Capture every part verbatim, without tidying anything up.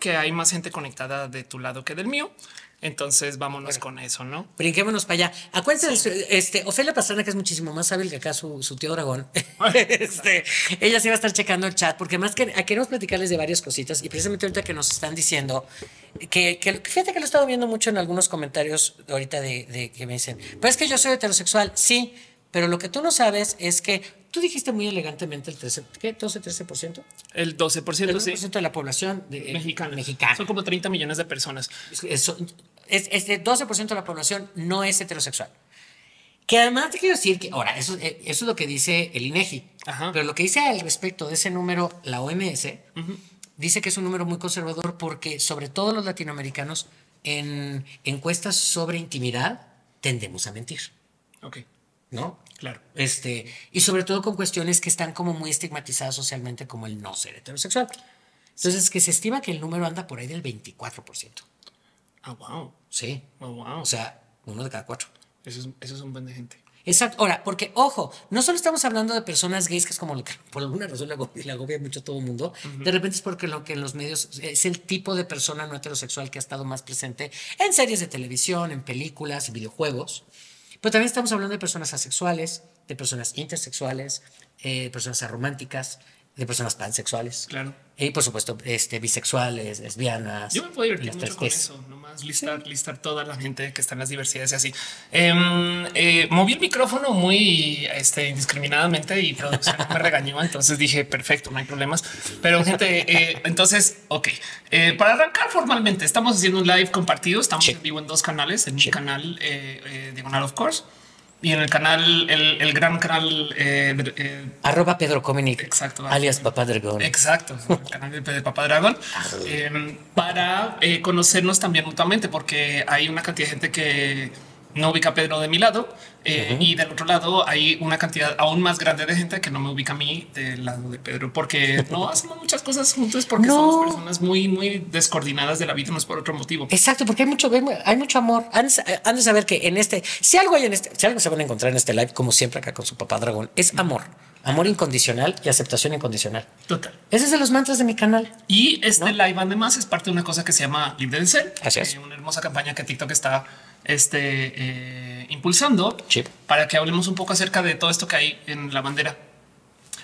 que hay más gente conectada de tu lado que del mío. Entonces vámonos bueno, con eso, ¿no? Brinquémonos para allá. Acuérdense, sí. este, Ofelia Pastrana, que es muchísimo más hábil que acá su, su tío dragón. este, ella sí va a estar checando el chat, porque más que queremos platicarles de varias cositas, y precisamente ahorita que nos están diciendo, que, que fíjate que lo he estado viendo mucho en algunos comentarios ahorita de, de que me dicen, pues es que yo soy heterosexual, sí, pero lo que tú no sabes es que tú dijiste muy elegantemente el trece, ¿qué? doce, trece por ciento. El doce por ciento, el doce por ciento, sí. De la población de, mexicana. mexicana. Son como treinta millones de personas. Eso, es, es de doce por ciento de la población no es heterosexual. Que además te quiero decir que, ahora, eso, eso es lo que dice el INEGI. Ajá. Pero lo que dice al respecto de ese número, la O M S, uh-huh, dice que es un número muy conservador porque, sobre todo los latinoamericanos, en encuestas sobre intimidad tendemos a mentir. Ok. ¿No? Claro. Este, y sobre todo con cuestiones que están como muy estigmatizadas socialmente, como el no ser heterosexual. Entonces, que se estima que el número anda por ahí del veinticuatro por ciento. Ah, wow. Sí. Oh, wow. O sea, uno de cada cuatro. Eso es, eso es un buen de gente. Exacto. Ahora, porque, ojo, no solo estamos hablando de personas gays, que es como lo que por alguna razón la agobia, la agobia mucho a todo el mundo. Uh-huh. De repente es porque lo que en los medios es el tipo de persona no heterosexual que ha estado más presente en series de televisión, en películas, en videojuegos. Pero también estamos hablando de personas asexuales, de personas intersexuales, eh, de personas arománticas, de personas pansexuales. Claro. Y eh, por supuesto, este, bisexuales, lesbianas. Yo me puedo divertir mucho con eso, nomás listar, sí. listar toda la gente que está en las diversidades y así. Eh, eh, moví el micrófono muy este, indiscriminadamente y producción me regañó, entonces dije, perfecto, no hay problemas. Pero gente, eh, entonces, ok. Eh, para arrancar formalmente, estamos haciendo un live compartido, estamos sí. en vivo en dos canales, en sí. mi canal eh, eh, Diagonal Of Course, y en el canal, el, el gran canal eh, eh, arroba Pedro Comenic, exacto, alias Papá Dragón, exacto, el canal de Papá Dragón, eh, para eh, conocernos también mutuamente, porque hay una cantidad de gente que no ubica a Pedro de mi lado, eh, uh-huh, y del otro lado hay una cantidad aún más grande de gente que no me ubica a mí del lado de Pedro, porque no hacemos muchas cosas juntos, porque no. somos personas muy, muy descoordinadas de la vida, no es por otro motivo. Exacto, porque hay mucho, hay mucho amor. Han, han de saber que en este, si algo hay en este, si algo se van a encontrar en este live, como siempre acá con su Papá Dragón, es amor. Amor incondicional y aceptación incondicional. Total. Ese es de los mantras de mi canal. Y este ¿no? live, además, es parte de una cosa que se llama Libre del Ser. Así es. Una hermosa campaña que TikTok está este, eh, impulsando Chip. para que hablemos un poco acerca de todo esto que hay en la bandera.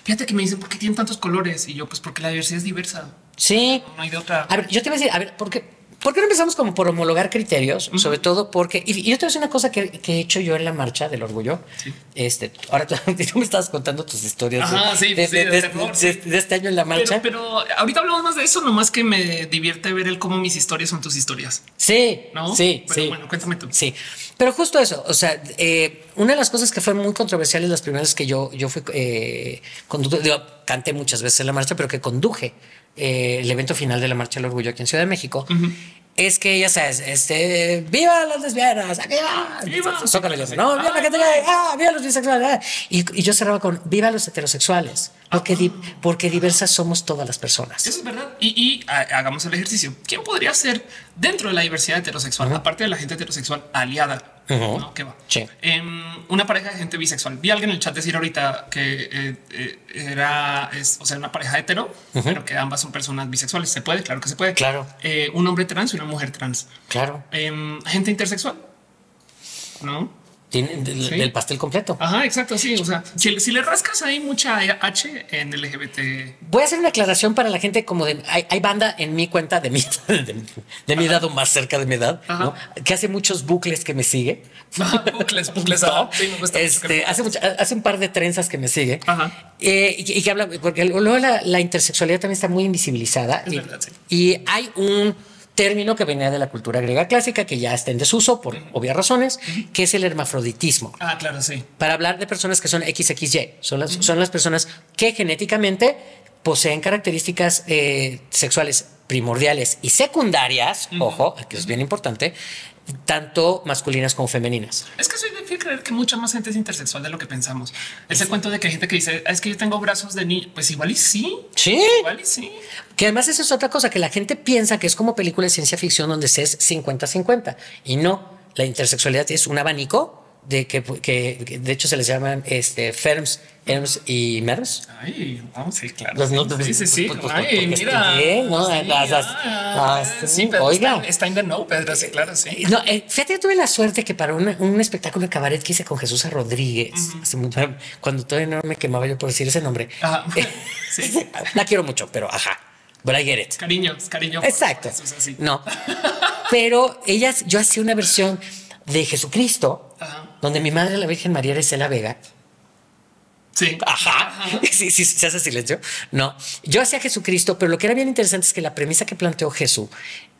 Fíjate que me dicen, ¿por qué tienen tantos colores? Y yo, pues porque la diversidad es diversa. Sí. No hay de otra. A ver, yo te voy a decir, a ver, ¿por qué? ¿Por qué no empezamos como por homologar criterios? Uh-huh. Sobre todo porque... Y, y yo te voy a decir una cosa que, que he hecho yo en la marcha del orgullo. Sí. Este, ahora tú, tú me estabas contando tus historias. Ajá, de, sí, de, sí, de, de, terror, de, sí. de este año en la marcha. Pero, pero ahorita hablamos más de eso, nomás que me divierte ver el cómo mis historias son tus historias. Sí, ¿no? Sí, pero sí. Bueno, cuéntame tú. Sí, pero justo eso. O sea, eh, una de las cosas que fue muy controversial en las primeras que yo, yo fui... Eh, conductor, digo, canté muchas veces en la marcha, pero que conduje Eh, el evento final de la Marcha del Orgullo aquí en Ciudad de México, uh-huh, es que ya sabes, este, viva las lesbianas, viva, viva, Zócalo, yo, no, viva, ay, la ay, ah, viva los bisexuales, ah. y, y yo cerraba con viva los heterosexuales, porque, di, porque diversas somos todas las personas. Eso es verdad. Y, y a, hagamos el ejercicio. ¿Quién podría ser dentro de la diversidad heterosexual, uh-huh, aparte de la gente heterosexual aliada? Uh-huh. ¿No? ¿Qué va? Sí. Um, una pareja de gente bisexual. Vi a alguien en el chat decir ahorita que eh, eh, era, es, o sea, una pareja hetero, uh-huh, pero que ambas son personas bisexuales. ¿Se puede? Claro que se puede. Claro. Eh, un hombre trans y una mujer trans. Claro. Um, gente intersexual. No. Tienen del, sí. del pastel completo. Ajá, exacto. Sí. O sea, si, si le rascas, hay mucha H en L G B T. Voy a hacer una aclaración para la gente como de hay, hay banda en mi cuenta de mi, de, de, de mi edad o más cerca de mi edad, ¿no? Que hace muchos bucles que me sigue. bucles, bucles. ¿No? Sí, me gusta este, hace, mucho, hace un par de trenzas que me sigue. Ajá. Eh, y, y que habla porque luego la, la intersexualidad también está muy invisibilizada. Es y, verdad, sí. y hay un término que venía de la cultura griega clásica, que ya está en desuso por obvias razones, uh-huh, que es el hermafroditismo. Ah, claro, sí. Para hablar de personas que son equis equis ye, son las, uh-huh, son las personas que genéticamente poseen características eh, sexuales primordiales y secundarias, uh-huh, ojo, que es bien importante, tanto masculinas como femeninas. Es que soy de creer que mucha más gente es intersexual de lo que pensamos. Ese sí. cuento de que hay gente que dice, es que yo tengo brazos de niño. Pues igual y sí. Sí. Igual y sí. Que además eso es otra cosa, que la gente piensa que es como película de ciencia ficción donde se es cincuenta cincuenta. Y no, la intersexualidad es un abanico de que, que, que de hecho se les llaman este, Ferms, Herms y Merms. Ay, vamos, sí, claro. Los, sí, no, sí, sí, sí. Pues, pues, ay, mira. Bien, ¿no? Sí, las, las, las, sí, sí, pero oiga. Está, está in the know, Pedro, sí, claro, sí. No, eh, fíjate, yo tuve la suerte que para un, un espectáculo de cabaret que hice con Jesús Rodríguez, uh-huh. hace mucho, cuando todavía no me quemaba yo por decir ese nombre. Ajá. Sí. La quiero mucho, pero ajá. But I get it. Cariño, cariño. Exacto. Eso es así. No. Pero ellas, yo hacía una versión de Jesucristo, ajá, donde mi madre, la Virgen María, era Isela Vega. Sí. Ajá. Ajá. Sí, sí, se hace silencio. No, yo hacía Jesucristo, pero lo que era bien interesante es que la premisa que planteó Jesús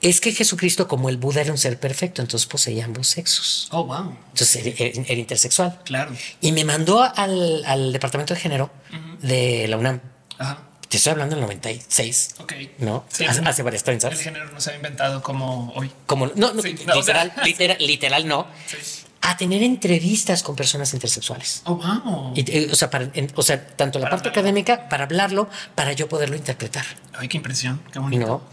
es que Jesucristo, como el Buda, era un ser perfecto, entonces poseía ambos sexos. Oh, wow. Entonces era, era, era intersexual. Claro. Y me mandó al, al departamento de género, uh-huh, de la UNAM. Ajá. Te estoy hablando del noventa y seis. Ok. No, sí, hace, hace varias trenzas. El género no se ha inventado como hoy. Como no, no, sí, no literal, o sea, literal, literal, no. Sí. A tener entrevistas con personas intersexuales. Oh, wow. Y, eh, o sea, para, en, o sea, tanto para la parte hablar. académica, para hablarlo, para yo poderlo interpretar. Ay, qué impresión. Qué bonito. No.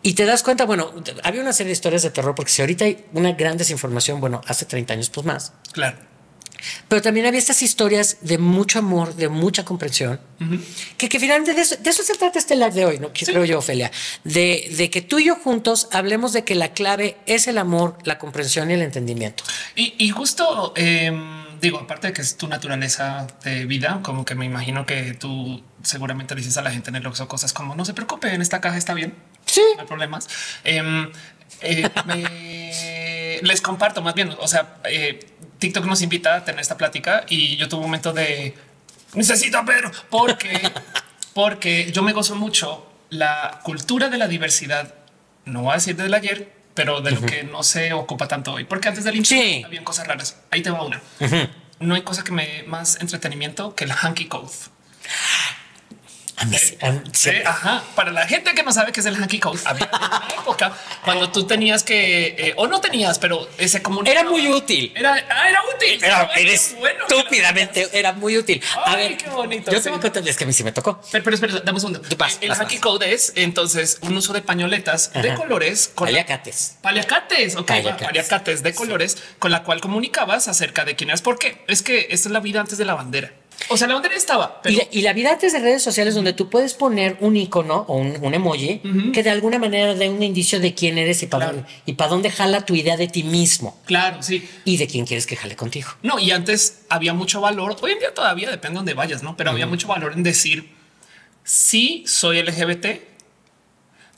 Y te das cuenta, bueno, había una serie de historias de terror, porque si ahorita hay una gran desinformación, bueno, hace treinta años, pues más. Claro. Pero también había estas historias de mucho amor, de mucha comprensión, uh-huh, que, que finalmente de eso, de eso se trata este live de hoy, ¿no? Que sí. Creo yo, Ofelia, de, de que tú y yo juntos hablemos de que la clave es el amor, la comprensión y el entendimiento. Y, y justo, eh, digo, aparte de que es tu naturaleza de vida, como que me imagino que tú seguramente le dices a la gente en el Oxxo cosas como no se preocupe, en esta caja está bien, sí, no hay problemas. Eh, eh, me, les comparto más bien, o sea, eh, TikTok nos invita a tener esta plática y yo tuve un momento de necesito a Pedro porque, porque yo me gozo mucho la cultura de la diversidad. No voy a decir del ayer, pero de uh-huh, lo que no se ocupa tanto hoy, porque antes del intro sí había cosas raras. Ahí te va una. Uh-huh. No hay cosa que me dé más entretenimiento que el hanky code. Sí, sí, ajá. Para la gente que no sabe qué es el hanky code, había una época cuando tú tenías que eh, o no tenías, pero ese comunicaba. Era muy útil. Era, ah, era útil. Era, eres bueno, estúpidamente. Era, era muy útil. Ay, a ver, qué bonito. Yo sí tengo que contarles que a mí sí me tocó. Pero, pero espera, dame un segundo. Vas, el vas, hanky vas. code es entonces un uso de pañoletas, ajá, de colores con paliacates. Paliacates. Ok, paliacates, paliacates de sí colores con la cual comunicabas acerca de quién eras. Porque es que esta es la vida antes de la bandera. O sea, la bandera estaba. Pero... Y, la, y la vida antes de redes sociales, donde tú puedes poner un icono o un, un emoji, uh-huh, que de alguna manera dé un indicio de quién eres y para, claro, dónde, y para dónde jala tu idea de ti mismo. Claro, sí. Y de quién quieres que jale contigo. No, y antes había mucho valor. Hoy en día todavía depende de dónde vayas, ¿no? Pero uh-huh, había mucho valor en decir sí, soy L G B T.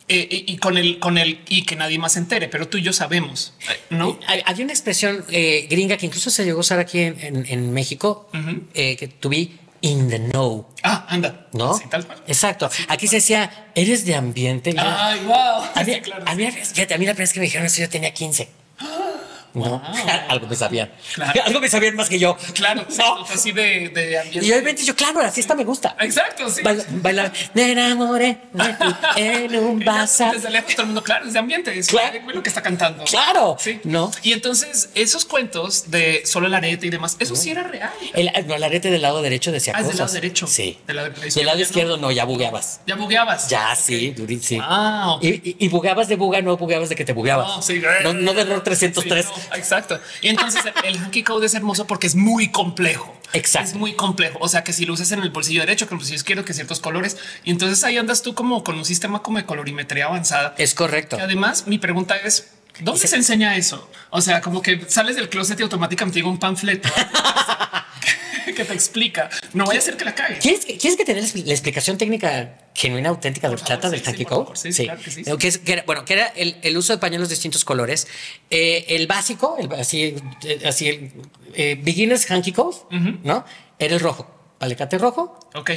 Eh, y, y con el con el y que nadie más se entere, pero tú y yo sabemos, ¿no? Hay, hay una expresión eh, gringa que incluso se llegó a usar aquí en, en, en México, uh-huh, eh, que to be in the know. Ah, anda, no, sí, tal cual. Exacto. Sí, aquí se decía eres de ambiente. Ay, wow. A mí, sí, claro, a mí, fíjate, a mí la primera vez que me dijeron eso yo tenía quince. No, wow. Algo me sabían, claro, algo me sabían más que yo. Claro, no, así de, de ambiente. Y obviamente yo, claro, la fiesta me gusta. Exacto, sí. Baila, bailar, me enamoré de ti en un bazar. Desde lejos todo el mundo, claro, es de ambiente. Es claro lo que está cantando. Claro, sí, no. Y entonces esos cuentos de solo el arete y demás, eso no, sí era real. El, no, el arete del lado derecho decía ah, cosas. Del lado derecho. Sí. Del lado, de del lado izquierdo no, no, ya bugueabas. Ya bugueabas. Ya, okay, sí, durísimo. Ah, okay. y, y, y bugueabas de buga, no bugueabas de que te bugueabas. No, sí, no, no de error trescientos tres. Sí, no. Exacto. Y entonces el hanky code es hermoso porque es muy complejo. Exacto. Es muy complejo. O sea, que si lo usas en el bolsillo derecho, que en el bolsillo izquierdo, que ciertos colores. Y entonces ahí andas tú como con un sistema como de colorimetría avanzada. Es correcto. Y además, mi pregunta es, ¿dónde se, se enseña eso? O sea, como que sales del closet y automáticamente llega un panfleto que te explica. No vaya a ser que la cagues. ¿Quieres que, ¿quieres que te dé la explicación técnica genuina, auténtica, por favor, chata, sí, del hanky code? Sí, sí, claro que sí. Que es, que era, bueno, que era el, el uso de pañuelos de distintos colores. Eh, el básico, el, así, así el eh, beginner's hanky code, uh-huh, ¿no? Era el rojo, alicate rojo. Ok.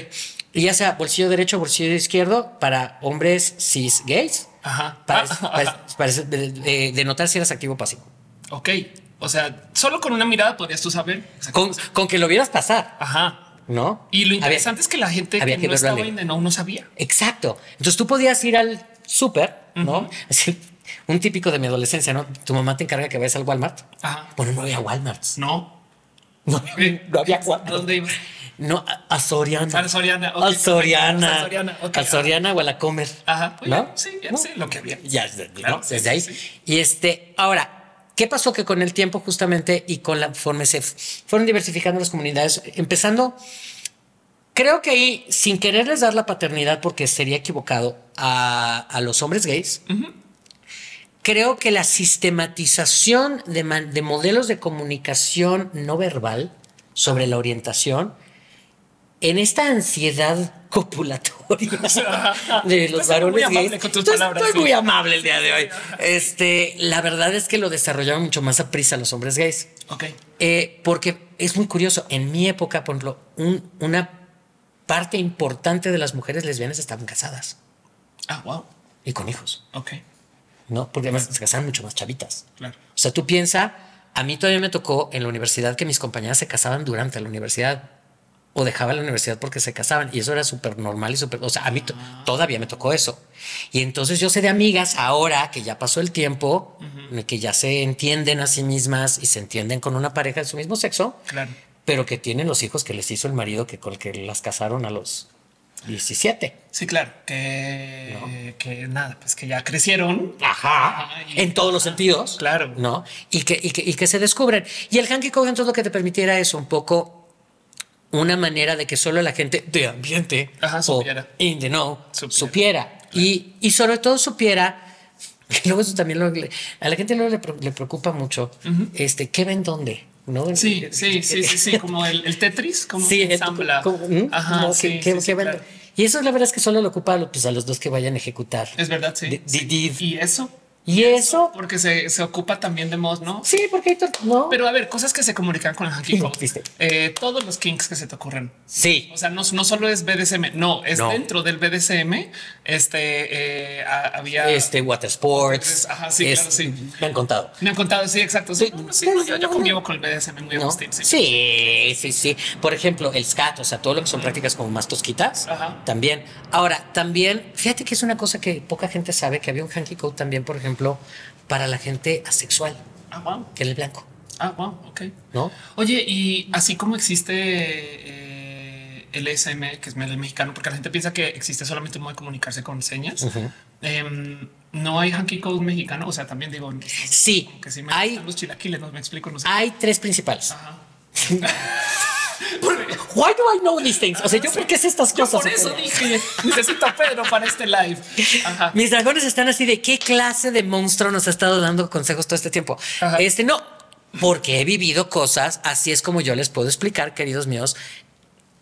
Y ya sea bolsillo derecho, bolsillo izquierdo para hombres cis gays. Ajá. Para, ah, para, ah, para, para eh, denotar si eras activo o pasivo. Ok. O sea, solo con una mirada podrías tú saber con, con que lo vieras pasar. Ajá. No. Y lo interesante había, es que la gente había que, que no estaba en no no sabía. Exacto. Entonces tú podías ir al súper, uh-huh, no, así, un típico de mi adolescencia, no. Tu mamá te encarga que vayas al Walmart. Ajá. Bueno, no había Walmart. No. No, no había Walmart. ¿Dónde ibas? No, a Soriana. A Soriana. Okay. A Soriana. A Soriana, okay, a Soriana o a la Comer. Ajá. Oye, ¿no? Sí, bien, ¿no? Sí, lo que había. Ya, claro, ¿no? Sí, desde sí, ahí. Sí. Y este, ahora, ¿Qué pasó? Que con el tiempo justamente y con la forma se fueron diversificando las comunidades, empezando, creo que ahí, sin quererles dar la paternidad, porque sería equivocado, a, a los hombres gays, uh-huh. Creo que la sistematización de, man, de modelos de comunicación no verbal sobre la orientación en esta ansiedad copulatoria de los varones gays. Estoy muy amable el día de hoy. Este, la verdad es que lo desarrollaron mucho más a prisa los hombres gays. Ok. Eh, porque es muy curioso. En mi época, por ejemplo, un, una parte importante de las mujeres lesbianas estaban casadas. Ah, wow. Y con hijos. Ok. No, porque además se casaban mucho más chavitas. Claro. O sea, tú piensa, a mí todavía me tocó en la universidad que mis compañeras se casaban durante la universidad. O dejaba la universidad porque se casaban. Y eso era súper normal y súper... O sea, a mí ah. todavía me tocó eso. Y entonces yo sé de amigas ahora que ya pasó el tiempo, uh-huh. que ya se entienden a sí mismas y se entienden con una pareja de su mismo sexo, claro. pero que tienen los hijos que les hizo el marido que con el que las casaron a los diecisiete. Sí, claro. Que, ¿no? que nada, pues que ya crecieron. Ajá. Ay, en todos los ah, sentidos. Claro. ¿No? Y que, y que, y que se descubren. Y el hanky cogen entonces lo que te permitiera es un poco... una manera de que solo la gente de ambiente Ajá, supiera. O in the know supiera, supiera. Claro. Y, y sobre todo supiera que luego eso también lo, a la gente luego le, le preocupa mucho uh-huh. este qué ven dónde, ¿no? Sí, el, sí, el, sí, sí, sí, como el, el Tetris, como sí, ensambla. Y eso la verdad es que solo lo ocupa pues, a los dos que vayan a ejecutar. Es verdad, sí. D sí. D D y eso. Y eso, porque se, se ocupa también de mods, ¿no? Sí, porque hay no. Pero a ver, cosas que se comunican con el hanky pop. Eh, todos los kinks que se te ocurren. Sí. O sea, no, no solo es B D S M, no, es no. dentro del B D S M. Este eh, había este water sports. Ajá, sí, es, claro, sí. Me han contado. Me han contado, sí, exacto. Sí, sí, no, no, sí no, yo, yo convivo con el B D S M muy no. agustín. Sí. sí, sí, sí. Por ejemplo, el scat, o sea, todo lo que son prácticas como más tosquitas. Ajá. También. Ahora, también, fíjate que es una cosa que poca gente sabe, que había un hanky code también, por ejemplo, para la gente asexual, ah, wow. que es el blanco. Ah, wow, ok. ¿No? Oye, y así como existe eh, el A S M, que es el mexicano, porque la gente piensa que existe solamente un modo de comunicarse con señas, uh-huh. eh, ¿no hay hanky code mexicano? O sea, también digo... Sí. Que si me hay, gustan los chilaquiles, no me explico. No sé hay qué. Tres principales. Ajá. Why do I know these things? O sea, yo sí. por qué sé estas yo cosas. Por eso dije, necesito a Pedro para este live. Ajá. Mis dragones están así de qué clase de monstruo nos ha estado dando consejos todo este tiempo. Ajá. Este no, porque he vivido cosas. Así es como yo les puedo explicar, queridos míos,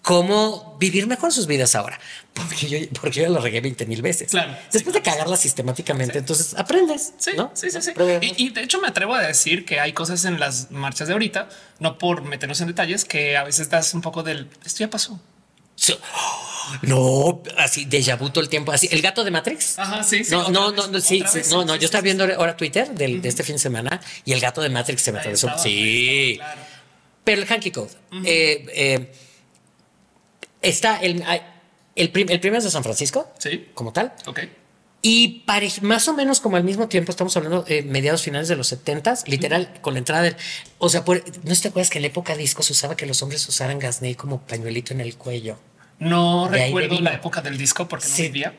cómo vivir mejor sus vidas ahora. Porque yo, porque yo lo regué veinte mil veces. Claro. Después sí, de cagarla sistemáticamente, sí. entonces aprendes. Sí, ¿no? sí, sí. sí. Y, y de hecho me atrevo a decir que hay cosas en las marchas de ahorita, no por meternos en detalles, que a veces das un poco del... Esto ya pasó. Sí. No, así déjà vu todo el tiempo. Así el gato de Matrix. Ajá, sí. sí no, no, vez, no, sí, sí, vez, no, sí, no. Sí, yo estaba viendo ahora Twitter del, uh-huh. de este fin de semana y el gato de Matrix se me atravesó. Sí. Estaba, claro. Pero el hanky code. Uh-huh. eh, eh, está el... El, prim el primero es de San Francisco, sí. como tal. Okay. Y más o menos como al mismo tiempo, estamos hablando de eh, mediados finales de los setentas, literal, mm. con la entrada del... O sea, por, ¿no te acuerdas que en la época disco se usaba que los hombres usaran gasné como pañuelito en el cuello? No de recuerdo la época del disco porque no sí. vivía,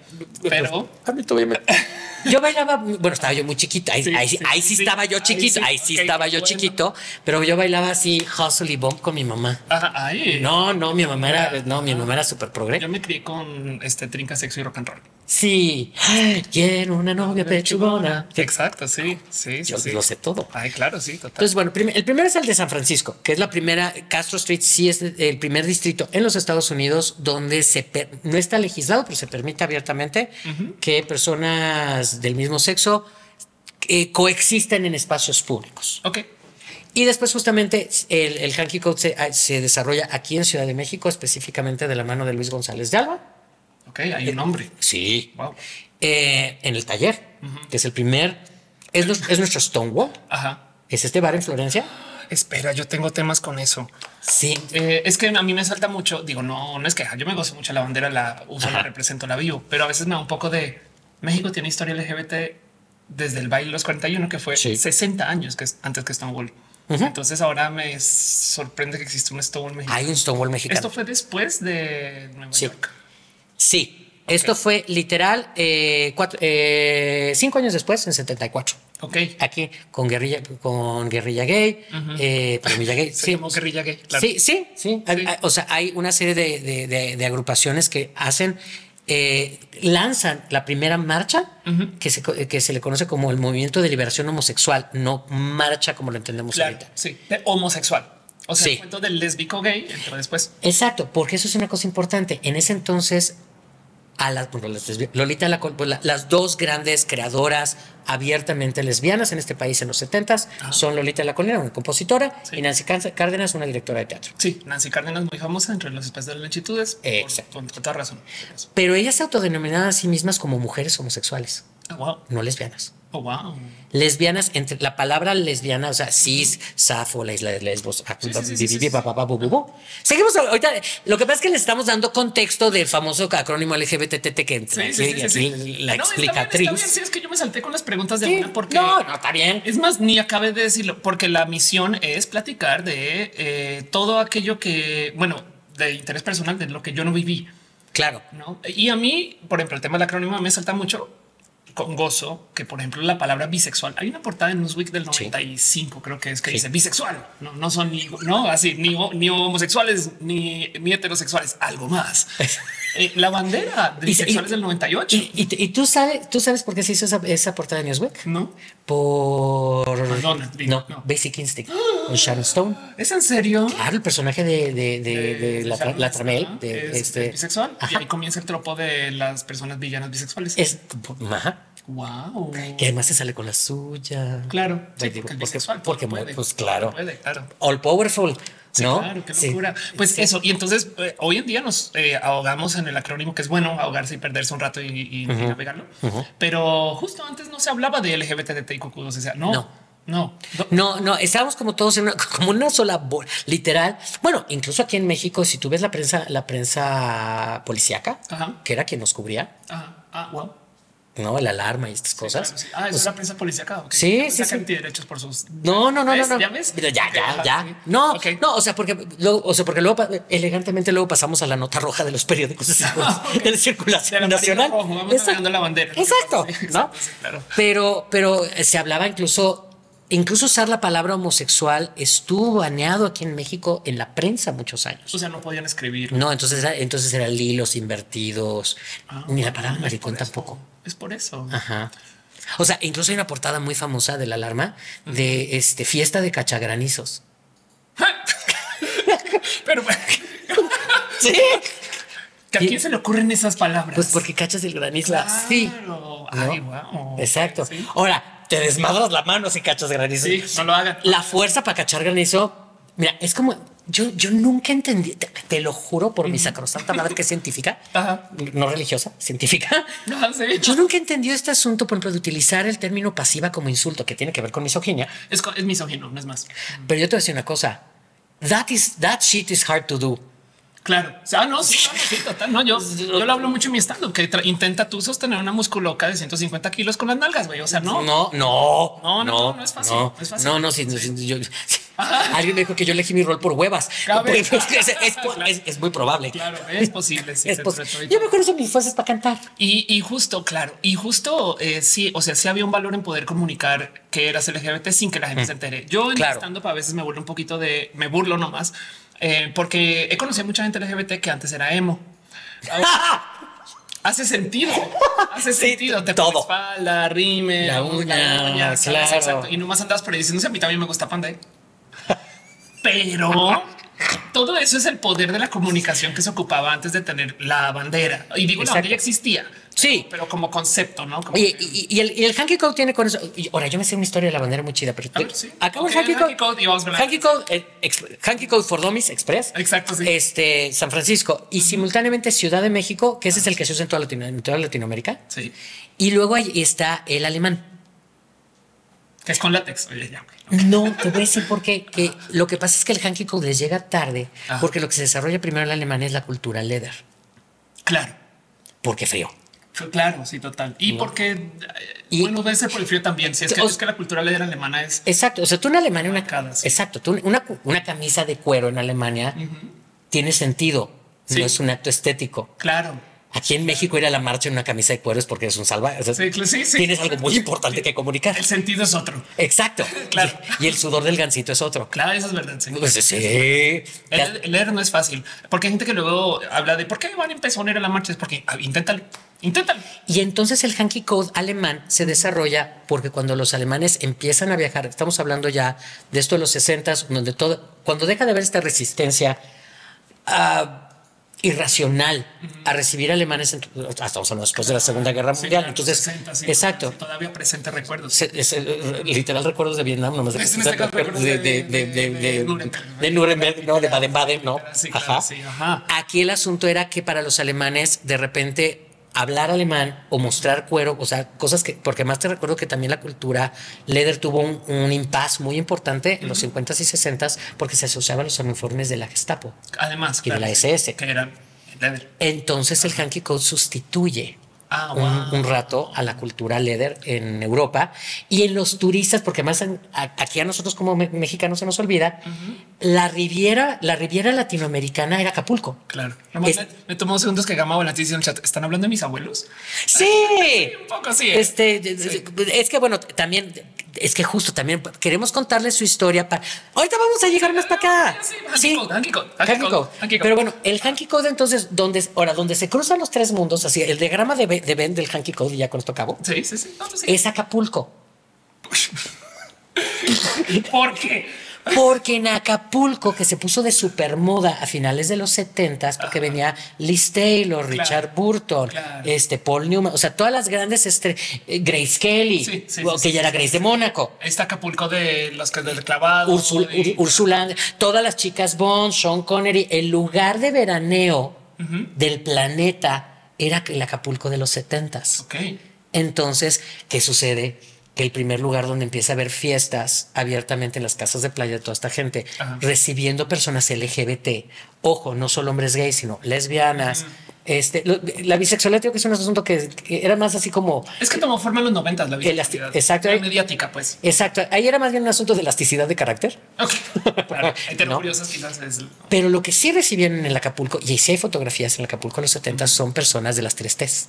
pero... A mí todavía me... Yo bailaba... Bueno, estaba yo muy chiquita. Ahí sí, ahí, sí, ahí sí, sí estaba yo chiquito. Ahí sí, ahí sí okay, estaba yo bueno. chiquito. Pero yo bailaba así hustle y bomb con mi mamá. Ajá, ahí. No, no, mi mamá era... No, mi mamá era súper progre. Yo me crié con este trinca, sexo y rock and roll. Sí. Quiero una novia pechugona. Exacto, sí. sí yo sí. lo sé todo. Ay, claro, sí, total. Entonces, bueno, prim el primero es el de San Francisco, que es la primera... Castro Street sí es el primer distrito en los Estados Unidos donde se per no está legislado, pero se permite abiertamente uh-huh. que personas del mismo sexo eh, coexisten en espacios públicos. Ok. Y después justamente el, el hanky code se, se desarrolla aquí en Ciudad de México, específicamente de la mano de Luis González de Alba. Ok, hay un nombre. Sí. Wow. Eh, en el taller, uh-huh. que es el primer, es, los, es nuestro Stonewall. Ajá. Es este bar en Florencia. Espera, yo tengo temas con eso. Sí. Eh, es que a mí me salta mucho. Digo, no, no es queja. Yo me gozo mucho la bandera, la uso, Ajá. la represento, la vivo. Pero a veces me da un poco de... México tiene historia L G B T desde el baile de los cuarenta y uno, que fue sí. sesenta años que es antes que Stonewall. Uh-huh. Entonces ahora me sorprende que existe un Stonewall mexicano. Hay un Stonewall mexicano. Esto fue después de Nueva sí. York. Sí. Okay. Esto fue literal eh, cuatro, eh, cinco años después, en setenta y cuatro. Okay. Aquí con guerrilla, con guerrilla gay, uh-huh. eh, palomilla gay. Se sí. llamó guerrilla gay, claro. Sí, sí, sí. sí. O sea, hay una serie de, de, de, de agrupaciones que hacen, eh, lanzan la primera marcha, uh-huh. que, se, que se le conoce como el movimiento de liberación homosexual, no marcha como lo entendemos claro, ahorita. Sí, de homosexual. O sea, sí. el cuento del lésbico gay entró después. Exacto, porque eso es una cosa importante. En ese entonces... A las, bueno, las Lolita la, la, las dos grandes creadoras abiertamente lesbianas en este país en los setentas ah. son Lolita la Colina, una compositora, sí. y Nancy Cárdenas, una directora de teatro. Sí, Nancy Cárdenas muy famosa entre los espacios de las longitudes. Exacto. Por, por toda razón. Pero ellas se autodenominaban a sí mismas como mujeres homosexuales. Oh, wow. No lesbianas. Oh, wow. Lesbianas, entre la palabra lesbiana, o sea, cis, Safo, la isla de Lesbos. Seguimos ahorita. Lo que pasa es que le estamos dando contexto del famoso acrónimo L G B T T que entra. Sí, sí, sí, sí. La no, explicatriz. Está bien, está bien. Sí, es que yo me salté con las preguntas de sí. una porque. No, no, está bien. Es más, ni acabé de decirlo, porque la misión es platicar de eh, todo aquello que, bueno, de interés personal, de lo que yo no viví. Claro. ¿No? Y a mí, por ejemplo, el tema del acrónimo me salta mucho. Con gozo que, por ejemplo, la palabra bisexual. Hay una portada en Newsweek del noventa y cinco, sí. creo que es que sí. dice bisexual. No, no son ni, no, así, ni, ni homosexuales ni, ni heterosexuales, algo más. eh, la bandera de bisexuales y, del noventa y ocho. Y, y, y tú sabes, tú sabes por qué se hizo esa, esa portada de Newsweek. No por Madonna, digo, no, no Basic Instinct con ah, Sharon Stone. Es en serio. Claro, el personaje de, de, de, de, de, de la, Sharon la Tramel es de, este, bisexual. Ajá. Y ahí comienza el tropo de las personas villanas bisexuales. Es ajá. Wow. Que además se sale con la suya. Claro. Sí, digo, porque, bisexual, porque, porque puede, pues claro. Puede, claro. All powerful. Sí, ¿no? Claro, qué locura. Sí, pues sí. eso. Y entonces eh, hoy en día nos eh, ahogamos en el acrónimo, que es bueno ahogarse y perderse un rato y, y, uh-huh. y navegarlo. Uh-huh. Pero justo antes no se hablaba de L G B T T I Q Q dos. O sea, no, no. No, no, no, estábamos como todos en una, como una sola bola, literal. Bueno, incluso aquí en México, si tú ves la prensa, la prensa policíaca, ajá. que era quien nos cubría. Ajá. Ah, wow. No, la alarma y estas sí, cosas. Claro, sí. Ah, eso es la prensa policíaca. Okay. Sí, no sí, sí. Derechos por sus. No, no, no, no, no. Ya ves. Pero ya, okay, ya, ajá, ya. Sí. No, okay. no, o sea, porque luego, o sea, porque luego elegantemente luego pasamos a la nota roja de los periódicos okay. de la circulación de la nacional. Rojo, vamos navegando la bandera. Exacto. Sí, exacto ¿no? sí, claro. Pero, pero se hablaba incluso. Incluso usar la palabra homosexual estuvo baneado aquí en México en la prensa muchos años. O sea, no podían escribir. No, entonces, entonces eran hilos invertidos. Ah, ni la palabra no, maricón es tampoco. Es por eso. Ajá. O sea, incluso hay una portada muy famosa de la alarma uh-huh. de este fiesta de cachagranizos. Pero sí. ¿A quién se le ocurren esas palabras? Pues porque cachas el granizo. Claro. Sí. Ay, ¿no? Wow. Exacto. ¿Sí? Ahora. Te desmadras la mano si cachas granizo. Sí, no lo hagan. La fuerza para cachar granizo. Mira, es como yo, yo nunca entendí, te, te lo juro por uh-huh. mi sacrosanta madre que es científica, ajá. no religiosa, científica. No, sí. Yo nunca entendí este asunto, por ejemplo, de utilizar el término pasiva como insulto que tiene que ver con misoginia. Es, es misógino, no es más. Pero yo te voy a decir una cosa. That is that shit is hard to do. Claro. O sea, no, sí, claro, sí, total. No, yo, yo lo hablo mucho en mi stand-up, que intenta tú sostener una musculoca de ciento cincuenta kilos con las nalgas, güey. O sea, no. No, no. No, no, no, no es fácil. No, no, es fácil. no, no sí, sí, yo, sí. Alguien me dijo que yo elegí mi rol por huevas. Porque es, es, es, claro. es, es muy probable. Claro, es posible. Sí, es pos yo me acuerdo de mis fuerzas para cantar. Y, y justo, claro. Y justo, eh, sí, o sea, sí había un valor en poder comunicar que eras L G B T sin que la gente mm. se entere. Yo en claro. el stand-up a veces me burlo un poquito de... Me burlo nomás. Eh, porque he conocido mucha gente L G B T que antes era emo. Hace sentido, hace sí, sentido. Te todo. Espalda, rime, la uña, la uña claro. Exacto. Y nomás andas por ahí diciéndose a mí también me gusta Panda. Pero todo eso es el poder de la comunicación que se ocupaba antes de tener la bandera. Y digo, exacto. la bandera existía. Sí, pero como concepto, ¿no? Como y, que... y, y, el, y el Hanky Code tiene con eso. Y ahora yo me sé una historia de la bandera muy chida, pero te... ver, sí. acabo okay, el Hanky Code. Hanky Code, eh, Hanky Code for Dummies Express. Exacto. Sí. Este San Francisco y uh-huh. simultáneamente Ciudad de México, que ese ah, es el que se usa en toda, Latino, en toda Latinoamérica. Sí. Y luego ahí está el alemán. Que es con látex. Oye, ya, okay, okay. No, te voy a decir por qué. Que ah. Lo que pasa es que el Hanky Code les llega tarde ah. porque lo que se desarrolla primero en Alemania es la cultura leather. Claro. Porque frío. Claro, sí, total. Y no. porque, y, bueno, debe ser por el frío también. Si es que, o, es que la cultura leather alemana es. Exacto. O sea, tú en Alemania, una, marcada, sí. exacto, tú una, una camisa de cuero en Alemania uh-huh. tiene sentido. Sí. No es un acto estético. Claro. Aquí en México ir a la marcha en una camisa de cuero es porque eres un salvaje. O sea, sí, sí, sí. Tienes algo muy importante que comunicar. El sentido es otro. Exacto. Claro. Y el sudor del gansito es otro. Claro, eso es verdad. Sí. Pues, sí. El, leer no es fácil. Porque hay gente que luego habla de por qué van a empezar a ir a la marcha. Es porque inténtalo. Inténtalo. Y entonces el Hanky Code alemán se desarrolla porque cuando los alemanes empiezan a viajar, estamos hablando ya de esto de los sesentas, donde todo, cuando deja de haber esta resistencia a... Uh, irracional uh-huh. a recibir alemanes en, hasta, o sea, después de la Segunda Guerra sí, Mundial. Entonces, presenta, sí, exacto. Todavía presenta recuerdos. Se, es, el, literal recuerdos de Vietnam, nomás de Nuremberg, no, de Baden-Baden, no. Sí, claro, ajá. Sí, ajá. Aquí el asunto era que para los alemanes de repente hablar alemán o mostrar cuero, o sea, cosas que, porque más te recuerdo que también la cultura leather tuvo un, un impasse muy importante en uh-huh. los cincuentas y sesentas porque se asociaban los uniformes de la Gestapo. Además, que claro, de la ese ese. Que era leather. Entonces uh-huh. el Hanky Code sustituye ah, wow. un, un rato a la cultura leather en Europa y en los turistas, porque más en, a, aquí a nosotros como me, mexicanos se nos olvida, uh-huh. la Riviera, la Riviera latinoamericana era Acapulco. Claro. Es, me, me tomó segundos que Gama la en el chat. ¿Están hablando de mis abuelos? Sí. Un poco así. ¿Eh? Este, sí. Es que bueno, también es que justo también queremos contarles su historia. Para... Ahorita vamos a llegar más para acá. Sí, sí. Hanky Code, Hanky Code. Pero bueno, el Hanky Code entonces, donde, ahora, donde se cruzan los tres mundos, así el diagrama de, de Ben del Hanky Code, y ya con esto acabo, sí, sí, sí. No, no, sí. es Acapulco. ¿Por qué? Porque en Acapulco, que se puso de supermoda a finales de los setentas, porque ajá. venía Liz Taylor, claro, Richard Burton, claro. este Paul Newman, o sea, todas las grandes estrellas, Grace Kelly, sí, sí, que sí, ya sí, era Grace sí, de Mónaco. Este Acapulco de los que del clavado. Úrsula, de... Úrsula, todas las chicas Bond, Sean Connery, el lugar de veraneo uh-huh. del planeta era el Acapulco de los setentas. Okay. Entonces, ¿qué sucede? Que el primer lugar donde empieza a haber fiestas abiertamente en las casas de playa de toda esta gente, ajá. recibiendo personas L G B T. Ojo, no solo hombres gays, sino lesbianas. Mm. Este, lo, la bisexualidad creo que es un asunto que, que era más así como... Es que tomó forma en los noventas la bisexualidad. Exacto. Era mediática, pues. Exacto. Ahí era más bien un asunto de elasticidad de carácter. Ok. Claro. ¿No? Es... Pero lo que sí recibieron en el Acapulco, y sí hay fotografías en el Acapulco de los setentas, son personas de las tres T's.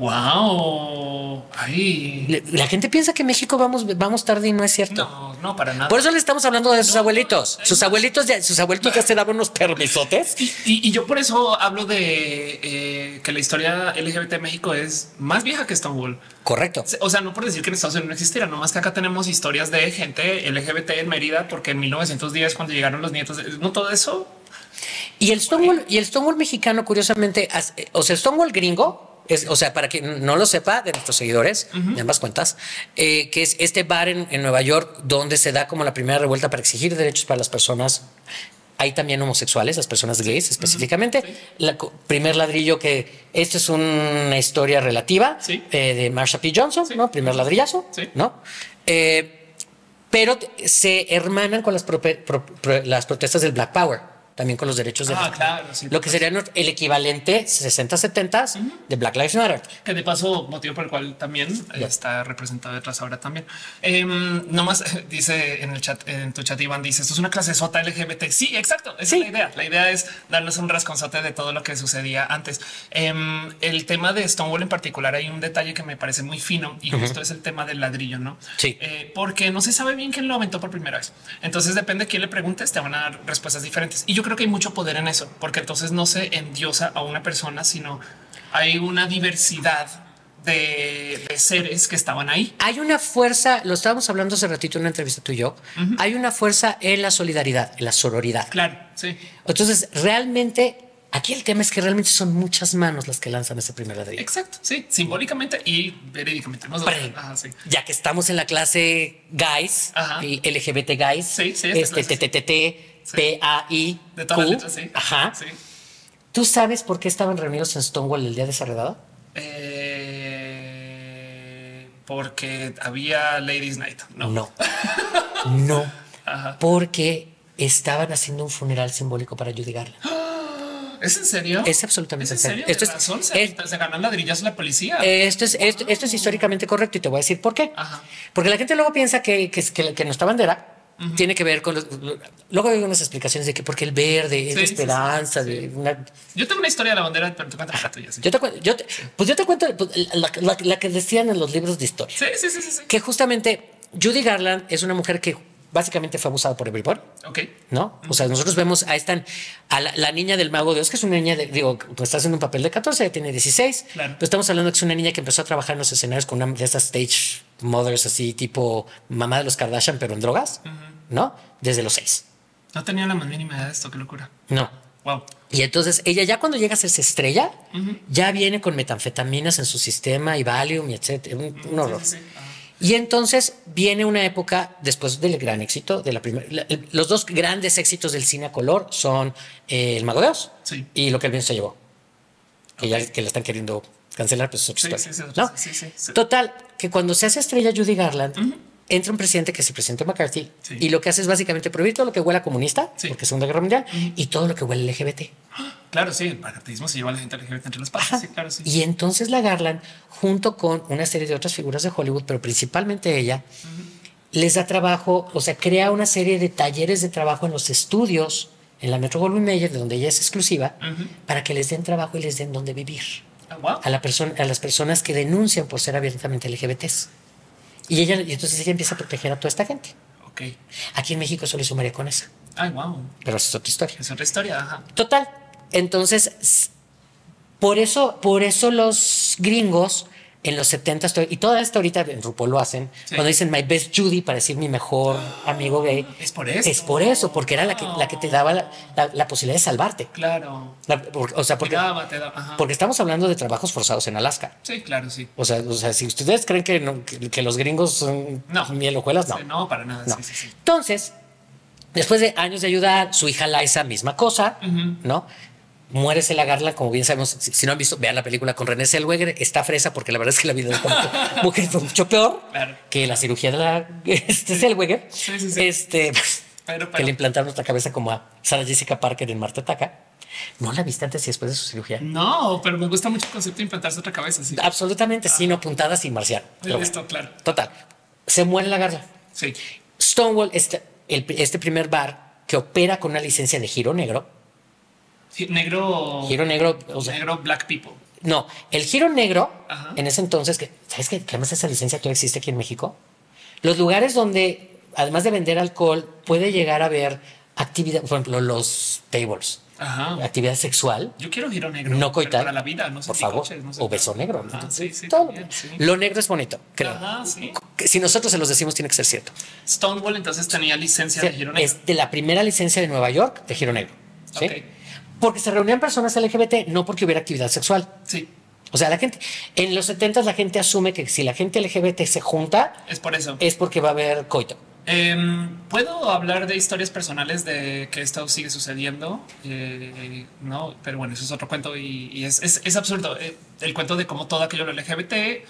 Wow. Ay. La gente piensa que en México vamos, vamos tarde y no es cierto. No, no, para nada. Por eso le estamos hablando de sus no, abuelitos. Sus abuelitos ya, sus abuelitos ya se daban unos permisotes. Y, y, y yo por eso hablo de eh, que la historia L G B T de México es más vieja que Stonewall. Correcto. O sea, no por decir que en Estados Unidos no existiera, nomás que acá tenemos historias de gente L G B T en Mérida, porque en mil novecientos diez, cuando llegaron los nietos, no todo eso. Y el Stonewall, y el Stonewall mexicano, curiosamente, o sea, el Stonewall gringo, es, o sea, para quien no lo sepa de nuestros seguidores, uh-huh. de ambas cuentas, eh, que es este bar en, en Nueva York donde se da como la primera revuelta para exigir derechos para las personas. Hay también homosexuales, las personas gays sí. específicamente. Uh-huh. sí. La primer ladrillo que esto es una historia relativa sí. eh, de Marsha P. Johnson, sí. ¿no? Primer ladrillazo, sí. ¿no? Eh, pero se hermanan con las, pro, pro, pro, las protestas del Black Power. También con los derechos de ah, claro, sí, lo que sería el equivalente sesenta setenta uh-huh. de Black Lives Matter. Que de paso, motivo por el cual también eh, está representado detrás ahora también. Eh, nomás dice en el chat, en tu chat, Iván dice esto es una clase sota L G B T. Sí, exacto. Esa sí. es la idea. La idea es darnos un rasconzote de todo lo que sucedía antes. Eh, el tema de Stonewall en particular, hay un detalle que me parece muy fino y uh-huh. justo es el tema del ladrillo, no? Sí, eh, porque no se sabe bien quién lo aventó por primera vez. Entonces, depende de quién le preguntes, te van a dar respuestas diferentes. Y yo creo que hay mucho poder en eso, porque entonces no se endiosa a una persona, sino hay una diversidad de, de seres que estaban ahí. Hay una fuerza, lo estábamos hablando hace ratito en una entrevista tú y yo, uh-huh. hay una fuerza en la solidaridad, en la sororidad. Claro, sí. Entonces, realmente, aquí el tema es que realmente son muchas manos las que lanzan ese primer ladrillo. Exacto, sí, simbólicamente y verídicamente. Más Pre, ajá, sí. Ya que estamos en la clase guys, ajá. L G B T guys, sí, sí, este T T T T. Sí. P A I Q. De todas las letras, sí. Ajá. Sí. ¿Tú sabes por qué estaban reunidos en Stonewall el día de esa redada? Eh, porque había Ladies Night. No, no, no. Ajá. Porque estaban haciendo un funeral simbólico para Judy Garland. ¿Es en serio? Es absolutamente en serio. Esto es, se, es, se ganan ladrillas la policía. Esto es, esto, esto es históricamente correcto y te voy a decir por qué. Ajá. Porque la gente luego piensa que, que, que, que no está bandera. uh-huh. tiene que ver con los, luego hay unas explicaciones de que porque el verde sí, es la esperanza sí, sí, sí. de una... Yo tengo una historia de la bandera, pero tú cuentas la tuya. Sí. Yo te cuento, yo te, pues yo te cuento la, la, la que decían en los libros de historia. Sí, sí, sí, sí, sí. Que justamente Judy Garland es una mujer que básicamente fue abusada por Everybody. Ok. ¿No? O sea, nosotros vemos a, esta, a la, la niña del Mago de Oz, que es una niña, de, digo, pues está haciendo un papel de catorce, ya tiene dieciséis. Claro. Pero estamos hablando que es una niña que empezó a trabajar en los escenarios con una de estas stage mothers, así tipo mamá de los Kardashian, pero en drogas, uh-huh. ¿no? Desde los seis. No tenía la más mínima idea de esto, qué locura. No. Wow. Y entonces ella ya cuando llega a hacerse estrella, uh-huh. ya viene con metanfetaminas en su sistema y Valium y etcétera. Un, uh-huh. un horror. Sí, sí, sí. Y entonces viene una época después del gran éxito de la primera. Los dos grandes éxitos del cine a color son eh, El Mago de Oz sí. y Lo que el viento se llevó. Okay. Que ya que la están queriendo cancelar, pues es otra sí, historia. Sí, sí, ¿no? sí, sí, sí. Total, que cuando se hace estrella Judy Garland, uh-huh. entra un presidente que es el presidente McCarthy sí. y lo que hace es básicamente prohibir todo lo que huela comunista, sí. porque es Segunda Guerra Mundial, uh-huh. y todo lo que huele L G B T. Claro, sí, el McCarthyismo se lleva a la gente L G B T entre las patas. Sí, claro, sí. Y entonces la Garland, junto con una serie de otras figuras de Hollywood, pero principalmente ella, uh-huh. les da trabajo, o sea, crea una serie de talleres de trabajo en los estudios, en la Metro-Goldwyn-Mayer, de donde ella es exclusiva, uh-huh. para que les den trabajo y les den donde vivir. Oh, wow. a, la persona, a las personas que denuncian por ser abiertamente L G B Ts. Y ella, y entonces ella empieza a proteger a toda esta gente. Ok. Aquí en México solo hizo María Conesa. Ay, wow. Pero es otra historia. Es otra historia, ajá. Total. Entonces, por eso, por eso los gringos en los setenta y toda esta ahorita en RuPaul lo hacen, sí. cuando dicen My Best Judy para decir mi mejor oh, amigo gay. Es por eso. Es por eso, porque era oh. la, que, la que te daba la, la, la posibilidad de salvarte. Claro. La, por, o sea, porque, daba, te daba, porque estamos hablando de trabajos forzados en Alaska. Sí, claro, sí. O sea, o sea si ustedes creen que, no, que, que los gringos son no. miel hojuelas, no. No, para nada. No. Sí, sí, sí. Entonces, después de años de ayudar, su hija Liza, misma cosa, uh-huh. ¿no? Muérese la Garland, como bien sabemos. Si, si no han visto, vean la película con René Zellweger. Está fresa porque la verdad es que la vida de la mujer fue mucho peor claro. que la cirugía de la este, sí. Zellweger. Sí, sí, sí. Este, pero, pero. Que le implantaron otra cabeza como a Sarah Jessica Parker en Marta Ataca. ¿No la viste antes y después de su cirugía? No, pero me gusta mucho el concepto de implantarse otra cabeza. Sí. Absolutamente, ah. sino puntadas y marciano. Sí, esto, claro. Total. Se muere la Garland. Sí. Stonewall, este, el, este primer bar que opera con una licencia de giro negro. Negro. Giro negro. O sea, negro black people. No, el giro negro ajá. en ese entonces, que sabes que además esa licencia todavía existe aquí en México. Los lugares donde, además de vender alcohol, puede llegar a haber actividad, por ejemplo, los tables, ajá. actividad sexual. Yo quiero giro negro. No coital. Para la vida, no sé por si favor. Coches, no sé o beso nada. Negro. Ajá, sí, sí, también, sí. Lo negro es bonito, creo. Ajá, sí. Si nosotros se los decimos, tiene que ser cierto. Stonewall entonces tenía licencia o sea, de giro negro. Es de la primera licencia de Nueva York de giro negro. ¿Sí? Okay. Porque se reunían personas L G B T, no porque hubiera actividad sexual. Sí. O sea, la gente en los setenta la gente asume que si la gente L G B T se junta es por eso, es porque va a haber coito. Eh, Puedo hablar de historias personales de que esto sigue sucediendo, eh, no, pero bueno, eso es otro cuento y, y es, es, es absurdo. Eh, el cuento de cómo todo aquello L G B T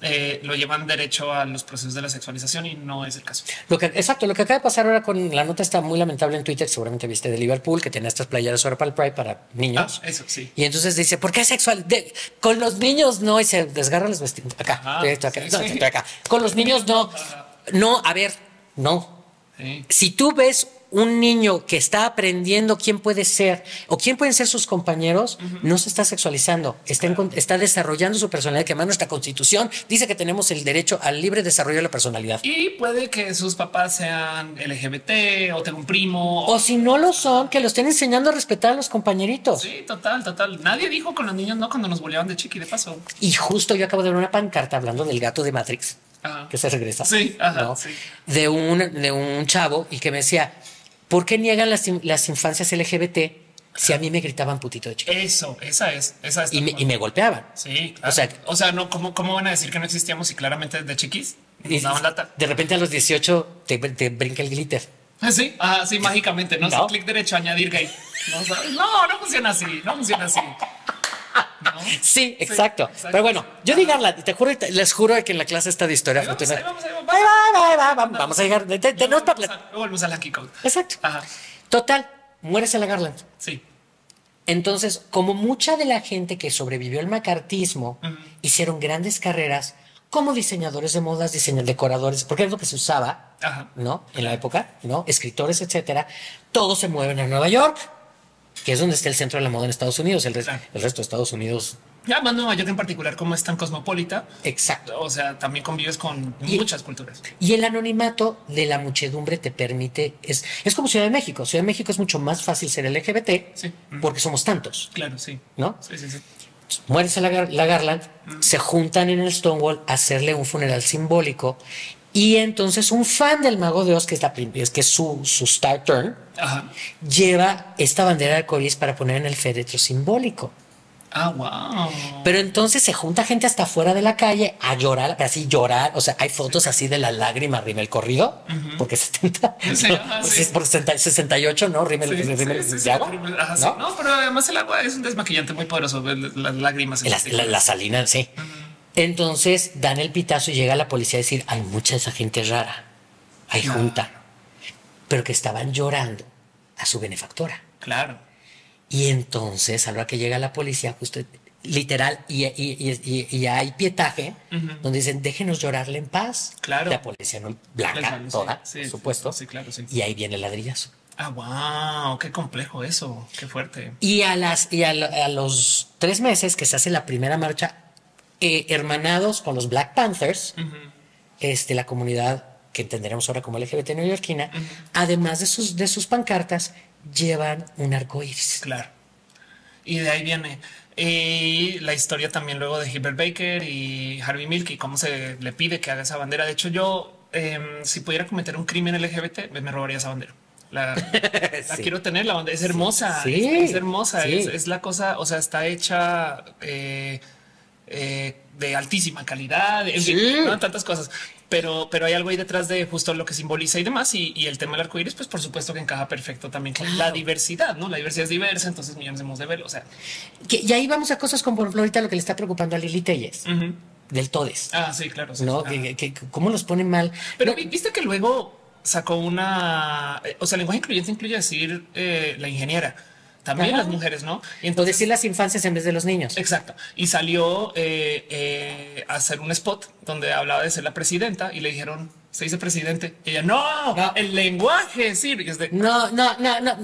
eh, lo llevan derecho a los procesos de la sexualización y no es el caso. Lo que, exacto. Lo que acaba de pasar ahora con la nota está muy lamentable en Twitter. Seguramente viste de Liverpool que tenía estas playeras ahora para el Pride para niños. Ah, eso sí. Y entonces dice, ¿por qué es sexual? De, con los niños no. Y se desgarran los vestidos. Acá, ajá, estoy acá, sí, no, sí. Estoy acá. Con los niños no. No, a ver, no. Sí. Si tú ves un niño que está aprendiendo quién puede ser o quién pueden ser sus compañeros, uh-huh. no se está sexualizando, está, claro. en, está desarrollando su personalidad, que además nuestra constitución dice que tenemos el derecho al libre desarrollo de la personalidad. Y puede que sus papás sean L G B T o tenga un primo. O, o si no lo son, que lo estén enseñando a respetar a los compañeritos. Sí, total, total. Nadie dijo con los niños no cuando nos boleaban de chiqui de paso. Y justo yo acabo de ver una pancarta hablando del gato de Matrix, ajá. que se regresa. Sí, ajá, ¿no? sí. De, un, de un chavo y que me decía... ¿Por qué niegan las, las infancias L G B T si a mí me gritaban putito de chico? Eso, esa es. Esa es y, me, y me golpeaban. Sí, claro. O sea, o sea no, ¿cómo, ¿cómo van a decir que no existíamos si claramente desde chiquis? Y lata? De repente a los dieciocho te, te brinca el glitter. Sí, ah, sí, mágicamente. No, no. Clic derecho, añadir gay. No, o sea, no, no funciona así, no funciona así. ¿No? Sí, exacto. Sí, exacto. Pero bueno, yo Judy Garland, te juro, les juro que en la clase está de historia. Vamos, vamos, vamos, vamos, vamos, vamos, vamos a llegar. Tenemos para volvemos a la Kiko. Exacto. Ajá. Total, mueres en la Garland. Sí. Entonces, como mucha de la gente que sobrevivió al macartismo uh-huh. hicieron grandes carreras, como diseñadores de modas, diseñadores, decoradores, porque es lo que se usaba, ajá, ¿no? En la época, ¿no? Escritores, etcétera. Todos se mueven a Nueva York, que es donde está el centro de la moda en Estados Unidos. El, re claro. el resto de Estados Unidos... Ya más Nueva York en particular, como es tan cosmopolita. Exacto. O sea, también convives con y, muchas culturas. Y el anonimato de la muchedumbre te permite... Es, es como Ciudad de México. Ciudad de México es mucho más fácil ser L G B T, sí, porque somos tantos. Claro, sí. ¿No? Sí, sí, sí. Mueres a la, Gar la Garland, mm. se juntan en el Stonewall a hacerle un funeral simbólico. Y entonces un fan del Mago de Oz, que es, la, que es su, su star turn, ajá, lleva esta bandera de arcoíris para poner en el féretro simbólico. Ah, wow. Pero entonces se junta gente hasta fuera de la calle a llorar, así llorar. O sea, hay fotos sí. así de la lágrima Rimmel corrido, uh-huh. porque setenta, sí, no, ah, sí. por sesenta y ocho, ¿no? Rimmel, sí, Rimmel sí, sí, de agua. Rimmel, ajá, ¿no? Sí. No, pero además el agua es un desmaquillante muy poderoso. Las lágrimas. La, la, la salina, sí. Uh-huh. Entonces dan el pitazo y llega la policía a decir, hay mucha esa gente rara, hay no. junta, pero que estaban llorando a su benefactora. Claro. Y entonces, a la hora que llega la policía, justo literal, y, y, y, y hay pietaje, uh-huh. donde dicen, déjenos llorarle en paz. Claro. La policía no blanca, claro, toda, sí, por supuesto. Sí, claro, sí. Y ahí viene el ladrillazo. Ah, wow, qué complejo eso, qué fuerte. Y a, las, y a, a los tres meses que se hace la primera marcha, eh, hermanados con los Black Panthers, uh-huh. este, la comunidad que entenderemos ahora como L G B T neoyorquina, uh-huh. además de sus, de sus pancartas, llevan un arcoíris. Claro. Y de ahí viene y la historia también luego de Hilbert Baker y Harvey Milk y cómo se le pide que haga esa bandera. De hecho, yo eh, si pudiera cometer un crimen L G B T, me robaría esa bandera. La, la sí. quiero tener, la bandera es hermosa, sí. es, es hermosa, sí. es, es la cosa, o sea, está hecha eh, eh, de altísima calidad, en sí. fin, ¿no? Tantas cosas. Pero, pero hay algo ahí detrás de justo lo que simboliza y demás. Y, y el tema del arcoíris, pues por supuesto que encaja perfecto también con claro. la diversidad, ¿no? La diversidad es diversa, entonces millones hemos de verlo. O sea, que, y ahí vamos a cosas como por ejemplo ahorita lo que le está preocupando a Lili Téllez uh-huh. del Todes. Ah, sí, claro. Sí, no, que, que, cómo los ponen mal. Pero no. viste que luego sacó una, o sea, el lenguaje incluyente incluye decir eh, la ingeniera. También ajá. las mujeres, ¿no? Y entonces, o decir las infancias en vez de los niños. Exacto. Y salió eh, eh, a hacer un spot donde hablaba de ser la presidenta y le dijeron, se dice presidente. Y ella, no, no. el lenguaje sirve. Sí. De... No, no, no, no.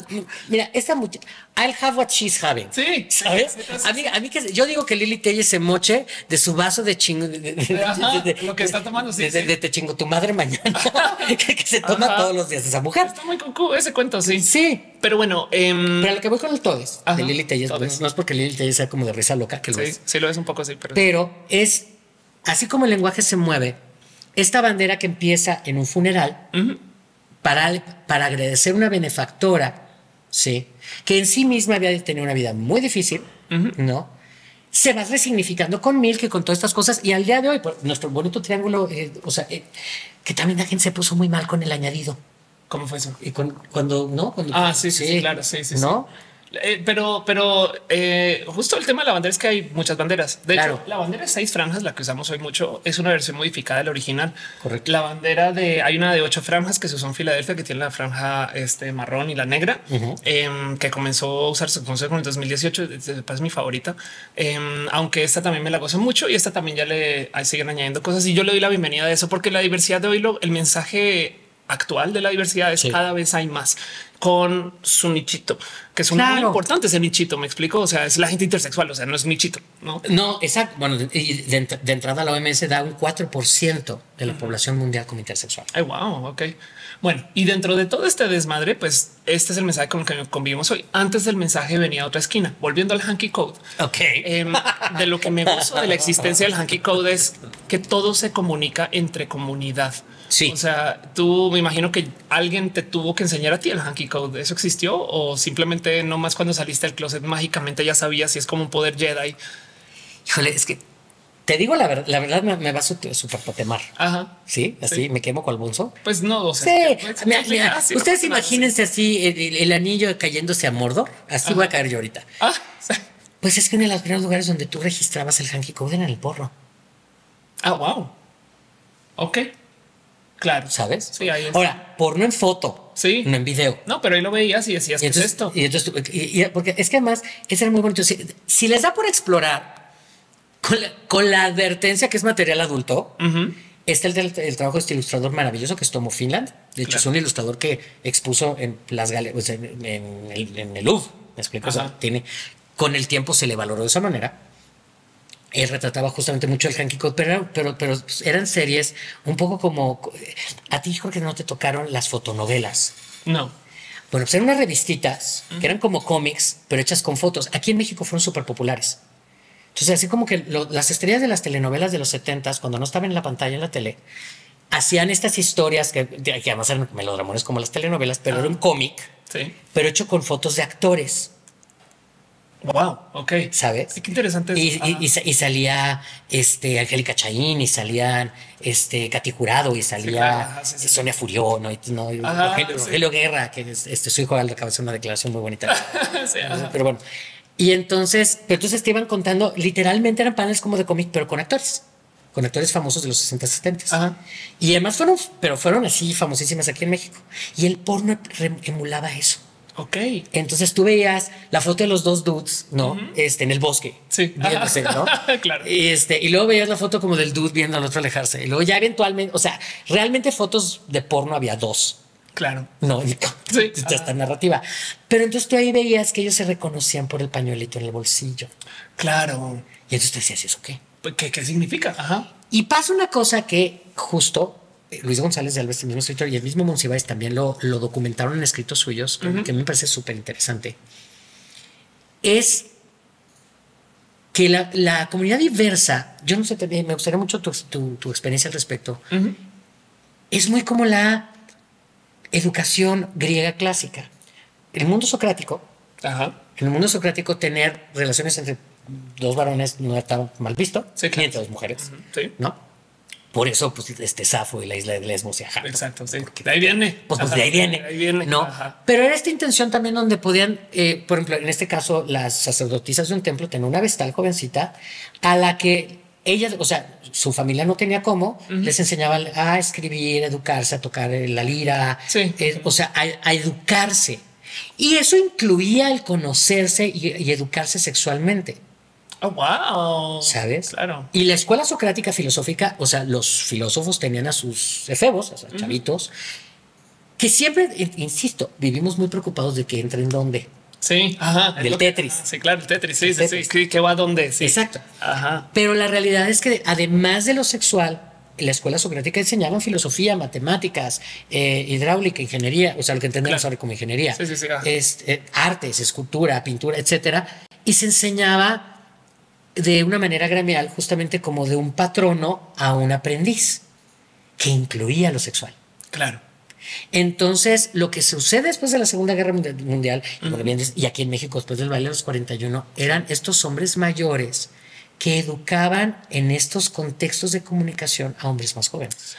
Mira, esta muchacha, I'll have what she's having. Sí. ¿Sabes? Entonces, a mí, a mí que yo digo que Lili Téllez se moche de su vaso de chingo. De, de, ajá, de, de, lo que está tomando, sí. De, de, de te chingo tu madre mañana. que, que se toma ajá. todos los días esa mujer. Está muy cucú ese cuento, sí. Sí. Pero bueno, eh, pero lo que voy con el Todes ajá, de Lili Téllez, pues, no es porque Lili Téllez sea como de risa loca, que lo sí, es. Sí, lo es un poco así, pero, pero es así como el lenguaje se mueve. Esta bandera que empieza en un funeral uh-huh. para, para agradecer una benefactora, sí, que en sí misma había tenido una vida muy difícil, uh-huh. ¿no? Se va resignificando con Milk y con todas estas cosas. Y al día de hoy, pues, nuestro bonito triángulo, eh, o sea, eh, que también la gente se puso muy mal con el añadido. ¿Cómo fue eso? Y con, cuando, ¿no? Cuando, ah, sí, sí, sí, sí, claro, sí, sí. ¿No? Sí. Eh, pero pero eh, justo el tema de la bandera es que hay muchas banderas. De claro. hecho, la bandera de seis franjas, la que usamos hoy mucho, es una versión modificada de la original. Correcto. La bandera de hay una de ocho franjas que se usó en Filadelfia, que tiene la franja este, marrón y la negra, uh-huh. eh, que comenzó a usarse en el dos mil dieciocho. Es mi favorita, eh, aunque esta también me la gozo mucho y esta también ya le ahí siguen añadiendo cosas. Y yo le doy la bienvenida a eso porque la diversidad de hoy, lo, el mensaje actual de la diversidad es sí. cada vez hay más con su nichito, que es claro. muy importante ese nichito. Me explico. O sea, es la gente intersexual, o sea, no es nichito. No, no, exacto. Bueno, y de, ent de entrada la O M S da un cuatro por ciento de la uh-huh. población mundial como intersexual. Ay, wow. Ok. Bueno, y dentro de todo este desmadre, pues este es el mensaje con el que convivimos hoy. Antes del mensaje venía otra esquina, volviendo al hanky code. Ok. Eh, de lo que me gusta de la existencia del hanky code es que todo se comunica entre comunidad. Sí. O sea, tú me imagino que alguien te tuvo que enseñar a ti el hanky code. ¿Eso existió o simplemente nomás cuando saliste del closet mágicamente ya sabías? Si es como un poder Jedi. Híjole, es que te digo la verdad, la verdad me, me va a superpotemar. Ajá. Sí, así sí. me quemo con el bonzo. Pues no, o sea, sí. Pues, mira, mira, ustedes no, imagínense no, así el, el, el anillo cayéndose a Mordor. Así ajá. voy a caer yo ahorita. Ah, sí. Pues es que uno de los primeros lugares donde tú registrabas el hanky code era en el porro. Ah, wow. Ok. Claro, sabes. Sí, ahí es. Ahora, porno en foto, sí, no en video. No, pero ahí lo veías y decías, ¿qué es esto? Y entonces, y, y, porque es que además, ese era muy bonito. Si, si les da por explorar con la, con la advertencia que es material adulto. Uh-huh. Está el, el trabajo de este ilustrador maravilloso que es Tomo Finland. De hecho, claro, es un ilustrador que expuso en las galerías, en, en, en, el, en el Louvre. Me explico. O sea, tiene, con el tiempo se le valoró de esa manera. Él retrataba justamente mucho el Hanky Code, pero, pero, pero eran series un poco como... A ti, Jorge, no te tocaron las fotonovelas. No. Bueno, pues eran unas revistitas mm. que eran como cómics, pero hechas con fotos. Aquí en México fueron súper populares. Entonces, así como que lo, las estrellas de las telenovelas de los setentas, cuando no estaban en la pantalla, en la tele, hacían estas historias que, que además eran melodramones como las telenovelas, pero ah. era un cómic, sí, pero hecho con fotos de actores. Wow, ok. ¿Sabes? Qué interesante. Y, ah. y, y, y salía este, Angélica Chaín, y salían este, Cati Jurado, y salía sí, claro. Ajá, sí, sí, Sonia Furió, ¿no? No, ajá, Rogelio, sí. Rogelio Guerra, que es, este, su hijo acaba de hacer una declaración muy bonita. Sí, ajá. Pero bueno. Y entonces, pero entonces te iban contando, literalmente eran paneles como de cómic, pero con actores, con actores famosos de los sesenta, setenta. Ajá. Y además fueron, pero fueron así famosísimas aquí en México. Y el porno emulaba eso. Ok. Entonces tú veías la foto de los dos dudes, ¿no? Uh-huh. Este, en el bosque. Sí. Viéndose, ¿no? Claro. Y, este, y luego veías la foto como del dude viendo al otro alejarse. Y luego ya eventualmente, o sea, realmente fotos de porno había dos. Claro. No, no. Sí. Esta narrativa. Pero entonces tú ahí veías que ellos se reconocían por el pañuelito en el bolsillo. Claro. Y entonces tú decías, ¿eso qué? ¿Qué, qué significa? Ajá. Y pasa una cosa que justo... Luis González de Alves, el mismo escritor, y el mismo Monsiváis también lo, lo documentaron en escritos suyos, uh-huh, que me parece súper interesante, es que la, la comunidad diversa, yo no sé, me gustaría mucho tu, tu, tu experiencia al respecto, uh-huh, es muy como la educación griega clásica. En el mundo socrático, uh-huh, en el mundo socrático tener relaciones entre dos varones no estaba mal visto, sí, claro, ni entre dos mujeres, uh-huh, sí, ¿no? Por eso, pues, este Safo y la isla de Lesbos y Ajax. Exacto, sí. Porque, de ahí viene. Pues, pues de ahí viene. De ahí viene. No, ajá. Pero era esta intención también donde podían, eh, por ejemplo, en este caso, las sacerdotisas de un templo tenían una vestal jovencita a la que ellas, o sea, su familia no tenía cómo, uh-huh, les enseñaban a escribir, a educarse, a tocar la lira, sí, eh, o sea, a, a educarse. Y eso incluía el conocerse y, y educarse sexualmente. Oh, wow. ¿Sabes? Claro. Y la escuela socrática filosófica, o sea, los filósofos tenían a sus efebos, o sea, mm. chavitos, que siempre, insisto, vivimos muy preocupados de que entren dónde. Sí, ajá. Del Tetris. Que, sí, claro, el Tetris, sí, el sí, Tetris. Sí, que va dónde. Sí. Exacto. Ajá. Pero la realidad es que además de lo sexual, en la escuela socrática enseñaban filosofía, matemáticas, eh, hidráulica, ingeniería, o sea, lo que entendemos claro. ahora como ingeniería, sí, sí, sí, es, eh, artes, escultura, pintura, etcétera, y se enseñaba de una manera gremial, justamente como de un patrono a un aprendiz, que incluía lo sexual. Claro. Entonces, lo que sucede después de la Segunda Guerra Mundial, mm-hmm, y aquí en México después del baile de los cuarenta y uno, eran estos hombres mayores que educaban en estos contextos de comunicación a hombres más jóvenes.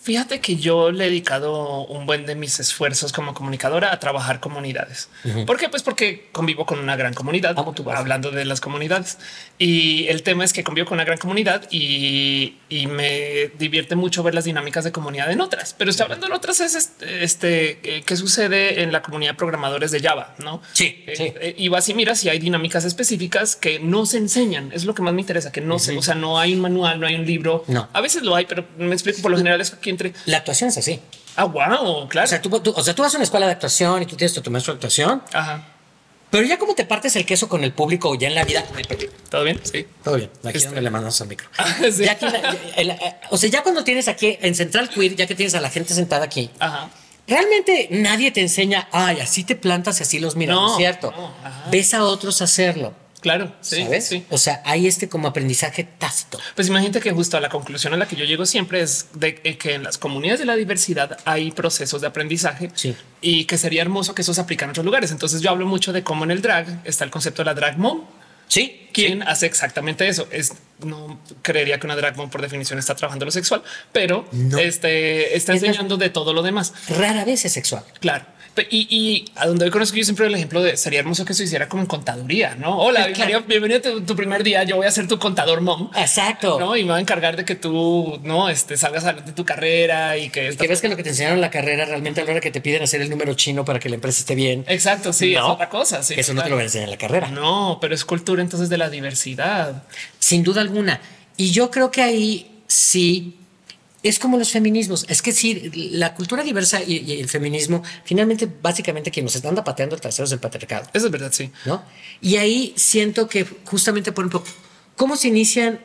Fíjate que yo le he dedicado un buen de mis esfuerzos como comunicadora a trabajar comunidades. Uh-huh. ¿Por qué? Pues porque convivo con una gran comunidad, como tú vas hablando de las comunidades. Y el tema es que convivo con una gran comunidad y, y me divierte mucho ver las dinámicas de comunidad en otras. Pero estoy hablando en otras es este, este qué sucede en la comunidad de programadores de Java, ¿no? Sí, eh, sí. Eh, y vas y miras si hay dinámicas específicas que no se enseñan. Es lo que más me interesa, que no uh-huh. se, o sea, no hay un manual, no hay un libro. No. A veces lo hay, pero me explico, por lo general es aquí. La actuación es así. Ah, wow, claro. O sea, tú, tú, o sea, tú vas a una escuela de actuación y tú tienes tu maestro de actuación. Ajá. Pero ya como te partes el queso con el público ya en la vida. ¿Todo bien? Sí. Todo bien. Aquí este. le mandamos al micro. Ah, sí. Ya aquí la, ya, el, o sea, ya cuando tienes aquí en Central Queer, ya que tienes a la gente sentada aquí. Ajá. Realmente nadie te enseña, ay, así te plantas y así los miras, no, ¿no es cierto? No, ves a otros hacerlo. Claro, sí, ¿sabes? Sí. O sea, hay este como aprendizaje tácito. Pues imagínate que justo a la conclusión a la que yo llego siempre es de que en las comunidades de la diversidad hay procesos de aprendizaje, sí, y que sería hermoso que eso se aplicara en otros lugares. Entonces yo hablo mucho de cómo en el drag está el concepto de la drag mom. Sí, quien sí. hace exactamente eso. Es, no creería que una drag mom por definición está trabajando lo sexual, pero no. este está es enseñando de todo lo demás. Rara vez es sexual. Claro. Y, y a donde hoy conozco yo siempre el ejemplo de sería hermoso que se hiciera como en contaduría, ¿no? Hola, claro. María, bienvenido a tu, tu primer día. Yo voy a ser tu contador mom. Exacto. ¿No? Y me voy a encargar de que tú no este, salgas adelante de tu carrera y que... Y que ves que lo que te enseñaron en la carrera realmente a la hora que te piden hacer el número chino para que la empresa esté bien. Exacto, sí, no. es otra cosa. Sí, eso claro. no te lo van a enseñar en la carrera. No, pero es cultura entonces de la la diversidad. Sin duda alguna. Y yo creo que ahí sí... Es como los feminismos. Es que sí, la cultura diversa y, y el feminismo, finalmente, básicamente, quien nos están pateando el trasero es el patriarcado. Eso es verdad, sí. ¿No? Y ahí siento que justamente, por ejemplo, ¿cómo se inician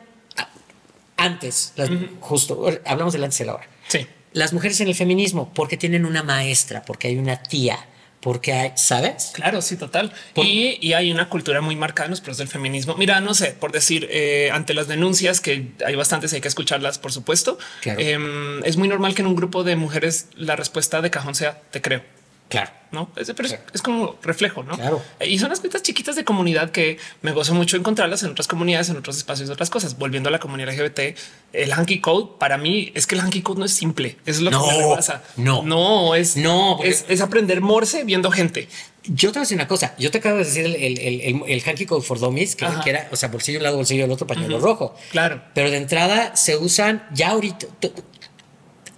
antes? Las, uh-huh. Justo, hablamos del antes y el ahora. Sí. Las mujeres en el feminismo, porque tienen una maestra, porque hay una tía, porque hay, ¿sabes? Claro, sí, total. Y, y hay una cultura muy marcada en los procesos del feminismo. Mira, no sé, por decir, eh, ante las denuncias, que hay bastantes, hay que escucharlas, por supuesto. Claro. Eh, es muy normal que en un grupo de mujeres la respuesta de cajón sea te creo. Claro, no, es, pero claro. Es, es como reflejo, ¿no? Claro. Y son las cuentas chiquitas de comunidad que me gozo mucho encontrarlas en otras comunidades, en otros espacios, otras cosas. Volviendo a la comunidad L G B T, el hanky code para mí es que el hanky code no es simple. Es lo no, que me rebasa. No, no es, no es, es aprender morse viendo gente. Yo te voy a decir una cosa. Yo te acabo de decir el, el, el, el hanky code for dummies, que, que era, o sea, bolsillo de un lado, bolsillo del otro, pañuelo uh-huh. rojo. Claro, pero de entrada se usan ya ahorita.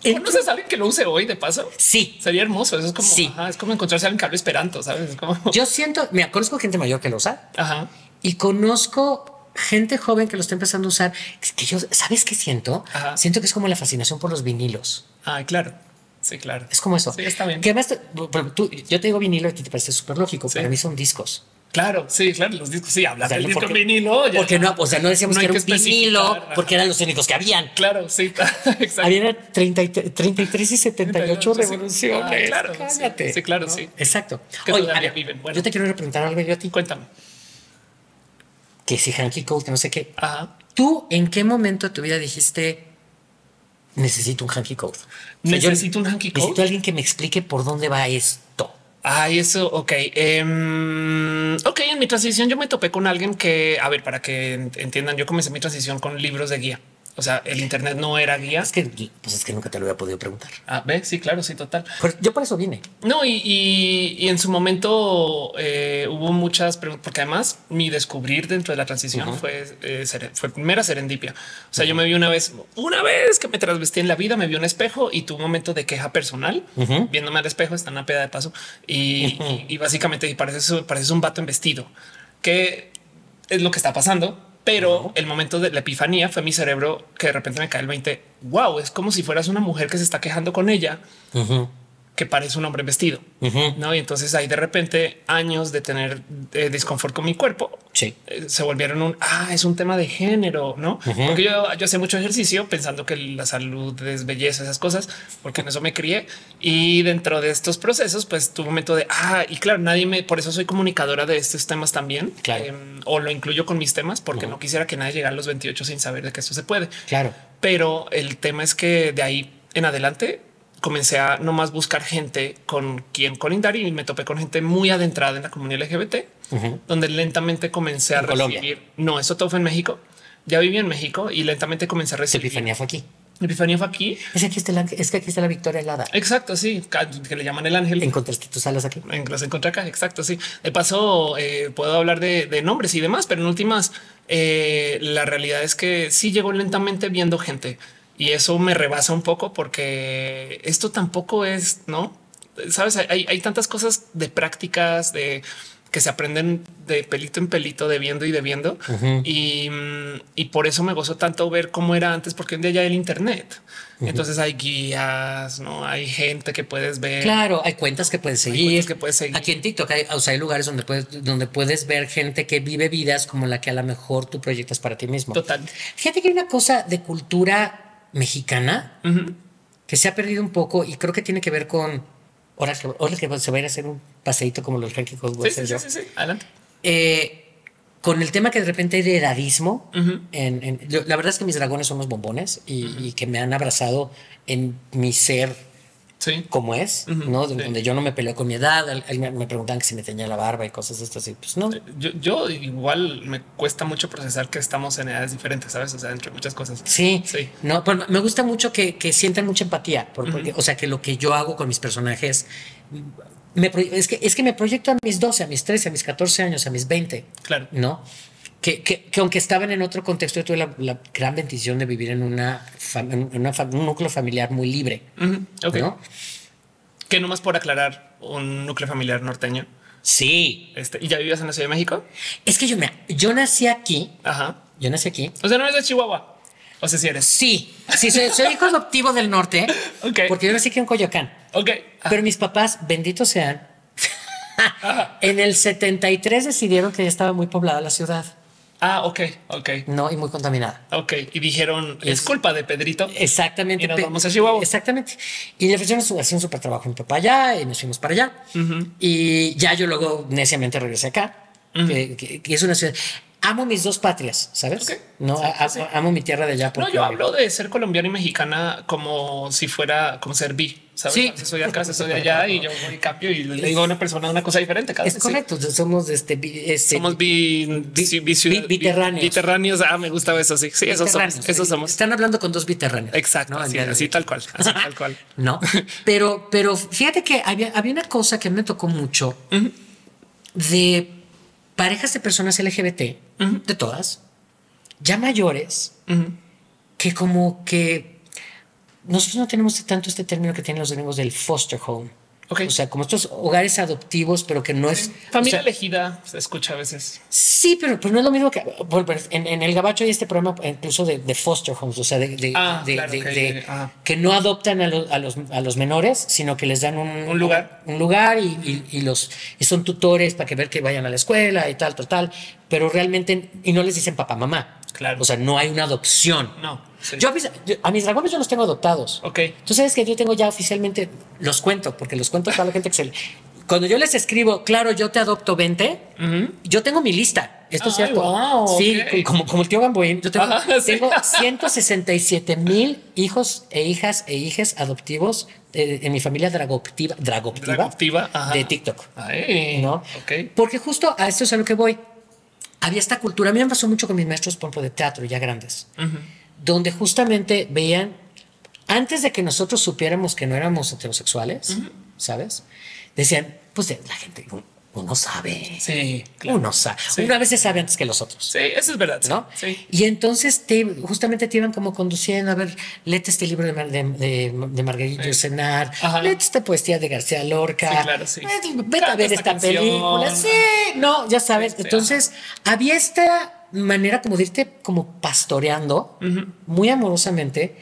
¿Conoces a alguien que lo use hoy de paso? Sí. Sería hermoso. Eso es como, sí. Ajá, es como encontrarse a alguien que habla esperanto, ¿sabes? Es como... Yo siento, mira, conozco gente mayor que lo usa. Ajá. Y conozco gente joven que lo está empezando a usar. Es que yo, ¿sabes qué siento? Ajá. Siento que es como la fascinación por los vinilos. Ah, claro. Sí, claro. Es como eso. Sí, está bien. Que además, tú, yo te digo vinilo y te parece súper lógico. Sí. Para mí son discos. Claro, sí, claro, los discos, sí, hablas o sea, del no disco porque, vinilo. Ya porque no, o sea, no decíamos no que era un vinilo, porque eran los únicos que habían. Claro, sí, exacto. Habían treinta y tres y setenta y ocho revoluciones. Ah, claro, cállate. Sí, sí, claro, ¿no? Sí. Exacto. Oye, a ver, viven. Bueno. Yo te quiero preguntar algo, yo a ti. Cuéntame. Que si hanky code, que no sé qué. Ajá. ¿Tú en qué momento de tu vida dijiste, necesito un hanky code? O sea, necesito un hanky code. Necesito a alguien que me explique por dónde va esto. Ay, ah, eso, ok. Um, ok, en mi transición yo me topé con alguien que, a ver, para que entiendan, yo comencé mi transición con libros de guía. O sea, el internet no era guía. Es que, pues es que nunca te lo había podido preguntar. Ah, ¿ves? Sí, claro, sí, total. Pero yo por eso vine. No, y, y, y en su momento eh, hubo muchas preguntas, porque además mi descubrir dentro de la transición uh -huh. fue, eh, fue mera serendipia. O sea, uh -huh. yo me vi una vez, una vez que me transvestí en la vida, me vi un espejo y tuve un momento de queja personal uh -huh. viéndome al espejo, está una peda de paso. Y, uh -huh. y, y básicamente pareces, pareces un vato en vestido, que es lo que está pasando. Pero uh-huh. el momento de la epifanía fue mi cerebro que de repente me cae el veinte. Wow, es como si fueras una mujer que se está quejando con ella, uh-huh. que parece un hombre vestido. Uh-huh. ¿No? Y entonces ahí de repente años de tener eh, desconfort con mi cuerpo sí. eh, se volvieron un ah, es un tema de género. No, uh-huh. porque yo, yo hacía mucho ejercicio pensando que la salud es belleza, esas cosas, porque en eso me crié. Y dentro de estos procesos, pues tuve un momento de ah, y claro, nadie me por eso soy comunicadora de estos temas también. Claro. Eh, o lo incluyo con mis temas porque uh-huh. no quisiera que nadie llegara a los veintiocho sin saber de que esto se puede. Claro. Pero el tema es que de ahí en adelante comencé a nomás buscar gente con quien colindar y me topé con gente muy adentrada en la comunidad L G B T, uh-huh. donde lentamente comencé a recibir. Colombia. No, eso todo fue en México. Ya viví en México y lentamente comencé a recibir. La epifanía fue aquí. La epifanía fue aquí. Es, aquí está la, es que aquí está la victoria helada. Exacto, sí. Que le llaman el ángel. Encontraste tus alas aquí. En, las encontré acá, exacto, sí. De paso, eh, puedo hablar de, de nombres y demás, pero en últimas, eh, la realidad es que sí llegó lentamente viendo gente. Y eso me rebasa un poco porque esto tampoco es, ¿no? Sabes, hay, hay tantas cosas de prácticas, de... que se aprenden de pelito en pelito, debiendo y debiendo. Uh-huh. y, y por eso me gozó tanto ver cómo era antes, porque un día ya el internet. Uh-huh. Entonces hay guías, no hay gente que puedes ver. Claro, hay cuentas que puedes seguir. Cuentas que puedes seguir. Aquí en TikTok hay, o sea, hay lugares donde puedes, donde puedes ver gente que vive vidas como la que a lo mejor tú proyectas para ti mismo. Total. Fíjate que hay una cosa de cultura mexicana uh-huh. que se ha perdido un poco y creo que tiene que ver con... Ahora que, ahora que se va a ir a hacer un paseíto como los hanky codes voy a hacer yo. Sí, sí, sí. Adelante. Eh, con el tema que de repente hay de edadismo. Uh-huh. en, en, yo, la verdad es que mis dragones son los bombones y, uh-huh. y que me han abrazado en mi ser sí. como es, uh-huh. ¿no? Sí. Donde yo no me peleo con mi edad. Me preguntan que si me tenía la barba y cosas de esto así. Pues no. Yo, yo igual me cuesta mucho procesar que estamos en edades diferentes, ¿sabes? O sea, entre muchas cosas. Sí, sí. No, pero me gusta mucho que, que sientan mucha empatía. Por, uh-huh. porque, o sea, que lo que yo hago con mis personajes... Me, es, que, es que me proyecto a mis doce, a mis trece, a mis catorce años, a mis veinte. Claro. ¿No? Que, que, que aunque estaban en otro contexto, yo tuve la, la gran bendición de vivir en, una en una, un núcleo familiar muy libre. Uh-huh. Okay. ¿No? Que nomás por aclarar, un núcleo familiar norteño. Sí. Este, ¿Y ya vivías en la Ciudad de México? Es que yo, me, yo nací aquí. Ajá. Yo nací aquí. O sea, no eres de Chihuahua. O sea, si ¿sí eres? Sí. Sí, soy, soy hijo adoptivo del norte. Ok. Porque yo nací aquí en Coyoacán. Ok. Ajá. Pero mis papás, benditos sean, en el setenta y tres decidieron que ya estaba muy poblada la ciudad. Ah, ok, ok. No, y muy contaminada. Ok, y dijeron, es, es culpa de Pedrito. Exactamente. Y nos vamos a Chihuahua. Exactamente. Y le ofrecieron un súper trabajo mi papá allá y nos fuimos para allá. Uh-huh. Y ya yo luego neciamente regresé acá, uh-huh. que, que, que es una ciudad... Amo mis dos patrias, ¿sabes? Okay. No, sí, a, sí. amo mi tierra de allá. Porque... No, yo hablo de ser colombiana y mexicana como si fuera, como ser bi, ¿sabes? Sí. Entonces soy acá, soy allá y yo voy y cambio y le digo a una persona una cosa diferente. Cada es vez, correcto, sí. somos este, este... Somos bi... bi, bi, bi biterráneos. Biterráneos, ah, me gustaba eso, sí. Sí, esos somos, esos somos. Están hablando con dos biterráneos. Exacto, ¿no? Así, así tal cual, así tal cual. No, pero, pero fíjate que había, había una cosa que me tocó mucho uh-huh. de... parejas de personas L G B T, uh-huh. de todas, ya mayores, uh-huh. que como que nosotros no tenemos tanto este término que tienen los gringos del foster home. Okay. O sea, como estos hogares adoptivos, pero que no sí. es... Familia o sea, elegida, se escucha a veces. Sí, pero, pero no es lo mismo que... En, en el Gabacho hay este programa incluso de, de foster homes, o sea, de, de, ah, de, claro, de, okay. de ah. que no adoptan a, lo, a, los, a los menores, sino que les dan un, ¿Un lugar un lugar y, y, y, los, y son tutores para que ver que vayan a la escuela y tal, tal, tal. Pero realmente... Y no les dicen papá, mamá. Claro. O sea, no hay una adopción. No. Sí. Yo, a mis dragones yo los tengo adoptados. Ok. Tú sabes que yo tengo ya oficialmente, los cuento, porque los cuento a la gente que se le... Cuando yo les escribo, claro, yo te adopto veinte, uh-huh. yo tengo mi lista. Esto ah, es cierto. Wow, sí, okay. como, como el tío Gamboín. Yo tengo, ah, ¿sí? tengo ciento sesenta y siete mil hijos e hijas e hijas adoptivos eh, en mi familia dragoptiva, dragoptiva, dragoptiva ajá. de TikTok. Ay, ¿no? Okay. Porque justo a esto es a lo que voy. Había esta cultura. A mí me pasó mucho con mis maestros, por ejemplo, de teatro, ya grandes. Ajá. Uh-huh. Donde justamente veían, antes de que nosotros supiéramos que no éramos heterosexuales, uh-huh. ¿sabes? Decían, pues la gente, uno sabe. Sí, claro. Uno sabe. Sí. Uno a veces sabe antes que los otros. Sí, eso es verdad. ¿No? Sí. Y entonces te, justamente te iban como conduciendo a ver, léete este libro de, de, de, de Margarito sí. Senar, léete esta poesía de García Lorca. Sí, claro, sí. Vete Canta a ver esta, esta película. Sí, no, ya sabes. Sí, entonces sea. había esta... manera como de irte como pastoreando uh-huh. muy amorosamente.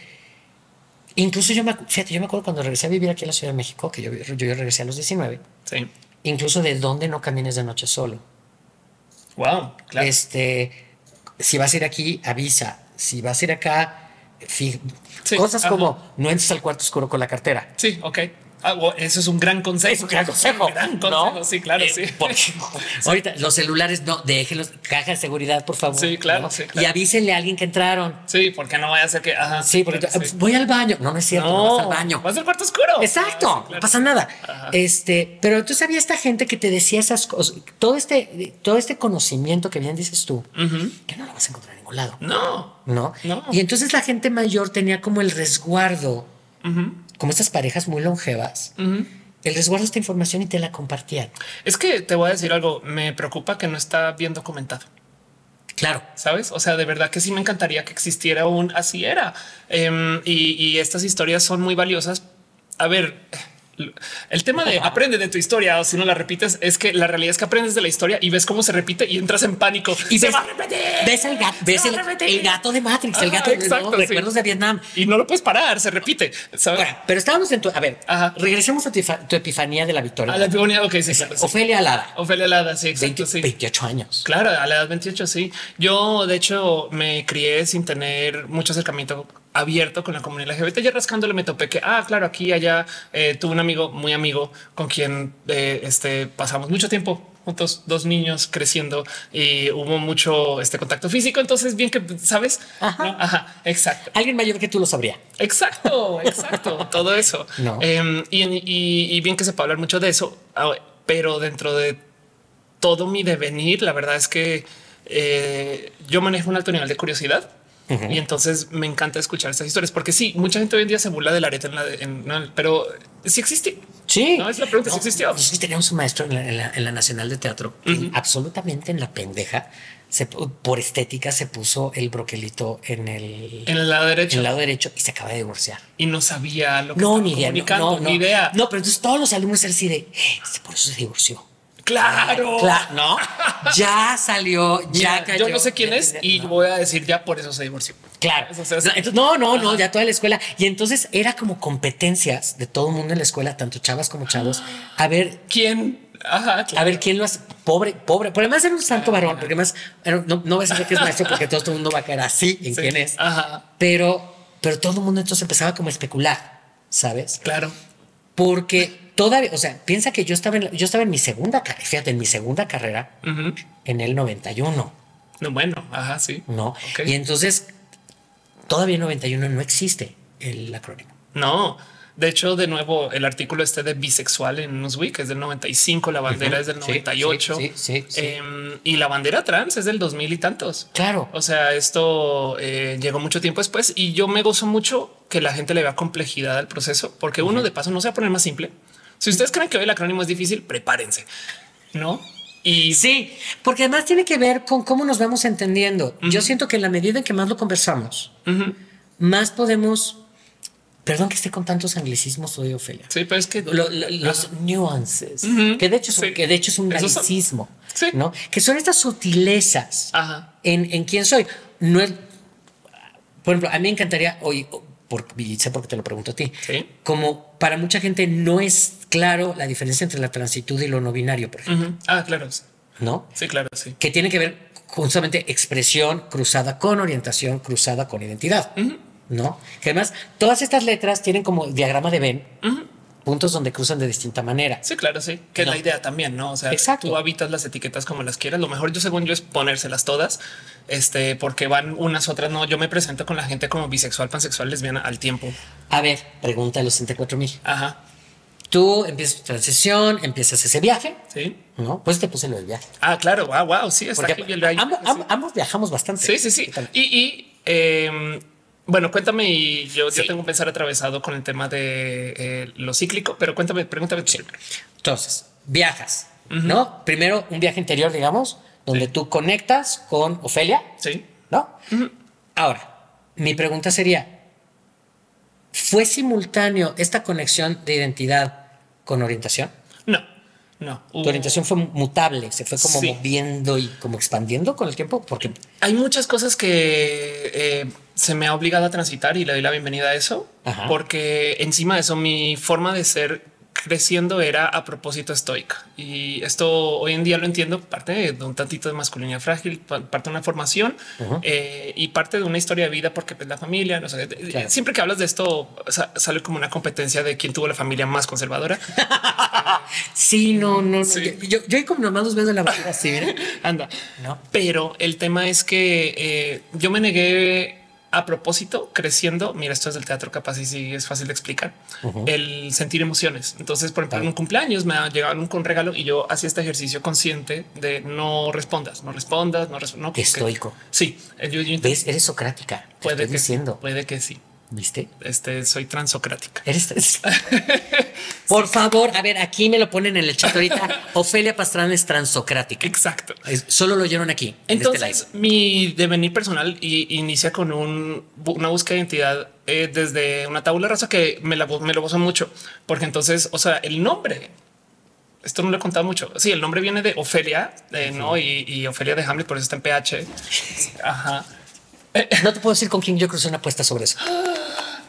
Incluso yo me, fíjate, yo me acuerdo cuando regresé a vivir aquí a la Ciudad de México, que yo, yo regresé a los diecinueve. Sí. Incluso de dónde no camines de noche solo. Wow, claro. Este, si vas a ir aquí, avisa. Si vas a ir acá, sí, cosas ajá. como no entres al cuarto oscuro con la cartera. Sí, ok. Ah, eso es un gran consejo. Es un gran consejo. Gran consejo, ¿no? Sí, claro, eh, sí. Porque, sí. Ahorita los celulares, no, déjenlos, caja de seguridad, por favor. Sí, claro, ¿no? sí, claro. Y avísenle a alguien que entraron. Sí, porque no vaya a ser que... Ajá, sí, sí, porque claro, sí. voy al baño. No, no es cierto, no, no vas al baño. Vas al cuarto oscuro. Exacto, ah, sí, claro. no pasa nada. Ajá. Este, pero entonces había esta gente que te decía esas cosas. Todo este, todo este conocimiento que bien dices tú, uh-huh. que no lo vas a encontrar en ningún lado. No. No. no. Y entonces la gente mayor tenía como el resguardo. Uh-huh. Como estas parejas muy longevas, uh-huh. el resguardo esta información y te la compartían. Es que te voy a decir algo, me preocupa que no está bien documentado. Claro. ¿Sabes? O sea, de verdad que sí me encantaría que existiera un así era. Um, y, y estas historias son muy valiosas. A ver, el tema de aprende de tu historia o si no la repites es que la realidad es que aprendes de la historia y ves cómo se repite y entras en pánico y se ves, va a repetir. Ves el gato, ves el, el gato de Matrix, ah, el gato exacto, de los recuerdos sí. de Vietnam y no lo puedes parar, se repite. ¿Sabes? Ahora, pero estábamos en tu, a ver, Ajá. regresemos a tu, tu epifanía de la victoria. A la epifanía, ok, sí, claro, sí. Ofelia Alada. Ofelia Alada, sí, exacto, veinte, sí. veintiocho años. Claro, a la edad veintiocho, sí. Yo, de hecho, me crié sin tener mucho acercamiento abierto con la comunidad L G B T. Ya rascándole me topé que, ah, claro, aquí, allá, eh, tuve un amigo muy amigo con quien eh, este, pasamos mucho tiempo juntos, dos niños creciendo y hubo mucho este contacto físico. Entonces, bien que sabes, ajá, ¿no? Ajá, exacto. Alguien mayor que tú lo sabría. Exacto, exacto. todo eso. No. Eh, y, y, y bien que se puede hablar mucho de eso, pero dentro de todo mi devenir, la verdad es que eh, yo manejo un alto nivel de curiosidad. Uh-huh. Y entonces me encanta escuchar estas historias porque sí, mucha gente hoy en día se burla del arete en la de, en, no, pero sí existe. Sí, no es la pregunta. No, si existió. Nosotros teníamos un maestro en la, en la, en la Nacional de Teatro uh-huh. que absolutamente en la pendeja se, por estética se puso el broquelito en el, en el lado derecho, en el lado derecho y se acaba de divorciar y no sabía lo que no, ni idea, comunicando, no, no, ni idea. No, pero entonces todos los alumnos eran así de eh, por eso se divorció. Claro. Cla no, ya salió, ya Mira, cayó. Yo no sé quién es y no. voy a decir ya por eso se divorció. Claro. Eso se entonces, no, no, no, ya toda la escuela. Y entonces era como competencias de todo el mundo en la escuela, tanto chavas como chavos. A ver quién, ajá, claro. a ver quién lo hace. Pobre, pobre. Pero además era un santo varón, ajá. porque además no, no vas a decir que es maestro porque todo el mundo va a caer así en sí. quién es. Ajá. Pero, pero todo el mundo entonces empezaba como a especular, ¿sabes? Claro. Porque todavía, o sea, piensa que yo estaba en, yo estaba en mi segunda carrera, fíjate, en mi segunda carrera, uh-huh. en el noventa y uno. No, bueno, ajá, sí. No, okay. Y entonces, todavía en noventa y uno no existe el acrónimo. No, de hecho, de nuevo, el artículo este de bisexual en Newsweek es del noventa y cinco, la bandera uh-huh. es del noventa y ocho, sí, sí, sí, sí. Eh, y la bandera trans es del dos mil y tantos. Claro. O sea, esto eh, llegó mucho tiempo después y yo me gozo mucho que la gente le vea complejidad al proceso, porque uh-huh. uno de paso no se va a poner más simple. Si ustedes creen que hoy el acrónimo es difícil, prepárense, ¿no? Y sí, porque además tiene que ver con cómo nos vamos entendiendo. Uh-huh. Yo siento que en la medida en que más lo conversamos, uh-huh. más podemos... Perdón que esté con tantos anglicismos hoy, Ofelia. Sí, pero es que... Lo, lo, los uh-huh. nuances, uh-huh. que, de hecho son, sí. que de hecho es un anglicismo, sí. ¿no? Que son estas sutilezas uh-huh. en, en quién soy. No es, por ejemplo, a mí me encantaría hoy... Porque, y sé porque te lo pregunto a ti, ¿sí? Como para mucha gente no es claro la diferencia entre la transitud y lo no binario, por ejemplo. Uh-huh. Ah, claro. Sí. ¿No? Sí, claro, sí. Que tiene que ver justamente expresión cruzada con orientación, cruzada con identidad, uh-huh. ¿no? Que además todas estas letras tienen como diagrama de Venn, uh-huh. puntos donde cruzan de distinta manera. Sí, claro, sí. Que es no. la idea también, ¿no? O sea, Exacto. tú habitas las etiquetas como las quieras. Lo mejor yo, según yo, es ponérselas todas, este, porque van unas otras. No, yo me presento con la gente como bisexual, pansexual, lesbiana al tiempo. A ver, pregunta de los sesenta y cuatro mil. Ajá. Tú empiezas tu transición, empiezas ese viaje. Sí. No, pues te puse lo del viaje. Ah, claro. Wow, wow. Sí, está aquí el viaje. Amb, amb, sí. Ambos viajamos bastante. Sí, sí, sí. Y, y eh, bueno, cuéntame y yo, sí. yo tengo un pensar atravesado con el tema de eh, lo cíclico, pero cuéntame, pregúntame. Sí. Entonces, viajas, uh-huh. ¿no? Primero un viaje interior, digamos, donde sí. tú conectas con Ofelia, sí. ¿no? Uh-huh. Ahora, mi pregunta sería, ¿fue simultáneo esta conexión de identidad con orientación? No. No, tu uh, orientación fue mutable, se fue como sí. moviendo y como expandiendo con el tiempo, porque hay muchas cosas que eh, se me ha obligado a transitar y le doy la bienvenida a eso, Ajá. porque encima de eso mi forma de ser creciendo era a propósito estoica y esto hoy en día lo entiendo parte de un tantito de masculinidad frágil, parte de una formación uh-huh. eh, y parte de una historia de vida porque pues, la familia, no sé, claro. siempre que hablas de esto sale como una competencia de quién tuvo la familia más conservadora. sí, no, no, no. Sí. Yo, yo, yo como nomás dos veces de la basura así, mira. Anda, no. Pero el tema es que eh, yo me negué a propósito, creciendo, mira, esto es del teatro, capaz y sí es fácil de explicar, uh-huh. el sentir emociones. Entonces, por ejemplo, en un cumpleaños me llegaron con regalo y yo hacía este ejercicio consciente de no respondas, no respondas, no respondas. No, estoico. Que, sí. Yo, yo, ¿Ves? Eres socrática. Te puede estoy que diciendo. Sí, puede que sí. ¿Viste? Este, soy transocrática. ¿Eres? Por sí. favor, a ver, aquí me lo ponen en el chat ahorita. Ofelia Pastrana es transocrática. Exacto. Es, solo lo oyeron aquí. Entonces, en este live. Mi devenir personal y, inicia con un, una búsqueda de identidad eh, desde una tabla rasa que me, la, me lo gozo mucho. Porque entonces, o sea, el nombre... Esto no lo he contado mucho. Sí, el nombre viene de Ofelia, eh, sí. ¿no? Y, y Ofelia de Hamlet, por eso está en P H. Ajá. No te puedo decir con quién yo crucé una apuesta sobre eso.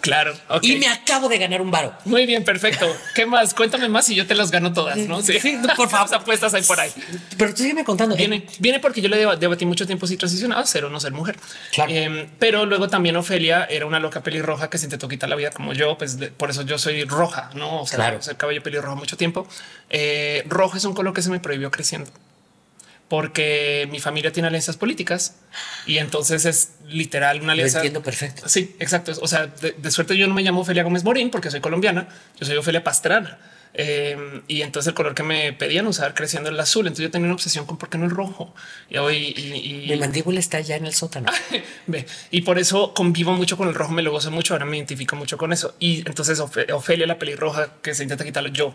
Claro. Okay. Y me acabo de ganar un varo. Muy bien, perfecto. ¿Qué más? Cuéntame más y yo te las gano todas, ¿no? Sí, sí por favor. Apuestas ahí por ahí. Pero tú sígueme contando. Viene, eh. viene porque yo le debatí mucho tiempo si transicionaba ser o no ser mujer. Claro. Eh, pero luego también Ofelia era una loca pelirroja que se intentó quitar la vida como yo. Pues de, por eso yo soy roja, ¿no? O sea, claro. el cabello pelirrojo mucho tiempo. Eh, rojo es un color que se me prohibió creciendo. Porque mi familia tiene alianzas políticas y entonces es literal una alianza. Lo entiendo perfecto. Sí, exacto. O sea, de, de suerte yo no me llamo Ofelia Gómez Morín porque soy colombiana. Yo soy Ofelia Pastrana. Eh, y entonces el color que me pedían usar creciendo era el azul. Entonces yo tenía una obsesión con por qué no el rojo. Y hoy y, y, mi mandíbula está ya en el sótano. Y por eso convivo mucho con el rojo. Me lo gozo mucho. Ahora me identifico mucho con eso. Y entonces Ofelia, la pelirroja que se intenta quitarlo yo.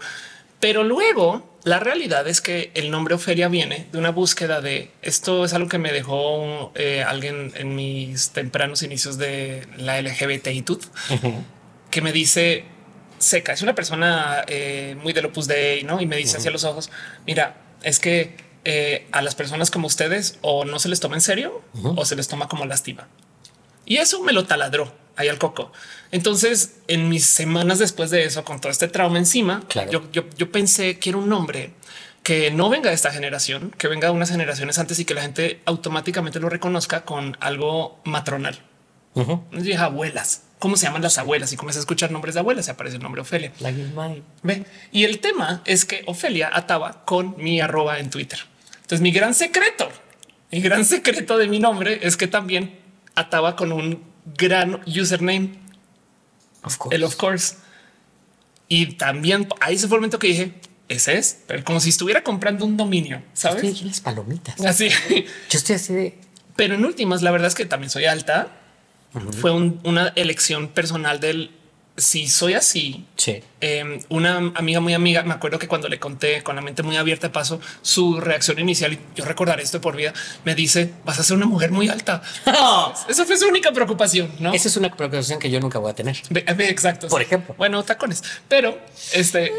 Pero luego la realidad es que el nombre Ofelia viene de una búsqueda de esto. Es algo que me dejó eh, alguien en mis tempranos inicios de la L G B T I T U D uh-huh. que me dice seca. Es una persona eh, muy del Opus Dei, ¿no? Y me dice uh-huh. hacia los ojos. Mira, es que eh, a las personas como ustedes o no se les toma en serio uh-huh. o se les toma como lástima. Y eso me lo taladró ahí al coco. Entonces, en mis semanas después de eso, con todo este trauma encima, claro. yo, yo, yo pensé que era un nombre que no venga de esta generación, que venga de unas generaciones antes y que la gente automáticamente lo reconozca con algo matronal. Uh-huh. Yo dije, abuelas, ¿cómo se llaman las abuelas? Y comencé a escuchar nombres de abuelas. Se aparece el nombre Ofelia. Like Ve. Y el tema es que Ofelia ataba con mi arroba en Twitter. Entonces mi gran secreto, mi gran secreto de mi nombre es que también ataba con un gran username. Of course. El of course. Y también ahí se fue el momento que dije, ese es, pero como si estuviera comprando un dominio, ¿sabes? Estoy aquí en las palomitas. Así. Yo estoy así de... Pero en últimas, la verdad es que también soy alta. Uh-huh. Fue un, una elección personal del... Si soy así, sí. eh, una amiga muy amiga, me acuerdo que cuando le conté con la mente muy abierta paso su reacción inicial, y yo recordaré esto por vida, me dice, vas a ser una mujer muy alta. Oh. Esa fue su única preocupación, ¿no? Esa es una preocupación que yo nunca voy a tener. Exacto. Por sí. ejemplo. Bueno, tacones. Pero este...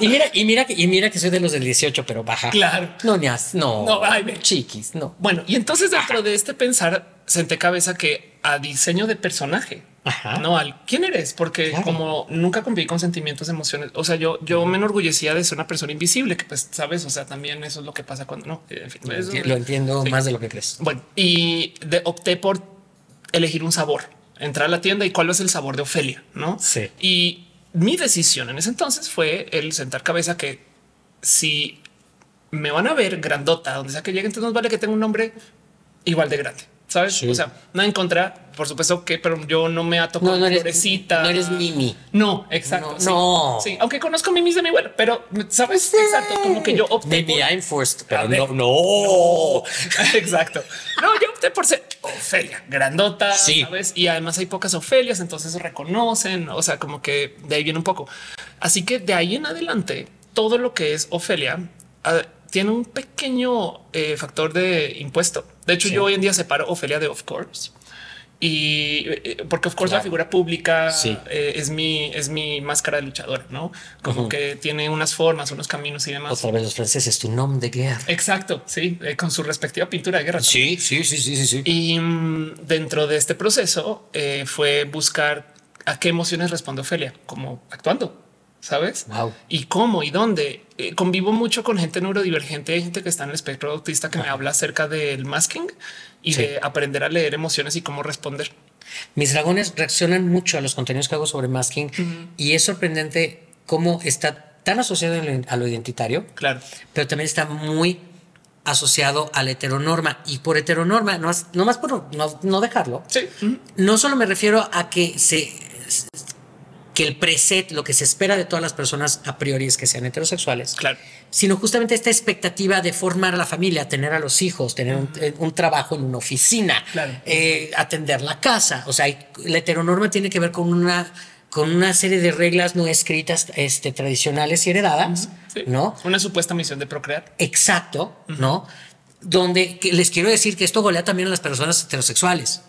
Y mira, y mira, que, y mira que soy de los del dieciocho, pero baja. Claro. No, no, no, ay, chiquis, no. Bueno, y entonces dentro de este pensar senté cabeza que a diseño de personaje, Ajá. no al quién eres, porque claro. como nunca conviví con sentimientos, emociones. O sea, yo, yo me enorgullecía de ser una persona invisible, que pues sabes, o sea, también eso es lo que pasa cuando no. En fin, lo, eso, lo entiendo sí. más de lo que crees. Bueno, y de, opté por elegir un sabor, entrar a la tienda y cuál es el sabor de Ofelia, ¿no? Sí. Y mi decisión en ese entonces fue el sentar cabeza que si me van a ver grandota, donde sea que llegue, entonces nos vale que tenga un nombre igual de grande, ¿sabes? Sí. O sea, nada en contra, por supuesto que, pero yo no me ato con no, no florecita. No eres Mimi. No, exacto. No, sí, no. sí, aunque conozco Mimis de mi abuelo, pero ¿sabes? Sí. Exacto, como que yo opté Mimi por... I'm forced, pero no, no. no. Exacto. No, yo opté por ser Ofelia, grandota, sí. ¿sabes? Y además hay pocas Ofelias, entonces reconocen, o sea, como que de ahí viene un poco. Así que de ahí en adelante, todo lo que es Ofelia uh, tiene un pequeño eh, factor de impuesto. De hecho, sí. yo hoy en día separo Ofelia de of course. Y porque of course claro. la figura pública sí. eh, es mi es mi máscara de luchadora, ¿no? Como uh-huh. que tiene unas formas, unos caminos y demás. Otra vez los franceses, tu nom de guerra. Exacto, sí, eh, con su respectiva pintura de guerra. Sí, sí, sí, sí, sí, sí. Y um, dentro de este proceso eh, fue buscar a qué emociones responde Ofelia, como actuando, ¿sabes? Wow. Y cómo y dónde. Eh, convivo mucho con gente neurodivergente, hay gente que está en el espectro autista que wow. me habla acerca del masking y sí. de aprender a leer emociones y cómo responder. Mis dragones reaccionan mucho a los contenidos que hago sobre masking uh-huh. y es sorprendente cómo está tan asociado a lo identitario, claro, pero también está muy asociado a la heteronorma. Y por heteronorma, no, no más por no, no dejarlo, sí. uh-huh. no solo me refiero a que se... que el preset, lo que se espera de todas las personas a priori es que sean heterosexuales, claro, sino justamente esta expectativa de formar a la familia, tener a los hijos, tener un, un trabajo en una oficina, claro. eh, atender la casa. O sea, la heteronorma tiene que ver con una, con una serie de reglas no escritas, este, tradicionales y heredadas, uh-huh. sí. ¿no? Una supuesta misión de procrear. Exacto, uh-huh. ¿no? Donde les quiero decir que esto golea también a las personas heterosexuales.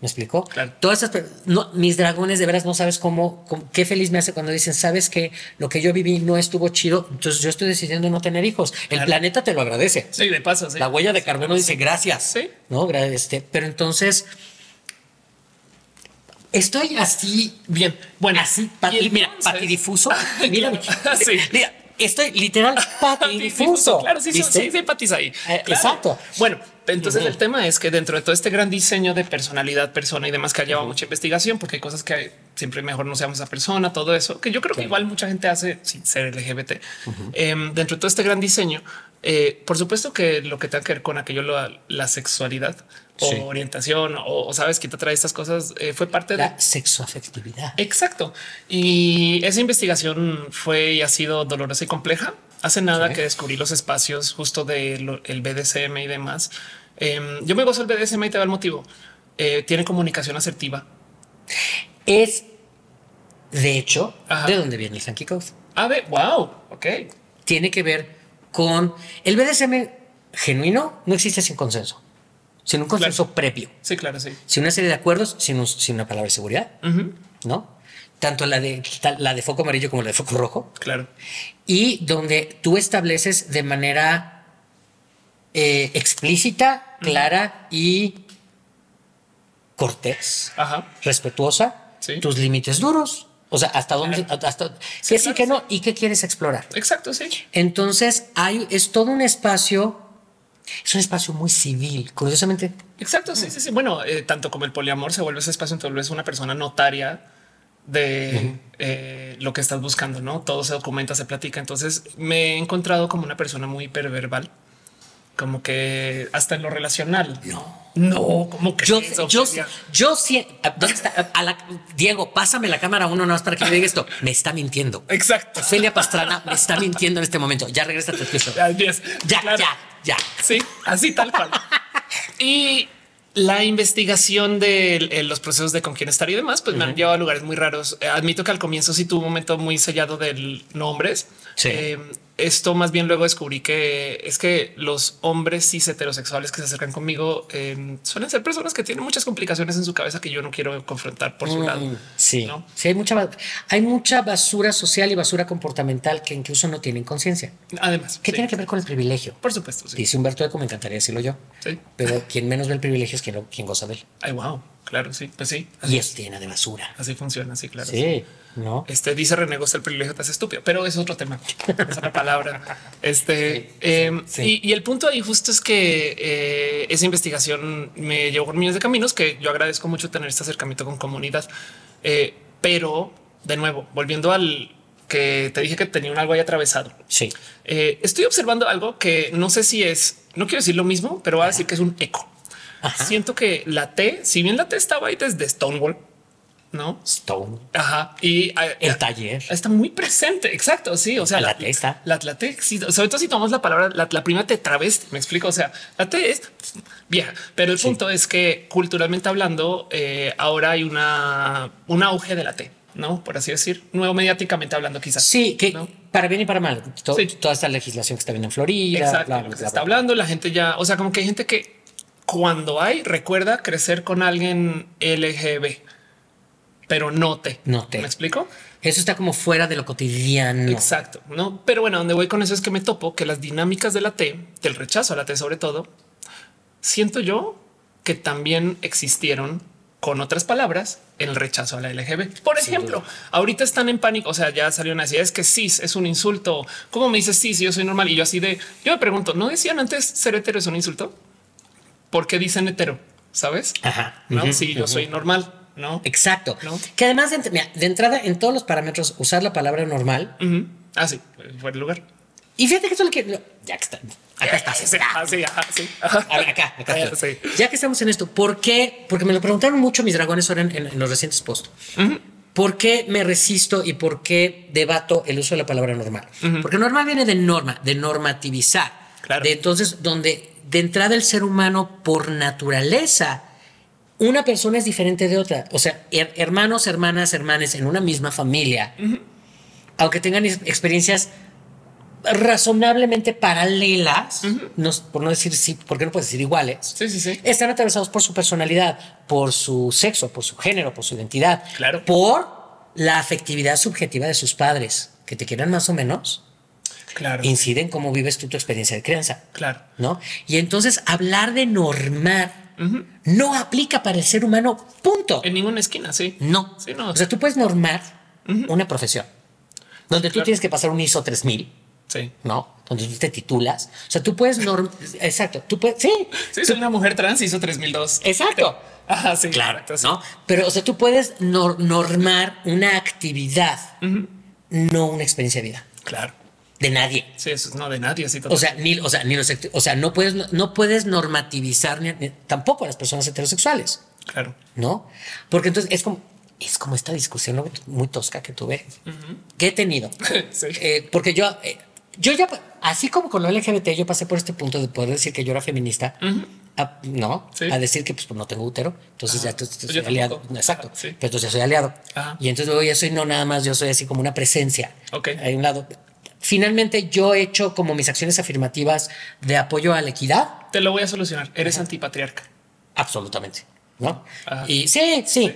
¿Me explicó? Claro. Todas esas, no, mis dragones, de veras no sabes cómo, cómo, qué feliz me hace cuando dicen, sabes que lo que yo viví no estuvo chido, entonces yo estoy decidiendo no tener hijos. Claro. El planeta te lo agradece. Sí, de paso. Sí. La huella de sí, carbono claro, dice sí. gracias. Sí. No, este, pero entonces estoy así bien, bueno, así, pati, y mira, patidifuso. Mira, sí. mira, estoy literal patidifuso. Claro, sí, ¿viste? Sí, sí, patis ahí. Eh, claro. Exacto. Bueno. Entonces uh-huh. el tema es que dentro de todo este gran diseño de personalidad, persona y demás que ha llevado uh-huh. mucha investigación, porque hay cosas que siempre mejor no seamos esa persona, todo eso, que yo creo claro. que igual mucha gente hace sin ser L G B T. Uh-huh. eh, dentro de todo este gran diseño, eh, por supuesto que lo que tenga que ver con aquello, la, la sexualidad sí. o orientación o, o sabes que te trae estas cosas eh, fue parte la de la sexoafectividad. Exacto. Y esa investigación fue y ha sido dolorosa y compleja. Hace nada sí. que descubrí los espacios justo del de B D S M y demás. Eh, yo me gozo el B D S M y te va el motivo. Eh, tiene comunicación asertiva. Es, de hecho, Ajá. de dónde viene el Sankey Code. A ver, wow, ok. Tiene que ver con el B D S M genuino, no existe sin consenso, sin un consenso claro. previo. Sí, claro, sí. Sin una serie de acuerdos, sin, un, sin una palabra de seguridad, uh-huh. ¿no? tanto la de, la de foco amarillo como la de foco rojo. Claro. Y donde tú estableces de manera eh, explícita, clara y cortés, ajá, respetuosa, sí, tus límites duros. O sea, hasta dónde, claro, hasta sí, que claro, sí, que no, y qué quieres explorar. Exacto, sí. Entonces, hay, es todo un espacio, es un espacio muy civil, curiosamente. Exacto, sí, sí, sí. Bueno, eh, tanto como el poliamor se vuelve ese espacio, entonces una persona notaria de uh-huh. eh, lo que estás buscando, ¿no? Todo se documenta, se platica. Entonces, me he encontrado como una persona muy hiperverbal, como que hasta en lo relacional. No. No, como que yo, yo, yo sí. ¿Dónde está? A la, Diego, pásame la cámara uno nada más para que me diga esto. Me está mintiendo. Exacto. Celia Pastrana me está mintiendo en este momento. Ya regresa tu texto. Yes, ya, claro. ya, ya. Sí, así tal cual. Y la investigación de los procesos de con quién estar y demás, pues uh-huh. me han llevado a lugares muy raros. Admito que al comienzo sí tuve un momento muy sellado de nombres. Sí. Eh, Esto más bien luego descubrí que es que los hombres cis heterosexuales que se acercan conmigo eh, suelen ser personas que tienen muchas complicaciones en su cabeza que yo no quiero confrontar por mm, su lado. Sí, ¿no? Sí, hay mucha, hay mucha basura social y basura comportamental que incluso no tienen conciencia. Además, ¿qué sí. tiene que ver con el privilegio? Por supuesto. Sí. Dice Humberto Eco, me encantaría decirlo yo, sí, pero quien menos ve el privilegio es quien, lo, quien goza de él. Ay, wow. Claro, sí, pues sí. Y es llena de basura. Así funciona, sí, claro. Sí, sí. No. Este dice renegocia el privilegio, te hace estúpido, pero es otro tema. Es otra palabra. Este sí, eh, sí, sí. Y, y el punto ahí justo es que eh, esa investigación me llevó por millones de caminos que yo agradezco mucho tener este acercamiento con comunidad. Eh, pero de nuevo, volviendo al que te dije que tenía un algo ahí atravesado. Sí, eh, estoy observando algo que no sé si es, no quiero decir lo mismo, pero voy a decir que es un eco. Ajá. Siento que la T, si bien la T estaba ahí desde Stonewall, no Stone. Ajá. Y el a, taller está muy presente. Exacto. Sí. O sea, la, la T está. La, la T, sí, sobre todo si tomamos la palabra, la, la primera T travesti. Me explico. O sea, la T es vieja, pero el sí. punto es que culturalmente hablando, eh, ahora hay una, un auge de la T, no, por así decir, nuevo mediáticamente hablando, quizás. Sí, que ¿no? Para bien y para mal. To, sí. Toda esta legislación que está viendo en Florida. Exacto, bla, bla, lo que bla, se está bla, hablando. Bla. La gente ya, o sea, como que hay gente que, cuando hay, recuerda crecer con alguien L G B, pero no te, no te. ¿Me explico? Eso está como fuera de lo cotidiano. Exacto. No, pero bueno, donde voy con eso es que me topo que las dinámicas de la T, del rechazo a la T, sobre todo, siento yo que también existieron con otras palabras el rechazo a la L G B. Por ejemplo, ahorita están en pánico. O sea, ya salieron así. Es que cis es un insulto. ¿Cómo me dices cis? Yo soy normal. Y yo así de yo me pregunto, ¿no decían antes ser hetero es un insulto? ¿Por qué dicen hetero? ¿Sabes? Ajá. No, uh-huh, sí, yo uh-huh. soy normal, ¿no? Exacto. ¿No? Que además de, mira, de entrada en todos los parámetros usar la palabra normal. Uh-huh. Ah, sí, fue el lugar. Y fíjate que eso es lo que... Lo, ya que está... Acá está. Sí, ajá, sí, ajá, sí. A ver, acá, acá. Ajá, sí. Ya que estamos en esto, ¿por qué? Porque me lo preguntaron mucho mis dragones ahora en, en, en los recientes posts. Uh-huh. ¿Por qué me resisto y por qué debato el uso de la palabra normal? Uh-huh. Porque normal viene de norma, de normativizar. Claro. De entonces, donde... De entrada, el ser humano por naturaleza, una persona es diferente de otra. O sea, her hermanos, hermanas, hermanes en una misma familia, uh-huh. aunque tengan experiencias razonablemente paralelas, uh-huh. no, por no decir sí, porque no puedes decir iguales, sí, sí, sí. están atravesados por su personalidad, por su sexo, por su género, por su identidad, claro. por la afectividad subjetiva de sus padres, que te quieran más o menos. Claro. Inciden cómo vives tú tu experiencia de crianza. Claro. ¿No? Y entonces hablar de normar uh-huh. no aplica para el ser humano, punto. En ninguna esquina, sí. No. Sí, no. O sea, tú puedes normar uh-huh. una profesión donde sí, tú claro. tienes que pasar un I S O tres mil. Sí. No, donde tú te titulas. O sea, tú puedes normar. Exacto. Tú puedes. Sí. Sí, tú soy una mujer trans, I S O tres mil dos. Exacto. Ajá, sí. Claro. Entonces, ¿no? Pero, o sea, tú puedes nor normar una actividad, uh-huh. no una experiencia de vida. Claro. De nadie. Sí, eso es no de nadie. Así o sea, ni, o sea, ni los, o sea, no puedes, no, no puedes normativizar ni, ni, tampoco a las personas heterosexuales. Claro. No, porque entonces es como, es como esta discusión muy tosca que tuve, uh-huh. que he tenido. sí. eh, porque yo, eh, yo ya, así como con lo L G B T, yo pasé por este punto de poder decir que yo era feminista, uh-huh. a, no, sí. a decir que pues, pues no tengo útero. Entonces ah, ya entonces, soy aliado. No, exacto. Ah, sí. Pero entonces ya soy aliado. Ah. Y entonces luego ya soy no nada más, yo soy así como una presencia. Ok. Hay un lado. Finalmente, yo he hecho como mis acciones afirmativas de apoyo a la equidad. Te lo voy a solucionar. Eres Ajá. antipatriarca. Absolutamente. ¿No? Y sí, sí, sí.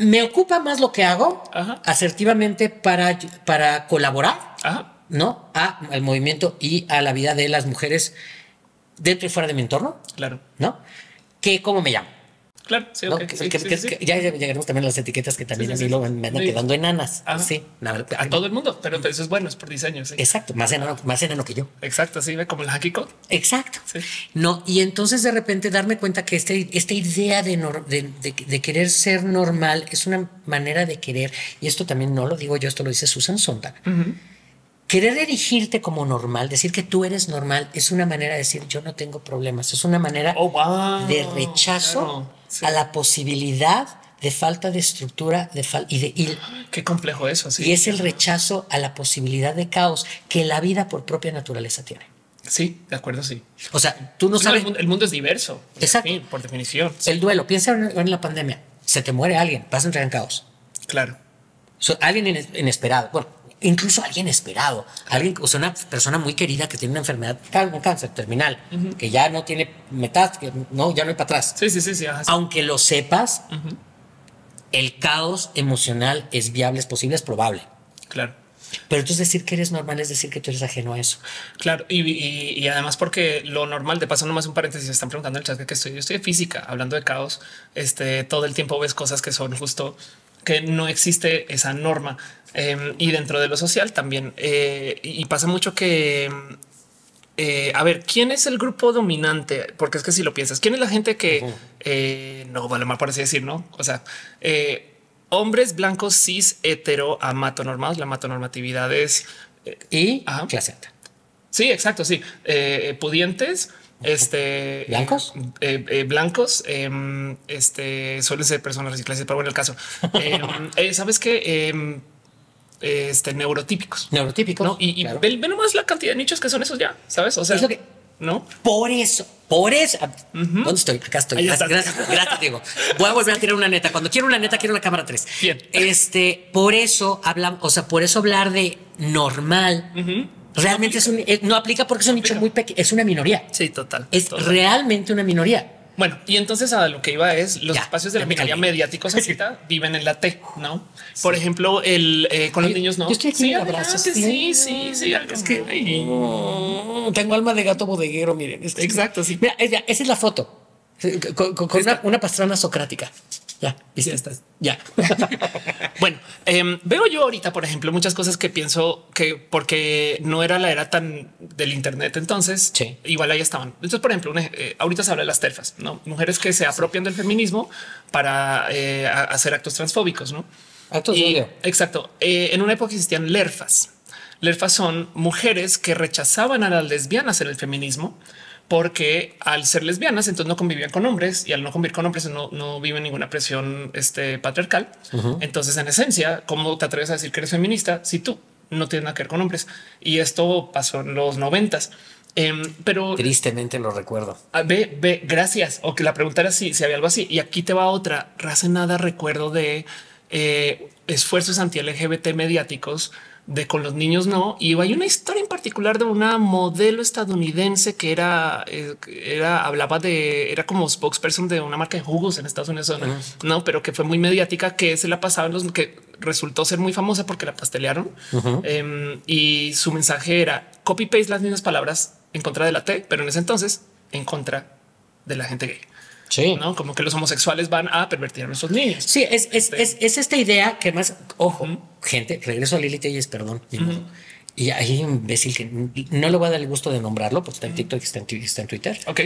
me ocupa más lo que hago, ajá, asertivamente para, para colaborar, ajá, ¿no? A, al movimiento y a la vida de las mujeres dentro y fuera de mi entorno. Claro. ¿No? Que cómo me llamo. Claro, sí, ¿no? Okay, que, sí, que, sí, que, sí. Que ya llegaremos también a las etiquetas que también sí, sí, a mí sí, lo, me andan sí, quedando enanas. Ajá. Sí, la verdad, a todo el mundo, pero eso es bueno, es por diseño. Sí. Exacto, más enano, más enano que yo. Exacto, sí, como el Hakiko. Exacto. Sí. No, y entonces de repente darme cuenta que este, esta idea de, nor, de, de, de querer ser normal es una manera de querer, y esto también no lo digo yo, esto lo dice Susan Sontag. Uh-huh. Querer erigirte como normal, decir que tú eres normal, es una manera de decir yo no tengo problemas. Es una manera oh, wow, de rechazo claro, sí, a la posibilidad de falta de estructura de fal y de y, qué complejo eso. Sí. Y es el rechazo a la posibilidad de caos que la vida por propia naturaleza tiene. Sí, de acuerdo, sí. O sea, tú no, no sabes... El mundo, el mundo es diverso. Exacto. Por, fin, por definición. Sí. El duelo. Piensa en, en la pandemia. Se te muere alguien, vas a entrar en caos. Claro. So, alguien in, inesperado. Bueno, incluso alguien esperado, alguien, o sea, una persona muy querida que tiene una enfermedad, un cáncer terminal, uh-huh, que ya no tiene metástasis, no, ya no hay para atrás. Sí, sí, sí, sí, ajá, sí. Aunque lo sepas, uh-huh, el caos emocional es viable, es posible, es probable. Claro. Pero entonces decir que eres normal es decir que tú eres ajeno a eso. Claro. Y, y, y además, porque lo normal, de paso, nomás un paréntesis, están preguntando en el chat que estoy, yo estoy de física, hablando de caos, este, todo el tiempo ves cosas que son justo que no existe esa norma. Eh, y dentro de lo social también. Eh, y pasa mucho que, eh, a ver, ¿quién es el grupo dominante? Porque es que si lo piensas, ¿quién es la gente que uh-huh, eh, no vale más por así decir, no? O sea, eh, hombres blancos, cis, hetero, amatonormados. La amatonormatividad es eh, y ajá, clase alta. Sí, exacto. Sí, eh, pudientes. Este blancos, eh, eh, blancos, eh, este suelen ser personas recicladas, pero bueno, el caso, eh, eh, sabes que eh, este neurotípicos, neurotípicos, ¿no? Y, claro, y ve, ve nomás la cantidad de nichos que son esos ya, sabes? O sea, es lo que no por eso, por eso. Uh -huh. ¿Dónde estoy? Acá estoy. Gracias, gracias, Diego. Voy a volver a tirar una neta. Cuando quiero una neta, quiero la cámara tres. Bien. Este por eso hablamos, o sea, por eso hablar de normal. Uh -huh. Realmente no aplica. Es un, no aplica porque es un nicho muy pequeño, es una minoría. Sí, total. Es total, realmente una minoría. Bueno, y entonces a lo que iba es los ya, espacios de la minoría me mediáticos ahorita viven en la T, ¿no? Sí. Por ejemplo, el eh, con yo, los niños, ¿no? Yo estoy aquí sí, adelante, sí, sí, sí, sí. Es que ay, no, tengo alma de gato bodeguero, miren. Este, exacto, sí. Mira, esa es la foto con, con, con una, una pastrana socrática. Ya, ¿viste? Ya estás. Ya. Bueno, eh, veo yo ahorita, por ejemplo, muchas cosas que pienso que porque no era la era tan del internet, entonces sí, igual ahí estaban. Entonces, por ejemplo, una, eh, ahorita se habla de las TERFAs, ¿no? Mujeres que se apropian del feminismo para eh, hacer actos transfóbicos, ¿no? Actos y, de exacto. Eh, en una época existían LERFAs. LERFAs son mujeres que rechazaban a las lesbianas en el feminismo, porque al ser lesbianas, entonces no convivían con hombres y al no convivir con hombres no, no viven ninguna presión este, patriarcal. Uh-huh. Entonces, en esencia, ¿cómo te atreves a decir que eres feminista si tú no tienes nada que ver con hombres? Y esto pasó en los noventas. Eh, pero tristemente lo recuerdo. Ve, ve, gracias. O que la pregunta era si, si había algo así. Y aquí te va otra. Hace nada recuerdo de eh, esfuerzos anti-L G B T mediáticos de con los niños no. Y hay una historia en particular de una modelo estadounidense que era, era, hablaba de, era como spokesperson de una marca de jugos en Estados Unidos, ¿no? Uh-huh. No, pero que fue muy mediática, que se la pasaban los que resultó ser muy famosa porque la pastelearon. Uh-huh. eh, y su mensaje era copy paste las mismas palabras en contra de la T, pero en ese entonces en contra de la gente gay. Sí, no, como que los homosexuales van a pervertir a nuestros niños. Sí, es, es, es, es esta idea que más ojo, mm, gente, regreso a Lili Telles, perdón. Mm. Y hay un imbécil que no le voy a dar el gusto de nombrarlo porque está en TikTok, está en, está en Twitter. Ok.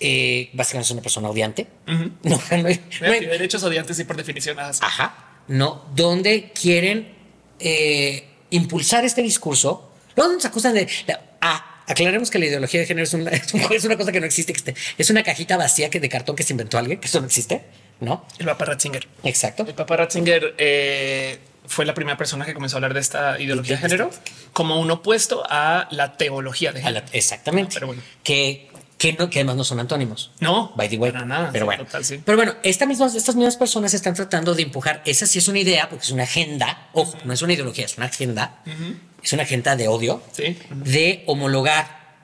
Eh, básicamente es una persona odiante. Mm -hmm. No, no, hay, no hay, derechos odiantes y por definición. Ajá. No, donde quieren eh, impulsar este discurso. No, nos acusan de la, a, aclaremos que la ideología de género es una, es una cosa que no existe, que es una cajita vacía que de cartón que se inventó alguien, que eso no existe, ¿no? El Papa Ratzinger. Exacto. El Papa Ratzinger eh, fue la primera persona que comenzó a hablar de esta ideología de género como un opuesto a la teología de género. La, exactamente. Ah, pero bueno. Que, que, no, que además no son antónimos. No. By the way. Para nada. Pero sí, bueno. Total, sí. Pero bueno, estas mismas, estas mismas personas están tratando de empujar. Esa sí es una idea, porque es una agenda. Ojo, uh-huh, no es una ideología, es una agenda. Uh-huh. Es una agenda de odio, sí, de homologar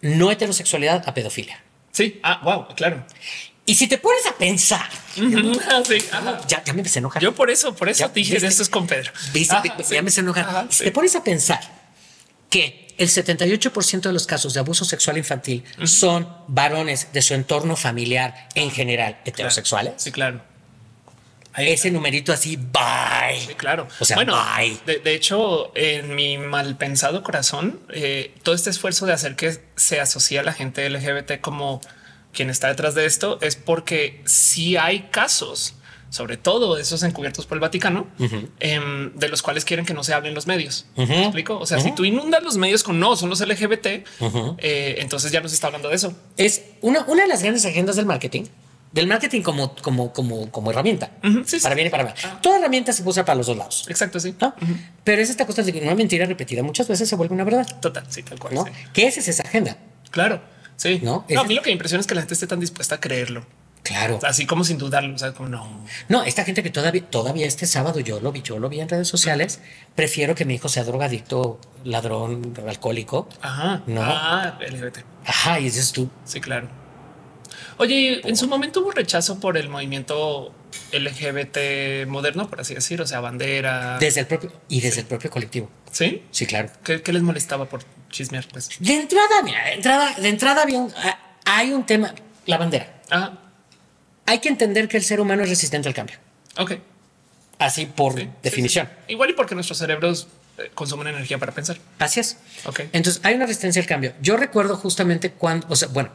no heterosexualidad a pedofilia. Sí. Ah, wow, claro. Y si te pones a pensar, sí, ya, ya me empecé a enojar. Yo por eso, por eso ya, te dije, viste, esto es con Pedro. Viste, ajá, te, sí. Ya me empecé a enojar. Ajá, si sí. te pones a pensar que el setenta y ocho por ciento de los casos de abuso sexual infantil uh-huh. son varones de su entorno familiar, en general heterosexuales. Claro. Sí, claro. Ese numerito así, bye. Sí, claro. O sea, bueno, bye. De, de hecho, en mi mal pensado corazón, eh, todo este esfuerzo de hacer que se asocie a la gente L G B T como quien está detrás de esto es porque sí hay casos, sobre todo esos encubiertos por el Vaticano, uh-huh. eh, de los cuales quieren que no se hable en los medios. Uh-huh. ¿Me explico? O sea, uh-huh. si tú inundas los medios con no, son los L G B T, uh-huh. eh, entonces ya no se está hablando de eso. Es una, una de las grandes agendas del marketing. Del marketing como, como, como, como herramienta. Uh-huh, sí, para bien y para mal. Uh-huh. Toda herramienta se usa para los dos lados. Exacto, sí. ¿No? Uh-huh. Pero es esta cosa de que una mentira repetida muchas veces se vuelve una verdad. Total, sí, tal cual. ¿No? Sí. ¿Qué es esa agenda? Claro, sí. ¿No? No, a mí lo que me impresiona es que la gente esté tan dispuesta a creerlo. Claro. Así como sin dudarlo, o sea, como no. No, esta gente que todavía, todavía este sábado yo lo vi, yo lo vi en redes sociales. Prefiero que mi hijo sea drogadicto, ladrón, alcohólico. Ajá. No. Ah, L G B T. Ajá, y ese es tú. Sí, claro. Oye, en su momento hubo rechazo por el movimiento L G B T moderno, por así decir, o sea, bandera. Desde el propio y desde sí. el propio colectivo. Sí, sí, claro. ¿Qué, qué les molestaba por chismear? Pues de entrada, mira, de entrada, de entrada bien, hay un tema, la bandera. Ajá. Hay que entender que el ser humano es resistente al cambio. Ok. Así por sí, definición. Sí, sí. Igual y porque nuestros cerebros consumen energía para pensar. Así es. Ok. Entonces hay una resistencia al cambio. Yo recuerdo justamente cuando, o sea, bueno,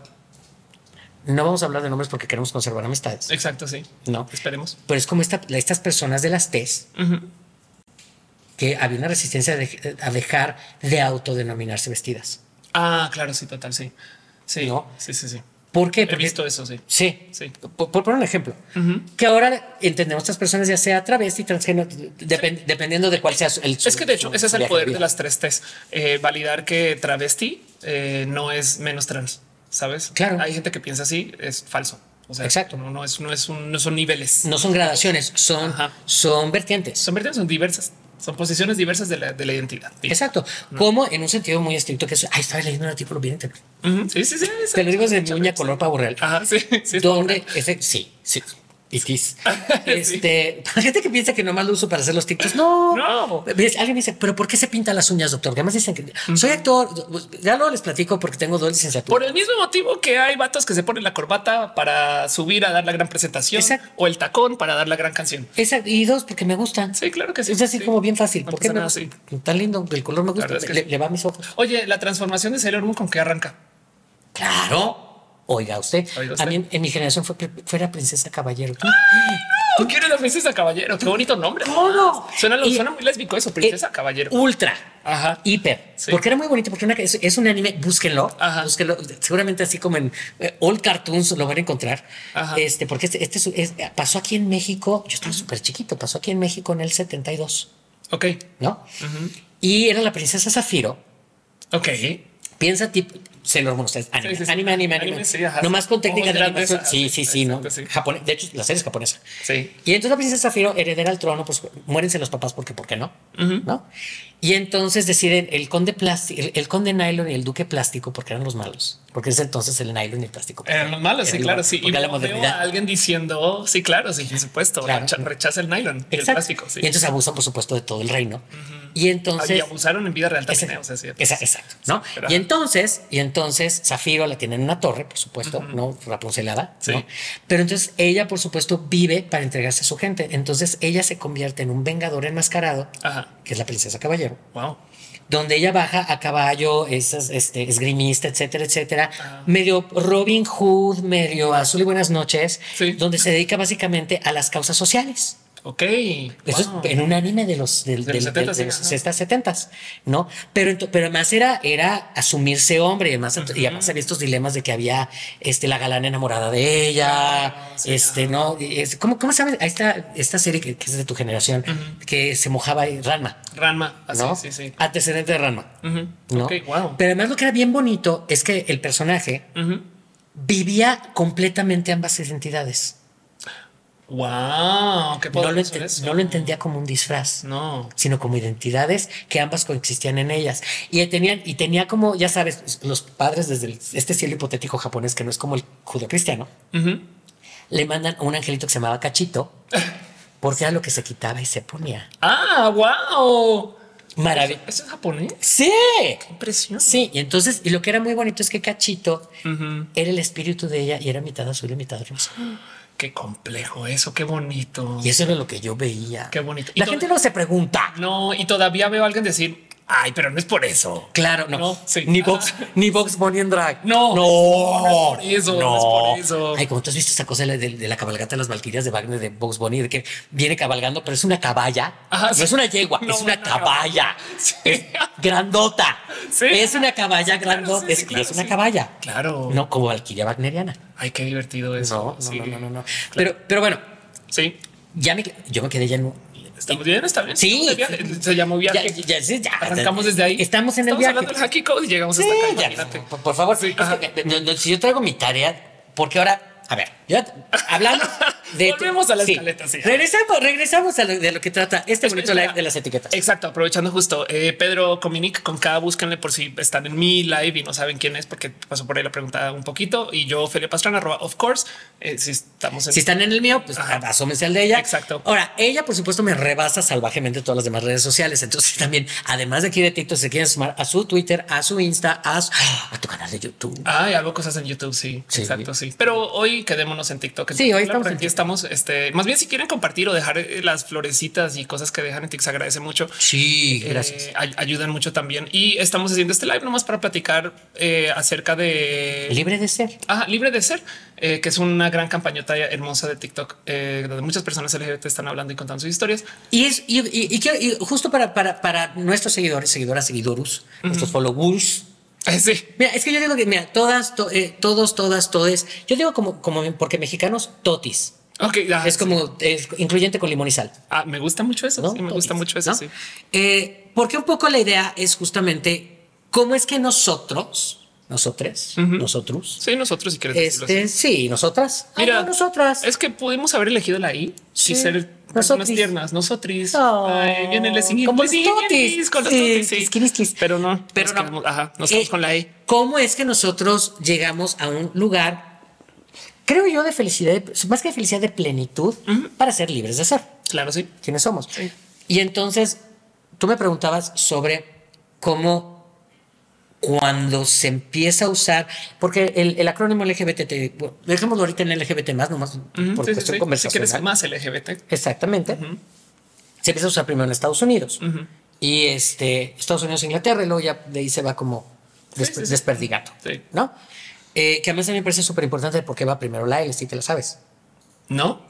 no vamos a hablar de nombres porque queremos conservar amistades. Exacto, sí. No. Esperemos. Pero es como esta, estas personas de las T's uh-huh. que había una resistencia de, a dejar de autodenominarse vestidas. Ah, claro, sí, total, sí. Sí, ¿no? sí, sí, sí. ¿Por qué? He porque, visto eso, sí. Sí, sí. Por, por poner un ejemplo, uh-huh. que ahora entendemos estas personas ya sea travesti, transgénero, depend, sí. dependiendo de cuál sea el... Su, es que de hecho ese es el poder de las tres T's. Eh, validar que travesti eh, no es menos trans. Sabes, claro, hay gente que piensa así, es falso. O sea, exacto, no, no es, no es un, no son niveles, no son gradaciones, son, ajá. son vertientes, son vertientes, son diversas, son posiciones diversas de la, de la identidad. Exacto, no. Como en un sentido muy estricto que es, ahí estaba leyendo un artículo bien interno. Uh-huh. Sí, sí, sí, sí. Te lo digo de uña color pavo real. Ajá, sí, sí. Donde ese, sí, sí. Itis. Este, sí. Gente que piensa que nomás lo uso para hacer los TikToks. No, no. Alguien dice, pero ¿por qué se pintan las uñas, doctor? Que además dicen que uh-huh. soy actor. Ya no les platico porque tengo dos licenciaturas. Por el mismo motivo que hay vatos que se ponen la corbata para subir a dar la gran presentación. Exacto. O el tacón para dar la gran canción. Exacto. Y dos, porque me gustan. Sí, claro que sí. Es así sí. como bien fácil. No, porque me nada, sí. tan lindo. El color me gusta. Le, sí. le va a mis ojos. Oye, la transformación de Sailor Moon, ¿con qué arranca? Claro. Oiga usted, Oiga usted, a mí en mi generación fue, fue la princesa caballero. ¿Tú? ¡Ay, no! ¿Quién es la princesa caballero? Qué bonito nombre. ¿Cómo? Suena, y, suena muy lésbico eso, princesa eh, caballero. Ultra, ajá, hiper. Sí. Porque era muy bonito, porque una, es, es un anime, búsquenlo, ajá. búsquenlo. Seguramente así como en eh, Old Cartoons lo van a encontrar. Ajá. Este, porque este, este es, pasó aquí en México, yo estaba súper chiquito, pasó aquí en México en el setenta y dos. Ok. ¿No? Uh-huh. Y era la princesa Zafiro. Ok. Piensa tipo... Sailor Moon, ustedes, anime, sí, sí, sí. anime, anime, anime, anime sí, ajá, nomás con técnicas de animación. Sí, sí, sí, exacto, ¿no? Sí. Japone, de hecho, la serie es japonesa. Sí. Y entonces la princesa Zafiro heredera el trono, pues muérense los papás porque, ¿por qué no? Uh-huh. ¿No? Y entonces deciden el conde plástico, el, el conde nylon y el duque plástico, porque eran los malos, porque es entonces el nylon y el plástico. Eran los malos, sí, claro, sí. Y la modernidad. Alguien diciendo, sí, claro, sí, por supuesto, claro. rechaza el nylon y el plástico. Sí. Y entonces abusan, por supuesto, de todo el reino. Uh-huh. Y entonces... Y abusaron en vida real también, exacto, o sea, sí, exacto, ¿no? Pero, y entonces, y entonces Zafiro la tiene en una torre, por supuesto, uh-huh. ¿no? Rapuncelada, sí. ¿no? Pero entonces ella, por supuesto, vive para entregarse a su gente. Entonces ella se convierte en un vengador enmascarado, ajá. que es la princesa caballero. Wow. Donde ella baja a caballo, es, este, esgrimista, etcétera, etcétera, ah. medio Robin Hood, medio Azul y Buenas Noches, sí. donde se dedica básicamente a las causas sociales. Ok. Eso wow. es en un anime de los de, de, de, los, setenta, de, de los sesenta, setenta, ¿no? Pero, pero además era, era asumirse hombre, además, uh-huh. y además había estos dilemas de que había este, la galana enamorada de ella, uh-huh. este, ¿no? Es, ¿cómo, ¿Cómo sabes? Ahí está esta serie que, que es de tu generación, uh-huh. que se mojaba ahí, Ranma. Ranma, así, ¿no? sí, sí. Antecedente de Ranma, uh-huh. ¿no? Okay, wow. Pero además lo que era bien bonito es que el personaje uh-huh. vivía completamente ambas identidades. Wow, qué no, lo eso. no lo entendía como un disfraz, no, sino como identidades que ambas coexistían en ellas y tenían y tenía como ya sabes los padres desde el, este cielo hipotético japonés que no es como el judeocristiano, uh-huh. le mandan a un angelito que se llamaba Cachito, porque era lo que se quitaba y se ponía. ¡Ah, wow! Maravilloso. ¿Eso es japonés? Sí. Qué impresión. Sí, y entonces, y lo que era muy bonito es que Cachito uh-huh. era el espíritu de ella y era mitad azul y mitad rosa. Qué complejo eso, qué bonito. Y eso era lo que yo veía. Qué bonito. La gente no se pregunta. No, y todavía veo a alguien decir, ay, pero no es por eso. Claro, no. no sí. Ni Vox, ah. ni Vox Bunny en drag. No, no, no es por eso. No. no es por eso. Ay, como tú has visto esa cosa de, de, de la cabalgata de las Valquirias de Wagner de Vox Bunny, de que viene cabalgando, pero es una caballa. Ajá, no sí. es una yegua, no, es una no, caballa. No. Sí. Es grandota. Sí. Es una caballa grandota. Claro, sí, es, claro, es una sí. caballa. Claro. No como Valquiria wagneriana. Ay, qué divertido eso. No, sí. no, no, no, no, no. Claro. Pero, pero bueno, sí. Ya me, yo me quedé ya en. ¿Estamos bien? ¿Está bien? Sí. Se llamó viaje. Ya, ya, ya, ya. Arrancamos desde ahí. Estamos en el Estamos viaje. Estamos hablando del hacky code y llegamos sí, hasta acá. Ya, por favor, sí, que, no, no, si yo traigo mi tarea, porque ahora, a ver, yo hablando de... Volvemos a la sí. escaleta, sí. Regresamos, regresamos a lo, de lo que trata este bonito live de las etiquetas. Exacto, aprovechando justo. Eh, Pedro Cominic, con K, búsquenle por si están en mi live y no saben quién es, porque pasó por ahí la pregunta un poquito. Y yo, Felia Pastrán, arroba of course. Eh, si estamos en... Si están en el mío, pues asómense al de ella. Exacto. Ahora, ella, por supuesto, me rebasa salvajemente todas las demás redes sociales. Entonces también, además de aquí de TikTok, se quieren sumar a su Twitter, a su Insta, a, su, a tu canal de YouTube. Ah, y hago cosas en YouTube, sí. sí exacto, sí. Pero hoy quedémonos en TikTok. Sí, hoy estamos aquí. Estamos, este, más bien si quieren compartir o dejar las florecitas y cosas que dejan en TikTok, se agradece mucho. Sí, eh, gracias. Ay ayudan mucho también. Y estamos haciendo este live nomás para platicar eh, acerca de Libre de Ser. Ajá, Libre de Ser, eh, que es una gran campañota hermosa de TikTok, eh, donde muchas personas L G B T están hablando y contando sus historias. Y es y, y, y, quiero, y justo para, para, para nuestros seguidores, seguidoras, seguidorus, uh-huh. nuestros followers. Sí. Mira, es que yo digo que mira, todas, to, eh, todos, todas, todes. Yo digo como, como porque mexicanos, totis. Okay, ah, es sí. como es incluyente con limón y sal. Ah, me gusta mucho eso. ¿No? Sí, me gusta mucho eso. ¿No? Sí. Eh, porque un poco la idea es justamente cómo es que nosotros, nosotros, uh-huh. nosotros, sí, nosotros, si quieres este, decirlo así. Sí, nosotras. Mira, ay, no, nosotras. Es que pudimos haber elegido la I sí. y ser personas tiernas, nosotris. Oh, ay, vienen las como los totis, con los sí, totis, sí. Quis, quis, quis. Pero no, pero nos no. Quedamos, ajá, nos eh, con la I. ¿Cómo es que nosotros llegamos a un lugar? Creo yo de felicidad, más que de felicidad, de plenitud uh-huh. para ser libres de ser. Claro, sí. ¿Quiénes somos? Sí. Y entonces tú me preguntabas sobre cómo cuando se empieza a usar, porque el, el acrónimo L G B T, bueno, dejémoslo ahorita en L G B T más, nomás uh-huh. por sí, cuestión sí, conversacional. Si quieres más L G B T. Exactamente. Uh-huh. Se empieza a usar primero en Estados Unidos uh-huh. y este Estados Unidos, Inglaterra, y luego ya de ahí se va como desp sí, sí, desperdigando, sí. ¿no? Eh, que a mí me parece súper importante porque va primero la L, si te la sabes. No,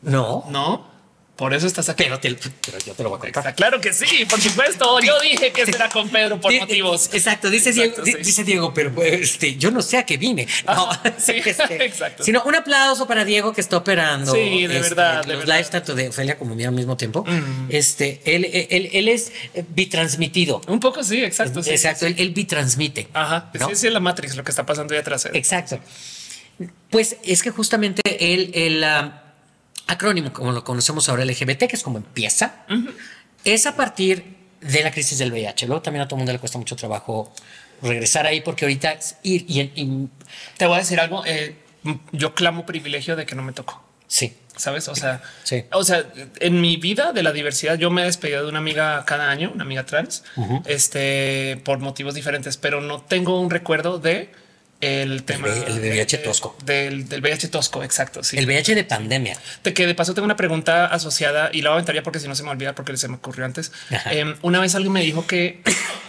no, no. Por eso estás aquí. Pero, te, pero yo te lo voy a contar. Exacto, claro que sí, por supuesto. Yo dije que será con Pedro por motivos. Exacto, dice, exacto, Diego, sí. dice Diego, pero este, yo no sé a qué vine. No, sí, este, exacto. Sino un aplauso para Diego que está operando. Sí, de este, verdad. Los de verdad. Lives tanto de Ofelia como mío al mismo tiempo. Mm. Este, él, él, él, él es bitransmitido. Un poco sí, exacto. Sí, exacto, sí. Él, él bitransmite. Ajá, ¿no? Sí, sí, es la Matrix lo que está pasando ahí atrás. Exacto. Pues es que justamente él... él uh, acrónimo, como lo conocemos ahora, L G B T, que es como empieza, uh-huh. es a partir de la crisis del V I H. Luego también a todo el mundo le cuesta mucho trabajo regresar ahí, porque ahorita es ir y, y... Te voy a decir algo, eh, yo clamo privilegio de que no me tocó. Sí. ¿Sabes? O sea, sí. o sea, en mi vida de la diversidad yo me he despedido de una amiga cada año, una amiga trans, uh-huh. este, por motivos diferentes, pero no tengo un recuerdo de... El tema el, el V I H de, tosco del, del V I H tosco. Exacto. Sí. El V I H de pandemia. De que de paso tengo una pregunta asociada y la aventaría porque si no se me olvida, porque se me ocurrió antes. Eh, una vez alguien me dijo que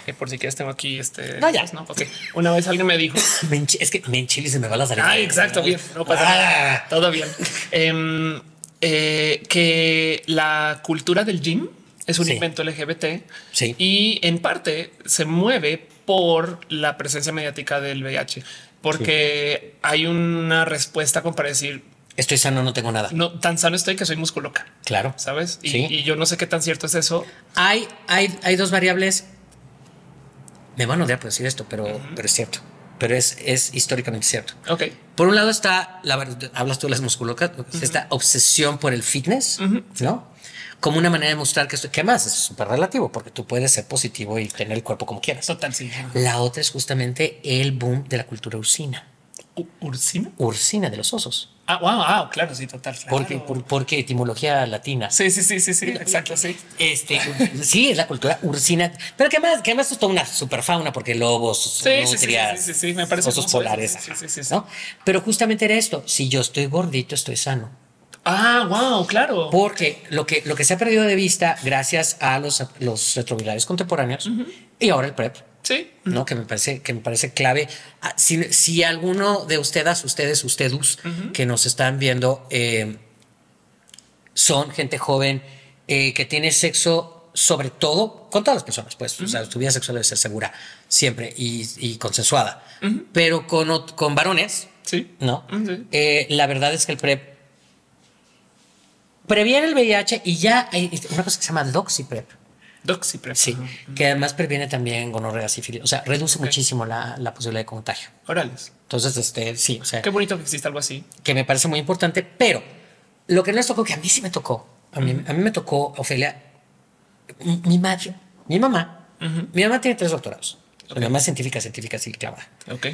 eh, por si quieres, tengo aquí este. No, ya no. Okay. Una vez alguien me dijo me es que me enchile y se me va la salida. Ah, exacto. Bien, no pasa ah. nada. Todo bien. Eh, eh, que la cultura del gym es un sí. invento L G B T sí. y en parte se mueve por la presencia mediática del V I H, porque sí. hay una respuesta como para decir estoy sano, no tengo nada. No tan sano estoy que soy musculoca. Claro, sabes? Y, sí. y yo no sé qué tan cierto es eso. Hay, hay, hay dos variables. Me van a odiar por decir esto, pero, uh-huh. pero es cierto, pero es, es históricamente cierto. Ok. Por un lado está la hablas tú de las musculocas, uh-huh. esta obsesión por el fitness, uh-huh. no? Como una manera de mostrar que esto, que más es súper relativo, porque tú puedes ser positivo y tener el cuerpo como quieras. Total, sí. La otra es justamente el boom de la cultura usina. ¿Ursina? Ursina de los osos. Ah, wow, ah, claro, sí, total. Claro. Porque, por, porque etimología latina. Sí, sí, sí, sí, sí, exacto, sí. Este, sí, es la cultura ursina. Pero que además, que además es toda una superfauna, porque lobos, sí, nutrias, sí, sí, sí, sí, sí, me parece osos polares. Sí, sí, sí, sí, sí. ¿No? Pero justamente era esto. Si yo estoy gordito, estoy sano. Ah, wow, claro. Porque lo que, lo que se ha perdido de vista gracias a los, los retrovirales contemporáneos uh-huh. y ahora el PrEP. Sí. ¿No? Que me parece, que me parece clave. Si, si alguno de ustedes, ustedes, ustedes uh-huh. que nos están viendo eh, son gente joven eh, que tiene sexo, sobre todo con todas las personas, pues, uh-huh. o sea, su vida sexual debe ser segura siempre y, y consensuada, uh-huh. pero con, con varones, sí. ¿no? Uh-huh. eh, la verdad es que el PrEP previene el V I H y ya hay una cosa que se llama Doxyprep. Doxyprep. Sí, uh-huh. que además previene también gonorrea, sífilis. O sea, reduce okay. muchísimo la, la posibilidad de contagio. Orales. Entonces, este, sí. O sea, qué bonito que exista algo así. Que me parece muy importante, pero lo que nos tocó, que a mí sí me tocó, a mí, uh-huh. a mí me tocó, Ofelia, mi, mi madre, mi mamá, uh-huh. mi mamá tiene tres doctorados. Okay. Mi mamá es científica, científica, sí, clavada. Ok.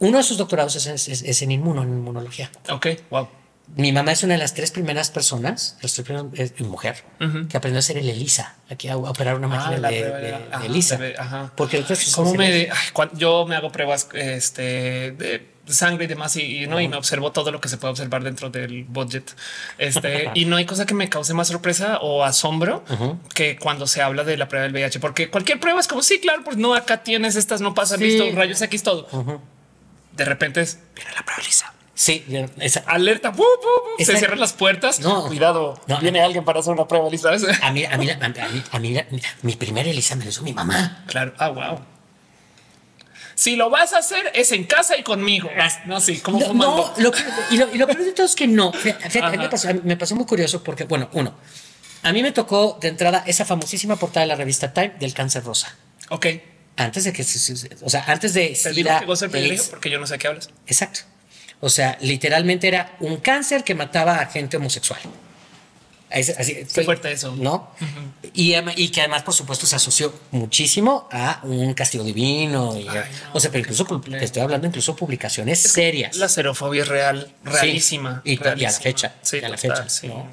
Uno de sus doctorados es, es, es, es en inmuno, en inmunología. Ok, wow. Mi mamá es una de las tres primeras personas, las tres primeras, es mujer, uh-huh. que aprendió a hacer el ELISA, aquí a operar una máquina ah, de, de, de, ajá, de ELISA. De, ajá. Porque entonces, ¿cómo me de, ay, cuando yo me hago pruebas este, de sangre y demás y, y no uh-huh. y me observo todo lo que se puede observar dentro del budget. Este, y no hay cosa que me cause más sorpresa o asombro uh-huh. que cuando se habla de la prueba del V I H, porque cualquier prueba es como sí, claro, pues no, acá tienes estas, no pasa, sí. listo, rayos X, todo. Uh-huh. De repente es mira la prueba ELISA. Sí, esa alerta. Bu, bu, bu, esa, se cierran las puertas. No, cuidado. No, viene no, alguien para hacer una prueba, ¿sabes? A mí, a mí, a mí, a mí, a mí, a mí mi primera ELISA me lo hizo mi mamá. Claro. Ah, wow. Si lo vas a hacer es en casa y conmigo. No, sí, como no, fumando. No, lo que, y lo, y lo peor de todo es que no. Fíjate, a mí me, pasó, me pasó muy curioso porque, bueno, uno, a mí me tocó de entrada esa famosísima portada de la revista Time del cáncer rosa. Ok. Antes de que, o sea, antes de. Te digo que goza el privilegio porque yo no sé qué hablas. Exacto. O sea, literalmente era un cáncer que mataba a gente homosexual. Es, así, Qué fue, fuerte eso. ¿No? Uh-huh. y, y que además, por supuesto, se asoció muchísimo a un castigo divino. Y, Ay, no, o sea, pero incluso te estoy hablando incluso publicaciones es serias. La xerofobia es real, realísima. Sí, y, realísima. Y a la fecha. Sí, a la total, fecha sí. ¿no?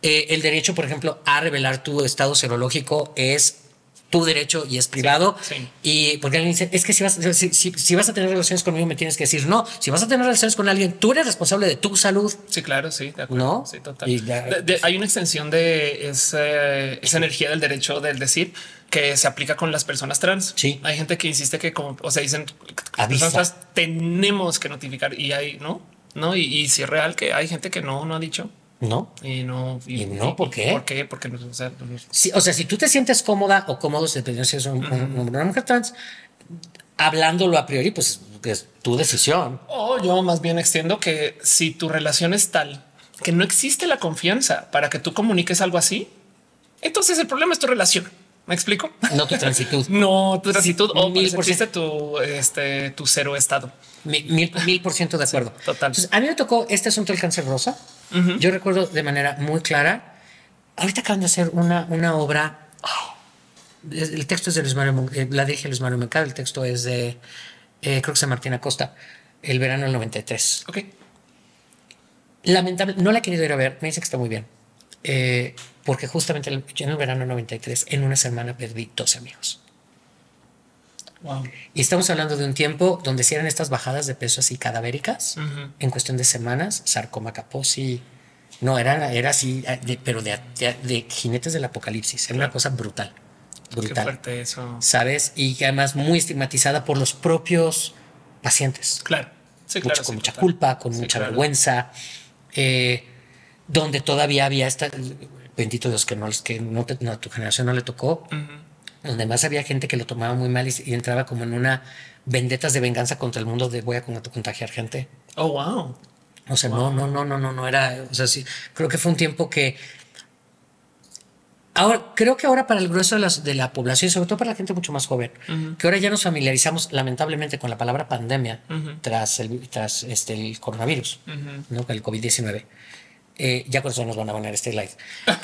Eh, el derecho, por ejemplo, a revelar tu estado serológico es tu derecho y es privado. Sí, sí. Y porque alguien dice, es que si vas, si, si, si vas a tener relaciones conmigo, me tienes que decir no. Si vas a tener relaciones con alguien, tú eres responsable de tu salud. Sí, claro, sí, de acuerdo. ¿No? Sí, total. La, de, de, hay una extensión de ese, esa energía del derecho del decir que se aplica con las personas trans. Sí. Hay gente que insiste que, como, o sea, dicen, las personas trans tenemos que notificar y hay, ¿no? ¿No? Y, y si es real que hay gente que no, no ha dicho. No. Y no. ¿Y, ¿Y no? ¿Por qué? ¿Por qué? Porque no, o sea, no, no. Sí, o sea, si tú te sientes cómoda o cómodo, dependiendo si es un, uh-huh. un, una mujer trans, hablándolo a priori, pues es tu decisión. O yo más bien extiendo que si tu relación es tal que no existe la confianza para que tú comuniques algo así, entonces el problema es tu relación. ¿Me explico? No tu transitud. No tu transitud. O mil por ciento tu, este, tu cero estado. Mil, mil por ciento de acuerdo. Sí, total. Entonces, a mí me tocó este asunto del cáncer rosa. Uh-huh. Yo recuerdo de manera muy clara. Ahorita acaban de hacer una, una obra. Oh, el texto es de Luis Mario, la dirige Luis Mario Mercado. El texto es de, eh, creo que es de Martín Acosta, el verano del noventa y tres. Ok. Lamentable. No la he querido ir a ver. Me dice que está muy bien. Eh, porque justamente en el verano noventa y tres, en una semana perdí doce amigos. Wow. Y estamos hablando de un tiempo donde si eran estas bajadas de peso así cadavéricas, uh-huh. en cuestión de semanas, sarcoma Kaposi, no, era, era así, de, pero de, de, de jinetes del apocalipsis, era claro. una cosa brutal, brutal. Qué fuerte eso. ¿Sabes? Y además muy estigmatizada por los propios pacientes. Claro. Sí, claro. Mucho, sí, con sí, mucha total. culpa, con sí, mucha claro. vergüenza, eh, donde todavía había esta, bendito Dios que no, que no, te, no a tu generación no le tocó, uh-huh. donde más había gente que lo tomaba muy mal y, y entraba como en una vendetas de venganza contra el mundo de voy a contagiar gente. Oh, wow. O sea, wow. no, no, no, no, no, no era. O sea, sí, creo que fue un tiempo que ahora creo que ahora para el grueso de, las, de la población, sobre todo para la gente mucho más joven, uh-huh. que ahora ya nos familiarizamos lamentablemente con la palabra pandemia uh-huh. tras el, tras este, el coronavirus, uh-huh. ¿no? El COVID diecinueve. Eh, ya con eso nos van a ganar este live.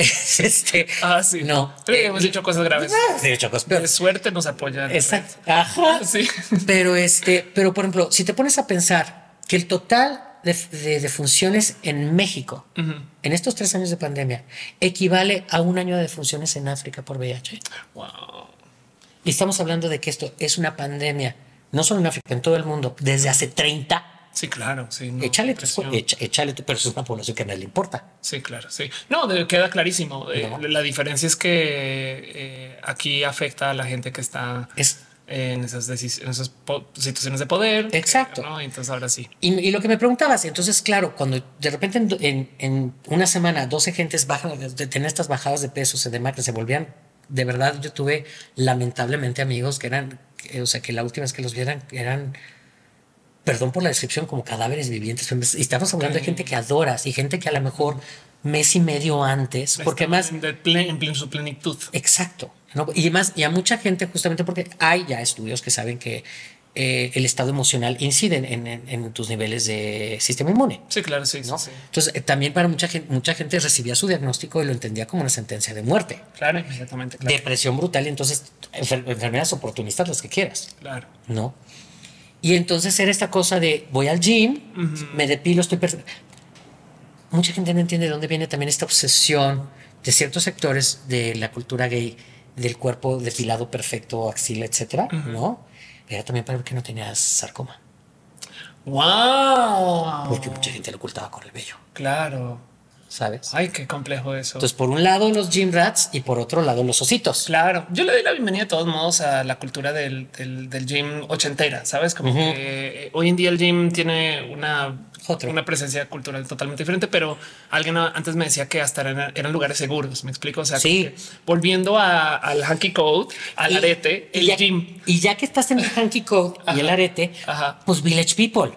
este, ah, sí. No. Pero eh, hemos hecho cosas graves. He hecho cosas, pero de suerte nos apoyan. Exacto. Ajá. Sí. Pero, este, pero por ejemplo, si te pones a pensar que el total de, de, de funciones en México, uh-huh, en estos tres años de pandemia, equivale a un año de funciones en África por V I H. Wow. Y estamos hablando de que esto es una pandemia, no solo en África, en todo el mundo, desde hace treinta. Sí, claro. Sí, no, échale, tu, echa, échale, tu, pero es una población que a nadie le importa. Sí, claro. Sí, no, de, queda clarísimo. No. Eh, la diferencia es que eh, aquí afecta a la gente que está es, en, esas en esas situaciones de poder. Exacto. Eh, ¿no? Entonces, ahora sí. Y, y lo que me preguntabas, entonces, claro, cuando de repente en, en, en una semana doce gentes bajan, tenían estas bajadas de pesos, de marca, se volvían. De verdad, yo tuve lamentablemente amigos que eran, eh, o sea, que la última vez que los vieran eran, perdón por la descripción, como cadáveres vivientes. Y estamos hablando, sí, de gente que adoras y gente que a lo mejor mes y medio antes, porque más en, plen, en plen, su plenitud. Exacto. ¿No? Y más, y a mucha gente, justamente porque hay ya estudios que saben que eh, el estado emocional incide en, en, en tus niveles de sistema inmune. Sí, claro, sí, ¿no? Sí, sí. Entonces, eh, también para mucha gente, mucha gente recibía su diagnóstico y lo entendía como una sentencia de muerte. Claro, inmediatamente. Claro. Depresión brutal. Y entonces, enfer enfermedades oportunistas, las que quieras. Claro. No. Y entonces era esta cosa de voy al gym, uh-huh, me depilo, estoy perfecto. Mucha gente no entiende de dónde viene también esta obsesión de ciertos sectores de la cultura gay, del cuerpo depilado perfecto, axila, etcétera, uh-huh, ¿no? Era también para ver que no tenías sarcoma. ¡Wow! Porque mucha gente lo ocultaba con el vello. Claro. ¿Sabes? Ay, qué complejo eso. Entonces, por un lado los gym rats y por otro lado los ositos. Claro. Yo le doy la bienvenida de todos modos a la cultura del, del, del gym ochentera, ¿sabes? Como, uh-huh, que hoy en día el gym tiene una, una presencia cultural totalmente diferente, pero alguien antes me decía que hasta eran, eran lugares seguros, ¿me explico? O sea, sí, volviendo a, al hanky code, al y, arete, el y ya, gym. Y ya que estás en el hanky code y el arete, ajá, pues Village People.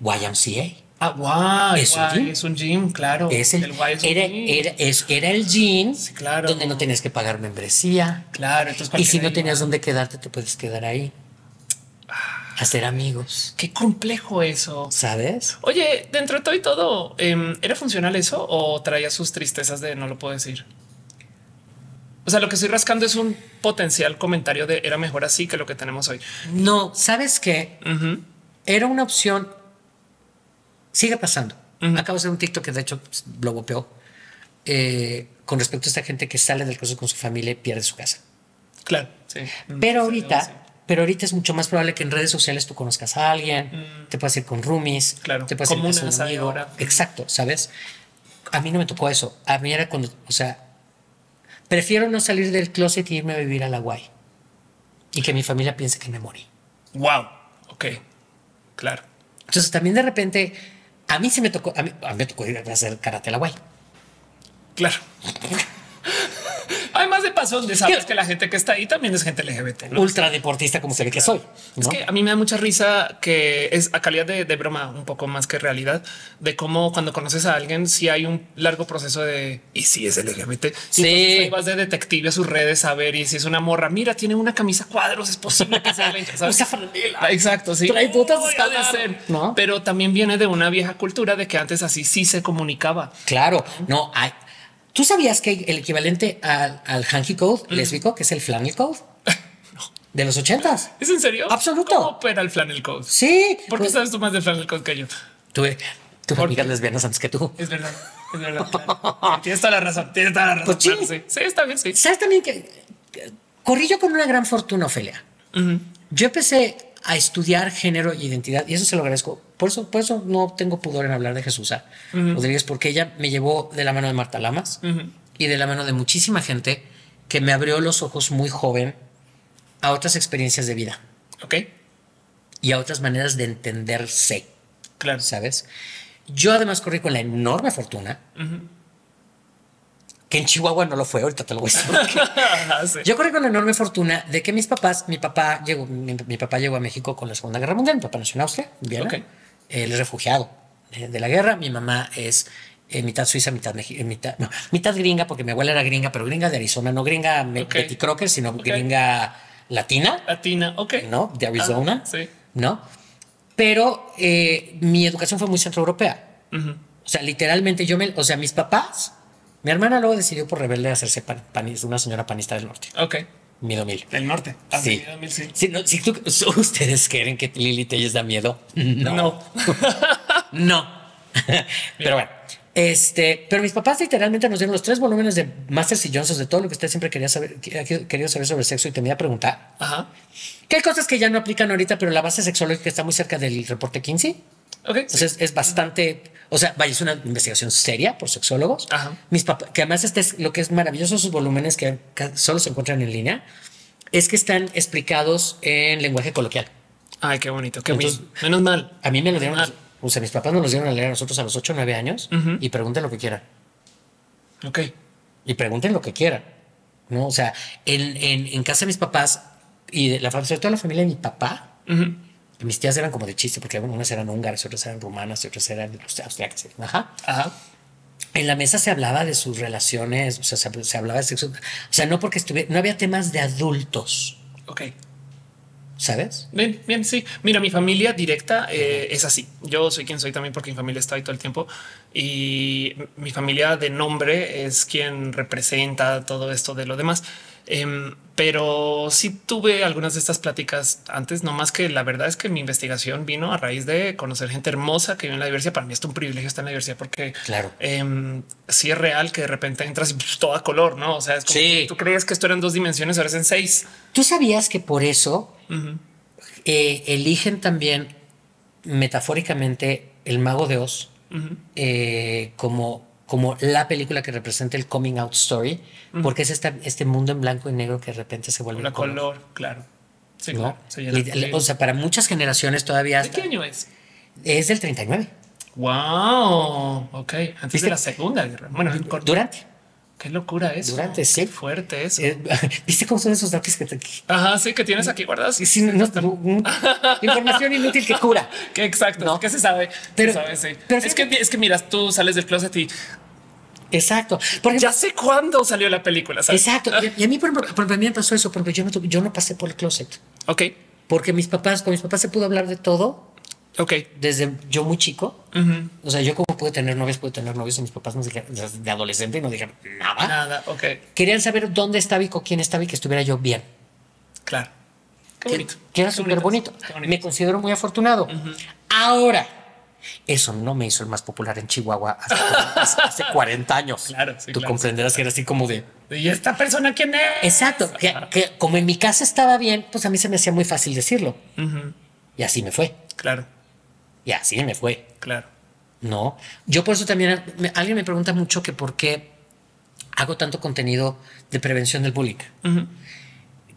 Y M C A. Ah, wow, es, guay, un es un gym, claro. Es el, el es era, era, es, era el gym, sí, claro, donde no tenías que pagar membresía. Claro. Entonces, y si no tenías dónde quedarte, te puedes quedar ahí. Ah, hacer amigos. Qué complejo eso. ¿Sabes? Oye, dentro de todo y todo, eh, ¿era funcional eso o traía sus tristezas de no lo puedo decir? O sea, lo que estoy rascando es un potencial comentario de era mejor así que lo que tenemos hoy. No, ¿sabes qué? Uh-huh. Era una opción. Sigue pasando. Uh-huh. Acabo de hacer un TikTok que de hecho lo bopeó eh, con respecto a esta gente que sale del cruce con su familia y pierde su casa. Claro. Sí. Pero, sí, ahorita, sí. pero ahorita es mucho más probable que en redes sociales tú conozcas a alguien, mm. te puedas ir con roomies, claro, te puedas ir con un amigo. Exacto, ¿sabes? A mí no me tocó eso. A mí era cuando, o sea, prefiero no salir del closet y irme a vivir a la guay y que mi familia piense que me morí. Wow. Ok. Claro. Entonces también de repente... A mí sí me tocó, a mí, a mí me tocó ir a hacer karate a la guay. Claro. Además de paso, donde sabes que la gente que está ahí también es gente L G B T. ¿No? Ultra deportista, como sí, se ve, claro, que soy, ¿no? Es que a mí me da mucha risa que es a calidad de, de broma, un poco más que realidad, de cómo cuando conoces a alguien, si sí hay un largo proceso de y si es L G B T. Sí. Entonces vas de detective a sus redes a ver y si es una morra. Mira, tiene una camisa cuadros, es posible que sea la usa franela. Exacto. Sí. Trae botas, ¿no? Pero también viene de una vieja cultura de que antes así sí se comunicaba. Claro, no hay. ¿Tú sabías que el equivalente al, al hanky code mm. lésbico, que es el flannel code no. de los ochentas? ¿Es en serio? Absoluto. ¿Cómo opera el flannel code? Sí. ¿Por qué pues, sabes tú más del flannel code que yo? Tuve tuve amigas lesbianas antes que tú. Es verdad. Es verdad. Claro. Tienes toda la razón. Tienes toda la razón. Pues sí. Claro, sí. Sí, está bien. Sí. Sabes también que corrí yo con una gran fortuna, Ofelia. Uh-huh. Yo empecé a estudiar género y identidad y eso se lo agradezco. Por eso, por eso no tengo pudor en hablar de Jesús uh-huh. Rodríguez, porque ella me llevó de la mano de Marta Lamas uh-huh. y de la mano de muchísima gente que me abrió los ojos muy joven a otras experiencias de vida. Ok. Y a otras maneras de entenderse. Claro. ¿Sabes? Yo además corrí con la enorme fortuna uh-huh. que en Chihuahua no lo fue, ahorita te lo voy a decir. Sí. Yo corrí con la enorme fortuna de que mis papás, mi papá llegó, mi, mi papá llegó a México con la Segunda Guerra Mundial, mi papá nació en Austria, Viena, okay. él es refugiado de, de la guerra, mi mamá es eh, mitad suiza, mitad, mitad, no, mitad gringa, porque mi abuela era gringa, pero gringa de Arizona, no gringa okay. Betty Crocker, sino okay. gringa latina. Latina, ok. No, de Arizona, ah, sí. ¿no? Pero eh, mi educación fue muy centroeuropea. Uh-huh. O sea, literalmente yo me, o sea, mis papás... Mi hermana luego decidió por rebelde hacerse pan, pan, una señora panista del norte. Ok. Miedo mil. El norte. Ah, sí. Miedo mil, sí. Si, no, si tú, ustedes creen que Lili Tellez da miedo. No. No. No. Pero bueno. Este, pero mis papás literalmente nos dieron los tres volúmenes de Masters y Johnson, de todo lo que usted siempre quería saber, quería saber sobre sexo y temía preguntar. Ajá. Que hay cosas que ya no aplican ahorita, pero la base sexológica está muy cerca del reporte Kinsey. Ok. Entonces sí. es, es bastante, o sea, vaya, es una investigación seria por sexólogos. Ajá. Mis papás, que además este es lo que es maravilloso, sus volúmenes que solo se encuentran en línea, es que están explicados en lenguaje coloquial. Ay, qué bonito. Qué Entonces, bien. Menos mal. A mí me lo dieron. Mal. O sea, mis papás nos los dieron a leer a nosotros a los ocho o nueve años. Uh-huh. Y pregunten lo que quieran. Ok. Y pregunten lo que quieran. ¿No? O sea, en, en, en casa de mis papás y de la, sobre todo la familia de mi papá, uh-huh. mis tías eran como de chiste, porque bueno, unas eran húngaras, otras eran rumanas, otras eran austriacas. Ajá. Ajá. En la mesa se hablaba de sus relaciones, o sea, se, se hablaba de sexo. O sea, no porque estuviera, no había temas de adultos. Ok. ¿Sabes? Bien, bien, sí. Mira, mi familia directa eh, es así. Yo soy quien soy también porque mi familia está ahí todo el tiempo y mi familia de nombre es quien representa todo esto de lo demás. Eh, pero sí tuve algunas de estas pláticas antes, no más que la verdad es que mi investigación vino a raíz de conocer gente hermosa que vive en la diversidad. Para mí es un privilegio estar en la diversidad porque claro, eh, sí es real que de repente entras y todo a color, ¿no? O sea, es como sí. tú crees que esto eran dos dimensiones, ahora es en seis. ¿Tú sabías que por eso... Uh-huh. eh, eligen también metafóricamente El Mago de Oz uh-huh. eh, como, como la película que representa el coming out story, uh-huh. porque es esta, este mundo en blanco y negro que de repente se vuelve un color. color claro, sí, ¿no? claro. Se llena de... O sea, para muchas generaciones todavía hasta... ¿De qué año es? Es del treinta y nueve. Wow, ok. Antes ¿Viste? de la Segunda Guerra. Bueno, durante Qué locura eso. Durante, sí. Qué fuerte eso. Eh, ¿Viste cómo son esos datos que te... Ajá, sí, que tienes aquí guardados? Sí, no, no, información inútil que cura. Que exacto, ¿no? Que se sabe. Pero, se sabe, sí. pero es, que, que... es que miras, tú sales del closet y... Exacto. Por ejemplo, ya sé cuándo salió la película, ¿sabes? Exacto. Y a mí, por ejemplo, a mí me pasó eso, porque yo no, tuve, yo no pasé por el closet. Ok. Porque mis papás, con mis papás se pudo hablar de todo. Ok. Desde yo muy chico. Uh-huh. O sea, yo como pude tener novias, pude tener novios y mis papás nos dijeron, de adolescente, no dijeron nada. Nada, ok. Querían saber dónde estaba y con quién estaba y que estuviera yo bien. Claro. Qué que, bonito. Que era súper bonito. bonito. Me considero muy afortunado. Uh-huh. Ahora, eso no me hizo el más popular en Chihuahua hasta hace cuarenta años. Claro. Sí, Tú claro, comprenderás sí, que era así como de... ¿Y esta persona quién es? Exacto. Que, que como en mi casa estaba bien, pues a mí se me hacía muy fácil decirlo. Uh-huh. Y así me fue. Claro. Y así me fue. Claro. No. Yo por eso también... Me, alguien me pregunta mucho que por qué hago tanto contenido de prevención del bullying. Uh-huh.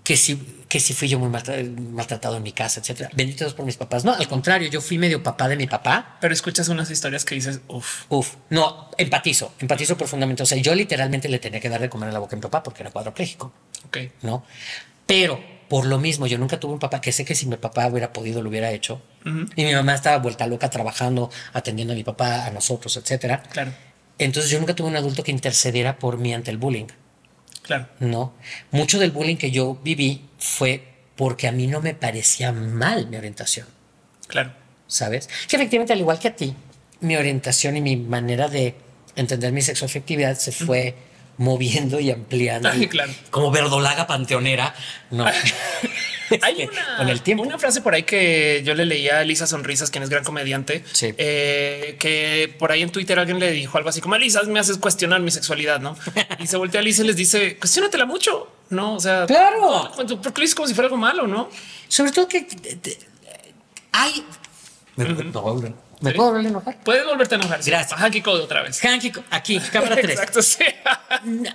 Que si, que si fui yo muy maltratado en mi casa, etcétera. Bendito Dios por mis papás. No, al contrario, yo fui medio papá de mi papá. Pero escuchas unas historias que dices, uff. Uf. No, empatizo. Empatizo profundamente. O sea, yo literalmente le tenía que dar de comer a la boca a mi papá porque era cuadropléjico. Ok. No. Pero... Por lo mismo, yo nunca tuve un papá, que sé que si mi papá hubiera podido, lo hubiera hecho. Uh-huh. Y mi mamá estaba vuelta loca trabajando, atendiendo a mi papá, a nosotros, etcétera. Claro. Entonces yo nunca tuve un adulto que intercediera por mí ante el bullying. Claro. No. Mucho del bullying que yo viví fue porque a mí no me parecía mal mi orientación. Claro. ¿Sabes? Que efectivamente, al igual que a ti, mi orientación y mi manera de entender mi sexoafectividad se uh-huh. fue... moviendo y ampliando. Ay, claro. Como verdolaga panteonera. No. Hay una, con el tiempo. Una frase por ahí que yo le leía a Elisa Sonrisas, quien es gran comediante, sí. eh, que por ahí en Twitter alguien le dijo algo así como, Elisa, me haces cuestionar mi sexualidad, ¿no? Y se voltea a Elisa y les dice, cuestiónatela mucho, ¿no? O sea, claro. Porque lo dices como si fuera algo malo, ¿no? Sobre todo que te, te, hay... Uh -huh. no, no, no. ¿Me ¿Sí? puedo volver a enojar? Puedes volverte a enojar. Gracias. Sí. Hanky Code otra vez. Hanky Code. Aquí, cámara tres. Exacto, sí.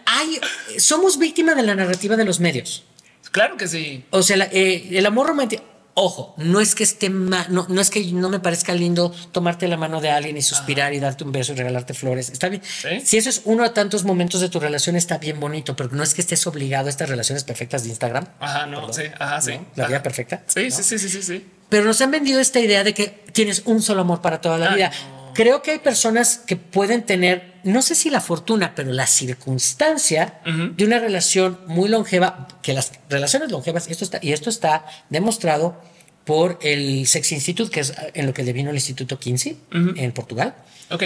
Hay, somos víctimas de la narrativa de los medios. Claro que sí. O sea, la, eh, el amor romántico. Ojo, no es que esté mal, no, no es que no me parezca lindo tomarte la mano de alguien y suspirar Ajá. y darte un beso y regalarte flores. Está bien. ¿Sí? Si eso es uno de tantos momentos de tu relación, está bien bonito, pero no es que estés obligado a estas relaciones perfectas de Instagram. Ajá, no, Perdón. sí, ajá, sí. ¿No? La vida perfecta. Sí, ¿no? sí, sí, sí, sí, sí. Pero nos han vendido esta idea de que tienes un solo amor para toda la Ay, vida. No. Creo que hay personas que pueden tener, no sé si la fortuna, pero la circunstancia uh-huh. de una relación muy longeva, que las relaciones longevas, esto está, y esto está demostrado por el Sex Institute, que es en lo que devino el Instituto Kinsey uh-huh. en Portugal. Ok.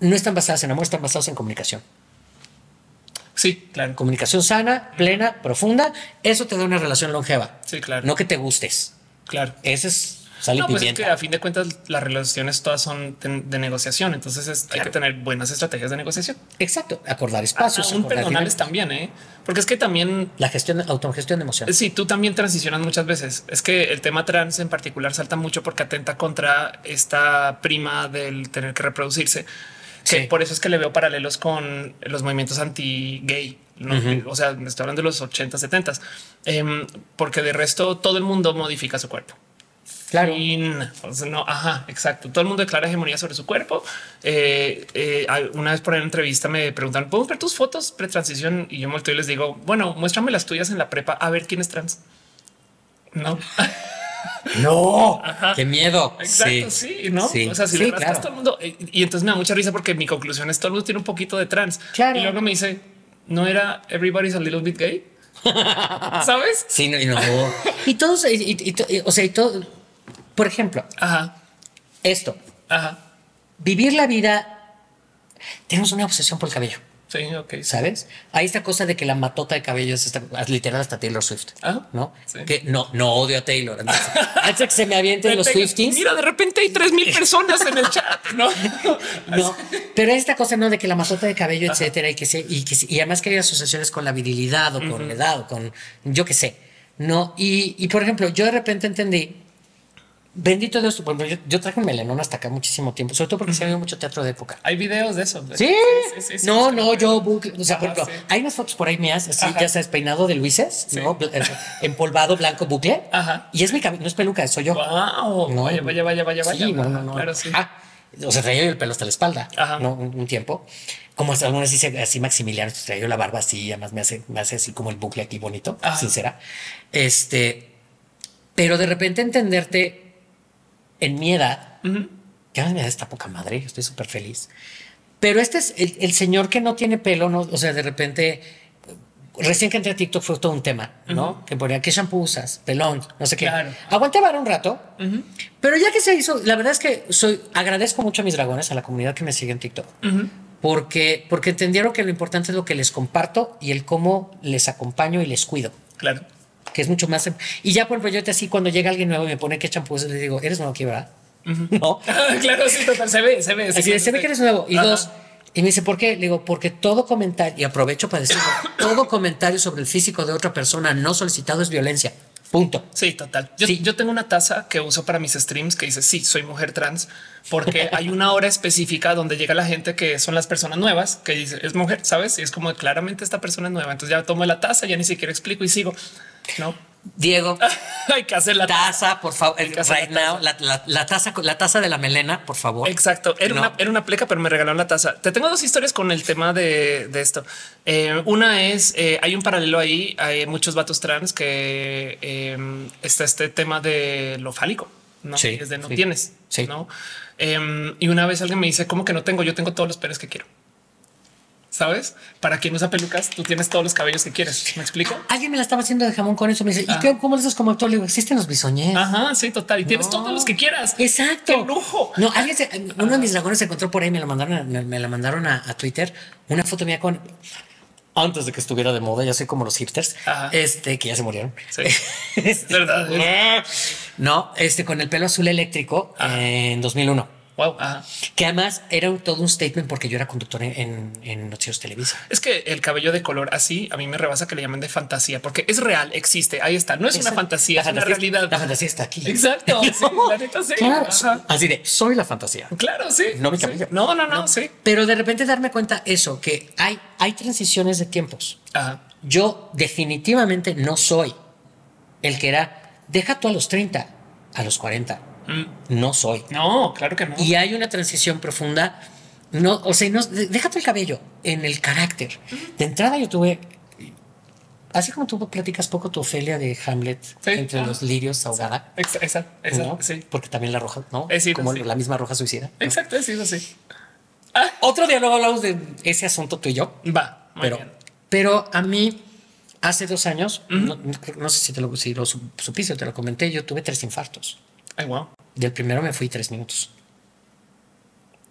No están basadas en amor, están basadas en comunicación. Sí, claro. Comunicación sana, plena, profunda. Eso te da una relación longeva. Sí, claro. No que te gustes. Claro. Ese es... Sale no, pues es que a fin de cuentas las relaciones todas son de, de negociación, entonces es, claro. Hay que tener buenas estrategias de negociación. Exacto, acordar espacios. Ah, aún acordar personales también, ¿eh? Porque es que también... La gestión, autogestión de emociones. Sí, tú también transicionas muchas veces. Es que el tema trans en particular salta mucho porque atenta contra esta prima del tener que reproducirse. Que sí. Por eso es que le veo paralelos con los movimientos anti-gay. ¿No? Uh-huh. O sea, me estoy hablando de los ochenta, setenta. Eh, porque de resto todo el mundo modifica su cuerpo. Claro. Pues no, ajá, exacto. Todo el mundo declara hegemonía sobre su cuerpo. Eh, eh, una vez por una entrevista me preguntan, ¿puedo ver tus fotos pretransición? Y yo me volteo y les digo, bueno, muéstrame las tuyas en la prepa a ver quién es trans. No, no, ajá. Qué miedo. Exacto. Sí, sí no. Sí. O sea, si sí, le rascas, claro. Todo el mundo. Y, y entonces me da mucha risa porque mi conclusión es todo el mundo tiene un poquito de trans. Claro. Y luego me dice, no era everybody's a little bit gay. Sabes? Sí, no, y no. Y todos, y, y, y, y, o sea, y todo. Por ejemplo, ajá. Esto, ajá. Vivir la vida. Tenemos una obsesión por el cabello. Sí, ok. ¿Sabes? Hay esta cosa de que la matota de cabello es esta, literal hasta Taylor Swift. Ajá. ¿No? Sí. Que no, no odio a Taylor. Entonces, hasta que se me avienten los Swifties. Mira, de repente hay tres mil personas en el chat, ¿no? No, pero esta cosa no de que la matota de cabello, ajá. Etcétera, y que se, y que se, y además que hay asociaciones con la virilidad o con uh-huh. La edad o con yo qué sé. No, y, y por ejemplo, yo de repente entendí. Bendito Dios, bueno, yo, yo traje un melenón hasta acá muchísimo tiempo, sobre todo porque uh-huh. Se ha visto mucho teatro de época. Hay videos de eso. ¿Sí? Sí, sí, sí no, sí, no, yo, o sea, ajá, por ejemplo, sí. Hay unas fotos por ahí mías, así, ajá. Ya sabes, peinado de Luises, sí. ¿No? Empolvado, blanco, bucle. Ajá. Y es mi cabello, no es peluca, soy yo. Wow, no, vaya, vaya, vaya, vaya. Sí, vaya, no, no, no. Claro, sí. Ah, o sea, traía yo el pelo hasta la espalda, ajá. ¿No? Un, un tiempo. Como algunas dicen así, Maximiliano, traía yo la barba así, además me hace, me hace así como el bucle aquí bonito, ajá. Sincera. Este, pero de repente entenderte. En mi edad, uh-huh. Ya me da esta poca madre, estoy súper feliz. Pero este es el, el señor que no tiene pelo, no, o sea, de repente, recién que entré a TikTok fue todo un tema, uh-huh. ¿No? Que ponía, ¿qué shampoo usas? Pelón, no sé qué. Claro. Aguanté para un rato, uh-huh. Pero ya que se hizo, la verdad es que soy, agradezco mucho a mis dragones, a la comunidad que me sigue en TikTok, uh-huh. porque, porque entendieron que lo importante es lo que les comparto y el cómo les acompaño y les cuido. Claro. Que es mucho más. Y ya, por ejemplo, yo te así cuando llega alguien nuevo y me pone que champú, le digo, eres nuevo aquí, ¿verdad? Uh-huh. No. Claro, sí, total. Se ve, se ve. Así se, se ve que eres nuevo. Y uh-huh. Dos, y me dice, ¿por qué? Le digo, porque todo comentario, y aprovecho para decirlo, todo comentario sobre el físico de otra persona no solicitado es violencia. Punto. Sí, total. Yo, sí. Yo tengo una taza que uso para mis streams que dice, sí, soy mujer trans, porque hay una hora específica donde llega la gente que son las personas nuevas, que dice, es mujer, ¿sabes? Y es como claramente esta persona es nueva. Entonces ya tomo la taza, ya ni siquiera explico y sigo. No, Diego, hay que hacer la taza, taza por favor. Right la now, taza. La, la, la taza, la taza de la melena, por favor. Exacto. Era, no. una, era una pleca, pero me regalaron la taza. Te tengo dos historias con el tema de, de esto. Eh, una es eh, hay un paralelo ahí. Hay muchos vatos trans que eh, está este tema de lo fálico. No, sí, desde no sí, tienes, sí. ¿No? Eh, y una vez alguien me dice, ¿cómo que no tengo? Yo tengo todos los pelos que quiero. ¿Sabes? Para quien usa pelucas, tú tienes todos los cabellos que quieres. ¿Me explico? Alguien me la estaba haciendo de jamón con eso. Me dice, ¿y qué, cómo eres como actor? Le digo, existen los bisoñés. Ajá, sí, total. Y no. Tienes todos los que quieras. Exacto. ¡Qué lujo! No, alguien se, uno de mis dragones se encontró por ahí. Me la mandaron, me, me la mandaron a, a Twitter. Una foto mía con... Antes de que estuviera de moda, ya soy como los hipsters, ajá. Este que ya se murieron. Sí. Este, ¿verdad? No, este con el pelo azul eléctrico, ajá. En dos mil uno. Wow. Ajá. Que además era un, todo un statement porque yo era conductor en, en Noticieros Televisa. Es que el cabello de color así a mí me rebasa que le llamen de fantasía porque es real, existe, ahí está. No es, es una fantasía, es fantasía, una realidad. La fantasía está aquí. Exacto. No. Sí, la neta, sí. Claro. Así de soy la fantasía. Claro, sí. No mi cabello. Sí. No, no, no, no, sí. Pero de repente darme cuenta eso, que hay, hay transiciones de tiempos. Ajá. Yo definitivamente no soy el que era, deja tú a los treinta, a los cuarenta. No soy. No, claro que no. Y hay una transición profunda. No, o sea, no, déjate el cabello en el carácter. De entrada yo tuve, así como tú platicas poco tu Ofelia de Hamlet, sí, entre ah, los lirios ahogada. Exacto, exacto, exacto, ¿no? Sí. Porque también la roja, ¿no? Sido, como sí. La misma roja suicida. Exacto, es así. Ah. Otro día luego hablamos de ese asunto tú y yo. Va, muy pero, bien. Pero a mí hace dos años, uh-huh. no, no sé si te lo, si lo supiste, te lo comenté, yo tuve tres infartos. Ay, wow. Del primero me fui tres minutos.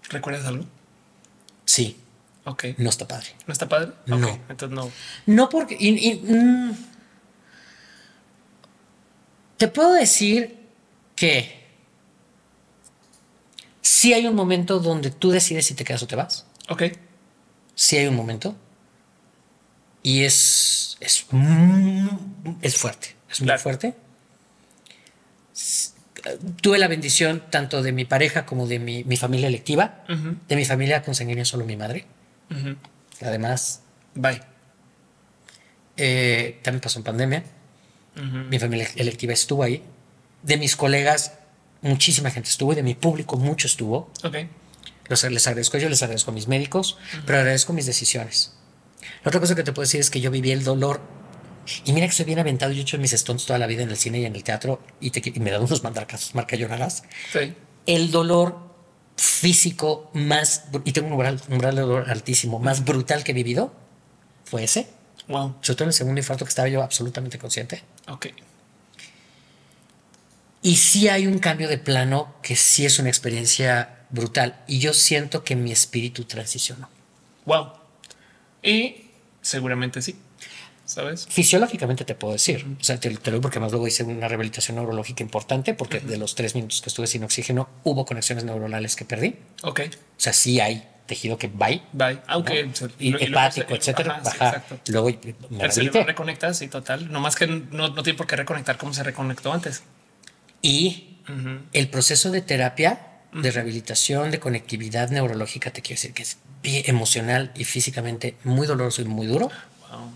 ¿Recuerdas algo? Sí. Okay. No está padre. ¿No está padre? Okay. No. Entonces no. No porque... Y, y, mm, te puedo decir que sí hay un momento donde tú decides si te quedas o te vas. Ok. Sí hay un momento. Y es... Es, mm, es fuerte. Es claro. Muy fuerte. Tuve la bendición tanto de mi pareja como de mi, mi familia electiva. Uh-huh. De mi familia consanguínea solo mi madre. Uh-huh. Además, bye. Eh, también pasó en pandemia. Uh-huh. Mi familia electiva estuvo ahí. De mis colegas, muchísima gente estuvo. Y de mi público, mucho estuvo. Okay. Los, les agradezco a ellos, les agradezco a mis médicos, uh-huh. pero agradezco mis decisiones. La otra cosa que te puedo decir es que yo viví el dolor. Y mira que soy bien aventado. Yo he hecho mis stunts toda la vida en el cine y en el teatro. Y, te, y me he dado unos mandracazos, marca llorarás. Sí. El dolor físico más... Y tengo un umbral, umbral de dolor altísimo. Más brutal que he vivido fue ese. Wow. Sobre todo en el segundo infarto, que estaba yo absolutamente consciente. Ok. Y sí hay un cambio de plano que sí es una experiencia brutal. Y yo siento que mi espíritu transicionó. Wow. Y seguramente sí. ¿Sabes? Fisiológicamente te puedo decir. Uh-huh. O sea, te, te lo digo porque más luego hice una rehabilitación neurológica importante, porque uh-huh. de los tres minutos que estuve sin oxígeno hubo conexiones neuronales que perdí. Ok. O sea, sí hay tejido que bye. Bye. Aunque... ¿no? Okay. Y hepático, y lo, etcétera. Ajá, baja. Sí, luego me el cerebro reconecta, sí, total. Nomás que no, no tiene por qué reconectar como se reconectó antes. Y uh-huh. el proceso de terapia, de rehabilitación, de conectividad neurológica, te quiero decir que es bien emocional y físicamente muy doloroso y muy duro. Wow.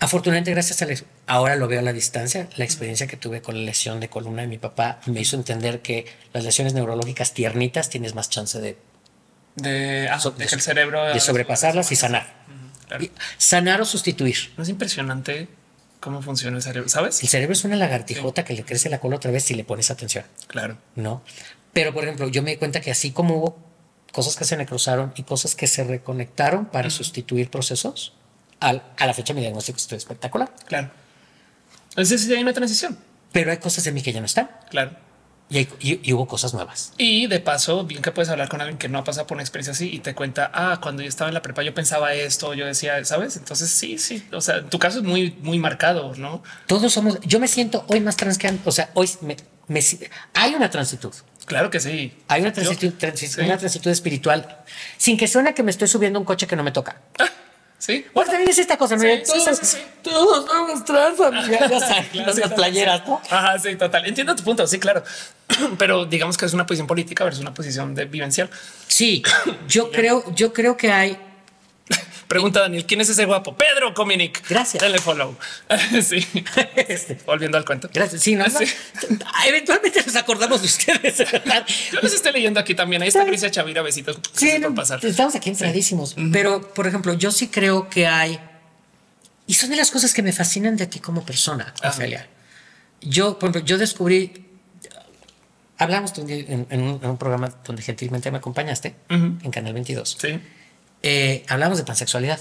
Afortunadamente, gracias a la, ahora lo veo a la distancia, la experiencia que tuve con la lesión de columna de mi papá me hizo entender que las lesiones neurológicas tiernitas tienes más chance de, de, ah, so, de, de que el cerebro de sobrepasarlas y sanar. Uh-huh, claro. Y sanar o sustituir. ¿No es impresionante cómo funciona el cerebro? ¿Sabes? El cerebro es una lagartijota sí. que le crece la cola otra vez si le pones atención. Claro. No. Pero, por ejemplo, yo me di cuenta que así como hubo cosas que se necrosaron y cosas que se reconectaron para uh-huh. sustituir procesos, a la fecha mi diagnóstico estuvo espectacular. Claro. Entonces sí hay una transición. Pero hay cosas en mí que ya no están. Claro. Y, hay, y, y hubo cosas nuevas. Y de paso, bien que puedes hablar con alguien que no ha pasado por una experiencia así y te cuenta, ah, cuando yo estaba en la prepa yo pensaba esto, yo decía, ¿sabes? Entonces sí, sí. O sea, en tu caso es muy, muy marcado, ¿no? Todos somos... Yo me siento hoy más trans que antes. O sea, hoy me, me, hay una transitud. Claro que sí. Hay una transitud, yo, transi sí. una transitud espiritual. Sin que suene que me estoy subiendo a un coche que no me toca. Ah. Sí, bueno, también es esta cosa. Sí, ¿no? Todos, sí, sí. todos somos trans, amigas, claro, sí, las playeras, ¿no? Ajá, sí, total. Entiendo tu punto. Sí, claro. Pero digamos que es una posición política versus una posición de vivencial. Sí, yo creo, yo creo que hay. Pregunta Daniel, ¿quién es ese guapo? Pedro Cominic. Gracias. Dale follow. Sí. Este. Volviendo al cuento. Gracias. Sí, no, sí. no. Eventualmente nos acordamos de ustedes. Yo los estoy leyendo aquí también. Ahí está Grisa Chavira, besitos. Sí, no, por pasar. Estamos aquí entradísimos. Sí. Pero, por ejemplo, yo sí creo que hay... Y son de las cosas que me fascinan de ti como persona, ah. Ofelia. Yo, por ejemplo, yo descubrí... Hablamos de un, en, en, un, en un programa donde gentilmente me acompañaste, uh-huh. en Canal veintidós. Sí. Eh, hablamos de pansexualidad.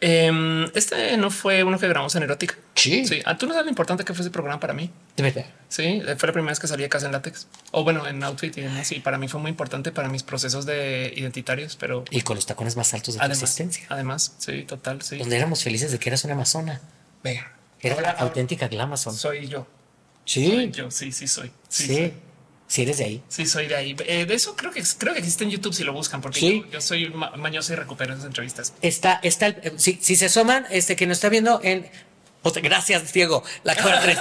Eh, este no fue uno que grabamos en Erótica. Sí. Sí. Ah, tú no sabes lo importante que fue ese programa para mí. De verdad. Sí. Fue la primera vez que salí de casa en látex o bueno, en outfit y demás. Y para mí fue muy importante para mis procesos de identitarios, pero. Y con los tacones más altos de además, tu existencia. Además, sí, total. Sí. Donde éramos felices de que eras una amazona. Venga. Era la auténtica glamazon. Soy yo. Sí. Soy yo. Sí, sí, soy. Sí. sí. Soy. Si eres de ahí. Sí, soy de ahí. Eh, de eso creo que creo que existe en YouTube si lo buscan, porque sí. yo, yo soy ma mañoso y recupero esas entrevistas. Está, está, el, si, si se asoman, este que nos está viendo en. Gracias, Diego. La cámara tres.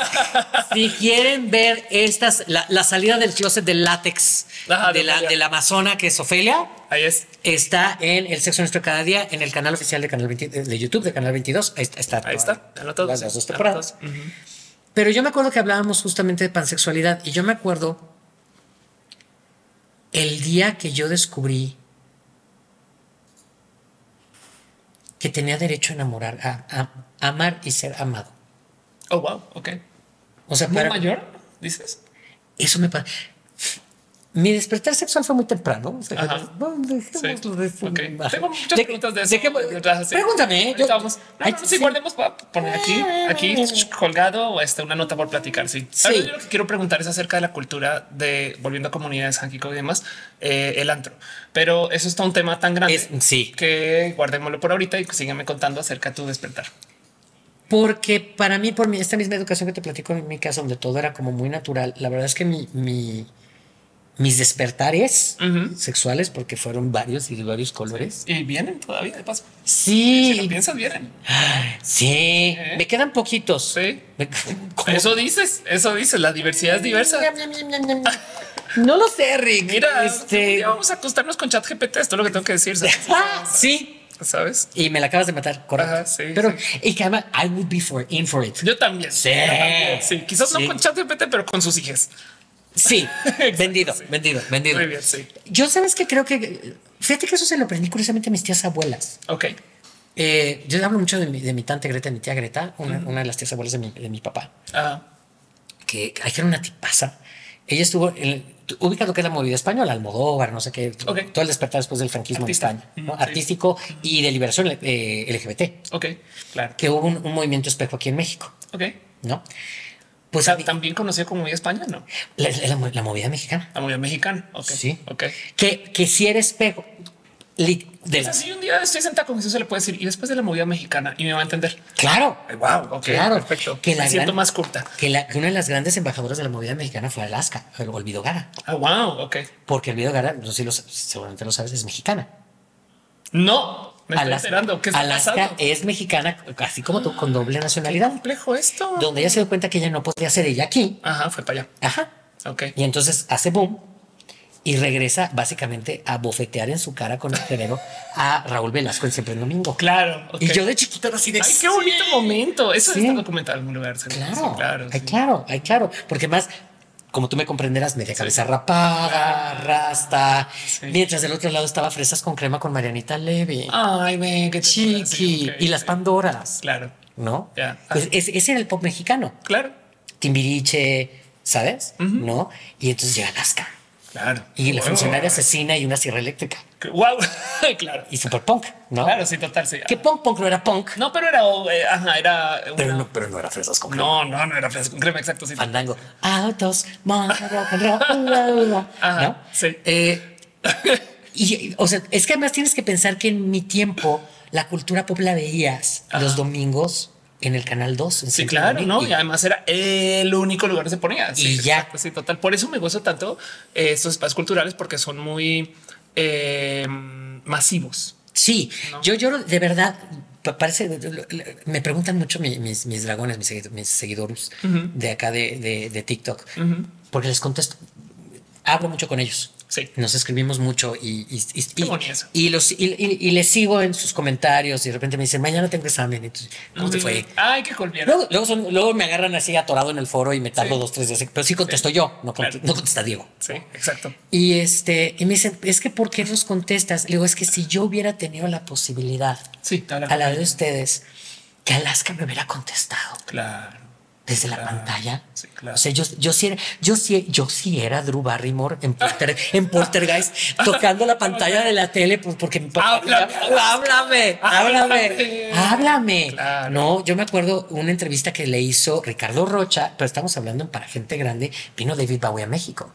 Si quieren ver estas, la, la salida del closet del látex Ajá, de, la, de la amazona que es Ofelia. Ahí es. Está en el sexo nuestro cada día, en el canal oficial de Canal veinte, de YouTube de Canal veintidós. Ahí está. Ahí está. Ahí está. Las dos temporadas. Uh -huh. Pero yo me acuerdo que hablábamos justamente de pansexualidad y yo me acuerdo. El día que yo descubrí que tenía derecho a enamorar, a, a amar y ser amado. Oh, wow. Ok. O sea, ¿muy para, mayor, dices? Eso me pasa. Mi despertar sexual fue muy temprano. O sea, no, dejémoslo de eso. Okay. Tengo muchas de, preguntas de eso. Dejemos, pregúntame. Yo, vamos. No, no, no, sí, guardemos para poner aquí, aquí colgado hasta una nota por platicar. Sí. Sí. Ahora, yo lo que quiero preguntar es acerca de la cultura de, volviendo a comunidades hankico y demás, eh, el antro. Pero eso está un tema tan grande es, sí. que guardémoslo por ahorita y sígueme contando acerca de tu despertar. Porque para mí, por mí, esta misma educación que te platico en mi casa, donde todo era como muy natural, la verdad es que mi... mi mis despertares uh-huh. sexuales, porque fueron varios y de varios colores. Sí. Y vienen todavía, de paso. Sí. Si lo piensas, vienen. Ay, sí. ¿Eh? Me quedan poquitos. Sí. ¿Cómo? Eso dices, eso dices. La diversidad es diversa. No lo sé, Rick. Mira, este... vamos a acostarnos con ChatGPT. Esto es lo que tengo que decir. ¿Sabes? Ah, sí. ¿Sabes? Y me la acabas de matar, correcto. Ajá, sí, pero sí. Y que además, I would be for, in for it. Yo también. Sí. Yo también. Sí. Quizás sí. no con ChatGPT, pero con sus hijas. Sí, exacto, vendido, sí, vendido, vendido. Muy bien, sí. Yo sabes que creo que... Fíjate que eso se lo aprendí curiosamente a mis tías abuelas. Ok. Eh, yo hablo mucho de mi, de mi tante Greta y mi tía Greta, una, uh-huh. una de las tías abuelas de mi, de mi papá. Ah. Uh-huh. Que era una tipaza. Ella estuvo... En, ubica lo que es la movida española, Almodóvar, no sé qué. Okay. Todo el despertar después del franquismo Artista. en España. ¿no? Mm, Artístico sí. y de liberación eh, L G B T. Ok, claro. Que hubo un, un movimiento espejo aquí en México. Ok. ¿No? Pues o sea, también conocido como movida España, ¿no? La, la, la, la movida mexicana. La movida mexicana, ok. Sí. Okay. Que, que si era espejo... De pues las... así un día estoy sentada con Jesús, se le puede decir, y después de la movida mexicana, y me va a entender. Claro. Ay, wow, ok, claro. perfecto. Que la me gran, siento más corta. Que, la, que una de las grandes embajadoras de la movida mexicana fue Alaska, Olvido Gara. Ah, oh, wow, ok. Porque Olvido Gara, no sé si lo, seguramente lo sabes, es mexicana. No. Me estoy Alaska, enterando, ¿qué está Alaska pasando? Es mexicana, así como tú, con doble nacionalidad. Qué complejo esto. Donde ella se dio cuenta que ella no podía ser ella aquí. Ajá, fue para allá. Ajá. Ok. Y entonces hace boom y regresa básicamente a bofetear en su cara con el cerebro a Raúl Velasco en Siempre en Domingo. Claro. Okay. Y yo de chiquito era así de... ¡Ay, qué bonito sí. momento! Eso sí. está documentado en algún lugar. Claro, claro, ay, sí. claro, ay, claro. Porque más... Como tú me comprenderás, media cabeza sí. rapada, rasta. Sí. Mientras del otro lado estaba Fresas con Crema con Marianita Levy. Ay, ven, qué chiqui. Sí, okay, y las sí. Pandoras. Claro. ¿No? Yeah. Pues ese, ese era el pop mexicano. Claro. Timbiriche, ¿sabes? Uh-huh. ¿No? Y entonces llega Alaska. Claro. Y la wow. funcionaria asesina y una sierra eléctrica. Wow. Claro. Y super punk, ¿no? Claro, sí, total, sí. Que punk, punk no era punk. No, pero era... Eh, ajá, era una... pero, no, pero no era Fresas con Crema. No, no, no era Fresas con Crema, exacto. Sí. Fandango. Autos, mono, ajá, ¿no? Sí. Eh, y, o sea, es que además tienes que pensar que en mi tiempo la cultura pop la veías ajá. los domingos en el Canal dos. En sí, claro, ¿no? Y, y además era el único lugar que se ponía. Sí, y ya. Exacto, sí, total. Por eso me gozo tanto eh, estos espacios culturales, porque son muy eh, masivos. Sí, ¿no? Yo lloro de verdad. Parece, me preguntan mucho mis, mis, mis dragones, mis, seguido, mis seguidores uh-huh. de acá de, de, de TikTok, uh-huh. porque les contesto, hablo mucho con ellos. Sí. Nos escribimos mucho y, y, y, y, y los y, y, y les sigo en sus comentarios y de repente me dicen mañana tengo examen. Entonces, ¿cómo mm. te fue? Ay, qué colmillo. Luego, luego, son, luego me agarran así atorado en el foro y me tardo sí. dos, tres días. Pero sí contesto sí. yo, no, claro. no contesta Diego. Sí, exacto. Y este, y me dicen, es que ¿por qué nos contestas? Le digo, es que si yo hubiera tenido la posibilidad sí, a la de ustedes, que Alaska me hubiera contestado. Claro. Desde claro, la pantalla. Sí, claro. O sea, yo, yo, sí era, yo, sí, yo sí era Drew Barrymore en, Porter, en Poltergeist tocando la pantalla de la tele porque mi papá. Háblame, háblame, háblame. háblame. Claro. No, yo me acuerdo una entrevista que le hizo Ricardo Rocha, pero estamos hablando en para gente grande. Vino David Bowie a México.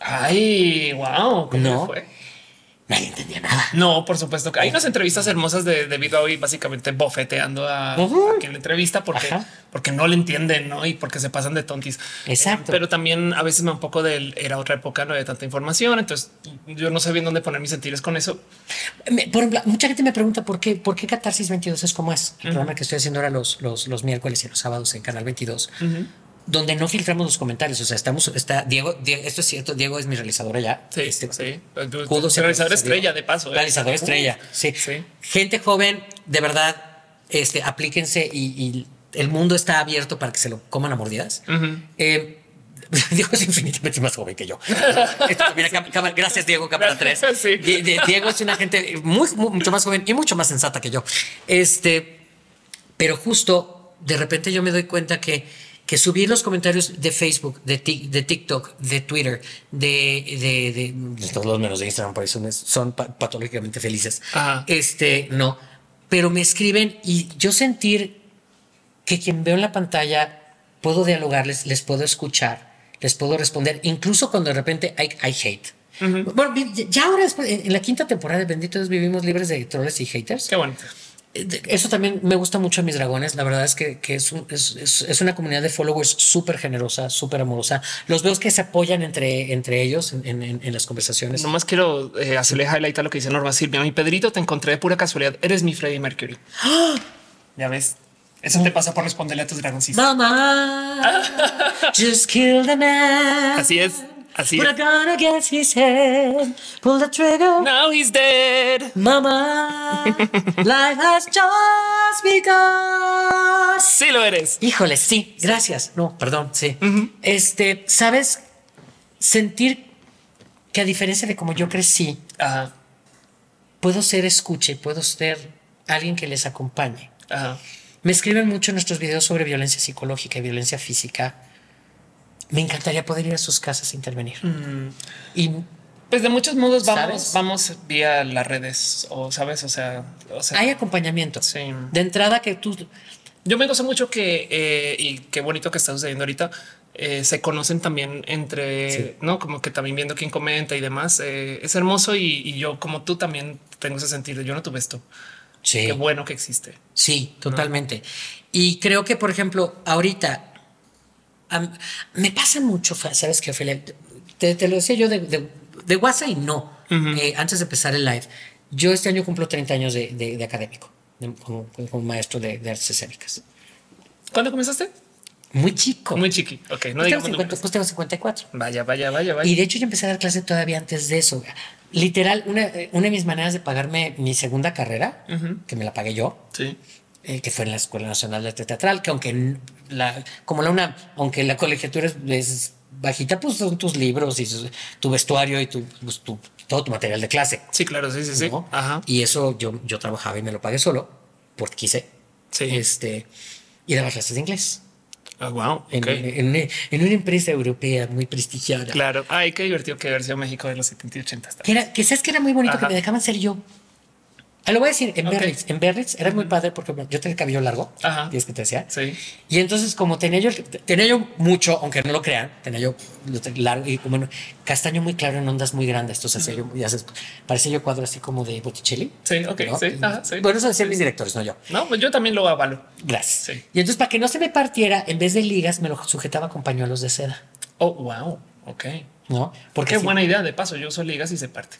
Ay, wow. ¿Cómo no fue? Nadie entendía nada. No, por supuesto que hay unas entrevistas hermosas de David Bowie básicamente bofeteando a, uh-huh. a quien le entrevista porque, porque no le entienden, ¿no? Y porque se pasan de tontis. Exacto. Eh, pero también a veces me un poco del era otra época, no había tanta información. Entonces yo no sé bien dónde poner mis sentidos con eso. Me, por ejemplo, mucha gente me pregunta por qué, por qué Catarsis veintidós es como es. El uh-huh. programa que estoy haciendo ahora los, los, los miércoles y los sábados en Canal veintidós. Uh-huh. Donde no filtramos los comentarios. O sea, estamos, está Diego, Diego, esto es cierto. Diego es mi realizadora ya. Sí, este, sí. Kudos, realizador estrella, de paso. Realizador eh. estrella. Sí. sí. Gente joven, de verdad, este, aplíquense y, y el mundo está abierto para que se lo coman a mordidas. Uh-huh. eh, Diego es infinitamente más joven que yo. Esto, mira, cámara, gracias, Diego, cámara tres. Sí. Diego es una gente muy, muy, mucho más joven y mucho más sensata que yo. Este, pero justo de repente yo me doy cuenta que que subí los comentarios de Facebook, de, de TikTok, de Twitter, de, de, de, de todos los menos de Instagram, por eso son pa patológicamente felices. Ajá. Este, no, pero me escriben y yo sentir que quien veo en la pantalla puedo dialogarles, les puedo escuchar, les puedo responder, incluso cuando de repente I, I hate. Uh-huh. Bueno, ya ahora, en la quinta temporada de Bendito Dios, vivimos libres de trolls y haters. Qué bueno. Eso también me gusta mucho a mis dragones. La verdad es que, que es, un, es, es una comunidad de followers súper generosa, súper amorosa. Los veo que se apoyan entre, entre ellos en, en, en las conversaciones. Nomás quiero eh, hacerle highlight a lo que dice Norma Silvia. Mi Pedrito, te encontré de pura casualidad. Eres mi Freddie Mercury. ¡Ah! Ya ves. Eso te pasa por responderle a tus dragoncitos. Mamá, just kill the man. Así es. Así es. But I'm gonna get his head. Pull the trigger. Now he's dead. Mama, life has just begun. Sí lo eres. Híjole, sí. Gracias. No, perdón, sí. Uh-huh. Este, ¿sabes? Sentir que a diferencia de cómo yo crecí, uh, puedo ser escuche, puedo ser alguien que les acompañe. Uh-huh. Me escriben mucho en nuestros videos sobre violencia psicológica y violencia física. Me encantaría poder ir a sus casas e intervenir. Mm. Y pues de muchos modos vamos, ¿sabes? Vamos vía las redes o sabes, o sea, o sea hay acompañamiento. Sí. De entrada que tú, yo me gozo mucho que eh, y qué bonito que está sucediendo ahorita. Eh, se conocen también entre, sí, no, como que también viendo quién comenta y demás. Eh, es hermoso y, y yo como tú también tengo ese sentido. Yo no tuve esto. Sí. Qué bueno que existe. Sí, totalmente. ¿No? Y creo que, por ejemplo, ahorita. Um, me pasa mucho, sabes que Ophelia, te, te lo decía yo de, de, de WhatsApp y no, uh-huh, eh, antes de empezar el live, yo este año cumplo treinta años de, de, de académico, de, como, como maestro de, de artes escénicas. ¿Cuándo comenzaste? Muy chico. Muy chiqui. Ok, no digamos cincuenta, pues tengo cincuenta y cuatro. Vaya, vaya, vaya, vaya. Y de hecho yo empecé a dar clase todavía antes de eso. Literal, una, una de mis maneras de pagarme mi segunda carrera, uh-huh, que me la pagué yo. Sí. Eh, que fue en la Escuela Nacional de Arte Teatral, que aunque la, como la UNAM, aunque la colegiatura es, es bajita, pues son tus libros y tu vestuario y tu, pues, tu, todo tu material de clase. Sí, claro, sí, sí, ¿no? Sí. Ajá. Y eso yo, yo trabajaba y me lo pagué solo porque quise. Sí. Este, y daba clases de inglés. Oh, wow. En, okay, en, en, en una empresa europea muy prestigiada. Claro. Ay, qué divertido que haber sido México de los setenta y ochenta. Que, era, que sabes que era muy bonito. Ajá. Que me dejaban ser yo. Ah, lo voy a decir, en, okay, Berlitz, en Berlitz era, uh-huh, muy padre porque yo tenía el cabello largo, ajá, y es que te decía, sí, y entonces como tenía yo, tenía yo mucho, aunque no lo crean, tenía yo largo y como castaño muy claro en ondas muy grandes, entonces, uh-huh, hacía yo, ya sabes, parecía yo cuadro así como de Botticelli. Sí, ok, ¿no? Sí, ajá, sí. Bueno, eso decían, sí, mis directores, no yo. No, pues yo también lo avalo. Gracias. Sí. Y entonces para que no se me partiera, en vez de ligas me lo sujetaba con pañuelos de seda. Oh, wow, ok. ¿No? Porque qué así, buena idea, de paso, yo uso ligas y se parte.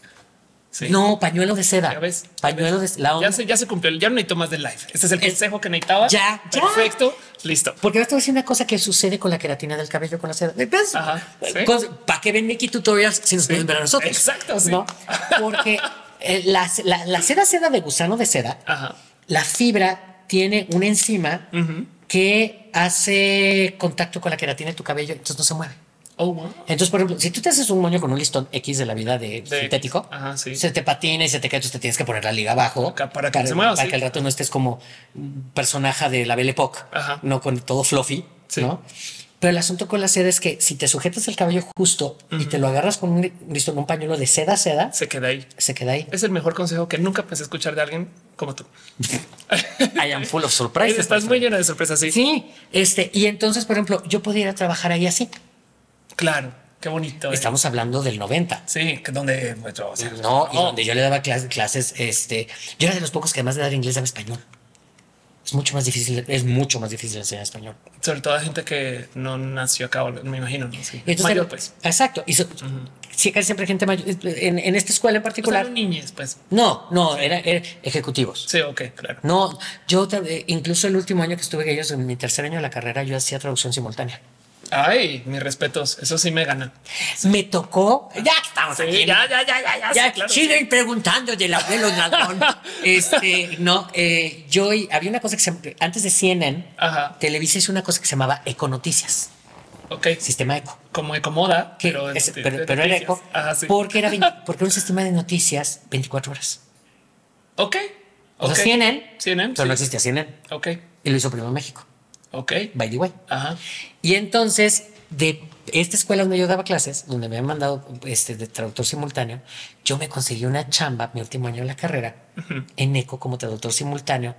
Sí. No, pañuelo de seda. Ya ves, pañuelo de la onda. Ya se, ya se cumplió. Ya no necesito más del live. Este es el consejo eh, que necesitaba. Ya, perfecto. Ya. Listo. Porque esto es una cosa que sucede con la queratina del cabello, con la seda. ¿Ves? Ajá, sí. ¿Para qué ven Mickey Tutorials si nos, sí, pueden ver a nosotros? Exacto, sí. ¿No? Porque eh, la, la, la seda, seda de gusano de seda, ajá, la fibra tiene una enzima, uh-huh, que hace contacto con la queratina de tu cabello, entonces no se mueve. Oh, wow. Entonces, por ejemplo, si tú te haces un moño con un listón X de la vida de, de sintético, ajá, sí, se te patina y se te cae, entonces te tienes que poner la liga abajo acá para que, para, se mueva, para, sí, que al rato no estés como personaje de la Belle Époque, ajá, no, con todo fluffy, sí, ¿no? Pero el asunto con la seda es que si te sujetas el cabello justo, uh-huh, y te lo agarras con un listón, un pañuelo de seda, seda, se queda ahí. Se queda ahí. Es el mejor consejo que nunca pensé escuchar de alguien como tú. I am full of surprises. Estás muy llena de sorpresas, sí. Sí, este, y entonces, por ejemplo, yo podía ir a trabajar ahí así. Claro, qué bonito. Estamos eh. hablando del noventa. Sí, donde, o sea, no, y oh. donde yo le daba clases, clases, este, yo era de los pocos que además de dar inglés daba español. Es mucho más difícil, es mucho más difícil enseñar español. Sobre todo a gente que no nació acá, me imagino. ¿No? Sí. Entonces, mayor, pues. Exacto. Y so, uh-huh, sí, casi siempre gente mayor. En, en esta escuela en particular. Pues niñez, pues. No, no, sí, era, era ejecutivos. Sí, ok, claro. No, yo incluso el último año que estuve con ellos, en mi tercer año de la carrera, yo hacía traducción simultánea. Ay, mis respetos. Eso sí me gana. Sí. Me tocó. Ya estamos, sí, aquí. Ya, ya, ya, ya, ya. ya sí, claro, siguen sí. preguntando del abuelo Nadón. Este, no, eh, yo había una cosa que se, antes de C N N, ajá, Televisa hizo una cosa que se llamaba Econoticias. Ok. Sistema Eco. Como Ecomoda, que, pero, es, de, pero, de pero era Eco. Ajá, sí. Porque era, porque era un sistema de noticias veinticuatro horas. Ok. O sea, okay. C N N. C N N. Pero sí, no existía C N N. Ok. Y lo hizo Primero México. Ok. By the way. Ajá. Y entonces, de esta escuela donde yo daba clases, donde me habían mandado este, de traductor simultáneo, yo me conseguí una chamba, mi último año de la carrera, uh-huh. en ECO como traductor simultáneo,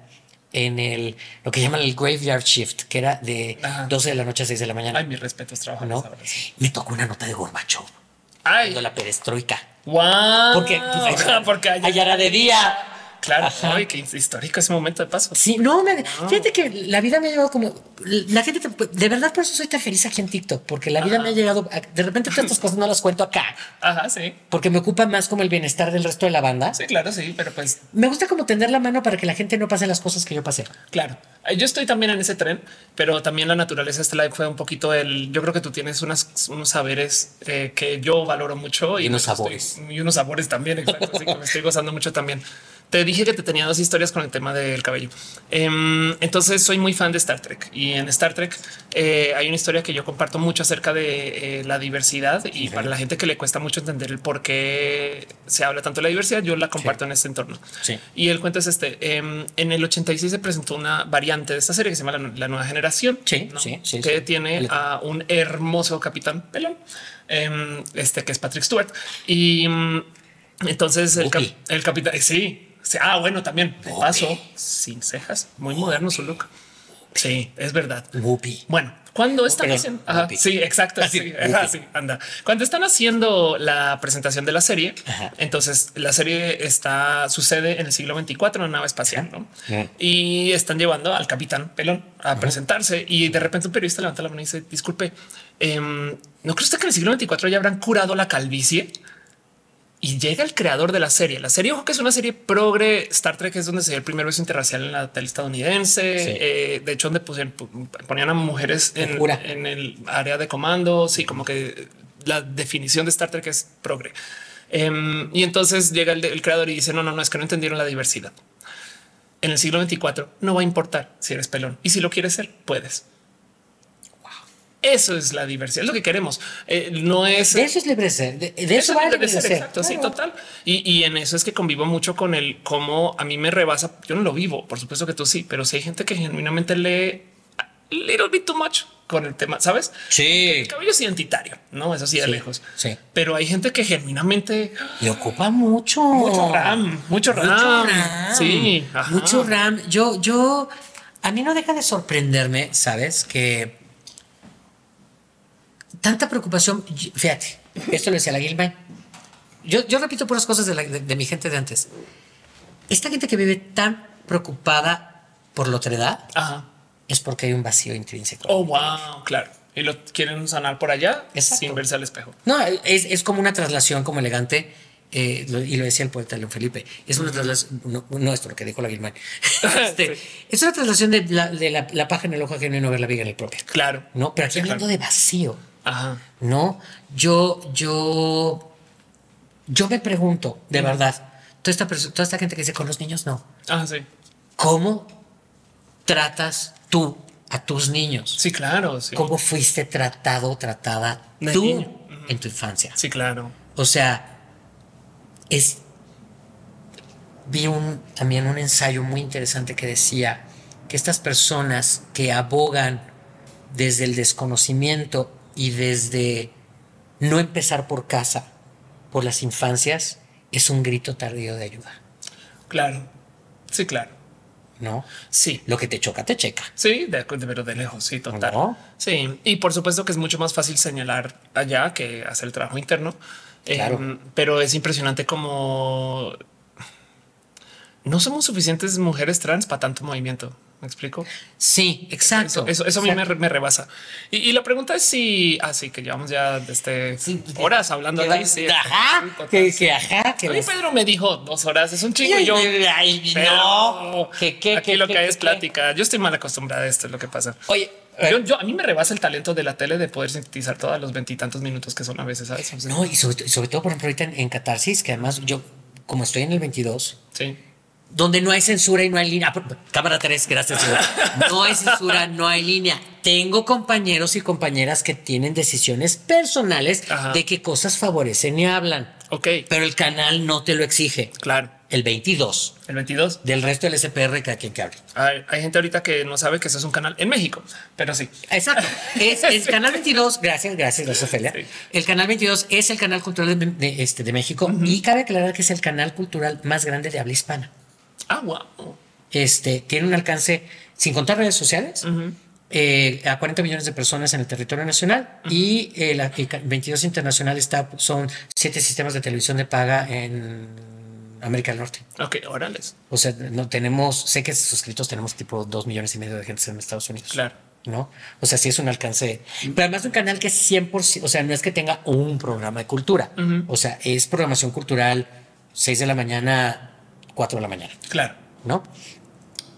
en el, lo que llaman el graveyard shift, que era de Ajá. doce de la noche a seis de la mañana. Ay, mis respetos, trabajo. ¿No? Me tocó una nota de Gorbachev. Ay. Cuando la perestroika. Wow. Porque, pues, allá, porque allá, allá era de día. Claro, ay, qué histórico ese momento de paso. Sí, no, me, no, fíjate que la vida me ha llevado como... La gente, de verdad, por eso soy tan feliz aquí en TikTok, porque la Ajá. vida me ha llegado... A, de repente todas estas cosas no las cuento acá. Ajá, sí. Porque me ocupa más como el bienestar del resto de la banda. Sí, claro, sí, pero pues... Me gusta como tender la mano para que la gente no pase las cosas que yo pasé. Claro, yo estoy también en ese tren, pero también la naturaleza este live fue un poquito el... Yo creo que tú tienes unas, unos saberes eh, que yo valoro mucho. Y, y unos sabores. Estoy, y unos sabores también, exacto. Así que me estoy gozando mucho también. Te dije que te tenía dos historias con el tema del cabello. Um, entonces soy muy fan de Star Trek y en Star Trek eh, hay una historia que yo comparto mucho acerca de eh, la diversidad y sí. para la gente que le cuesta mucho entender el por qué se habla tanto de la diversidad, yo la comparto sí. en este entorno. Sí. Y el cuento es este. Um, en el ochenta y seis se presentó una variante de esta serie que se llama La, la Nueva Generación, sí, ¿no? sí, sí, que sí. tiene a un hermoso capitán pelón, um, este que es Patrick Stewart. Y um, entonces el, cap, el capitán, eh, sí. Ah, bueno, también de paso sin cejas, muy moderno su look. Sí, es verdad. Whoopi. Bueno, cuando están haciendo, ajá, sí, exacto, así, ajá, sí, anda. Cuando están haciendo la presentación de la serie, ajá. entonces la serie está sucede en el siglo veinticuatro en una nave espacial, ¿no? Ajá. Y están llevando al capitán pelón a ajá. presentarse y de repente un periodista levanta la mano y dice: "Disculpe, eh, ¿no cree usted que en el siglo veinticuatro ya habrán curado la calvicie?" Y llega el creador de la serie. La serie, ojo, que es una serie progre. Star Trek es donde se dio el primer beso interracial en la tele estadounidense. Sí. Eh, de hecho, donde pusieron, ponían a mujeres en, en el área de comando. Sí, como que la definición de Star Trek es progre. Eh, y entonces llega el, el creador y dice no, no, no, es que no entendieron la diversidad. En el siglo veinticuatro no va a importar si eres pelón y si lo quieres ser, puedes. Eso es la diversidad, es lo que queremos. Eh, no es de eso es libre ser, de, de eso, eso va a libre ser. Exacto, claro. Sí, total. Y, y en eso es que convivo mucho con el cómo a mí me rebasa. Yo no lo vivo, por supuesto que tú sí, pero si hay gente que genuinamente lee a little bit too much con el tema, sabes? Sí, el cabello es identitario, no? Eso sí, de sí, lejos. Sí, pero hay gente que genuinamente le ocupa mucho, mucho RAM, mucho RAM, mucho RAM. Sí, ajá. mucho RAM. Yo, yo, a mí no deja de sorprenderme, sabes que. Tanta preocupación. Fíjate, esto lo decía la Gilman. Yo, yo repito puras cosas de, la, de, de mi gente de antes. Esta gente que vive tan preocupada por la otredad Ajá. es porque hay un vacío intrínseco. Oh, wow, claro. Y lo quieren sanar por allá Exacto. sin verse al espejo. No, es, es como una traslación como elegante. Eh, lo, y lo decía el poeta León Felipe. Es una traslación, no, no esto lo que dijo la Gilman. este, sí. Es una traslación de, la, de la, la paja en el ojo ajeno y no ver la viga en el propio. Claro. No, pero aquí sí, hablando claro. de vacío. Ajá. No, yo, yo, yo me pregunto de sí. verdad, toda esta, toda esta gente que dice con los niños, no. Ah, sí. ¿Cómo tratas tú a tus niños? Sí, claro. Sí. ¿Cómo fuiste tratado, tratada de tú niño. En tu infancia? Sí, claro. O sea, es. Vi un, también un ensayo muy interesante que decía que estas personas que abogan desde el desconocimiento y desde no empezar por casa, por las infancias, es un grito tardío de ayuda. Claro. Sí, claro. No, sí. Lo que te choca, te checa. Sí, de, de, pero de lejos. Sí, total. ¿No? Sí. Y por supuesto que es mucho más fácil señalar allá que hacer el trabajo interno. Claro. Eh, pero es impresionante como no somos suficientes mujeres trans para tanto movimiento. ¿Me explico? Sí, exacto. Eso, eso, eso exacto. a mí me, me rebasa. Y, y la pregunta es si... Así ah, que llevamos ya desde sí, horas hablando de sí, ajá, que, que ajá. Que a mí les... Pedro me dijo dos horas. Es un chingo. Y yo... Ay, no. Que, que, aquí que, lo que, que hay es que, plática. Yo estoy mal acostumbrada a esto, es lo que pasa. Oye, yo, yo, a mí me rebasa el talento de la tele de poder sintetizar todos los veintitantos minutos que son a veces. ¿Sabes? O sea, no, y sobre, sobre todo, por ejemplo, ahorita en, en Catarsis, que además yo, como estoy en el veintidós... Sí. Donde no hay censura y no hay línea. Cámara tres, gracias. No hay censura, no hay línea. Tengo compañeros y compañeras que tienen decisiones personales Ajá. de qué cosas favorecen y hablan. Ok. Pero el canal no te lo exige. Claro. El veintidós. El veintidós. Del resto del S P R que hay quien que hable. Hay, hay gente ahorita que no sabe que eso es un canal en México, pero sí. Exacto. Es el canal veintidós. Gracias, gracias, gracias, Ofelia. Sí. El canal veintidós es el canal cultural de, de, este, de México, uh-huh. y cabe aclarar que es el canal cultural más grande de habla hispana. Ah, wow. Este, tiene un alcance, sin contar redes sociales, uh-huh. eh, a cuarenta millones de personas en el territorio nacional, uh-huh. y eh, la el veintidós internacional está, son siete sistemas de televisión de paga en América del Norte. Ok, orales. O sea, no tenemos, sé que suscritos tenemos tipo dos millones y medio de gente en Estados Unidos. Claro. ¿No? O sea, sí es un alcance. Pero además un canal que es cien por ciento, o sea, no es que tenga un programa de cultura. Uh-huh. O sea, es programación cultural seis de la mañana, cuatro de la mañana. Claro. ¿No?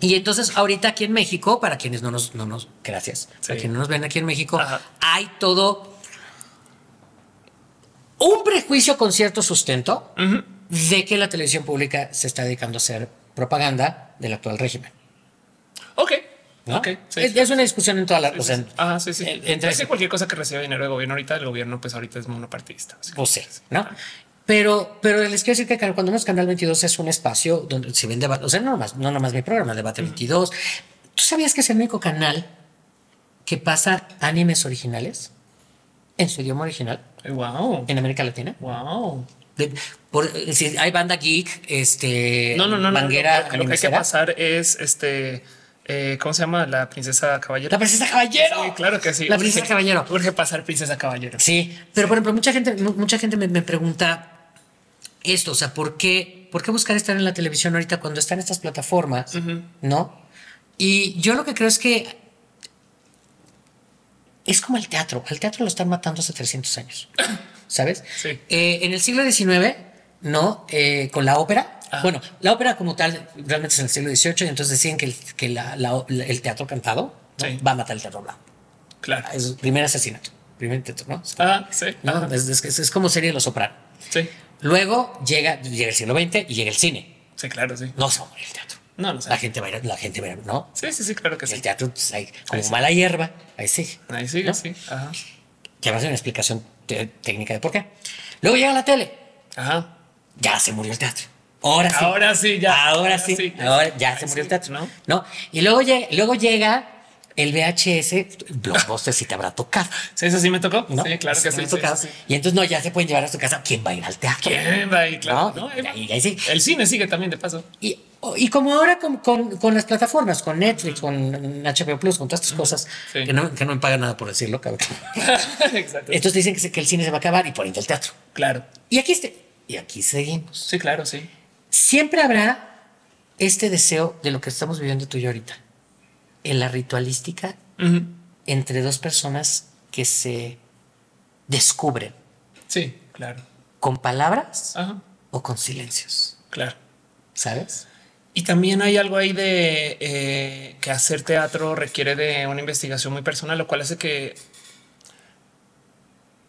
Y entonces ahorita aquí en México, para quienes no nos, no nos, gracias, sí. para quienes no nos ven aquí en México, ajá. hay todo un prejuicio con cierto sustento. Ajá. Uh-huh. de que la televisión pública se está dedicando a hacer propaganda del actual régimen. Ok. ¿No? okay sí, es, sí, es una discusión en toda la... Sí, o sea, sí. Ah, sí, sí. Entre es que cualquier cosa que reciba dinero del gobierno ahorita, el gobierno pues ahorita es monopartidista. O sea, ¿no? Ah. Pero, pero les quiero decir que cuando vemos Canal veintidós es un espacio donde se ven debates. O sea, no nomás, no nomás mi programa, Debate uh-huh. veintidós. ¿Tú sabías que es el único canal que pasa animes originales en su idioma original? Wow. En América Latina. Wow. De, por, si hay banda geek, este, no, no, no, manguera, no, no, no, no. Lo que hay que pasar es este, eh, ¿cómo se llama? La princesa caballero. La princesa caballero. Sí, claro que sí. La princesa urge, caballero. Urge pasar princesa caballero. Sí, pero sí. por ejemplo, mucha gente, mucha gente me, me pregunta esto, o sea, ¿por qué, por qué buscar estar en la televisión ahorita cuando están estas plataformas, uh-huh. no? Y yo lo que creo es que es como el teatro. El teatro lo están matando hace trescientos años. ¿Sabes? Sí. Eh, en el siglo diecinueve, ¿no? Eh, con la ópera. Ah. Bueno, la ópera como tal realmente es en el siglo dieciocho y entonces decían que el, que la, la, el teatro cantado, ¿no? sí. va a matar el teatro blanco. Claro. Es el primer asesinato. Primer intento, ¿no? Ah, sí. ¿No? Es, es, es como serie de Los Soprano. Sí. Luego llega, llega el siglo veinte y llega el cine. Sí, claro, sí. No se va a morir el teatro. No, no sé. La gente va a ir, la gente va a ir, ¿no? Sí, sí, sí, claro que sí. El teatro, pues, hay como ahí mala sí. hierba. Ahí sí. Ahí sí, ¿no? sí. Ajá. Que va a ser una explicación técnica de por qué. Luego llega la tele. Ajá. Ya se murió el teatro. Ahora sí. Ahora sí, ya. Ahora, ahora sí. sí. Ahora ya Ay, se murió sí. el teatro, ¿no? ¿No? Y luego, luego llega el V H S. Blockbuster si te habrá tocado. Sí, eso sí me tocó. ¿No? Sí, claro eso que sí. Me sí, tocado. sí, sí. Y entonces no, ya se pueden llevar a su casa. ¿Quién va a ir al teatro? ¿Quién va a ir? Claro. ¿No? No, ahí, ahí, ahí sí. El cine sigue también, de paso. Y, y como ahora con, con, con las plataformas, con Netflix, uh-huh. con H B O Plus, con todas estas uh-huh. cosas sí. que, no, que no me pagan nada por decirlo. Exacto. Entonces dicen que, se, que el cine se va a acabar y por ende el teatro. Claro. Y aquí, este, y aquí seguimos. Sí, claro, sí. Siempre habrá este deseo de lo que estamos viviendo tú y yo ahorita. En la ritualística uh-huh. entre dos personas que se descubren. Sí, claro. Con palabras uh-huh. o con silencios. Claro. ¿Sabes? Y también hay algo ahí de eh, que hacer teatro requiere de una investigación muy personal, lo cual hace que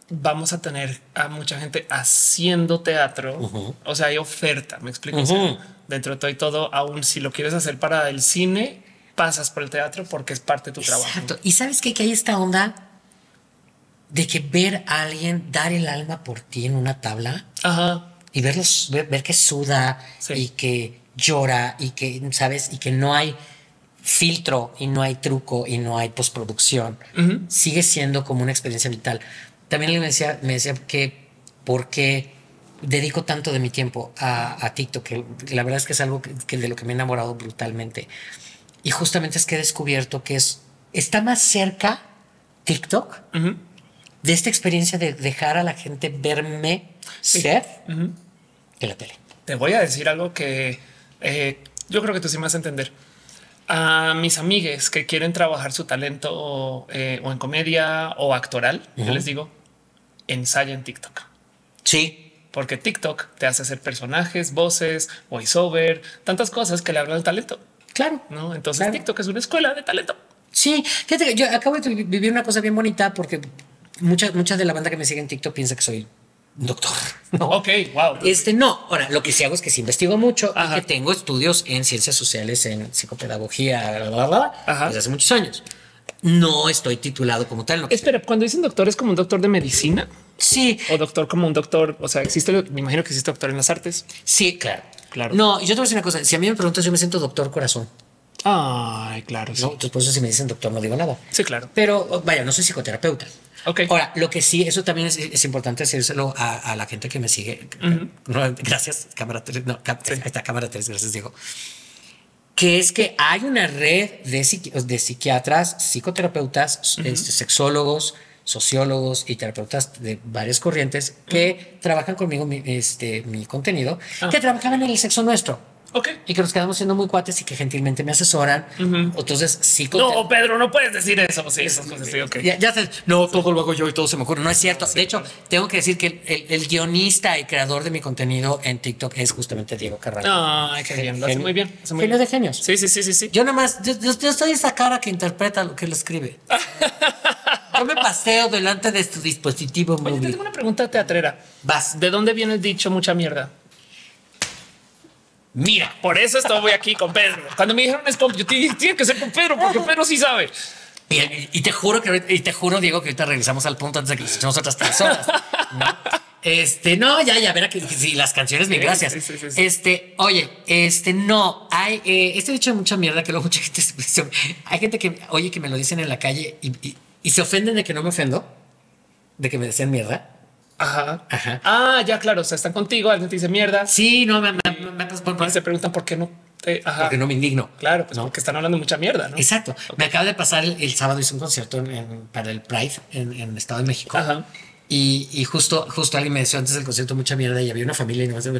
vamos a tener a mucha gente haciendo teatro. Uh-huh. O sea, hay oferta, me explico. Uh-huh. O sea, dentro de todo y todo, aún si lo quieres hacer para el cine, pasas por el teatro porque es parte de tu Exacto. trabajo. Exacto. Y sabes qué? Que hay esta onda de que ver a alguien dar el alma por ti en una tabla Ajá. y verlos, ver, ver que suda sí. y que llora y que sabes y que no hay filtro y no hay truco y no hay postproducción. Uh-huh. Sigue siendo como una experiencia vital. También me decía, me decía que porque dedico tanto de mi tiempo a, a TikTok, que la verdad es que es algo que, que de lo que me he enamorado brutalmente. Y justamente es que he descubierto que es está más cerca TikTok uh-huh. de esta experiencia de dejar a la gente verme sí. ser uh-huh. que la tele. Te voy a decir algo que Eh, yo creo que tú sí me vas a entender. A mis amigues que quieren trabajar su talento eh, o en comedia o actoral, uh-huh. yo les digo, ensaya en TikTok. Sí. Porque TikTok te hace hacer personajes, voces, voiceover, tantas cosas que le hablan al talento. Claro. ¿No? Entonces claro. TikTok es una escuela de talento. Sí. Fíjate que yo acabo de vivir una cosa bien bonita porque muchas mucha de la banda que me sigue en TikTok piensa que soy doctor. No. Ok, wow. Este no. Ahora, lo que sí hago es que sí investigo mucho Ajá. y que tengo estudios en ciencias sociales, en psicopedagogía, bla, bla, bla, Ajá. desde hace muchos años. No estoy titulado como tal. Espera, sea. Cuando dicen doctor, ¿es como un doctor de medicina? Sí. O doctor como un doctor. O sea, existe, me imagino que existe doctor en las artes. Sí, claro. Claro. No, yo te voy a decir una cosa. Si a mí me preguntas, yo me siento doctor corazón. Ay, claro. No, sí. Entonces, por eso si me dicen doctor, no digo nada. Sí, claro. Pero vaya, no soy psicoterapeuta. Okay. Ahora, lo que sí, eso también es, es importante decírselo a, a la gente que me sigue. Uh-huh. Gracias, cámara tres. No, sí. Está cámara tres, gracias, Diego. Que es que hay una red de, psiqui de psiquiatras, psicoterapeutas, uh-huh. este, sexólogos, sociólogos y terapeutas de varias corrientes que uh-huh. trabajan conmigo mi, este, mi contenido, ah. que trabajaban en el sexo nuestro. Okay. Y que nos quedamos siendo muy cuates y que gentilmente me asesoran. Uh-huh. Entonces, sí. No, Pedro, no puedes decir eso. Sí, esas cosas. Sí, okay. Ya, ya se, no, todo lo hago yo y todo se me ocurre. No es cierto. De hecho, tengo que decir que el, el guionista y creador de mi contenido en TikTok es justamente Diego Carrasco. Ah, qué bien. Lo hace muy bien. Hace muy genio bien. De genios. Sí, sí, sí, sí, sí. Yo nada más, yo, yo, yo soy esa cara que interpreta lo que él escribe. Yo me paseo delante de tu dispositivo móvil. Oye, te tengo una pregunta teatrera. Vas. ¿De dónde viene el dicho mucha mierda? Mira, por eso estoy aquí con Pedro. Cuando me dijeron es con, yo tiene que ser con Pedro, porque Pedro sí sabe. Y, y, y te juro que, y te juro, Diego, que ahorita regresamos al punto antes de que nos echemos otras tres horas. No, este, no, ya, ya, verá que si las canciones, mil gracias. Sí, sí, sí, sí. Este, oye, este, no, hay, eh, este dicho de mucha mierda que luego mucha gente, hay gente que, oye, que me lo dicen en la calle y, y, y se ofenden de que no me ofendo, de que me decían mierda. Ajá. Ajá. Ah, ya, claro. O sea, están contigo, alguien te dice mierda. Sí, no, me, me, me, me por, por, se preguntan por qué no. Te, ajá. Porque no me indigno. Claro, pues no. Porque están hablando mucha mierda, ¿no? Exacto. Okay. Me acaba de pasar el, el sábado, hice un concierto en, en, para el Pride en, en Estado de México. Ajá. Y, y justo, justo alguien me decía antes del concierto mucha mierda y había una familia y nomás me...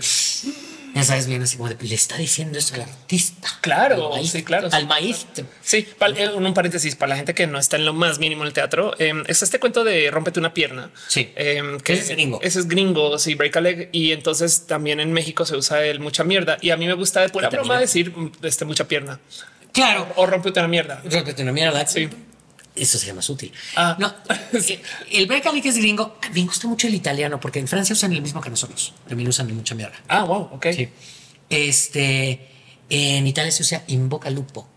Ya sabes bien, así como de, le está diciendo eso al artista. Claro, maíz, sí, claro. Al sí, maíz. Claro. Sí, un paréntesis para la gente que no está en lo más mínimo en el teatro. Eh, es este cuento de Rómpete una pierna. Sí. Eh, que ese es gringo. Ese es gringo, sí, break a leg. Y entonces también en México se usa el mucha mierda. Y a mí me gusta de pura broma decir este, mucha pierna. Claro. O, o rómpete una mierda. Rómpete una mierda. Sí. Eso sería más útil. Ah. No, el break a leg es gringo. A mí me gusta mucho el italiano porque en Francia usan el mismo que nosotros. También usan mucha mierda. Ah, wow. Ok. Sí. Este en Italia se usa invoca lupo.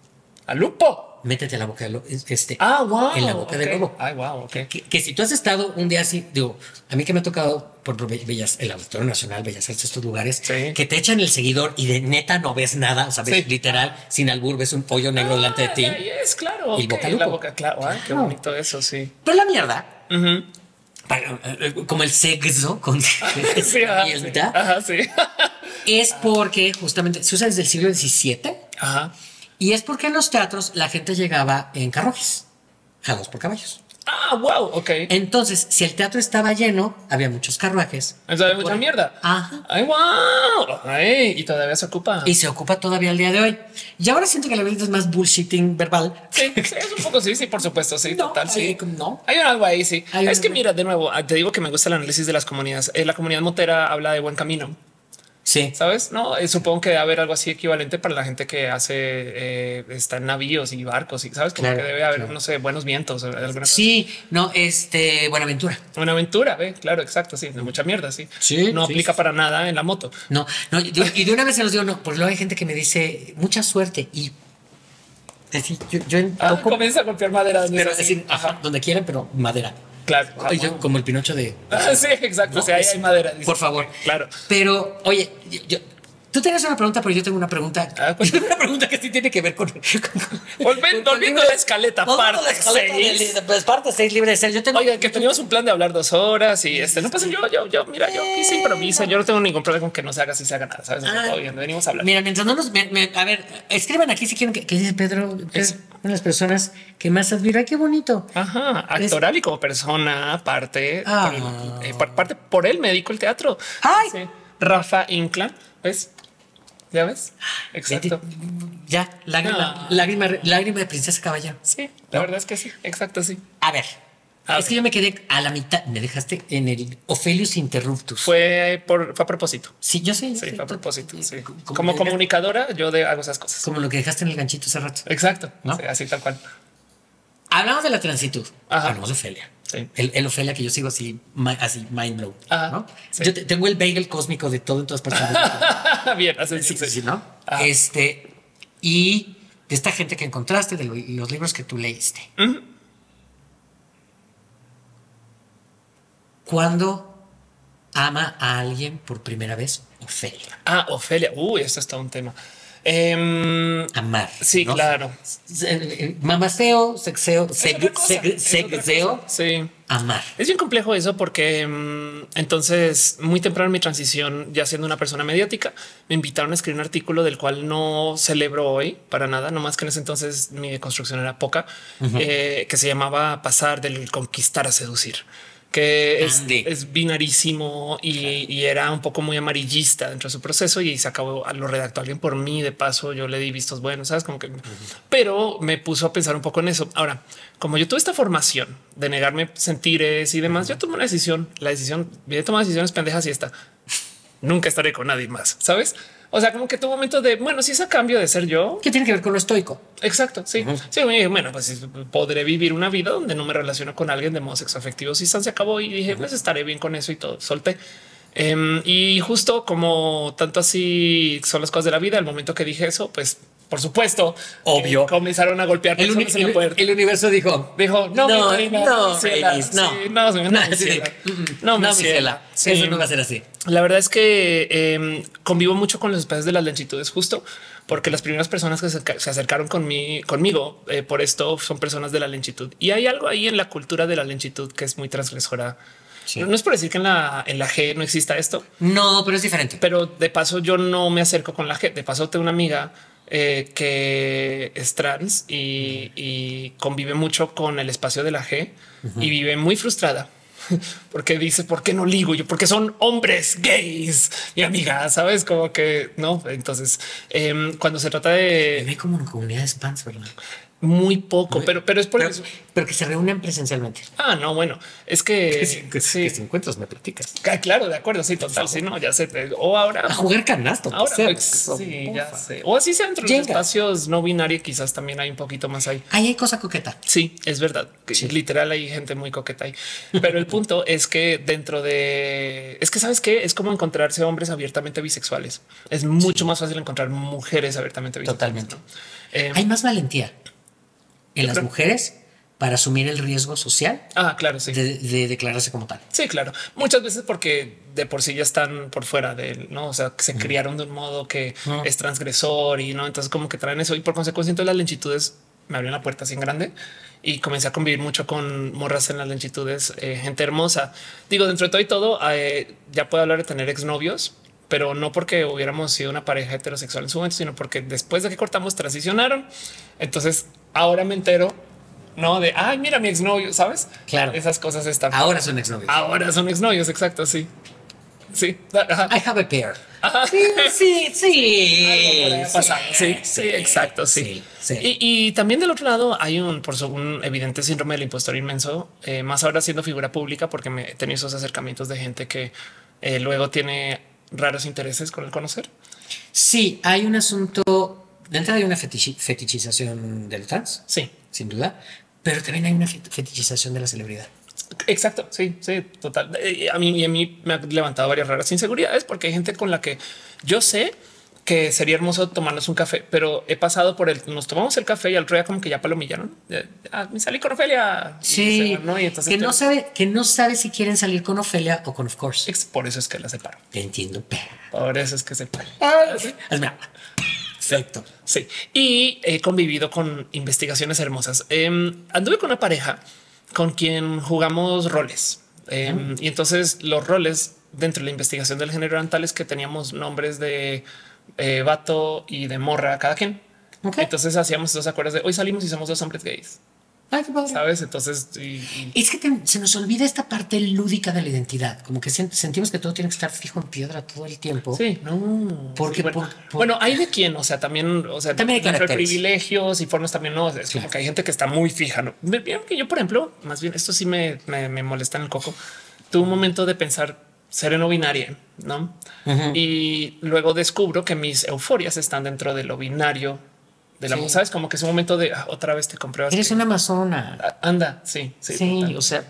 ¿A lupo? Métete a la boca del lobo. Este, ah, wow. En la boca okay. del lobo. Ah, wow. Ok. Que, que si tú has estado un día así, digo, a mí que me ha tocado por Bellas, el Auditorio Nacional, Bellas Artes, estos lugares sí. que te echan el seguidor y de neta no ves nada. O sea, ves sí. literal sin albur, ves un pollo negro ah, delante de ti. Es claro. Y okay. boca lupo. La boca, claro. Ah, qué bonito eso. Sí. Pero la mierda, uh-huh. para, como el sexo con sí, ajá, mierda, sí. Ajá, sí. es porque justamente se usa desde el siglo diecisiete. Ajá. Y es porque en los teatros la gente llegaba en carruajes, jalados por caballos. Ah, wow, ok. Entonces, si el teatro estaba lleno, había muchos carruajes. Entonces había mucha mierda. Ajá. Ay, wow. Ay, y todavía se ocupa. Y se ocupa todavía el día de hoy. Y ahora siento que la verdad es más bullshitting verbal. Sí, sí, es un poco, sí, sí, por supuesto, sí, no, total, sí. Hay, no. Hay algo ahí, sí. Hay es que mira, de nuevo, te digo que me gusta el análisis de las comunidades. Eh, la comunidad motera habla de buen camino. Sí, sabes, no supongo que debe haber algo así equivalente para la gente que hace eh, está en navíos y barcos y sabes como claro, que debe haber, claro. no sé, buenos vientos. Sí, cosa. no, este Buenaventura, Buenaventura, eh, claro, exacto. Sí, de mucha mierda. Sí, sí no sí, aplica sí. para nada en la moto. No, no, y de, y de una vez se los digo, no, pues luego hay gente que me dice mucha suerte y decir, yo, yo ah, comienza a golpear madera, pero decir, ajá, donde quieran, pero madera. Claro, oye, yo, como el Pinocho de. Ah, sí, exacto. ¿No? O sea, ahí hay madera. Dice, por favor. Claro. Pero, oye, yo, yo, tú tenías una pregunta, pero yo tengo una pregunta. Ah, pues, yo tengo una pregunta que sí tiene que ver con. con, con volviendo con libro, la escaleta, parte seis. Pues parte seis, libre de ser. Yo tengo. Oye, que teníamos un plan de hablar dos horas y este. No pasa, yo, yo, yo, mira, yo quise improvisar. Yo no tengo ningún problema con que no se haga si se haga nada. Sabes, ah, oye, no venimos a hablar. Mira, mientras no nos. Me, me, a ver, escriban aquí si quieren que, que dice Pedro. Que, Una de las personas que más admira. Qué bonito. Ajá. Actoral es... y como persona, parte, ah. por el, eh, parte por él me dedico al teatro. Ay, sí. Rafa Inclán. ¿Ves? Ya ves. Exacto. Ya, ya lágrima, no. lágrima, lágrima de princesa caballero. Sí, la no. verdad es que sí. Exacto. Sí. A ver, a es ver. que yo me quedé a la mitad. Me dejaste en el Ofelius Interruptus. Fue por fue a propósito. Sí, yo sé. Yo sí, sé, fue a propósito. Sí. Como, como comunicadora, yo de, hago esas cosas. Como lo que dejaste en el ganchito hace rato. Exacto. ¿No? Sí, así tal cual. Hablamos de la transitud. Ajá. Hablamos de Ofelia. Sí. El, el Ofelia que yo sigo así, my, así mind blow. ¿No? Sí. Yo te, tengo el bagel cósmico de todo en todas partes. Bien, así sí, sí, sí, ¿no? Ajá. Este y de esta gente que encontraste, de los libros que tú leíste. Uh-huh. ¿Cuándo ama a alguien por primera vez, Ofelia. Ah, Ofelia. Uy, este está un tema. Eh, Amar. Sí, ¿no? Claro. Mamaceo, sexeo, sexeo, sí. Amar. Es bien complejo eso porque entonces muy temprano en mi transición, ya siendo una persona mediática, me invitaron a escribir un artículo del cual no celebro hoy para nada, nomás que en ese entonces mi construcción era poca, uh-huh. eh, que se llamaba Pasar del conquistar a seducir. Que es, es binarísimo y, claro. y era un poco muy amarillista dentro de su proceso y se acabó, lo redactó alguien por mí. De paso, yo le di vistos buenos, sabes, como que, uh-huh. pero me puso a pensar un poco en eso. Ahora, como yo tuve esta formación de negarme sentires y demás, uh-huh. yo tomé una decisión. La decisión, yo he tomado decisiones pendejas y esta nunca estaré con nadie más, sabes? O sea, como que tu momento de bueno, si es a cambio de ser yo, que tiene que ver con lo estoico. Exacto. Sí, uh-huh. sí. Bueno, pues podré vivir una vida donde no me relaciono con alguien de modo sexoafectivo. Si se acabó y dije, uh-huh. pues estaré bien con eso y todo. Solté. Um, y justo como tanto así son las cosas de la vida, el momento que dije eso, pues por supuesto, obvio, comenzaron a golpear. El, uni el, el universo dijo, dijo, no, no, mi reina, no, mi ciela, Reyes, no, sí, no, no, no, mi ciela, no, mi ciela. Sí. Eso no va a ser así. La verdad es que eh, convivo mucho con los espacios de las longitudes, justo porque las primeras personas que se, se acercaron con mí, conmigo eh, por esto son personas de la longitud y hay algo ahí en la cultura de la longitud que es muy transgresora. Sí. No es por decir que en la, en la G no exista esto. No, pero es diferente. Pero de paso yo no me acerco con la G. De paso tengo una amiga eh, que es trans y, y convive mucho con el espacio de la G uh-huh. y vive muy frustrada porque dice por qué no ligo yo, porque son hombres gays. Mi amiga, sabes, como que no. Entonces eh, cuando se trata de me como en comunidades pans, ¿verdad? Muy poco, muy, pero, pero es por pero, eso. Pero que se reúnen presencialmente. Ah, no, bueno, es que, que, si, que, sí. que si encuentras me platicas. Ah, claro, de acuerdo, sí, total, sí, no, ya sé. O ahora... A jugar canasto. Ahora, sea, pues, sí, ya sé. O así sea entre los espacios no binarios, quizás también hay un poquito más ahí. Ahí hay cosa coqueta. Sí, es verdad. Sí. Literal hay gente muy coqueta ahí. Pero el punto es que dentro de... Es que, ¿sabes qué? Es como encontrarse hombres abiertamente bisexuales. Es mucho sí. más fácil encontrar mujeres abiertamente bisexuales. Totalmente. ¿No? Eh, hay más valentía en las mujeres para asumir el riesgo social. Ah, claro, sí. De, de declararse como tal. Sí, claro. Muchas veces porque de por sí ya están por fuera de él, ¿no? O sea, que se uh-huh. criaron de un modo que uh-huh. es transgresor y no. Entonces como que traen eso y por consecuencia todas las longitudes me abrieron la puerta así en grande y comencé a convivir mucho con morras en las longitudes, eh, gente hermosa. Digo, dentro de todo y todo, eh, ya puedo hablar de tener exnovios, pero no porque hubiéramos sido una pareja heterosexual en su momento, sino porque después de que cortamos transicionaron. Entonces ahora me entero, no de ay, mira mi exnovio, sabes? Claro, esas cosas están ahora son exnovios. Ahora son exnovios. Exacto. Sí, sí. Ajá. I have a pair. Ajá. Sí, sí, sí. Sí, sí, sí, sí, exacto. Sí, sí, sí. Y, y también del otro lado hay un por su, un evidente síndrome del impostor inmenso, eh, más ahora siendo figura pública, porque me he tenido esos acercamientos de gente que eh, luego tiene raros intereses con el conocer. Sí, hay un asunto de entrada, hay una fetichi fetichización del trans. Sí, sin duda, pero también hay una fetichización de la celebridad. Exacto. Sí, sí, total. Eh, a mí y a mí me han levantado varias raras inseguridades porque hay gente con la que yo sé que sería hermoso tomarnos un café, pero he pasado por el nos tomamos el café y al otro día como que ya palomillaron. Ah, me salí con Ofelia. Sí, y no, y entonces que no sabe, que no sabe si quieren salir con Ofelia o con of course. Es por eso es que la separo. Te entiendo. Por eso es que separo. Ah, sí. Perfecto. Sí. Y he convivido con investigaciones hermosas. Eh, anduve con una pareja con quien jugamos roles. Eh, mm. Y entonces los roles dentro de la investigación del género eran tales que teníamos nombres de Eh, vato y de morra cada quien. Okay. Entonces hacíamos dos acuerdos de hoy salimos y somos dos hombres gays. Ay, qué padre. Sabes, entonces y, y... es que te, se nos olvida esta parte lúdica de la identidad, como que se, sentimos que todo tiene que estar fijo en piedra todo el tiempo. Sí, no, porque sí, bueno, por, por... bueno, hay de quien, o sea, también, o sea, también hay privilegios y formas también. No es claro. Como que hay gente que está muy fija. No, vieron que yo, por ejemplo, más bien esto sí me, me, me molesta en el coco. Tuve un momento de pensar ser no binaria, ¿no? Uh-huh. Y luego descubro que mis euforias están dentro de lo binario de la sí. Sabes, como que es un momento de ah, otra vez te compruebas. Eres que una amazona. Anda. Sí, sí, sí, o sea,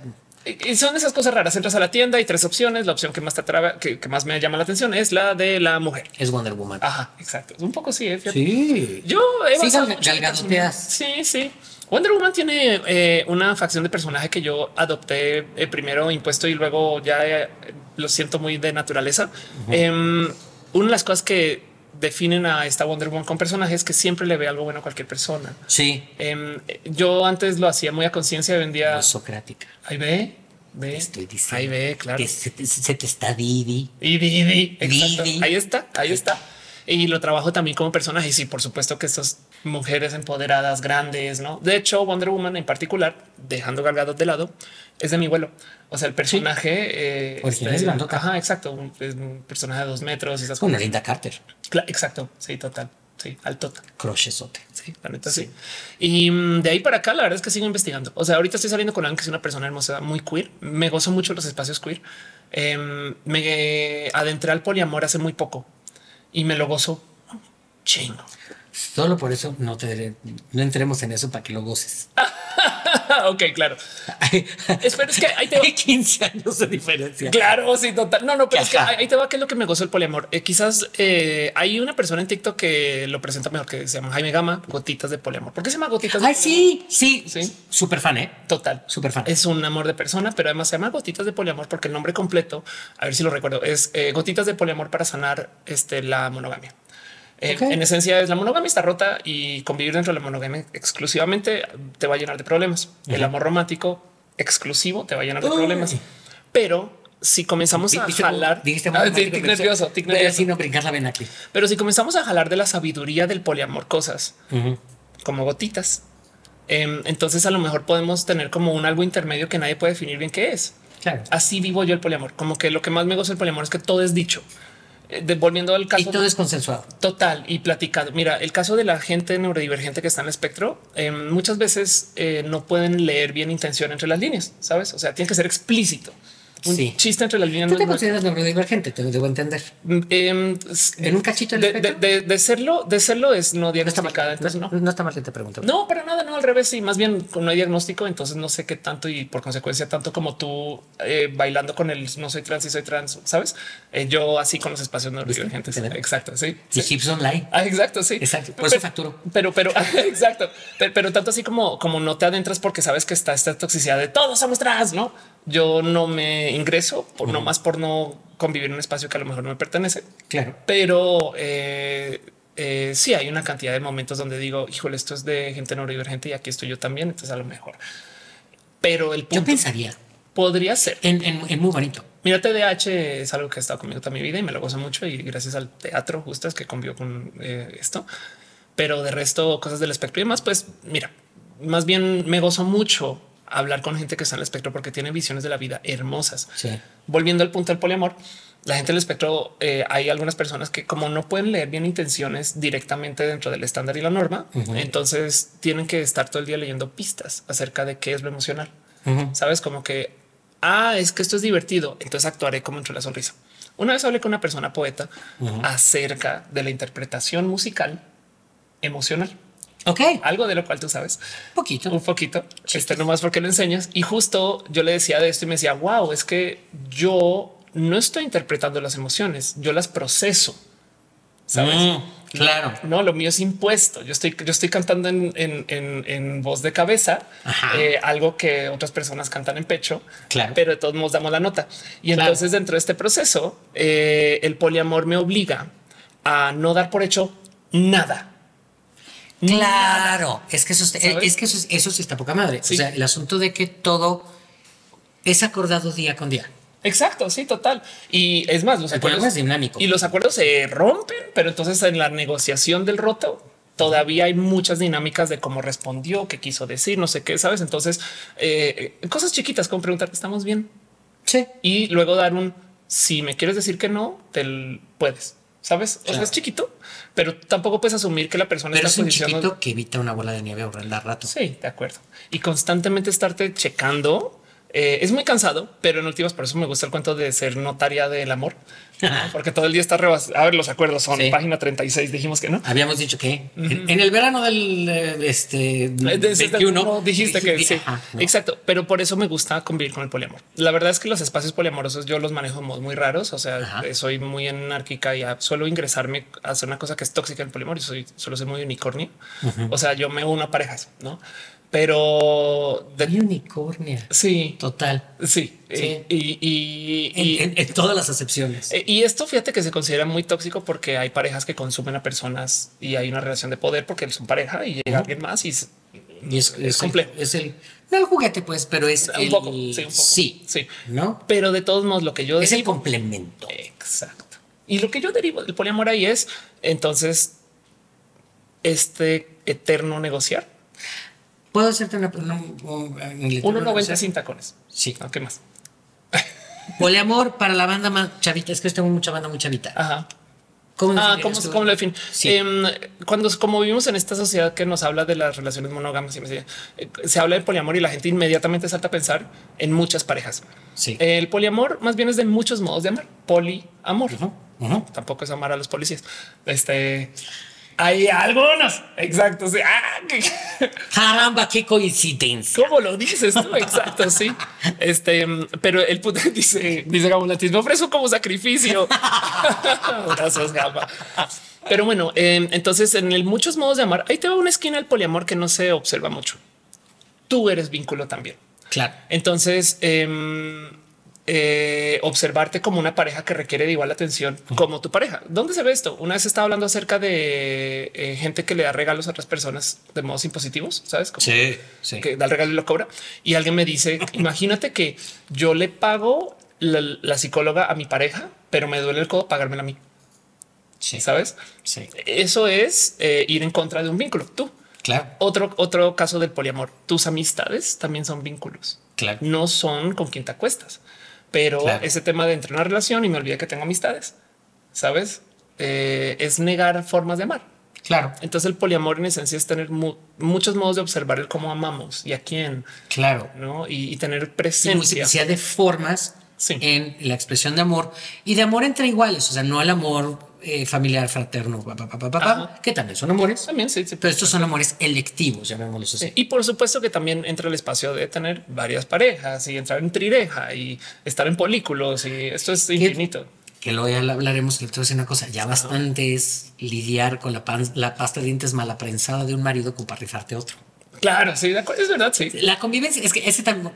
y son esas cosas raras. Entras a la tienda y tres opciones. La opción que más te atraba, que, que más me llama la atención es la de la mujer. Es Wonder Woman. Ajá, exacto. Un poco sí. ¿eh? Sí. Yo he sí, galgadoteas. Sí, sí. Wonder Woman tiene eh, una facción de personaje que yo adopté eh, primero impuesto y luego ya eh, lo siento muy de naturaleza. Uh-huh. eh, una de las cosas que definen a esta Wonder Woman con personajes que siempre le ve algo bueno a cualquier persona. Sí. Eh, yo antes lo hacía muy a conciencia y vendía... No socrática. Ahí ve, ve. Te estoy diciendo. Ahí ve, claro. Que se, te, se te está Didi. Y Didi. Exacto. Didi. Ahí está, ahí está. Y lo trabajo también como personaje. Y sí, por supuesto que estas mujeres empoderadas grandes, ¿no? De hecho, Wonder Woman en particular, dejando Gal Gadot de lado, es de mi vuelo. O sea, el personaje... Sí. Eh, Original es grandota. Ajá, exacto. Un, es un personaje de dos metros. Esas Una cosas. Linda Carter. Cla exacto. Sí, total. Sí, al total. Crochesote. Sí, la neta sí. sí. Y de ahí para acá, la verdad es que sigo investigando. O sea, ahorita estoy saliendo con alguien que es una persona hermosa, muy queer. Me gozo mucho los espacios queer. Eh, me adentré al poliamor hace muy poco. Y me lo gozo chingo. Solo por eso no te no entremos en eso para que lo goces. Ok, claro. Espera, es que ahí te va. Hay quince años de diferencia. Claro, sí, total. No, no, pero es que ahí te va, que es lo que me gozo el poliamor. Eh, quizás eh, hay una persona en TikTok que lo presenta mejor, que se llama Jaime Gama, gotitas de poliamor. ¿Por qué se llama gotitas? Ay, de sí, sí, sí. Súper fan, ¿eh? Total. Súper fan. Es un amor de persona, pero además se llama gotitas de poliamor porque el nombre completo, a ver si lo recuerdo, es eh, gotitas de poliamor para sanar este, la monogamia. Eh, okay. En esencia es la monogamia está rota y convivir dentro de la monogamia exclusivamente te va a llenar de problemas. Uh-huh. El amor romántico exclusivo te va a llenar de uh-huh. problemas. Pero si comenzamos D a jalar, dijiste ah, tic nervioso, tic nervioso. Así no brincar la vena aquí. Pero si comenzamos a jalar de la sabiduría del poliamor cosas uh-huh. como gotitas, eh, entonces a lo mejor podemos tener como un algo intermedio que nadie puede definir bien qué es. Claro. Así vivo yo el poliamor. Como que lo que más me goza el poliamor es que todo es dicho. De, volviendo al caso. Y todo es consensuado. Total y platicado. Mira, el caso de la gente neurodivergente que está en el espectro, eh, muchas veces eh, no pueden leer bien intención entre las líneas, ¿sabes? O sea, tiene que ser explícito. Un sí. chiste entre las líneas. ¿Tú no te consideras no... neurodivergente? Te lo debo entender. Eh, en un cachito del de, de, de, de serlo, de serlo es no diagnosticada. No está mal, entonces, no. No está mal que te pregunto. No, para nada, no, al revés. Sí, más bien no hay diagnóstico. Entonces no sé qué tanto y por consecuencia tanto como tú eh, bailando con el no soy trans y soy trans, ¿sabes? Eh, yo así con los espacios neurodivergentes. ¿Sí? Exacto, sí. Y sí. hips online. Ah, exacto, sí. Exacto. Por pero, eso facturo. Pero, pero, exacto. Pero, pero tanto así como, como no te adentras porque sabes que está esta toxicidad de todos somos trans, ¿no? Yo no me ingreso por uh-huh. no más por no convivir en un espacio que a lo mejor no me pertenece. Claro, pero eh, eh, sí hay una cantidad de momentos donde digo, híjole, esto es de gente neurodivergente y aquí estoy yo también. Entonces a lo mejor, pero el punto yo pensaría podría ser en, en, en muy bonito. Mira, T D A H es algo que ha estado conmigo toda mi vida y me lo gozo mucho. Y gracias al teatro, justo es que convivo con eh, esto, pero de resto, cosas del espectro y demás, pues mira, más bien me gozo mucho hablar con gente que está en el espectro porque tiene visiones de la vida hermosas. Sí. Volviendo al punto del poliamor, la gente del espectro, eh, hay algunas personas que como no pueden leer bien intenciones directamente dentro del estándar y la norma, uh-huh. entonces tienen que estar todo el día leyendo pistas acerca de qué es lo emocional. Uh-huh. Sabes, como que, ah, es que esto es divertido, entonces actuaré como entre la sonrisa. Una vez hablé con una persona poeta uh-huh. acerca de la interpretación musical emocional. Ok, algo de lo cual tú sabes poquito, un poquito, este nomás porque lo enseñas. Y justo yo le decía de esto y me decía, wow, es que yo no estoy interpretando las emociones, yo las proceso. Sabes? Mm, claro. No, lo mío es impuesto. Yo estoy, yo estoy cantando en, en, en, en voz de cabeza, eh, algo que otras personas cantan en pecho, claro. pero de todos modos damos la nota. Y claro. entonces dentro de este proceso, eh, el poliamor me obliga a no dar por hecho nada. Claro, es que eso está, es que eso, eso sí está poca madre. Sí. O sea, el asunto de que todo es acordado día con día. Exacto, sí, total. Y es más, los el acuerdos es dinámico y los acuerdos se rompen, pero entonces en la negociación del roto todavía hay muchas dinámicas de cómo respondió, qué quiso decir, no sé qué, sabes. Entonces, eh, cosas chiquitas como preguntar, ¿estamos bien? Sí. Y luego dar un, si me quieres decir que no, te puedes. Sabes, claro. o sea, es chiquito, pero tampoco puedes asumir que la persona pero está es un chiquito no... que evita una bola de nieve horrenda rato. Sí, de acuerdo. Y constantemente estarte checando eh, es muy cansado, pero en últimas por eso me gusta el cuento de ser notaria del amor, ¿no? Porque todo el día está rebas. A ver, los acuerdos son sí. página treinta y seis. Dijimos que no habíamos dicho que uh-huh. en, en el verano del este veintiuno dijiste que sí, ajá, no. exacto. Pero por eso me gusta convivir con el poliamor. La verdad es que los espacios poliamorosos yo los manejo muy raros. O sea, ajá. soy muy anárquica y suelo ingresarme a hacer una cosa que es tóxica en el poliamor. Yo soy solo soy muy unicornio. Uh-huh. O sea, yo me uno a parejas, no? Pero... De, hay unicornia. Sí. Total. Sí. sí. Y, y, y, y en, en, en todas las acepciones. Y esto, fíjate que se considera muy tóxico porque hay parejas que consumen a personas y hay una relación de poder porque son pareja y llega uh-huh. alguien más y, y es, es complejo. Es el... No el juguete, pues, pero es un el... poco. Sí, un poco. Sí. Sí. ¿No? Pero de todos modos, lo que yo... Es derivo, el complemento. Exacto. Y lo que yo derivo del poliamor ahí es, entonces, este eterno negociar. Puedo hacerte una uno noventa sin tacones. Sí. ¿Qué más? Poliamor para la banda más chavita. Es que tengo mucha banda muy chavita. Ajá. ¿Cómo lo ah, ¿cómo, ¿cómo lo define? Sí. Eh, cuando como vivimos en esta sociedad que nos habla de las relaciones monógamas, y me, eh, se habla de poliamor y la gente inmediatamente salta a pensar en muchas parejas. Sí. Eh, el poliamor más bien es de muchos modos de amar. Poliamor. Uh-huh. Uh-huh. Tampoco es amar a los policías. Este... Hay algunos. Exacto. Sí. Ah, que... Caramba, qué coincidencia. ¿Cómo lo dices tú? Exacto. Sí. Este, pero el puto dice, dice Gabo Latiz, me ofrezco como sacrificio. Gracias, Gabo. Pero bueno, eh, entonces en el muchos modos de amar, ahí te va una esquina del poliamor que no se observa mucho. Tú eres vínculo también. Claro. Entonces, eh, Eh, observarte como una pareja que requiere de igual atención uh-huh. como tu pareja. ¿Dónde se ve esto? Una vez estaba hablando acerca de eh, gente que le da regalos a otras personas de modos impositivos, ¿sabes? Como sí, sí. Que da el regalo y lo cobra. Y alguien me dice, imagínate que yo le pago la, la psicóloga a mi pareja, pero me duele el codo pagármela a mí. Sí. ¿Sabes? Sí. Eso es eh, ir en contra de un vínculo. Tú. Claro. Otro, otro caso del poliamor. Tus amistades también son vínculos. Claro. No son con quien te acuestas. Pero claro. Ese tema de entrar en una relación y me olvidé que tengo amistades, ¿sabes? Eh, es negar formas de amar. Claro. Entonces el poliamor en esencia es tener mu muchos modos de observar el cómo amamos y a quién. Claro. ¿No? Y, y tener presencia. Y de formas sí. en la expresión de amor y de amor entre iguales. O sea, no el amor eh, familiar, fraterno, pa, pa, pa, pa, pa, que también son amores. También sí, sí. Pero estos son amores electivos, llamémoslos así. Sí. Y por supuesto que también entra el espacio de tener varias parejas y entrar en trireja y estar en polículos. Y esto es infinito. Que luego ya hablaremos. Te voy a decir una cosa. Ya bastante es lidiar con la, pan, la pasta de dientes mala prensada de un marido como para rifarte otro. Claro, sí, es verdad. Sí, la convivencia es que ese también.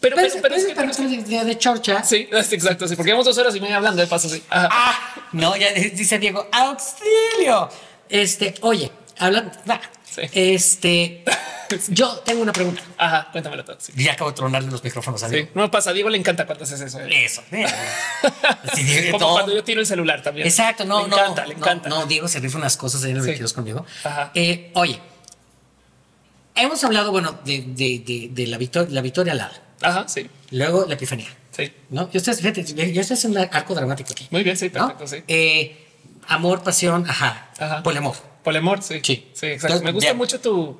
Pero, pero, pero, pero es, pero es que, de, de chorcha. Sí, es exacto. Sí, porque llevamos dos horas y media hablando de paso. Sí. Ah, no, ya dice Diego, auxilio. Este, oye, hablando. Nah, sí. Este, sí. Yo tengo una pregunta. Ajá, cuéntamelo todo. Sí. Ya acabo de tronarle los micrófonos a Diego. Sí. No pasa, a Diego le encanta cuando haces eso. ¿Eh? Eso. Eh. Sí, Diego, como todo. Cuando yo tiro el celular también. Exacto, no, le no. Encanta, le no, encanta. No, Diego se rifa unas cosas ahí en los sí. veintidós conmigo. Ajá. Eh, oye. Hemos hablado, bueno, de, de, de, de la victoria, la victoria alada. Ajá, sí. Luego la epifanía. Sí. ¿No? Yo estoy, fíjate, yo estoy haciendo un arco dramático aquí. Muy bien, sí, perfecto, ¿no? Sí. Eh, amor, pasión, ajá. Ajá. Poliamor. Poliamor, sí. Sí, sí, exacto. Entonces, me gusta ya. mucho tu...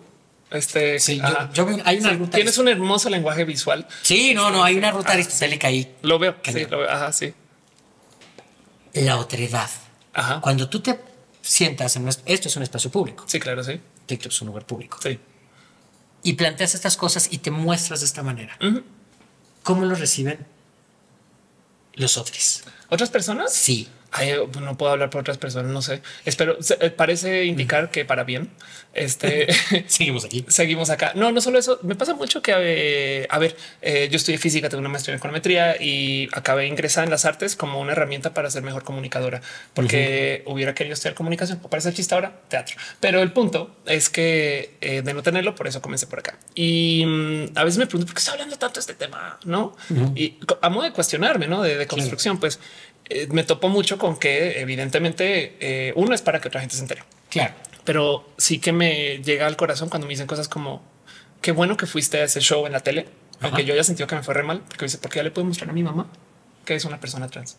Este, sí, yo, yo, hay una sí, ruta. Tienes un hermoso lenguaje visual. Sí, no, no, hay una ruta aristotélica ahí. Lo veo, sí, lo veo, ajá, sí. La otredad. Ajá. Cuando tú te sientas en... Un, esto es un espacio público. Sí, claro, sí. TikTok es un lugar público. Sí. Y planteas estas cosas y te muestras de esta manera. Uh-huh. ¿Cómo lo reciben los otros? ¿Otras personas? Sí. Ay, no puedo hablar por otras personas, no sé. Espero, parece indicar uh-huh. que para bien. Este, seguimos aquí. Seguimos acá. No, no solo eso. Me pasa mucho que, eh, a ver, eh, yo estudié física, tengo una maestría en econometría y acabé ingresada en las artes como una herramienta para ser mejor comunicadora, porque uh-huh. hubiera querido estudiar comunicación. Parece chiste ahora, teatro. Pero el punto es que eh, de no tenerlo, por eso comencé por acá. Y mm, a veces me pregunto por qué estoy hablando tanto de este tema, ¿no? Uh-huh. Y amo de cuestionarme, ¿no? De, de construcción, claro. Pues. Eh, me topo mucho con que evidentemente eh, uno es para que otra gente se entere. Claro. Pero sí que me llega al corazón cuando me dicen cosas como qué bueno que fuiste a ese show en la tele, ajá. aunque yo haya sentido que me fue re mal, porque dice, porque ya le puedo mostrar a mi mamá que es una persona trans,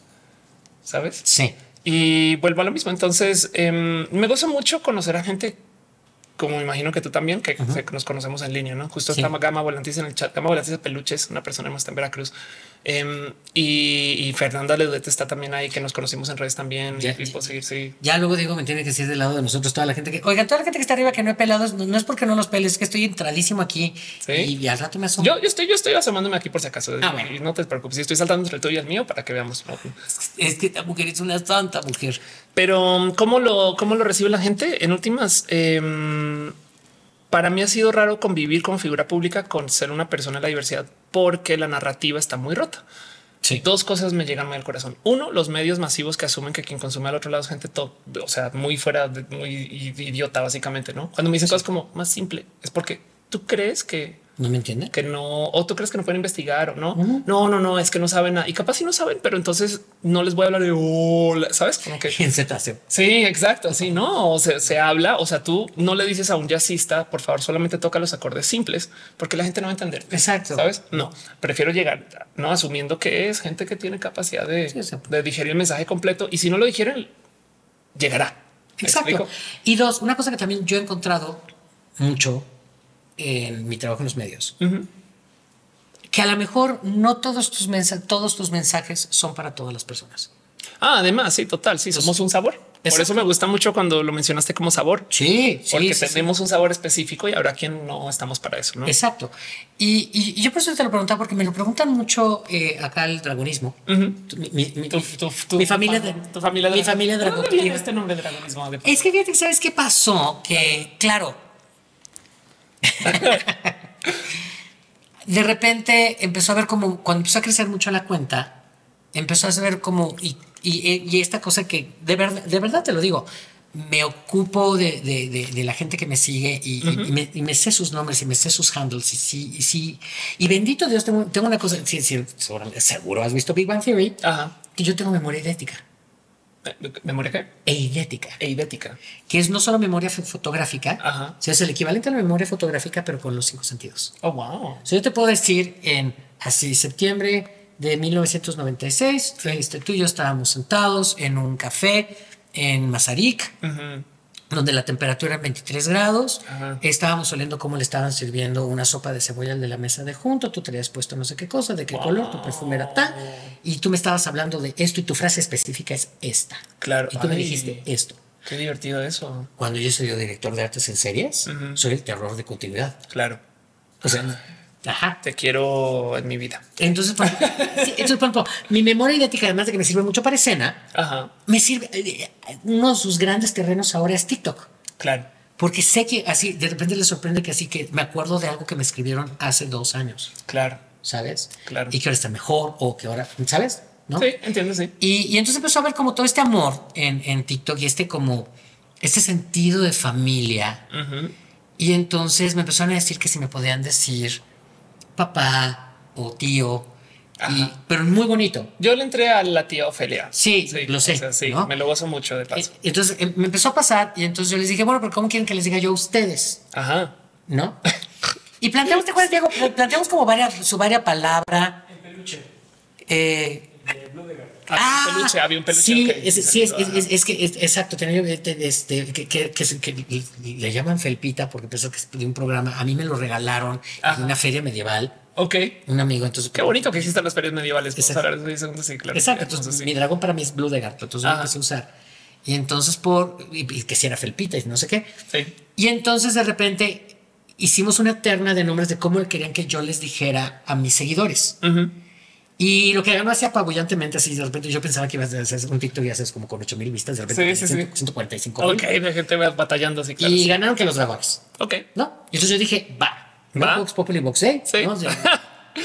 ¿sabes? Sí. Y vuelvo a lo mismo. Entonces eh, me gozo mucho conocer a gente como imagino que tú también, que ajá. nos conocemos en línea, ¿no? Justo sí. Está Gama Volantis en el chat. Gama Volantis de Peluches, una persona más en Veracruz. Um, y, y Fernanda Leduete está también ahí, que nos conocimos en redes también. Ya, y, y ya, seguir, sí. ya luego digo, me entiende que si sí es del lado de nosotros, toda la gente que... Oigan, toda la gente que está arriba que no he pelado, no, no es porque no los peles, es que estoy entradísimo aquí. ¿Sí? Y, y al rato me asomo. Yo, yo, estoy, yo estoy asomándome aquí por si acaso. Ah, bueno. Y no te preocupes, estoy saltando entre el tuyo y el mío para que veamos. Es que esta mujer es una santa mujer. Pero ¿cómo lo, cómo lo recibe la gente? En últimas... Eh, Para mí ha sido raro convivir con figura pública, con ser una persona de la diversidad, porque la narrativa está muy rota. Sí. Dos cosas me llegan mal al corazón. Uno, los medios masivos que asumen que quien consume al otro lado es gente top, o sea, muy fuera, de, muy idiota, básicamente, ¿no? Cuando me dicen sí. cosas como más simple, es porque tú crees que no me entiende, que no, o tú crees que no pueden investigar o no. Uh-huh. No, no, no, es que no saben nada y capaz si sí no saben, pero entonces no les voy a hablar de hola, sabes, como que en cetáceo. Sí, exacto. Sí, no o se, se habla. O sea, tú no le dices a un jazzista, por favor, solamente toca los acordes simples porque la gente no va a entender. Exacto. Sabes, no prefiero llegar no asumiendo que es gente que tiene capacidad de, sí, de digerir el mensaje completo y si no lo digieren, llegará. Exacto. Y dos, una cosa que también yo he encontrado mucho en mi trabajo en los medios, uh-huh. que a lo mejor no todos tus mensajes, todos tus mensajes son para todas las personas. Ah, además, sí, total. Sí, somos un sabor. Exacto. Por eso me gusta mucho cuando lo mencionaste como sabor. Sí, porque sí, tenemos sí. un sabor específico y habrá quien no estamos para eso, ¿no? Exacto. Y, y, y yo por eso te lo preguntaba, porque me lo preguntan mucho eh, acá el dragonismo. Uh-huh. Mi, mi, mi, tu, tu, tu, mi familia, tu, tu familia, mi familia dragonismo. ¿Dónde viene este nombre de dragonismo? De es que fíjate, ¿sabes qué pasó? Que claro. De repente empezó a ver como cuando empezó a crecer mucho la cuenta, empezó a ver como y, y, y esta cosa que de verdad, de verdad te lo digo, me ocupo de, de, de, de la gente que me sigue y, uh-huh. y, me, y me sé sus nombres y me sé sus handles y sí, y sí, y bendito Dios, tengo, tengo una cosa. Sí, sí, seguro has visto Big Bang Theory, uh-huh. que yo tengo memoria idética. ¿Memoria qué? Eidética. Eidética. Que es no solo memoria fotográfica, Ajá. sino es el equivalente a la memoria fotográfica, pero con los cinco sentidos. Oh, wow. So, yo te puedo decir en así septiembre de mil novecientos noventa y seis, sí. este, tú y yo estábamos sentados en un café en Mazarik, uh-huh. donde la temperatura era veintitrés grados. Ajá. Estábamos oliendo cómo le estaban sirviendo una sopa de cebolla al de la mesa de junto. Tú te habías puesto no sé qué cosa, de qué wow. color, tu perfume era tal. Y tú me estabas hablando de esto y tu frase específica es esta. Claro. Y tú Ay, me dijiste esto. Qué divertido eso. Cuando yo soy director de artes en series, uh-huh. soy el terror de continuidad. Claro. O sea, uh-huh. ajá. te quiero en mi vida. Entonces, por ejemplo, sí, entonces, por ejemplo mi memoria idética, además de que me sirve mucho para escena, ajá. me sirve. Uno de sus grandes terrenos ahora es TikTok. Claro. Porque sé que así de repente les sorprende que así que me acuerdo de algo que me escribieron hace dos años. Claro. ¿Sabes? Claro. Y que ahora está mejor o que ahora, ¿sabes? ¿No? Sí, entiendo, sí. Y, y entonces empezó a ver como todo este amor en, en TikTok y este como, este sentido de familia. Uh-huh. Y entonces me empezaron a decir que si me podían decir papá o tío, y, pero muy bonito. Yo le entré a la tía Ofelia. Sí, sí lo sé. O sea, sí, ¿no? Me lo gozo mucho de paso. Entonces me empezó a pasar y entonces yo les dije, bueno, pero ¿cómo quieren que les diga yo a ustedes? Ajá. ¿No? Y planteamos, ¿te acuerdas, Diego? Planteamos como varias, su varia palabra. El peluche. Eh, de ah, ah, peluche. Había un peluche. Sí, okay, es, sí, es, es, es, es que, es, exacto. Tenía este, que, que, que, que le llaman Felpita porque pensó que de un programa. A mí me lo regalaron Ajá. en una feria medieval. Ok. Un amigo. Entonces, qué bonito que existan las ferias medievales. Vamos a hablar de eso, sí, claro. Exacto. Entonces, entonces, mi sí. dragón para mí es Blue de Gato. Entonces, Ajá. lo empecé a usar. Y entonces, por y, y que si era Felpita y no sé qué. Sí. Y entonces, de repente. Hicimos una terna de nombres de cómo querían que yo les dijera a mis seguidores. Uh-huh. Y lo que ganó hacía apabullantemente, así de repente yo pensaba que ibas a hacer un TikTok y haces como con ocho mil vistas, de repente sí, sí, sí. ciento cuarenta y cinco mil. Ok, la gente va batallando así, claro. Y sí. ganaron que los dragones. Ok. ¿No? Y entonces yo dije, va, va. Vox Populi Vox, ¿eh? Sí. ¿No? O sea,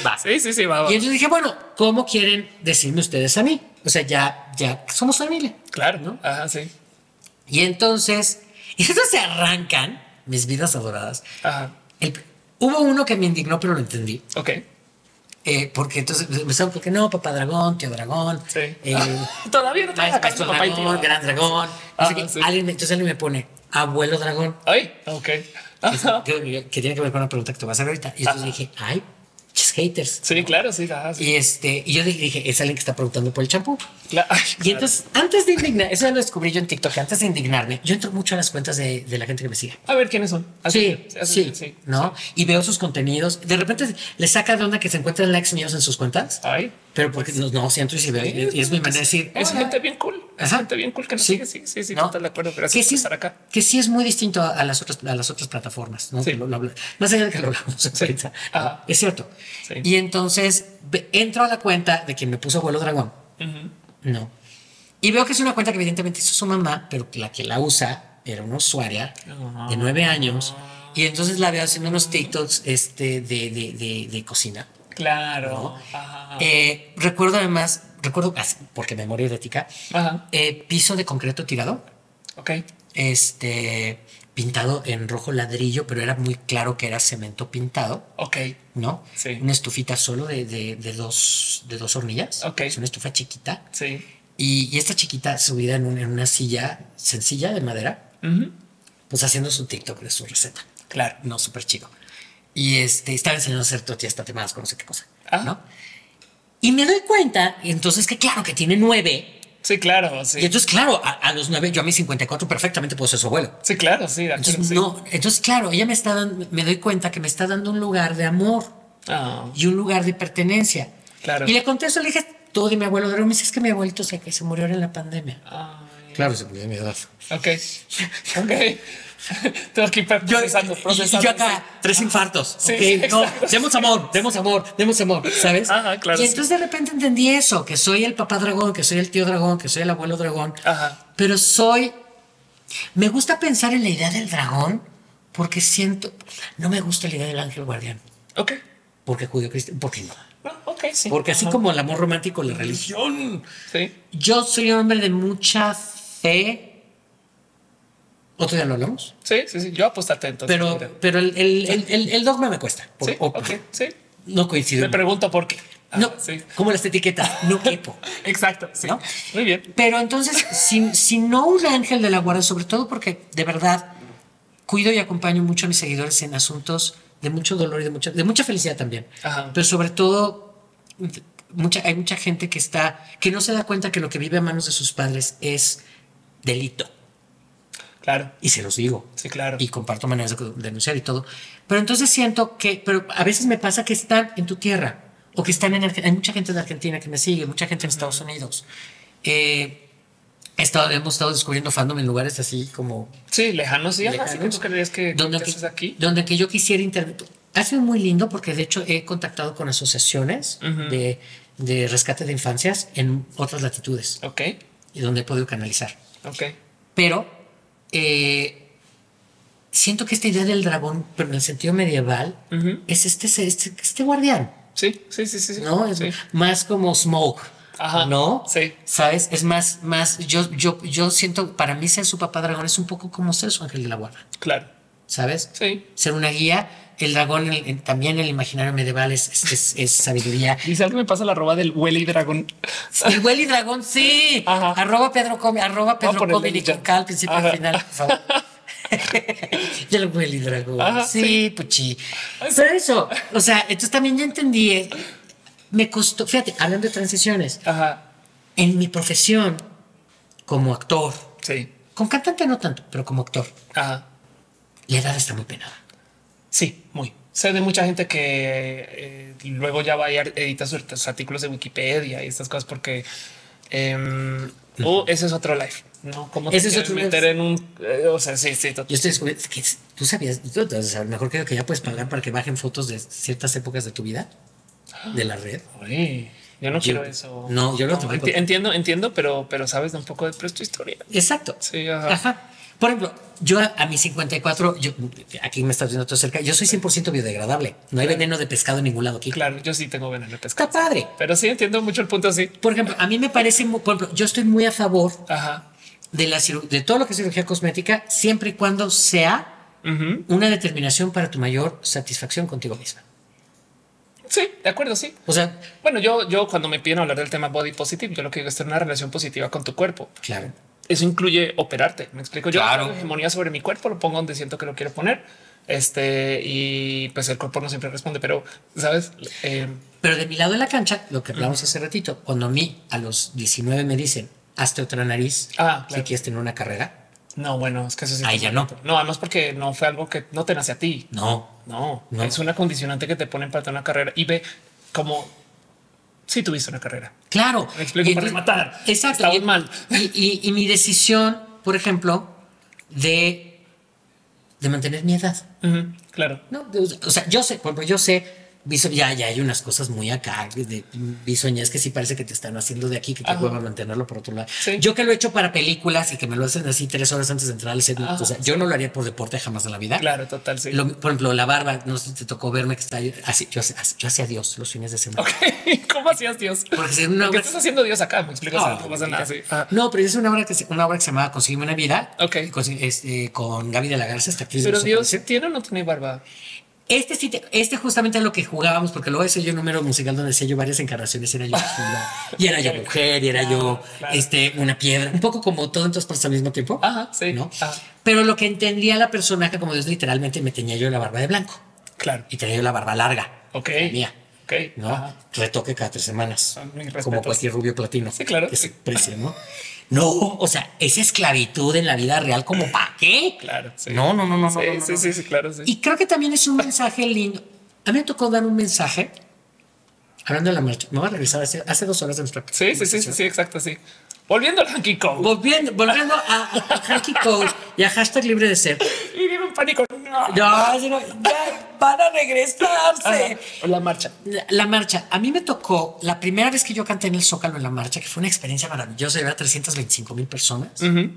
va. Sí, sí, sí, va, va. Y entonces dije, bueno, ¿cómo quieren decirme ustedes a mí? O sea, ya, ya somos familia. Claro, ¿no? Ajá, sí. Y entonces, y entonces se arrancan. Mis vidas adoradas. Ajá. El, hubo uno que me indignó, pero lo entendí. Ok. Eh, porque entonces empezaron porque no, papá dragón, tío dragón. Sí. Eh, Todavía no traes papá dragón, y tío. Gran dragón. Ajá, que, sí. alguien, entonces alguien me pone abuelo dragón. Ay, ok. Que, que tiene que ver con una pregunta que te vas a hacer ahorita. Y entonces Ajá. dije, ay, haters. Sí, ¿no? claro, sí, ajá, sí. Y este, y yo dije, es alguien que está preguntando por el champú. Claro, y entonces, claro. antes de indignar, eso ya lo descubrí yo en TikTok, antes de indignarme, yo entro mucho a las cuentas de, de la gente que me sigue. A ver quiénes son. Así, sí, así, sí, sí, ¿no? Sí. Y veo sus contenidos. De repente le saca de onda que se encuentran likes míos en sus cuentas. Ay. Pero porque no, no siento y si veo, y, y es mi manera de decir. Es hola. Gente bien cool. Es gente bien cool que nos sí. sigue. Sí, sí, sí, no estoy de acuerdo. Gracias por estar acá. Que sí es muy distinto a las otras, a las otras plataformas, ¿no? Sí. Lo, lo, más allá de que lo hablamos. Sí. Ajá. Es cierto. Sí. Y entonces entro a la cuenta de quien me puso abuelo dragón. Uh-huh. No. Y veo que es una cuenta que evidentemente hizo su mamá, pero la que la usa era una usuaria uh-huh. de nueve años Y entonces la veo haciendo unos TikToks este, de, de, de, de cocina. Claro. ¿No? Ajá. Eh, recuerdo además, recuerdo, porque memoria ética, eh, piso de concreto tirado. Ok. Este, pintado en rojo ladrillo, pero era muy claro que era cemento pintado. Ok. ¿No? Sí. Una estufita solo de, de, de, dos, de dos hornillas. Ok. Es una estufa chiquita. Sí. Y, y esta chiquita subida en, un, en una silla sencilla de madera, uh-huh. pues haciendo su TikTok de su receta. Claro. No, súper chido. Y este, estaba enseñando a hacer tortillas tatemadas con no sé qué cosa, ah. ¿no? Y me doy cuenta, entonces, que claro, que tiene nueve. Sí, claro, sí. Y entonces, claro, a, a los nueve, yo a mis cincuenta y cuatro perfectamente puedo ser su abuelo. Sí, claro, sí. Entonces, claro, sí. No, entonces, claro, ella me está dando, me doy cuenta que me está dando un lugar de amor oh. y un lugar de pertenencia. Claro. Y le contesto, le dije todo de mi abuelo. De me dice, es que mi abuelito se, que se murió en la pandemia. Ay. Claro, se murió en mi edad. Ok, ok. Tengo que ir procesando, yo, procesando. Y yo acá, tres infartos. Sí, okay, no, demos amor, demos amor, demos amor, ¿sabes? Ajá, claro, y entonces sí. de repente entendí eso, que soy el papá dragón, que soy el tío dragón, que soy el abuelo dragón. Ajá. Pero soy... Me gusta pensar en la idea del dragón porque siento... No me gusta la idea del ángel guardián. Ok. Porque judío cristiano, porque no. Bueno, okay, sí. Porque ajá. así como el amor romántico, la religión. Sí. Yo soy un hombre de mucha fe. ¿Otro día lo hablamos? Sí, sí, sí. Yo apuesto atento. Pero, pero el, el, el, el, el dogma me cuesta. Por, sí, okay, sí. No coincido. Me pregunto por qué. Ah, no, sí. ¿Cómo las etiquetas? No quepo. Exacto, sí. ¿No? Muy bien. Pero entonces, si, si no un ángel de la guarda, sobre todo porque de verdad cuido y acompaño mucho a mis seguidores en asuntos de mucho dolor y de mucha, de mucha felicidad también. Ajá. Pero sobre todo, mucha, hay mucha gente que, está, que no se da cuenta que lo que vive a manos de sus padres es delito. Claro. Y se los digo. Sí, claro. Y comparto maneras de denunciar y todo. Pero entonces siento que... Pero a veces me pasa que están en tu tierra o que están en... Arge hay mucha gente en Argentina que me sigue, mucha gente en Estados Unidos. Eh, he estado, hemos estado descubriendo fandom en lugares así como... Sí, lejanos. Sí, lejanos, así que tú crees que... Donde que, aquí. Donde que yo quisiera intervenir. Ha sido muy lindo porque de hecho he contactado con asociaciones uh-huh. de, de rescate de infancias en otras latitudes. Ok. Y donde he podido canalizar. Ok. Pero... Eh, siento que esta idea del dragón, pero en el sentido medieval, uh-huh. es este, este, este guardián. Sí, sí, sí, sí. No, es sí. más como Smoke. Ajá. ¿No? Sí. ¿Sabes? Es más, más. Yo, yo, yo siento, para mí ser su papá dragón es un poco como ser su ángel de la guarda. Claro. ¿Sabes? Sí. Ser una guía. El dragón el, el, también en el imaginario medieval es, es, es, es sabiduría. Dice algo, me pasa la arroba del huele y dragón. El huele y dragón, sí. Ajá. Arroba Pedro Come, arroba Pedro no, Come y con K al principio y al final, por favor. Y el huele y dragón. Ajá, sí, sí, puchi. Ay, sí. Pero eso, o sea, entonces también ya entendí. Eh, me costó, fíjate, hablando de transiciones. Ajá. En mi profesión, como actor. Sí. Con cantante no tanto, pero como actor. Ajá. La edad está muy penada. Sí, muy. Sé de mucha gente que eh, luego ya va y edita sus artículos de Wikipedia y estas cosas porque... Eh, uh-huh. O oh, ese es otro live, ¿no? ¿Cómo ese te es otro meter live? En un... Eh, o sea, sí, sí. Yo estoy descubriendo... ¿Tú sabías? Tú, o sea, mejor creo que ya puedes pagar para que bajen fotos de ciertas épocas de tu vida, de la red. Uy, yo no yo, quiero eso. No, yo no, no enti Entiendo, entiendo, pero, pero sabes de un poco de tu historia. Exacto. Sí, ajá. ajá. Por ejemplo, yo a, a mis cincuenta y cuatro, yo, aquí me estás viendo todo cerca, yo soy cien por ciento biodegradable. No hay claro. veneno de pescado en ningún lado aquí. Claro, yo sí tengo veneno de pescado. Está padre. Pero sí entiendo mucho el punto, sí. Por ejemplo, a mí me parece, muy, por ejemplo, yo estoy muy a favor Ajá. de la de todo lo que es cirugía cosmética, siempre y cuando sea uh-huh. una determinación para tu mayor satisfacción contigo misma. Sí, de acuerdo, sí. O sea, bueno, yo, yo cuando me piden hablar del tema body positive, yo lo que digo es tener una relación positiva con tu cuerpo. Claro. Eso incluye operarte. Me explico. Yo claro. tengo hegemonía sobre mi cuerpo, lo pongo donde siento que lo quiero poner. Este y pues el cuerpo no siempre responde, pero sabes. Eh, pero de mi lado de la cancha, lo que hablamos uh-huh. hace ratito, cuando a mí a los diecinueve me dicen hazte otra nariz, ah, claro. si quieres tener una carrera. No, bueno, es que eso sí. Ahí ya no. No, además porque no fue algo que no te nace a ti. No, no, no. Es una condicionante que te ponen para tener una carrera y ve como. Sí, tuviste una carrera. Claro. Me explico y, para rematar. Exacto. Estaba y, mal. Y, y, y mi decisión, por ejemplo, de, de mantener mi edad. Uh-huh, claro. No, de, o sea, yo sé, por ejemplo, yo sé Ya, ya hay unas cosas muy acá de bisoñez que sí parece que te están haciendo de aquí, que te puedan mantenerlo por otro lado. Sí. Yo que lo he hecho para películas y que me lo hacen así tres horas antes de entrar al set. O sea, yo no lo haría por deporte jamás en la vida. Claro, total, sí. Lo, por ejemplo, la barba, no sé si te tocó verme que está así. Yo, yo hacía Dios los fines de semana. Okay. ¿Cómo hacías Dios? Porque una obra... ¿Qué estás haciendo Dios acá? Me explicas. No, no, nada, sí. No, pero es una obra que se, una obra que se llamaba Consígueme una vida. Ok. Con, este, con Gaby de la Garza. Hasta aquí. Pero Dios, ¿tiene o no tiene barba? Este sí, te, este justamente es lo que jugábamos, porque luego ese yo número musical donde decía yo varias encarnaciones, era yo y era yo mujer, y era yo claro. este, una piedra, un poco como todo entonces por al mismo tiempo. Ajá, sí. ¿No? Ajá. Pero lo que entendía la personaje como Dios literalmente me tenía yo la barba de blanco. Claro. Y tenía yo la barba larga. Ok. Mía. Ok. ¿No? Ajá. Retoque cada tres semanas. Como cualquier rubio platino. Sí, claro. Que se precie, ¿no? No, o sea, esa esclavitud en la vida real, como ¿para qué? Claro, sí. No, no, no, no, sí, no, no, no, sí, no. Sí, sí, claro, sí. Y creo que también es un mensaje lindo. A mí me tocó dar un mensaje, hablando de la marcha, me voy a regresar hace, hace dos horas de nuestra... Sí, sí, sí, sí, sí, exacto, sí. Volviendo al Hanky Code. Volviendo, volviendo a, a Hanky Code y a hashtag libre de ser. Y viene un pánico. No, no, sino, ya van a regresarse. Ajá. La marcha. La, la marcha. A mí me tocó la primera vez que yo canté en el Zócalo en la marcha, que fue una experiencia maravillosa. Llevé a trescientas veinticinco mil personas. Uh-huh.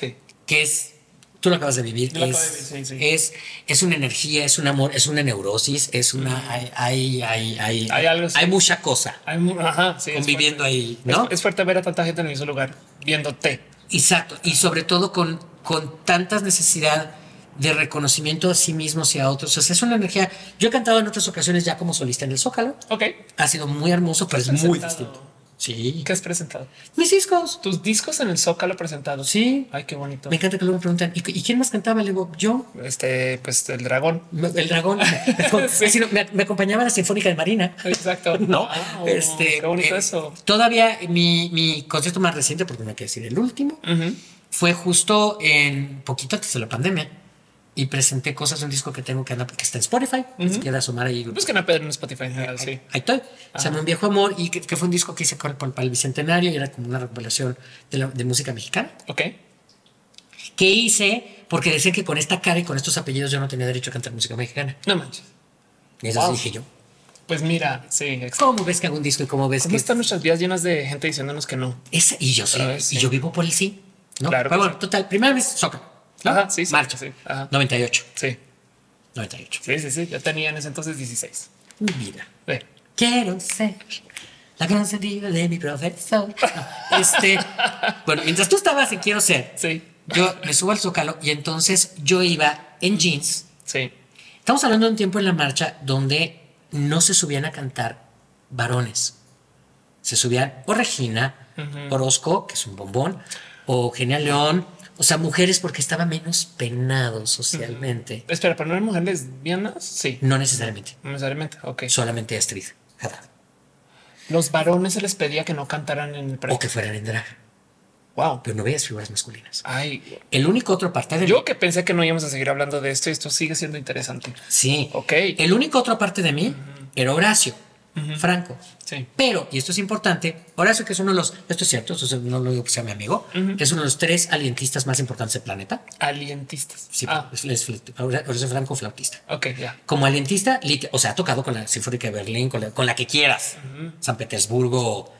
Sí. Que es, tú lo acabas de vivir. Es, lo acabo de vivir, sí, sí. Es, es una energía, es un amor, es una neurosis, es una... Uh-huh. Hay, hay, hay, hay, hay, algo, sí. Hay mucha cosa. Hay mu- Ajá, sí, conviviendo ahí, ¿no? Es, es fuerte ver a tanta gente en el mismo lugar, viéndote. Exacto. Y sobre todo con, con tantas necesidades de reconocimiento a sí mismos y a otros. O sea, es una energía. Yo he cantado en otras ocasiones ya como solista en el Zócalo. Ok. Ha sido muy hermoso, pero es presentado? Muy distinto. Sí. ¿Qué has presentado? Mis discos. Tus discos en el Zócalo presentados. Sí. Ay, qué bonito. Me encanta que luego me preguntan, ¿y, ¿y quién más cantaba? Le digo, yo. Este, pues el dragón. El dragón. Sí. Así, me, me acompañaba la Sinfónica de Marina. Exacto. No. Oh, este, qué bonito eh, eso. Todavía mi, mi concierto más reciente, porque no quiero decir el último, uh-huh. fue justo en poquito antes de la pandemia. Y presenté cosas de un disco que tengo que andar porque está en Spotify. Uh-huh. Se queda sumar ahí. Busquen a Pedro en Spotify. En general, sí. Ahí estoy. Ah. Se llama Un Viejo Amor y que, que fue un disco que hice con, para el Bicentenario y era como una recopilación de, la, de música mexicana. Ok. Que hice porque decían que con esta cara y con estos apellidos yo no tenía derecho a cantar música mexicana. No manches. Y eso wow. Dije yo. Pues mira, sí. Exacto. ¿Cómo ves que hago un disco y cómo ves ¿Cómo que están nuestras vidas llenas de gente diciéndonos que no? Esa, y yo sí. Vez, sí. Y yo vivo por el sí. ¿No? Claro. Pero bueno, sí. Total. Primera vez, Zócalo. ¿No? Ajá, sí, sí. Marcha, sí. Ajá. noventa y ocho. Sí. noventa y ocho. Sí, sí, sí. Ya tenía en ese entonces dieciséis. Mi vida. Sí. Quiero ser la gran sentido de mi profesor. No, este. Bueno, mientras tú estabas en Quiero Ser, sí. Yo me subo al Zócalo y entonces yo iba en jeans. Sí. Estamos hablando de un tiempo en la marcha donde no se subían a cantar varones. Se subían o Regina, uh-huh. Orozco, que es un bombón, o Eugenia León. O sea, mujeres porque estaban menos penados socialmente. Uh-huh. Espera, ¿pero no eran mujeres lesbianas? Sí. No necesariamente. No necesariamente, ok. Solamente Astrid Haddad. Los varones se les pedía que no cantaran en el premio. O que fueran en drag. Wow. Pero no veías figuras masculinas. Ay. El único otro aparte de Yo mí, que pensé que no íbamos a seguir hablando de esto y esto sigue siendo interesante. Sí. Ok. El único otro aparte de mí uh-huh. era Horacio. Uh-huh. Franco. Sí. Pero, y esto es importante, Horacio, que es uno de los, esto es cierto, esto no lo digo que sea mi amigo, uh-huh. que es uno de los tres alientistas más importantes del planeta. Alientistas. Sí, ah. es, es, es, Horacio Franco, flautista. Ok, ya. Yeah. Como alientista, o sea, ha tocado con la Sinfónica de Berlín, con la, con la que quieras, uh-huh. San Petersburgo,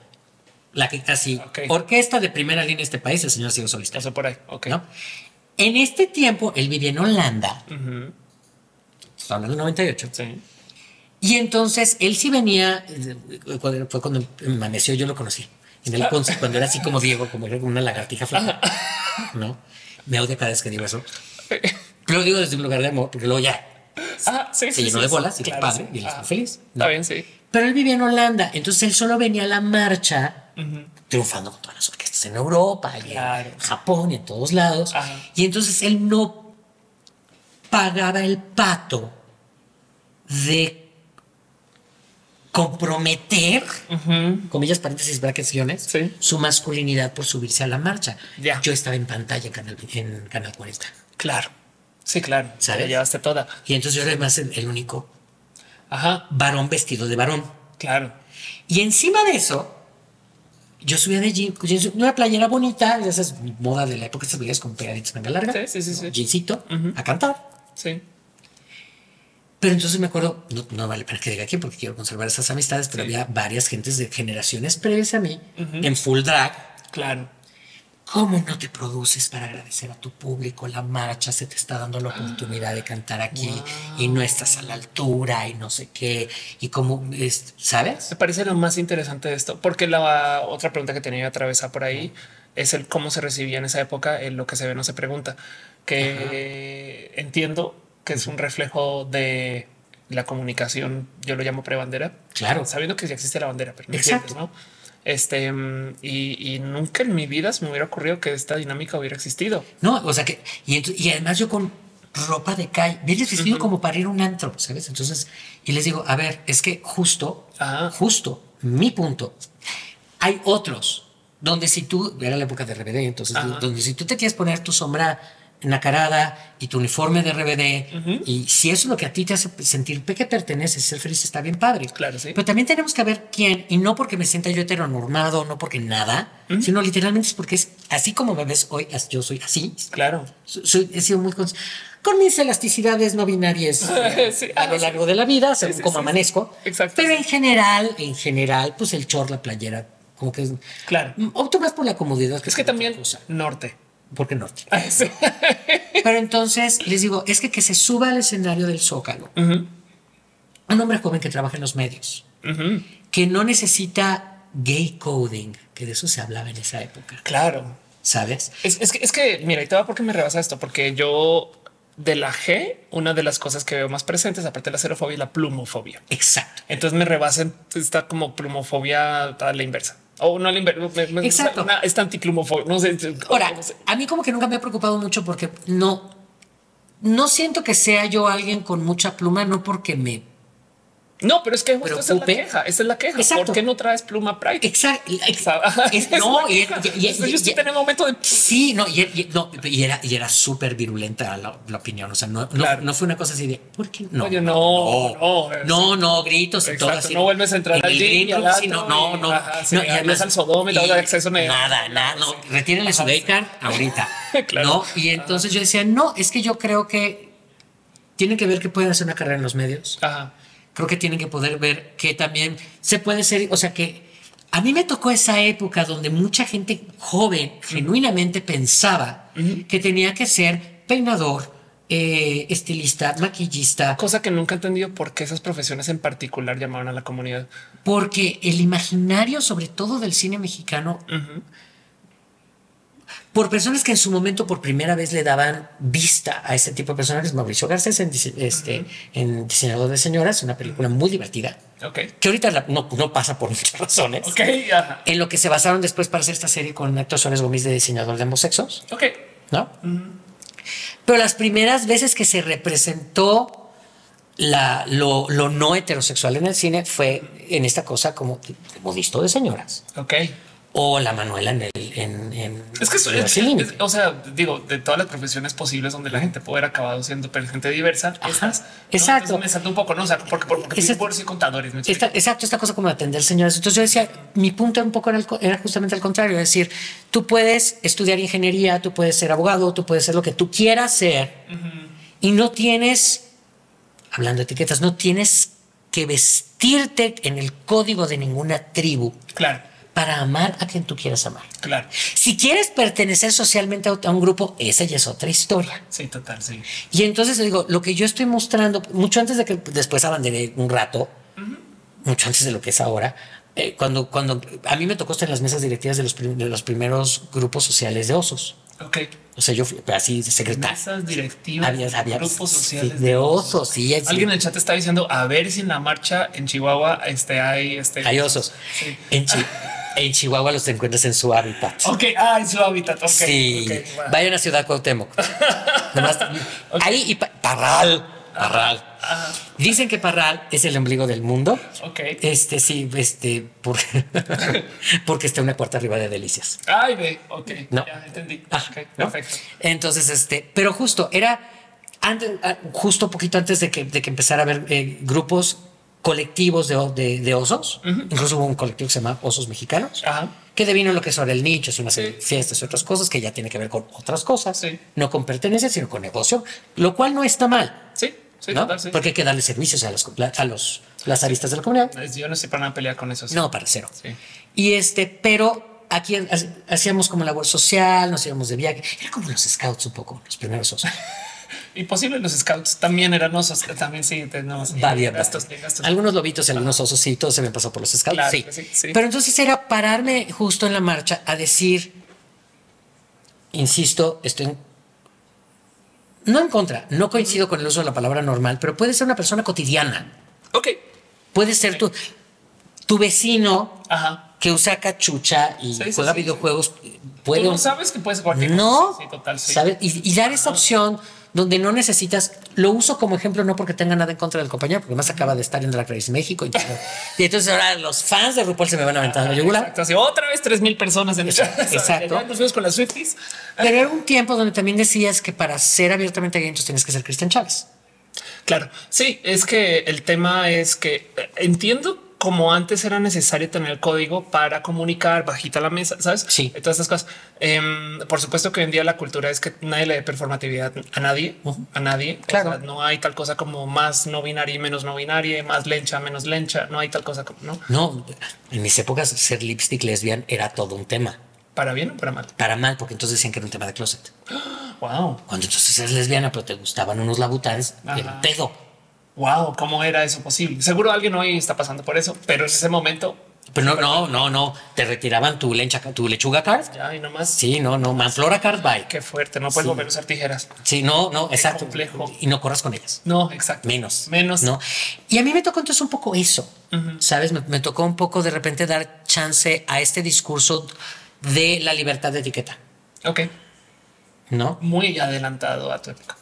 la que así, okay. Orquesta de primera línea de este país, el señor ha sido solista. Eso por ahí, ok. ¿No? En este tiempo, él vivía en Holanda, uh-huh. está hablando del noventa y ocho. Sí. Y entonces él sí venía, cuando, fue cuando amaneció, yo lo conocí. En el concert, cuando era así como Diego, como era una lagartija flaca. ¿No? Me odia cada vez que digo eso. Pero lo digo desde un lugar de amor, porque luego ya ah, sí, se sí, llenó sí, de bolas sí, y claro, padre, sí. Y él ah, está feliz. ¿No? Está bien, sí. Pero él vivía en Holanda, entonces él solo venía a la marcha, uh-huh. triunfando con todas las orquestas en Europa, y claro. en Japón y en todos lados. Ajá. Y entonces él no pagaba el pato de comprometer, uh-huh. comillas, paréntesis, brackets, guiones, sí. su masculinidad por subirse a la marcha. Ya. Yo estaba en pantalla en Canal, en Canal cuarenta. Claro. Sí, claro. ¿Sabes? Te llevaste toda. Y entonces yo era además el, el único Ajá. varón vestido de varón. Claro. Y encima de eso, yo subía de jeans, una playera bonita, de esas modas de la época, esas playas con pegaditas manga larga, sí, sí, sí, sí. jeansito, uh-huh. a cantar. Sí. Pero entonces me acuerdo, no, no vale para que diga aquí porque quiero conservar esas amistades, pero sí. Había varias gentes de generaciones previas a mí, uh-huh. en full drag. Claro. ¿Cómo no te produces para agradecer a tu público? La marcha se te está dando la oportunidad de cantar aquí, wow. y no estás a la altura y no sé qué. Y cómo, es, ¿sabes? Me parece lo más interesante de esto, porque la otra pregunta que tenía atravesada por ahí uh-huh. es el cómo se recibía en esa época, en lo que se ve no se pregunta, que uh-huh. entiendo que uh-huh. es un reflejo de la comunicación. Yo lo llamo prebandera. Claro. Sabiendo que ya existe la bandera, pero no entiendes, ¿no? Este y, y nunca en mi vida se me hubiera ocurrido que esta dinámica hubiera existido. No, o sea que y, y además yo con ropa de calle, bien vestido uh-huh. como para ir a un antro, ¿sabes? Entonces y les digo, a ver, es que justo, Ajá. justo mi punto. Hay otros donde si tú era la época de R B D, entonces Ajá. donde si tú te quieres poner tu sombra nacarada y tu uniforme de R B D uh-huh. y si eso es lo que a ti te hace sentir que perteneces, ser feliz está bien padre, claro, sí. pero también tenemos que ver quién, y no porque me sienta yo heteronormado, no porque nada, uh-huh. sino literalmente es porque es así como me ves hoy, yo soy así, claro, soy, he sido muy con, con mis elasticidades no binarias sí, a lo largo sí. de la vida, según sí, sí, como sí, amanezco, sí. Exacto, pero sí. en general, en general, pues el short, la playera, como que es claro, opto más por la comodidad, que es que también norte. Porque no. Ah, sí. Pero entonces les digo, es que que se suba al escenario del Zócalo. Uh-huh. Un hombre joven que trabaja en los medios, uh-huh. que no necesita gay coding, que de eso se hablaba en esa época. Claro. ¿Sabes? Es, es, que, es que, mira, y te va porque me rebasa esto, porque yo de la G, una de las cosas que veo más presentes, aparte de la xerofobia, la plumofobia. Exacto. Entonces me rebasen esta como plumofobia a la inversa. O no, exacto. Una, es anticlumofobia. No sé. Ahora, no sé. A mí como que nunca me ha preocupado mucho porque no, no siento que sea yo alguien con mucha pluma, no porque me. No, pero es que justo esa es la queja. Esa es la queja. Exacto. ¿Por qué no traes pluma Pride? Exacto. Es, no, y era, y, y, yo estoy teniendo un momento de. Sí, no, y, y, no, y era, y era súper virulenta la, la opinión. O sea, no, claro. no, no fue una cosa así de ¿por qué no? Oye, no, no, no, no, no gritos exacto, y todo así. No vuelves a entrar en allí. Grito, al sí, no, no, no. Ajá, sí, no y además al sodómetro de acceso negro. Nada, nada. No, retírenle su daycare ahorita. Claro. No, y entonces ajá. yo decía, no, es que yo creo que tienen que ver que pueden hacer una carrera en los medios. Ajá. Creo que tienen que poder ver que también se puede ser, o sea que a mí me tocó esa época donde mucha gente joven uh-huh. genuinamente pensaba uh-huh. que tenía que ser peinador, eh, estilista, maquillista. Cosa que nunca he entendido por qué esas profesiones en particular llamaban a la comunidad. Porque el imaginario, sobre todo del cine mexicano, uh-huh. por personas que en su momento por primera vez le daban vista a este tipo de personajes. Mauricio Garcés en, este, uh-huh. en Diseñador de Señoras, una película muy divertida, okay. que ahorita la, no, no pasa por muchas razones, okay, yeah. en lo que se basaron después para hacer esta serie con Héctor Suárez Gómez de Diseñador de Ambos Sexos. Okay. ¿No? Uh-huh. Pero las primeras veces que se representó la, lo, lo no heterosexual en el cine fue en esta cosa como modisto de señoras. Ok. O la Manuela en el... En, en es que soy, es, es, o sea, digo, de todas las profesiones posibles donde la gente puede haber acabado siendo gente diversa, estas, ¿no? Exacto. Entonces me salta un poco, ¿no? O sea, porque, porque, porque exacto. por ser contadores. ¿Me esta, exacto, esta cosa como atender señoras. Entonces yo decía, mi punto un poco era, el, era justamente al contrario, es decir, tú puedes estudiar ingeniería, tú puedes ser abogado, tú puedes ser lo que tú quieras ser uh-huh. y no tienes, hablando de etiquetas, no tienes que vestirte en el código de ninguna tribu. Claro. Para amar a quien tú quieras amar. Claro. Si quieres pertenecer socialmente a un grupo, esa ya es otra historia. Sí, total, sí. Y entonces digo, lo que yo estoy mostrando, mucho antes de que después abandoné un rato, uh-huh. mucho antes de lo que es ahora, eh, cuando, cuando a mí me tocó estar en las mesas directivas de los, prim de los primeros grupos sociales de osos. Ok. O sea, yo fui así de secretario. Mesas directivas había, había, grupos sociales sí, de osos. osos sí, Alguien sí. en el chat estaba diciendo, a ver si en la marcha en Chihuahua este, hay... Este, hay osos. Sí. En Chihuahua. En Chihuahua los encuentras en su hábitat. Ok, ah, en su hábitat. Okay, sí, okay, wow. Vayan a Ciudad Cuauhtémoc. Nomás, okay. Ahí y pa Parral. Parral. Ajá. Dicen que Parral es el ombligo del mundo. Ok. Este sí, este, por, porque está una cuarta arriba de Delicias. Ay, ve, ok. No. Ya entendí. Ah, okay, perfecto. ¿No? Entonces, este, pero justo era antes, justo poquito antes de que, de que empezara a haber eh, grupos. colectivos de, de, de osos. Uh-huh. Incluso hubo un colectivo que se llama Osos Mexicanos, ajá. que devino lo que es ahora el nicho, sino sí. fiestas y otras cosas que ya tiene que ver con otras cosas, sí. no con pertenencia, sino con negocio, lo cual no está mal. Sí. Sí, ¿no? Total, sí. Porque hay que darle servicios a, los, a los, las aristas sí. de la comunidad. Yo no estoy para nada pelear con eso. Sí. No, para cero. Sí. Y este, pero aquí hacíamos como labor social, nos íbamos de viaje. Era como los scouts un poco, los primeros osos. Y posible los scouts también eran osos, también sí, tenemos varias gastos, gastos. Algunos lobitos y algunos osos, sí, todos se me pasó por los scouts. Claro, sí. Sí, sí. Pero entonces era pararme justo en la marcha a decir, insisto, estoy en, no en contra, no coincido con el uso de la palabra normal, pero puede ser una persona cotidiana. Ok. Puede ser sí. tu, tu vecino. Ajá. Que usa cachucha y sí, sí, juega sí, videojuegos. Sí. Puede... Tú no sabes que puedes jugar. No. Sí, total, sí. ¿Sabes? Y, y dar esa ah. opción donde no necesitas. Lo uso como ejemplo, no porque tenga nada en contra del compañero, porque además acaba de estar en Drag Race México. Y, y entonces ahora los fans de RuPaul se me van aventando la yugular. Entonces otra vez tres mil personas en el chat. Exacto. Nos vemos con las Swifties. Pero era un tiempo donde también decías que para ser abiertamente gay entonces tienes que ser Cristian Chávez. Claro. Sí, es que el tema es que entiendo como antes era necesario tener código para comunicar bajita la mesa, ¿sabes? Sí. Todas estas cosas. Eh, por supuesto que hoy en día la cultura es que nadie le dé performatividad a nadie, uh-huh. a nadie. Claro. O sea, no hay tal cosa como más no binaria y menos no binaria, más lencha, menos lencha. No hay tal cosa como no. No, en mis épocas ser lipstick lesbian era todo un tema. ¿Para bien o para mal? Para mal, porque entonces decían que era un tema de closet. Wow. Cuando entonces eres lesbiana, pero te gustaban unos labutanes, el pedo. Wow, ¿cómo era eso posible? Seguro alguien hoy está pasando por eso, pero en ese momento. Pero no, no, no, no. Te retiraban tu lencha, tu lechuga card. Ya, y nomás. Sí, no, no. Manflora card, bye. Qué fuerte. No puedes sí. volver a usar tijeras. Sí, no, no. Qué exacto. Complejo. Y no corras con ellas. No, exacto. Menos. Menos. No. Y a mí me tocó entonces un poco eso. Uh-huh. Sabes, me, me tocó un poco de repente dar chance a este discurso de la libertad de etiqueta. Ok. No. Muy adelantado a tu época.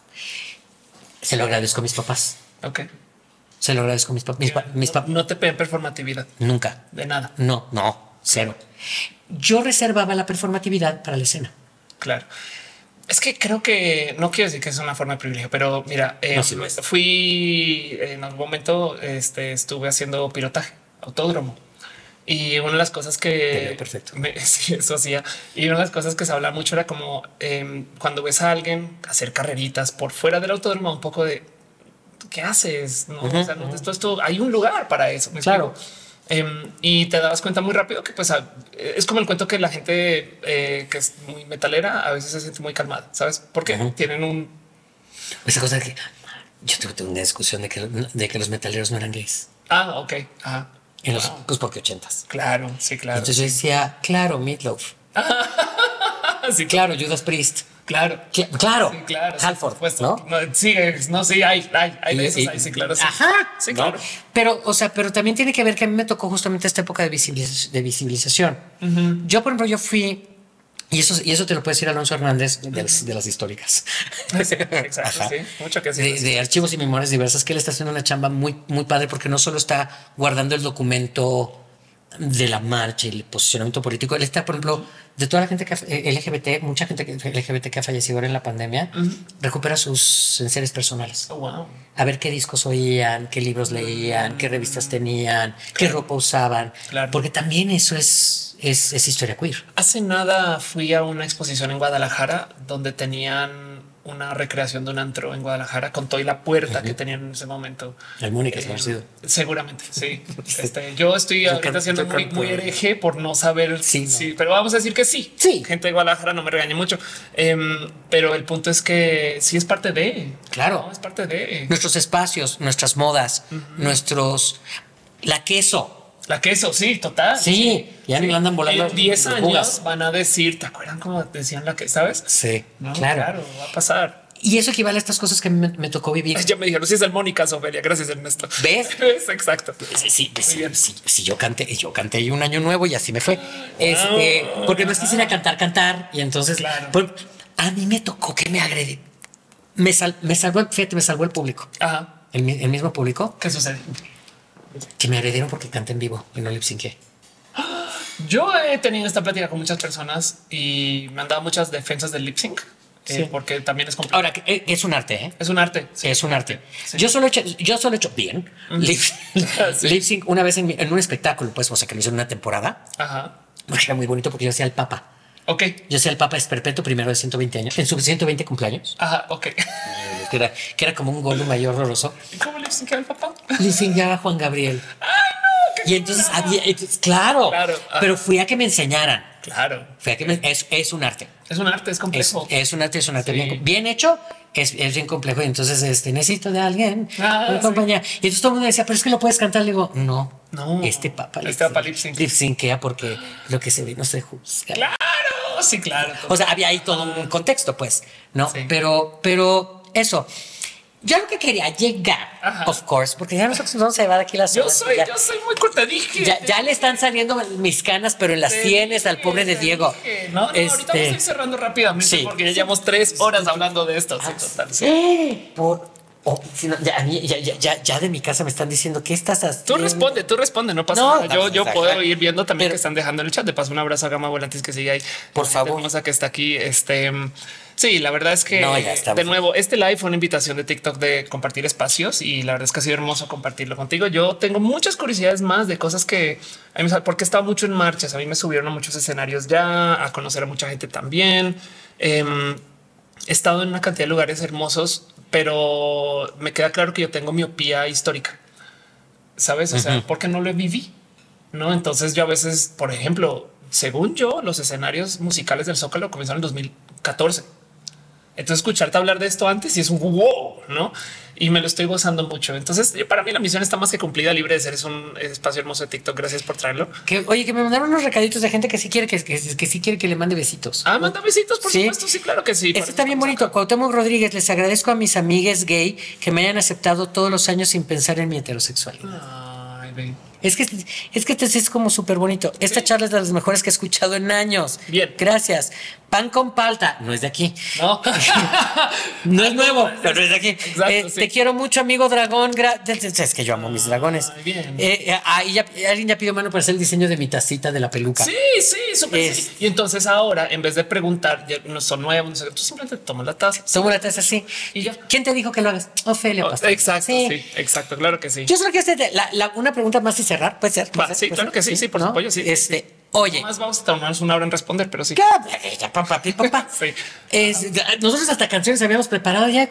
Se lo agradezco a mis papás. Ok. Se lo agradezco a mis papás. Pa no, pa no te piden performatividad. Nunca. De nada. No, no, cero. Yo reservaba la performatividad para la escena. Claro. Es que creo que no quiero decir que es una forma de privilegio, pero mira, eh, no, sí lo es. Fui en algún momento, este, estuve haciendo pilotaje, autódromo. Y una de las cosas que perfecto. Me, sí, eso hacía. Y una de las cosas que se habla mucho era como eh, cuando ves a alguien hacer carreritas por fuera del autódromo, un poco de ¿qué haces? No, uh-huh, o sea, no uh-huh. esto, esto, hay un lugar para eso. Claro. Um, y te dabas cuenta muy rápido que pues a, es como el cuento que la gente eh, que es muy metalera a veces se siente muy calmada, ¿sabes? Porque uh-huh. tienen un... Esa cosa que yo tuve, tuve una discusión de que, de que los metaleros no eran gays. Ah, ok. Ajá. En los, wow. pues porque ochentas. Claro, sí, claro. Entonces yo decía, claro, Meatloaf. Sí, claro, Judas Priest. Claro, Cl claro, sí, claro, Halford, sí, ¿no? ¿no? Sí, no, sí, hay, hay, hay de esos, hay, sí, claro. Sí. Ajá, sí, claro. ¿No? Pero, o sea, pero también tiene que ver que a mí me tocó justamente esta época de, visibiliz de visibilización. Uh-huh. Yo, por ejemplo, yo fui, y eso, y eso te lo puede decir Alonso Hernández de las, de las históricas. Sí, exacto, sí, mucho que sí. De, de archivos y memorias diversas, que él está haciendo una chamba muy, muy padre, porque no solo está guardando el documento de la marcha y el posicionamiento político. Él está, por ejemplo, de toda la gente que L G B T, mucha gente L G B T que ha fallecido ahora en la pandemia, uh-huh. recupera sus enseres personales. Oh, wow. A ver qué discos oían, qué libros leían, qué revistas tenían, claro. qué ropa usaban, claro. porque también eso es, es, es historia queer. Hace nada fui a una exposición en Guadalajara donde tenían una recreación de un antro en Guadalajara con toda la puerta uh-huh. que tenían en ese momento. El Mónica eh, es sido. Seguramente, sí. Este, yo estoy yo ahorita siendo muy, muy hereje por no saber sí, si, no. pero vamos a decir que sí. Sí. Gente de Guadalajara no me regañe mucho. Eh, pero el punto es que sí es parte de. Claro. No, es parte de. Nuestros espacios, nuestras modas, uh-huh. nuestros... La queso. La queso, sí, total. Sí, sí. ya sí. andan volando. En diez años van a decir, ¿te acuerdan cómo decían la que sabes? Sí, no, claro. claro, va a pasar. Y eso equivale a estas cosas que me, me tocó vivir. Ya me dijeron, sí es el Mónica, Ofelia, gracias Ernesto. ¿Ves? Es exacto. Sí, sí, sí, sí, sí, yo canté, yo canté un año nuevo y así me fue. Wow. Este, porque no es quisiera cantar, cantar. Y entonces claro. por, a mí me tocó que me agredí. Me, sal, me salvó, fíjate, me salvó el público. Ajá. El, el mismo público. ¿Qué sucede? Que me agredieron porque canté en vivo y no lip-synqué. Yo he tenido esta plática con muchas personas y me han dado muchas defensas del lip-sync sí. eh, porque también es complicado. Ahora, es un arte, ¿eh? Es un arte. Sí. Es un arte. Sí. Yo solo he hecho, yo solo he hecho bien lip-sync. Lip-sync una vez en, mi, en un espectáculo, pues, o sea, que lo hice en una temporada. Ajá. Porque era muy bonito porque yo hacía el Papa. Ok. Yo hacía el Papa Esperpeto primero de ciento veinte años, en sus ciento veinte cumpleaños. Ajá, ok. que era, que era como un Gollum mayor horroroso. ¿Y cómo le enseñaba el papá? Le enseñaba a Juan Gabriel. ¡Ay, no! Qué y entonces claro. había... Entonces, claro, claro. Ah. Pero fui a que me enseñaran. Claro. Fui a que me, es, es un arte. Es un arte, es complejo. Es, es un arte, es un arte. Sí. Bien, bien hecho, es, es bien complejo. Y entonces este, necesito de alguien, ah, una sí. compañía. Y entonces todo el mundo decía, pero es que lo puedes cantar. Le digo, no. No. Este papá este lip-syncea porque lo que se ve no se juzga. Claro. Sí, claro. O sea, había ahí todo un contexto, pues, ¿no? Sí. Pero, pero eso. Yo lo que quería llegar, Ajá. of course, porque ya nosotros no se va de aquí las horas. Yo soy, ya, yo soy muy cortadije. Ya, ya le están saliendo mis canas, pero en las sienes al pobre de Diego. No, no, este... ahorita vamos a ir cerrando rápidamente sí. porque ya llevamos tres horas hablando de esto. Ah, sí, total. Sí. Por... Oh, sino, ya, ya, ya, ya, ya de mi casa me están diciendo ¿qué estás haciendo? Tú responde, tú responde, no pasa no, nada. Yo, yo puedo ir viendo también pero, que están dejando en el chat. De paso, un abrazo a Gama Volantis que sigue ahí. Por favor. Hermosa que está aquí. Este sí, la verdad es que no, de nuevo, este live fue una invitación de TikTok de compartir espacios y la verdad es que ha sido hermoso compartirlo contigo. Yo tengo muchas curiosidades más de cosas que a mí, porque he estado mucho en marchas. A mí me subieron a muchos escenarios ya a conocer a mucha gente también. Eh, he estado en una cantidad de lugares hermosos. Pero me queda claro que yo tengo miopía histórica, sabes? O sea, uh-huh. porque no lo viví, no? Entonces, yo a veces, por ejemplo, según yo, los escenarios musicales del Zócalo comenzaron en dos mil catorce. Entonces, escucharte hablar de esto antes y es un wow, no? Y me lo estoy gozando mucho. Entonces, para mí, la misión está más que cumplida. Libre de Ser es un espacio hermoso de TikTok. Gracias por traerlo. Que, oye, que me mandaron unos recaditos de gente que sí quiere que, que, que sí quiere que le mande besitos. Ah, manda besitos, por ¿Sí? supuesto. Sí, claro que sí. Este está bien bonito. Acá. Cuauhtémoc Rodríguez, les agradezco a mis amigues gay que me hayan aceptado todos los años sin pensar en mi heterosexualidad. Ay, ven. Es que es que este es como súper bonito. Esta sí. charla es de las mejores que he escuchado en años. Bien. Gracias. Pan con palta. No es de aquí. No, no es nuevo, pero es de aquí. Exacto, eh, sí. Te quiero mucho, amigo dragón. Gra es que yo amo ah, mis dragones. Bien. Eh, ahí ya, alguien ya pidió mano para hacer el diseño de mi tacita de la peluca. Sí, sí, súper. Es... sí. Y entonces ahora, en vez de preguntar, ya no son nuevos, no sé, tú simplemente tomas la taza. Tomo sí. la taza, sí. ¿Y ya? ¿Quién te dijo que lo hagas? Ofelia. Oh, exacto, sí. sí, exacto, claro que sí. Yo creo que esta es la, la, una pregunta más cerrar, puede ser. Puede Va, ser sí, puede claro ser. que sí, sí, sí por ¿no? supuesto. Sí, este, sí. Oye, más vamos a tomarnos una hora en responder, pero sí. Ya, papá, papá. sí. Es, nosotros hasta canciones habíamos preparado ya.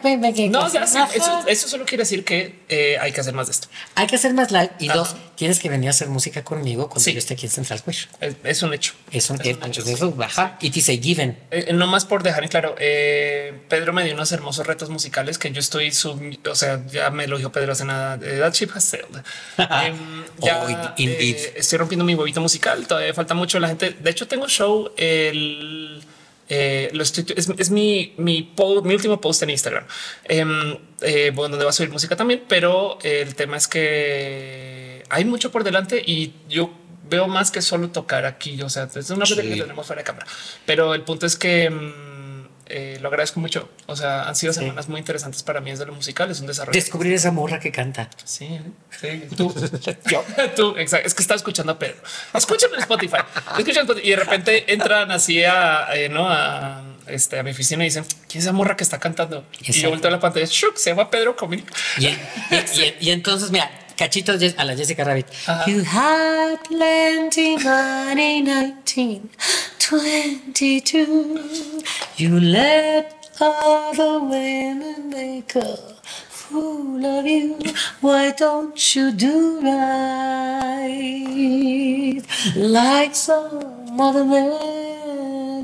No, ya, sí, eso, eso solo quiere decir que eh, hay que hacer más de esto. Hay que hacer más live. Y Ajá. dos, tienes que venir a hacer música conmigo cuando sí. yo esté aquí en Central Square. Es, es un hecho. Es un, es un hecho. Eso baja y te dice given. Eh, no más por dejar en claro. Eh, Pedro me dio unos hermosos retos musicales que yo estoy, sub, o sea, ya me lo dijo Pedro hace nada. Eh, that ship has sailed. eh, ya, oh, eh, estoy rompiendo mi bobito musical. Todavía falta mucho la gente. De hecho, tengo show. El, eh, lo estoy, es es mi, mi, post, mi último post en Instagram, eh, eh, donde va a subir música también. Pero el tema es que hay mucho por delante y yo veo más que solo tocar aquí. O sea, es una cosa sí. que tenemos fuera de cámara, pero el punto es que eh, lo agradezco mucho. O sea, han sido sí. semanas muy interesantes para mí desde lo musical. Es un desarrollo. Descubrir esa morra que canta. Sí, sí. Tú, yo, tú, exacto. Es que estaba escuchando a Pedro. Escúchame en Spotify. Escucha en Spotify. Y de repente entran así a, eh, ¿no? a, este, a mi oficina y dicen, ¿quién es esa morra que está cantando? Exacto. Y yo volteo a la pantalla. Shuk, se llama Pedro Comín. Y, y, y, y entonces, mira, cachito a la Jessica Rabbit. Ajá. You had plenty money, nineteen twenty-two. You let all the women make a fool of you. Why don't you do right like some other men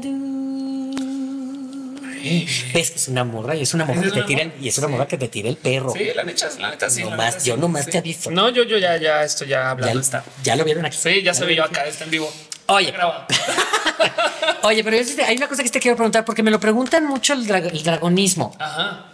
do? Ves que es una morra y es una morra que te tira el, y es una morra que te tira el perro. Sí, la neta, la neta sí. Nomás, yo nomás te aviso. No, yo, yo ya, ya, esto ya hablando está. Ya lo vieron aquí. Sí, ya se vio acá, está en vivo. Oye, oye, pero hay una cosa que te quiero preguntar porque me lo preguntan mucho el, dra el dragonismo. Ajá.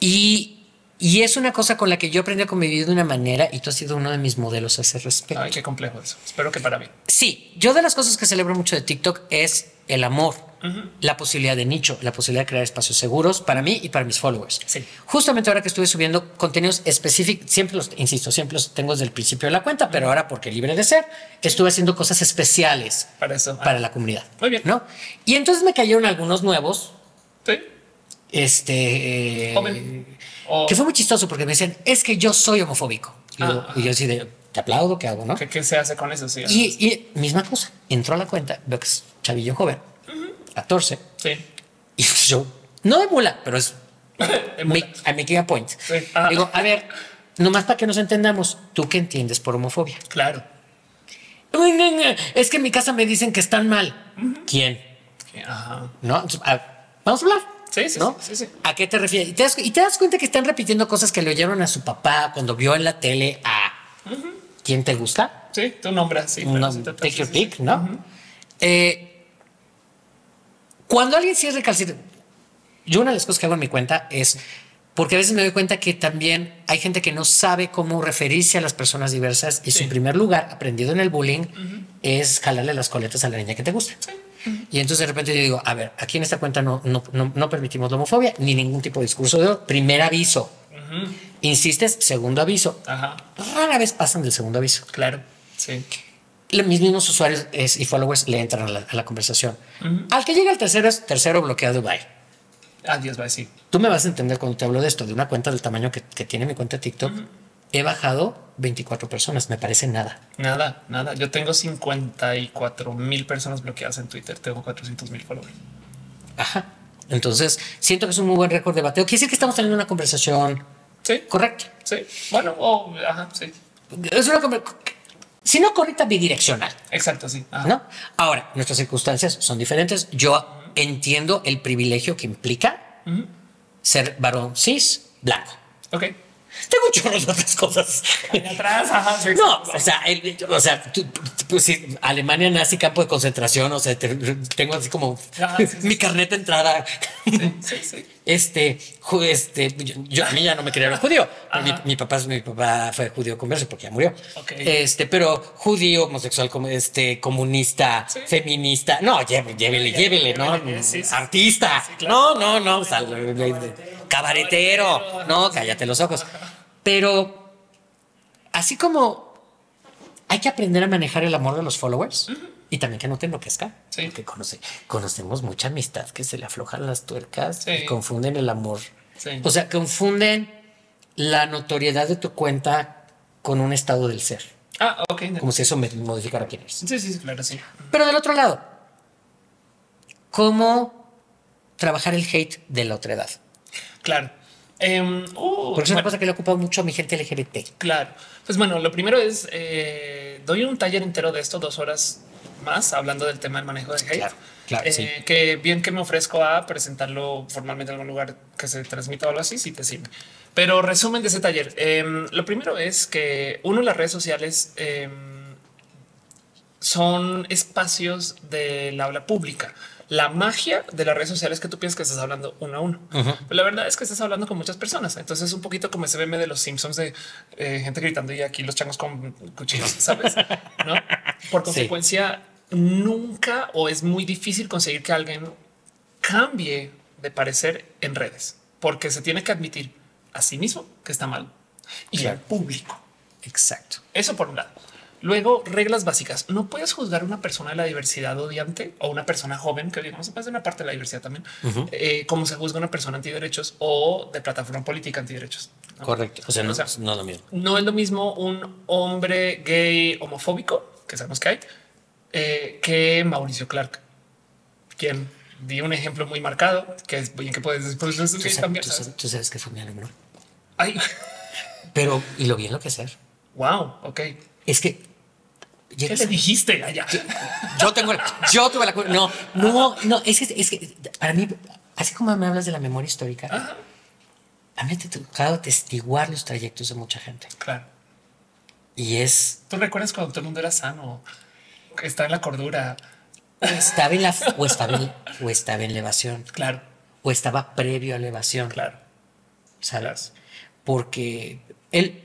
Y, y es una cosa con la que yo aprendí a convivir de una manera y tú has sido uno de mis modelos a ese respecto. Ay, qué complejo eso. Espero que para mí. Sí, yo de las cosas que celebro mucho de TikTok es el amor, uh-huh. la posibilidad de nicho, la posibilidad de crear espacios seguros para mí y para mis followers. Sí. Justamente ahora que estuve subiendo contenidos específicos, siempre los, insisto, siempre los tengo desde el principio de la cuenta, uh-huh. pero ahora porque Libre de Ser, sí. estuve haciendo cosas especiales para, eso. para ah. la comunidad. Muy bien. ¿No? Y entonces me cayeron algunos nuevos. Sí. Este... Eh, Joven. O... Que fue muy chistoso porque me decían, es que yo soy homofóbico. Y, ah, yo, y yo así de... Te aplaudo, ¿qué hago? ¿No? ¿Qué, qué se hace con eso? Sí, y, y misma cosa, entró a la cuenta, veo que es chavillo joven, uh-huh. catorce. Sí. Y yo, no de mula, pero es I'm making a point. Sí. Digo, a ver, nomás para que nos entendamos, ¿tú qué entiendes por homofobia? Claro. Es que en mi casa me dicen que están mal. Uh-huh. ¿Quién? Ajá. ¿No? Entonces, a, vamos a hablar. Sí, sí, ¿no? Sí, sí, sí. ¿A qué te refieres? Y te, das, y te das cuenta que están repitiendo cosas que le oyeron a su papá cuando vio en la tele a... Uh-huh. ¿Quién te gusta? Sí, tu nombre. Sí, no, sí, take sí, your pick, sí. ¿No? Uh-huh. eh, cuando alguien sí es recalcitrante... Yo una de las cosas que hago en mi cuenta es... Porque a veces me doy cuenta que también hay gente que no sabe cómo referirse a las personas diversas. Y sí. Su primer lugar, aprendido en el bullying, uh-huh. es jalarle las coletas a la niña que te gusta. Sí. Uh-huh. Y entonces de repente yo digo, a ver, aquí en esta cuenta no, no, no, no permitimos la homofobia ni ningún tipo de discurso de odio. Primer aviso. Uh-huh. Insistes, segundo aviso. Ajá. Rara vez pasan del segundo aviso. Claro, sí. Mis mismos usuarios es, y followers le entran a la, a la conversación. Uh-huh. Al que llega el tercero es tercero bloqueado, bye. Adiós, bye, sí. Tú me vas a entender cuando te hablo de esto, de una cuenta del tamaño que, que tiene mi cuenta de TikTok. Uh-huh. He bajado veinticuatro personas, me parece nada. Nada, nada. Yo tengo cincuenta y cuatro mil personas bloqueadas en Twitter, tengo cuatrocientos mil followers. Ajá. Entonces, siento que es un muy buen récord de bateo. Quiere decir que estamos teniendo una conversación. Sí. Correcta. Sí. Bueno, oh, ajá, sí. Es una conversación. Si no correcta, bidireccional. Exacto, sí. Ajá. ¿No? Ahora, nuestras circunstancias son diferentes. Yo. Entiendo el privilegio que implica uh-huh. ser varón cis blanco. Ok. Tengo chorros de otras cosas. Atrás, ajá, sí, no, o sea, el, o sea tú, pues, sí, Alemania nazi, campo de concentración. O sea, te, tengo así como ah, sí, mi sí, carnet de entrada. Sí, sí, sí. Este, este, yo, yo a mí ya no me crearon judío. Mi, mi, papá, mi papá fue judío converso porque ya murió. Okay. Este, pero judío, homosexual, este, comunista, sí. feminista. No, llévele, llévele, llévele, ¿no? Sí, sí, artista. Sí, claro. No, no, no. O sea, cabaretero, cabaretero. No, cállate los ojos. Ajá. Pero así como hay que aprender a manejar el amor de los followers uh-huh. y también que no te enloquezca, sí. porque conoce, conocemos mucha amistad que se le aflojan las tuercas sí. y confunden el amor. Sí. O sea, confunden la notoriedad de tu cuenta con un estado del ser. Ah, ok. Como si eso modificara quién eres. Sí, sí, claro, sí. Pero del otro lado, ¿cómo trabajar el hate de la otra edad? Claro. Um, uh, Porque es una bueno, cosa que le ocupa mucho a mi gente L G B T. Claro. Pues bueno, lo primero es eh, doy un taller entero de esto, dos horas más, hablando del tema del manejo de hate. Claro, claro, eh, sí. Que bien que me ofrezco a presentarlo formalmente en algún lugar que se transmita o algo así, si te sirve. Pero resumen de ese taller. Eh, lo primero es que uno, las redes sociales eh, son espacios del habla pública. La magia de las redes sociales es que tú piensas que estás hablando uno a uno. Uh-huh. Pero la verdad es que estás hablando con muchas personas. Entonces es un poquito como ese meme de los Simpsons de eh, gente gritando y aquí los changos con cuchillos, ¿sabes? ¿No? Por consecuencia, sí. nunca o es muy difícil conseguir que alguien cambie de parecer en redes porque se tiene que admitir a sí mismo que está mal y claro. al público. Exacto. Eso por un lado. Luego, reglas básicas. No puedes juzgar a una persona de la diversidad odiante o una persona joven, que digamos es una parte de la diversidad también, uh-huh. eh, como se juzga a una persona antiderechos o de plataforma política antiderechos. ¿No? Correcto. O sea, no, o sea, no es lo mismo. No es lo mismo un hombre gay homofóbico, que sabemos que hay, eh, que Mauricio Clark, quien di un ejemplo muy marcado, que es bien que puedes tú sabes, cambiar. Tú sabes, tú sabes que fue mi alumno. Ay. Pero, y lo vi enloquecer. Wow, ok. Es que... ¿Qué le dijiste allá? Yo, yo tengo, yo tuve la culpa. No, no, no. Es que, es que para mí, así como me hablas de la memoria histórica, ajá. a mí te ha tocado testiguar los trayectos de mucha gente. Claro. Y es. ¿Tú recuerdas cuando todo el mundo era sano? Estaba en la cordura. Estaba en la, o estaba en, o estaba en elevación. Claro. O estaba previo a elevación. Claro. ¿Sabes? Claro. Porque él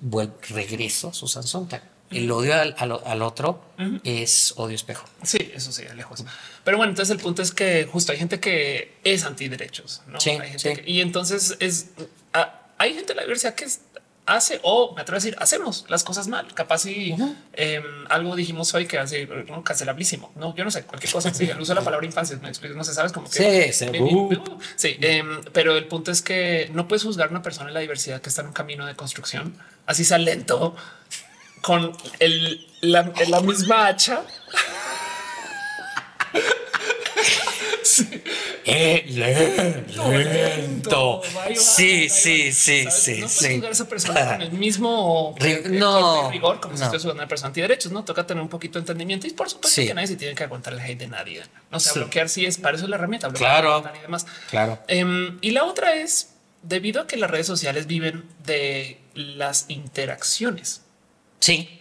vuelve, regreso Susan Sontag. El odio al, al, al otro uh-huh. es odio espejo. Sí, eso sí, lejos. Pero bueno, entonces el punto es que justo hay gente que es antiderechos, ¿no? Sí, hay gente sí. que, y entonces es a, hay gente de la diversidad que hace o me atrevo a decir hacemos las cosas mal. Capaz y uh-huh. eh, algo dijimos hoy que hace no, cancelablísimo. No, yo no sé, cualquier cosa. Sí, el uso de la palabra infancia, me explico, no sé, sabes cómo. Sí, sí, uh-huh. sí eh, pero el punto es que no puedes juzgar a una persona de la diversidad que está en un camino de construcción. Así sea lento. Con el, la, la misma hacha. Sí. Eh, lento, lento. Vaya, sí, sí, sí, sí. No puedes sí. jugar a esa persona con el mismo rigor, no, rigor como no. si estuviese una persona antiderechos, ¿no? Toca tener un poquito de entendimiento y por supuesto sí. que nadie se tiene que aguantar el hate de nadie. O sea, sí. bloquear sí es para eso la herramienta. Claro. Y demás. Claro. Um, y la otra es debido a que las redes sociales viven de las interacciones. Sí.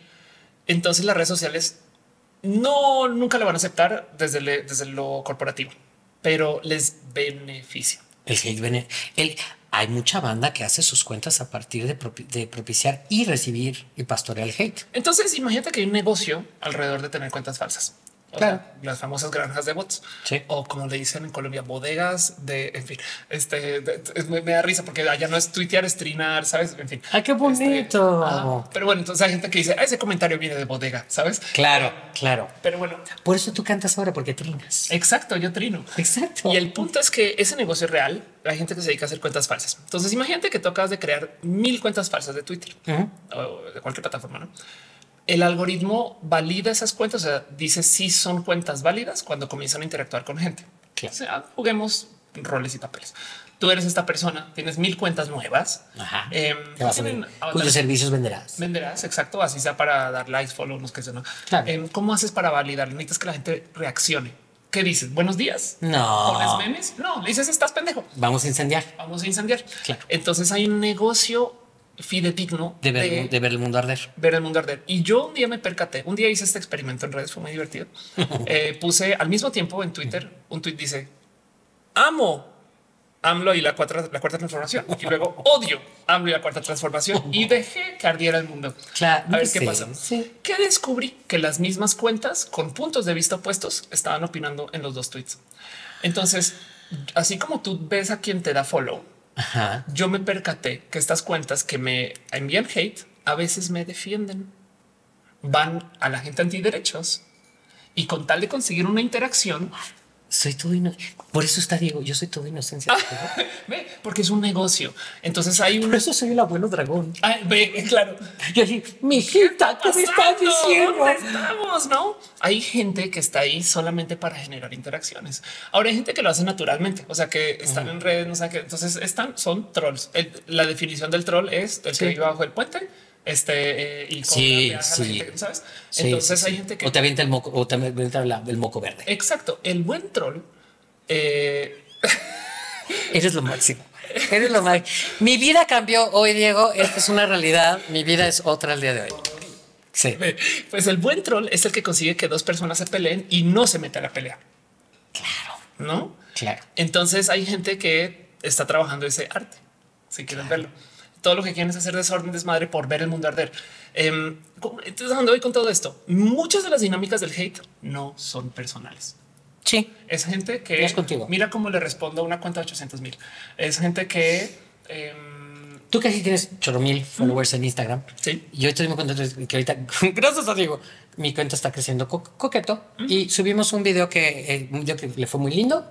Entonces las redes sociales no nunca la van a aceptar desde, le, desde lo corporativo, pero les beneficia. El hate beneficia. Hay mucha banda que hace sus cuentas a partir de, propi de propiciar y recibir y pastorear el hate. Entonces imagínate que hay un negocio alrededor de tener cuentas falsas. Claro. O las famosas granjas de bots sí. o como le dicen en Colombia, bodegas de, en fin, este de, de, me, me da risa porque allá no es tuitear, es trinar, sabes? En fin. Ay, qué bonito. Este, ah, pero bueno, entonces hay gente que dice ah, ese comentario viene de bodega, sabes? Claro, claro. Pero bueno, por eso tú cantas ahora, porque trinas. Exacto. Yo trino. Exacto. Y el punto es que ese negocio es real. Hay gente que se dedica a hacer cuentas falsas. Entonces imagínate que tocas de crear mil cuentas falsas de Twitter uh-huh. o de cualquier plataforma, ¿no? El algoritmo valida esas cuentas, o sea, dice si son cuentas válidas cuando comienzan a interactuar con gente. Claro. O sea, juguemos roles y papeles. Tú eres esta persona, tienes mil cuentas nuevas. Ajá. Eh, tienen, cuyos servicios venderás. Venderás, exacto. Así sea para dar likes, follow, no sé qué. Claro. Eh, ¿Cómo haces para validar? Necesitas que la gente reaccione. ¿Qué dices? Buenos días. No. ¿Pones memes? No. Le dices, estás pendejo. Vamos a incendiar. Vamos a incendiar. Claro. Entonces hay un negocio fidedigno de ver, de, de ver el mundo arder, ver el mundo arder. Y yo un día me percaté, un día hice este experimento en redes, fue muy divertido. eh, puse al mismo tiempo en Twitter un tweet dice amo AMLO y la cuarta, la cuarta transformación y luego odio AMLO y la cuarta transformación y dejé que ardiera el mundo. Claro, a ver sí, qué pasa. Sí. Que descubrí que las mismas cuentas con puntos de vista opuestos estaban opinando en los dos tweets. Entonces, así como tú ves a quien te da follow, ajá. yo me percaté que estas cuentas que me envían hate a veces me defienden, van a la gente antiderechos y con tal de conseguir una interacción. Soy todo inocencia. Por eso está Diego. Yo soy todo inocencia. Ah, ve, porque es un negocio. Entonces hay un. Por eso soy el abuelo dragón. Ah, ve, claro. Yo dije, mi hijita, ¿qué, ¿qué me estás diciendo? ¿Dónde estamos? No hay gente que está ahí solamente para generar interacciones. Ahora hay gente que lo hace naturalmente, o sea, que están uh -huh. en redes, no sé qué. Entonces están, son trolls. El, la definición del troll es el sí. que vive bajo el puente. Este eh, y sí, sí. Gente, ¿sabes? Sí, entonces sí, hay gente que o te avienta el moco o te avienta la, el moco verde. Exacto. El buen troll. Eh... Eres lo máximo. Eres lo máximo. Mi vida cambió hoy, Diego. Esta es una realidad. Mi vida es otra el día de hoy. Sí. Pues el buen troll es el que consigue que dos personas se peleen y no se meta a la pelea. Claro. No. Claro. Entonces hay gente que está trabajando ese arte. Si quieren claro. verlo. Todo lo que quieren es hacer desorden, desmadre por ver el mundo arder. Eh, entonces, ¿dónde voy con todo esto? Muchas de las dinámicas del hate no son personales. Sí. Es gente que es contigo. Mira cómo le respondo a una cuenta de ochocientos mil. Es gente que... Eh, tú que tienes chorro mil followers mm. en Instagram. Sí. Yo estoy muy contento que ahorita, gracias a Diego, mi cuenta está creciendo co coqueto. Mm. Y subimos un video que, eh, un video que le fue muy lindo.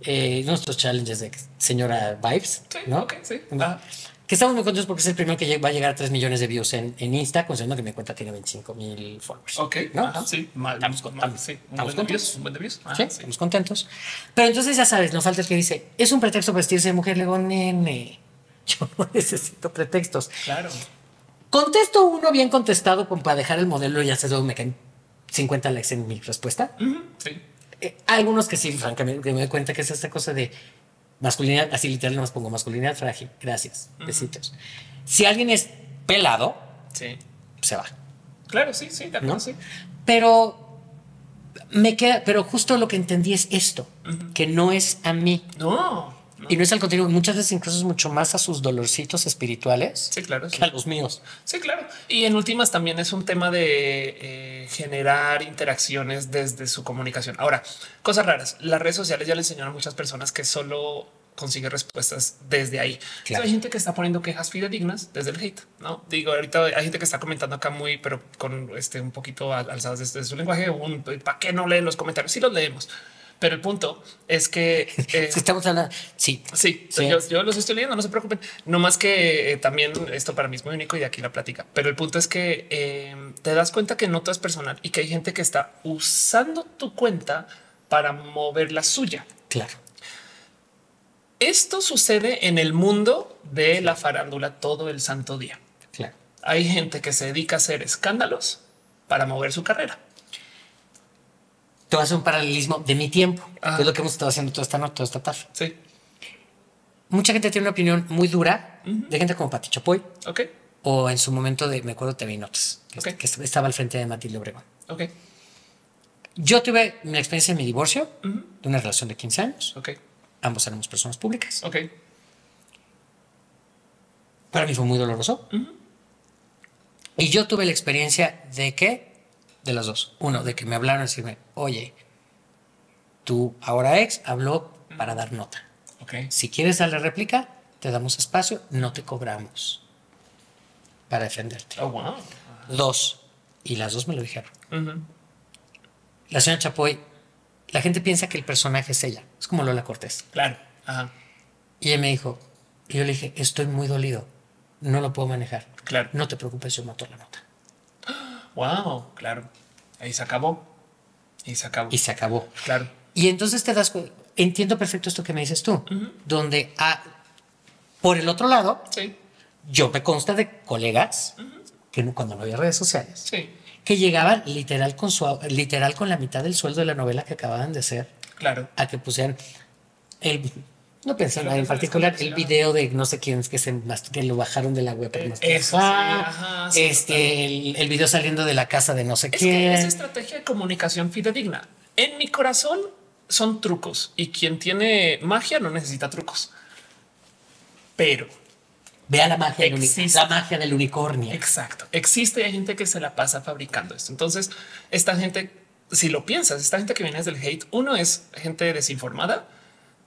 Eh, nuestros challenges de señora Vibes. Sí, ¿no? Okay, sí. ¿No? Ah. Que estamos muy contentos porque es el primero que va a llegar a tres millones de views en, en Insta, considerando que mi cuenta tiene veinticinco mil followers. Ok, ¿no? Ah, sí, mal, estamos, mal, estamos, sí. estamos contentos. Un buen de views. Ah, sí, sí, estamos contentos. Pero entonces ya sabes, nos falta el que dice, es un pretexto vestirse de mujer. Le digo, nene, yo no necesito pretextos. Claro. Contesto uno bien contestado para dejar el modelo y ya se me caen cincuenta likes en mi respuesta. Uh-huh, sí. Eh, algunos que sí, francamente, que me doy cuenta que es esta cosa de... masculinidad, así literal nomás pongo masculinidad frágil. Gracias. Uh-huh. Besitos. Si alguien es pelado, sí. se va. Claro, sí, sí, también, ¿no? sí. Pero me queda, pero justo lo que entendí es esto, uh-huh. que no es a mí. No, no. Y no es al contenido. Muchas veces incluso es mucho más a sus dolorcitos espirituales sí, claro, que sí. a los míos. Sí, claro. Y en últimas también es un tema de eh, generar interacciones desde su comunicación. Ahora, cosas raras. Las redes sociales ya le enseñaron a muchas personas que solo consigue respuestas desde ahí. Claro. Entonces, hay gente que está poniendo quejas fidedignas desde el hate. No digo ahorita hay gente que está comentando acá muy, pero con este un poquito alzadas de, de su lenguaje. Un para qué no leen los comentarios. Sí los leemos. Pero el punto es que eh, estamos hablando. Sí, sí, sí. Yo, yo los estoy leyendo, no se preocupen. No más que eh, también esto para mí es muy único y de aquí la plática. Pero el punto es que eh, te das cuenta que no todo es personal y que hay gente que está usando tu cuenta para mover la suya. Claro. Esto sucede en el mundo de la farándula todo el santo día. Claro. Hay gente que se dedica a hacer escándalos para mover su carrera. Te voy a hacer un paralelismo de mi tiempo, ah. que es lo que hemos estado haciendo toda esta noche, toda esta tarde. Sí. Mucha gente tiene una opinión muy dura uh-huh. de gente como Pati Chapoy. Ok. O en su momento de, me acuerdo, T V Notas, que, okay. est que estaba al frente de Matilde Obregón. Ok. Yo tuve una experiencia de mi divorcio, uh-huh. de una relación de quince años. Ok. Ambos éramos personas públicas. Ok. Para mí fue muy doloroso. Uh-huh. Y yo tuve la experiencia de que, de las dos. Uno, de que me hablaron y decirme, oye, tu ahora ex habló uh-huh. para dar nota. Okay. Si quieres darle réplica, te damos espacio, no te cobramos para defenderte. Oh, wow. Dos, y las dos me lo dijeron. Uh-huh. La señora Chapoy, la gente piensa que el personaje es ella. Es como Lola Cortés. Claro. Ajá. Y ella me dijo, y yo le dije, estoy muy dolido, no lo puedo manejar. Claro. No te preocupes, yo mato la nota. Wow, claro. Ahí se acabó. Y se acabó. Y se acabó. Claro. Y entonces te das cuenta. Entiendo perfecto esto que me dices tú, uh-huh. donde a, por el otro lado, sí. yo me consta de colegas uh-huh. que cuando no había redes sociales, sí. que llegaban literal con, su, literal con la mitad del sueldo de la novela que acababan de hacer, claro, a que pusieran, el, no pienso en particular, el video de no sé quién es que, se, que lo bajaron de la web. Eh, eso, ah, sí, ajá, sí, este, el, el video saliendo de la casa de no sé es quién. Que esa estrategia de comunicación fidedigna, en mi corazón, son trucos y quien tiene magia no necesita trucos. Pero vea la magia, existe, la magia del unicornio. Exacto. Existe y hay gente que se la pasa fabricando esto. Entonces, esta gente, si lo piensas, esta gente que viene desde el hate, uno es gente desinformada.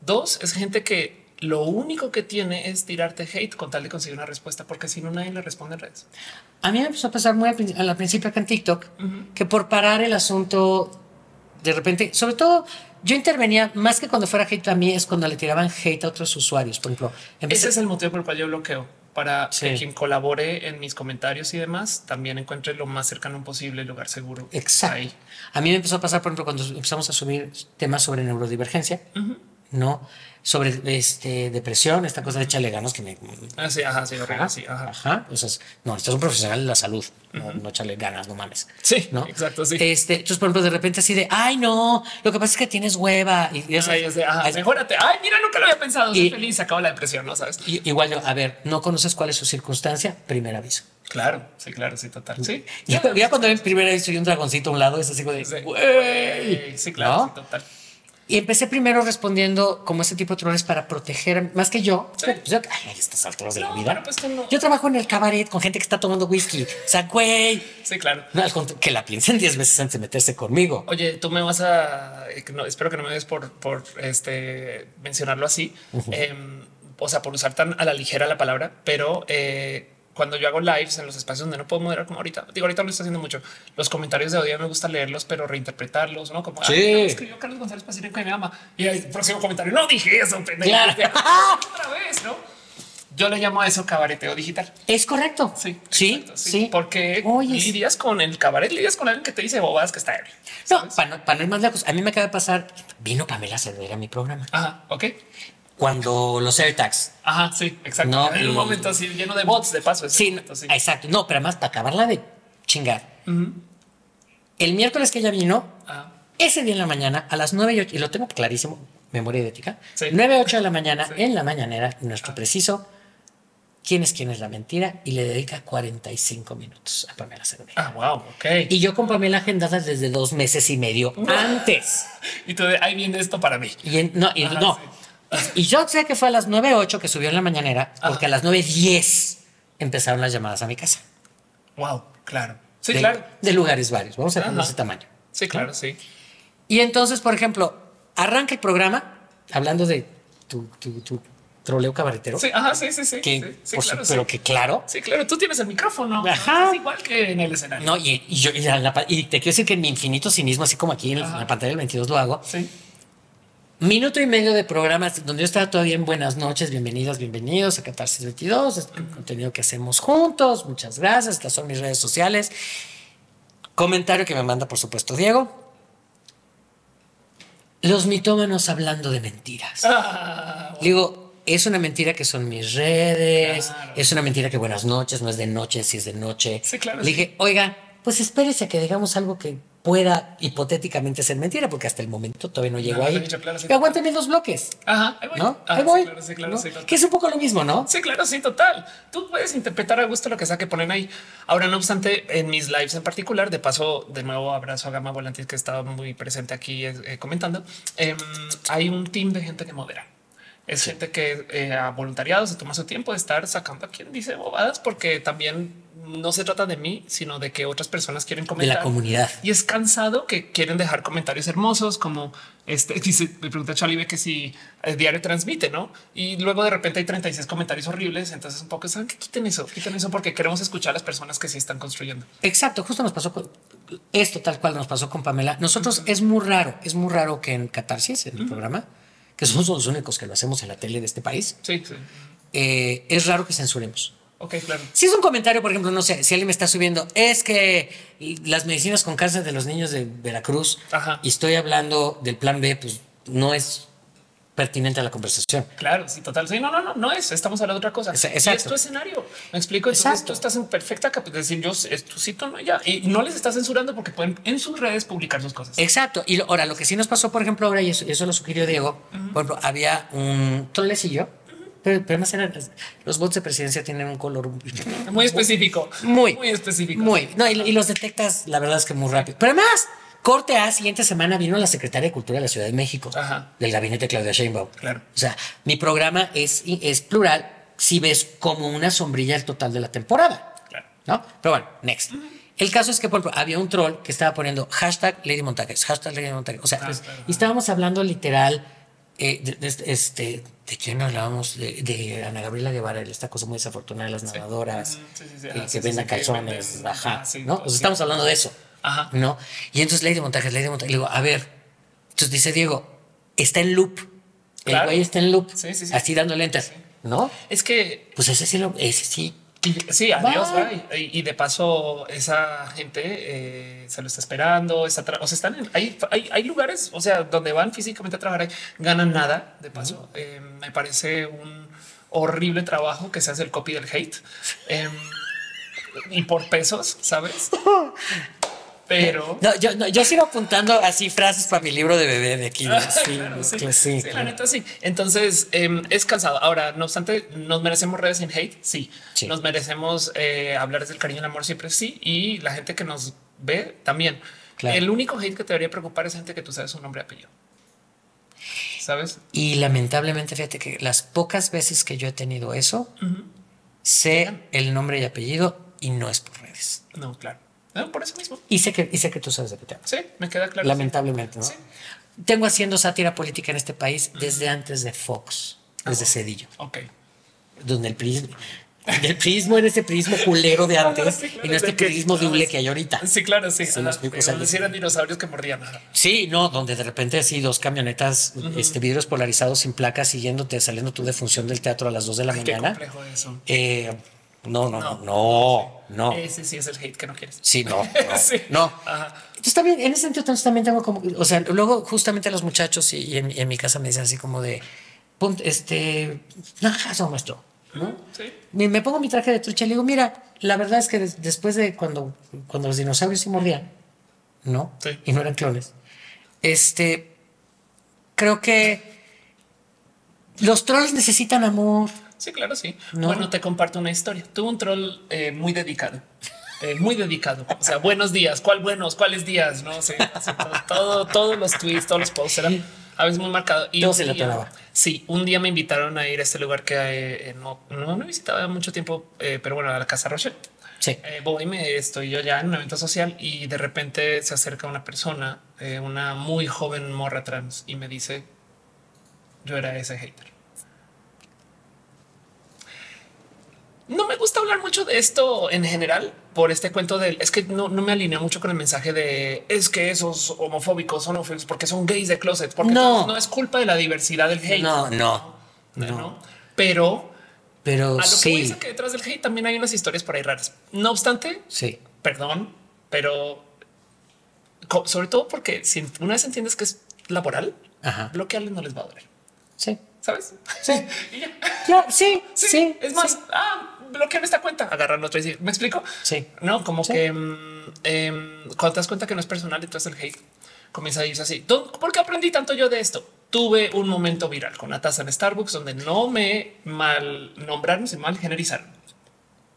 Dos es gente que lo único que tiene es tirarte hate con tal de conseguir una respuesta, porque si no, nadie le responde en redes. A mí me empezó a pasar muy al, al principio acá en TikTok uh-huh. que por parar el asunto, de repente, sobre todo, yo intervenía más que cuando fuera hate a mí, es cuando le tiraban hate a otros usuarios. Por ejemplo, ese es el motivo por el cual yo bloqueo, para sí. que quien colabore en mis comentarios y demás también encuentre lo más cercano posible el lugar seguro. Exacto. Ahí. A mí me empezó a pasar, por ejemplo, cuando empezamos a subir temas sobre neurodivergencia, uh-huh. no sobre este, depresión, esta cosa de échale ganas que me. Ah, sí, ajá, sí, ajá, sí, ajá. ajá. O sea, no, esto es un profesional de la salud, uh-huh. no, no échale ganas, no mames. Sí, no, exacto. Sí. Este, entonces, por ejemplo, de repente así de ay, no, lo que pasa es que tienes hueva y, y ay, es de, ajá, ay, mejórate. Ay, mira, nunca lo había pensado. Soy y, feliz, acabo la depresión, no sabes. Y, igual yo, a ver, no conoces cuál es su circunstancia, primer aviso. Claro, sí, claro, sí, total. Sí, ya, ya, ya cuando ven primer aviso y un dragoncito a un lado, es así como de sí, güey. Sí, claro, ¿no? Sí, total. Y empecé primero respondiendo como ese tipo de troles para proteger más que yo. Sí. Pues yo ay, estas alturas no, de la vida. Bueno, pues no. Yo trabajo en el cabaret con gente que está tomando whisky. O sea, güey. Sí, claro. No, que la piensen diez veces antes de meterse conmigo. Oye, tú me vas a. No, espero que no me des por, por este, mencionarlo así. Uh-huh. eh, o sea, por usar tan a la ligera la palabra, pero. Eh, Cuando yo hago lives en los espacios donde no puedo moderar, como ahorita, digo, ahorita lo estoy haciendo mucho. Los comentarios de odio me gusta leerlos, pero reinterpretarlos, no como sí. ah, escribió Carlos González Pacifico que me ama. Y el próximo comentario, no dije eso, pendejo. Claro. Otra vez, no? Yo le llamo a eso cabareteo digital. Es correcto. Sí, sí, exacto, sí. sí. Porque Oye, lidias con el cabaret, lidias con alguien que te dice bobadas que está ebrio. No, para no, para no ir más lejos, a mí me acaba de pasar, vino Pamela Cerdeira a mi programa. Ajá, ok. Cuando los AirTags. Ajá, sí, exacto. No, en un momento así lleno de bots de paso. Sí, momento, sí, exacto. No, pero además para acabarla de chingar. Uh-huh. El miércoles que ella vino, uh-huh. ese día en la mañana, a las nueve y ocho, y lo tengo clarísimo, memoria idética, sí. nueve y ocho de la mañana, sí. en la mañanera, nuestro uh-huh. preciso, quién es quién es la mentira, y le dedica cuarenta y cinco minutos a Pamela Cerdeira. Ah, wow, ok. Y yo con Pamela agendada desde dos meses y medio uh-huh. antes. Y tú de, ahí viene esto para mí. Y en, no, y Ajá, no. Sí. Y yo sé que fue a las nueve ocho que subió en la mañanera, porque Ajá. a las nueve diez empezaron las llamadas a mi casa. Wow, claro. Sí, de, claro. De lugares varios. Vamos a ver ese tamaño. Sí, claro, ¿no? sí. Y entonces, por ejemplo, arranca el programa hablando de tu, tu, tu troleo cabaretero. Sí, ajá, sí, sí, sí. Que, sí, sí por claro, su, pero sí. que claro. Sí, claro, tú tienes el micrófono. Ajá. Es igual que en el escenario. No, y, y, yo, y, la, y te quiero decir que en mi infinito cinismo, así como aquí en, el, en la pantalla del veintidós lo hago. Sí. Minuto y medio de programas donde yo estaba todavía en buenas noches, bienvenidas, bienvenidos a Catarsis veintidós, este uh-huh. contenido que hacemos juntos, muchas gracias, estas son mis redes sociales. Comentario que me manda, por supuesto, Diego. Los mitómanos hablando de mentiras. Ah, bueno. Digo, es una mentira que son mis redes, claro. Es una mentira que buenas noches, no es de noche, si es de noche. Sí, claro. Le dije, sí. Oiga, pues espérese a que digamos algo que pueda hipotéticamente ser mentira, porque hasta el momento todavía no llego no, ahí. Claro, sí, aguánteme dos bloques. Ajá, ahí voy. ¿No? Ah, ahí voy. Sí, claro, sí, claro, ¿no? Sí, claro. Que es un poco lo mismo, ¿no? Sí, claro, sí, total. Tú puedes interpretar a gusto lo que sea que ponen ahí. Ahora, no obstante, en mis lives en particular, de paso, de nuevo, abrazo a Gama Volantis, que está muy presente aquí eh, comentando. Eh, hay un team de gente que modera. Es sí. gente que eh, a voluntariado se toma su tiempo de estar sacando a quien dice bobadas, porque también no se trata de mí, sino de que otras personas quieren comentar. De la comunidad. Y es cansado que quieren dejar comentarios hermosos, como este. Dice, me pregunta Charlie que si el diario transmite, ¿no? Y luego de repente hay treinta y seis comentarios horribles. Entonces un poco saben que quiten eso, quiten eso, porque queremos escuchar a las personas que sí están construyendo. Exacto. Justo nos pasó con esto, tal cual nos pasó con Pamela. Nosotros uh-huh. es muy raro, es muy raro que en Catarsis, en el uh-huh. programa, que somos los únicos que lo hacemos en la tele de este país. Sí, sí. Eh, es raro que censuremos. Ok, claro. Si es un comentario, por ejemplo, no sé, si alguien me está subiendo, es que las medicinas con cáncer de los niños de Veracruz, ajá, y estoy hablando del plan B, pues no es pertinente a la conversación. Claro, sí, total. Sí, no, no, no, no es. Estamos hablando de otra cosa. Exacto. Y es tu escenario. Me explico. Entonces, tú estás en perfecta capacidad de decir yo esto cito, no, ya. Y no les está censurando porque pueden en sus redes publicar sus cosas. Exacto. Y ahora lo que sí nos pasó, por ejemplo, ahora, y eso, eso lo sugirió Diego, uh-huh. por ejemplo, había un trolecillo. Pero, pero además eran, los bots de presidencia tienen un color muy específico, muy, muy específico. Muy, no, y, y los detectas, la verdad es que muy rápido. Pero además, corte a siguiente semana vino la secretaria de Cultura de la Ciudad de México, ajá, del gabinete de Claudia Sheinbaum. Claro. O sea, mi programa es, es plural si ves como una sombrilla el total de la temporada. Claro. ¿No? Pero bueno, next. Uh-huh. El caso es que por ejemplo, había un troll que estaba poniendo hashtag Lady Montajes, hashtag Lady Montajes. O sea, ah, pues, claro, y estábamos hablando literal. Eh, de, de, este, ¿de quién hablábamos? De, de Ana Gabriela Guevara, esta cosa muy desafortunada de las nadadoras, sí, sí, sí, sí, que, sí, que sí, venden sí, calzones, que venden, ajá, ah, sí, ¿no? Pues estamos hablando de eso, ajá, ¿no? Y entonces Lady Montajes, Lady Montajes, le digo, a ver, entonces dice Diego, está en loop, claro, el güey está en loop, sí, sí, sí, así dándole enter, sí, ¿no? Es que... Pues ese sí, lo, ese sí. Sí, adiós. Bye. Bye. Y de paso, esa gente eh, se lo está esperando. Está o sea, están en, hay, hay, hay lugares, o sea, donde van físicamente a trabajar, ganan nada. De paso, eh, me parece un horrible trabajo que se hace el copy del hate eh, y por pesos, sabes? Pero no, yo, no, yo sigo apuntando así frases para mi libro de bebé de aquí. Sí, claro, sí, sí, sí, claro, la neta sí. Entonces eh, es cansado. Ahora, no obstante, nos merecemos redes en hate. Sí, sí. Nos merecemos eh, hablar del cariño y el amor siempre. Sí. Y la gente que nos ve también. Claro. El único hate que te debería preocupar es gente que tú sabes su nombre y apellido. Sabes? Y lamentablemente, fíjate que las pocas veces que yo he tenido eso, uh-huh, sé ¿sí? el nombre y apellido y no es por redes. No, claro. No, por eso mismo. Y sé, que, y sé que tú sabes de qué te hablo. Sí, me queda claro. Lamentablemente, ¿no? Sí. Tengo haciendo sátira política en este país desde antes de Fox, ah, desde Cedillo. Ok. Donde el prisma, el prismo en ese prismo culero de antes, no, no, sí, claro, en este prismo que, doble que hay ahorita. Sí, claro, sí. Se nos hicieron dinosaurios que mordían. Sí, no, donde de repente así dos camionetas, uh-huh, este, vidrios polarizados sin placas, siguiéndote, saliendo tú de función del teatro a las dos de la mañana. Qué complejo eso. Eh, No, no, no, no, no. Ese sí es el hate que no quieres. Sí, no, no. Sí. No. Ajá. Entonces también, en ese sentido, también tengo como, o sea, luego justamente los muchachos y, y, en, y en mi casa me dicen así como de, este, najazo nuestro, ¿no? Sí. Me, me pongo mi traje de trucha y le digo, mira, la verdad es que des, después de cuando, cuando los dinosaurios se mordían, ¿no? Sí. Y no eran clones. Este, creo que los trolls necesitan amor. Sí, claro, sí. No. Bueno, te comparto una historia. Tuve un troll eh, muy dedicado, eh, muy dedicado. O sea, buenos días, ¿cuál buenos? ¿Cuáles días? No sé, sí, todo, todos los tweets, todos los posts eran a veces muy marcados. Y todo se le atoraba. Sí, un día me invitaron a ir a este lugar que eh, no, no me visitaba mucho tiempo, eh, pero bueno, a la Casa Rochelle. Sí. Eh, voy, me estoy yo ya en un evento social y de repente se acerca una persona, eh, una muy joven morra trans, y me dice, yo era ese hater. No me gusta hablar mucho de esto en general por este cuento del es que no, no me alineo mucho con el mensaje de es que esos homofóbicos son homofóbicos porque son gays de closet, porque no, no es culpa de la diversidad del hate. No, no, no, no, no. Pero, pero a lo sí. que dice que detrás del hate también hay unas historias por ahí raras. No obstante, sí, perdón, pero sobre todo porque si una vez entiendes que es laboral, ajá, bloquearles no les va a doler. Sí. ¿sabes? Sí. Y ya. Ya, sí, sí, sí. Es más, sí. Ah, bloquean esta cuenta, agarran otra y sí. ¿Me explico? Sí. No, como sí. que um, eh, cuando te das cuenta que no es personal, entonces el hate comienza a irse así. ¿Por qué aprendí tanto yo de esto? Tuve un momento viral con una taza en Starbucks donde no me mal nombraron, se mal generizaron.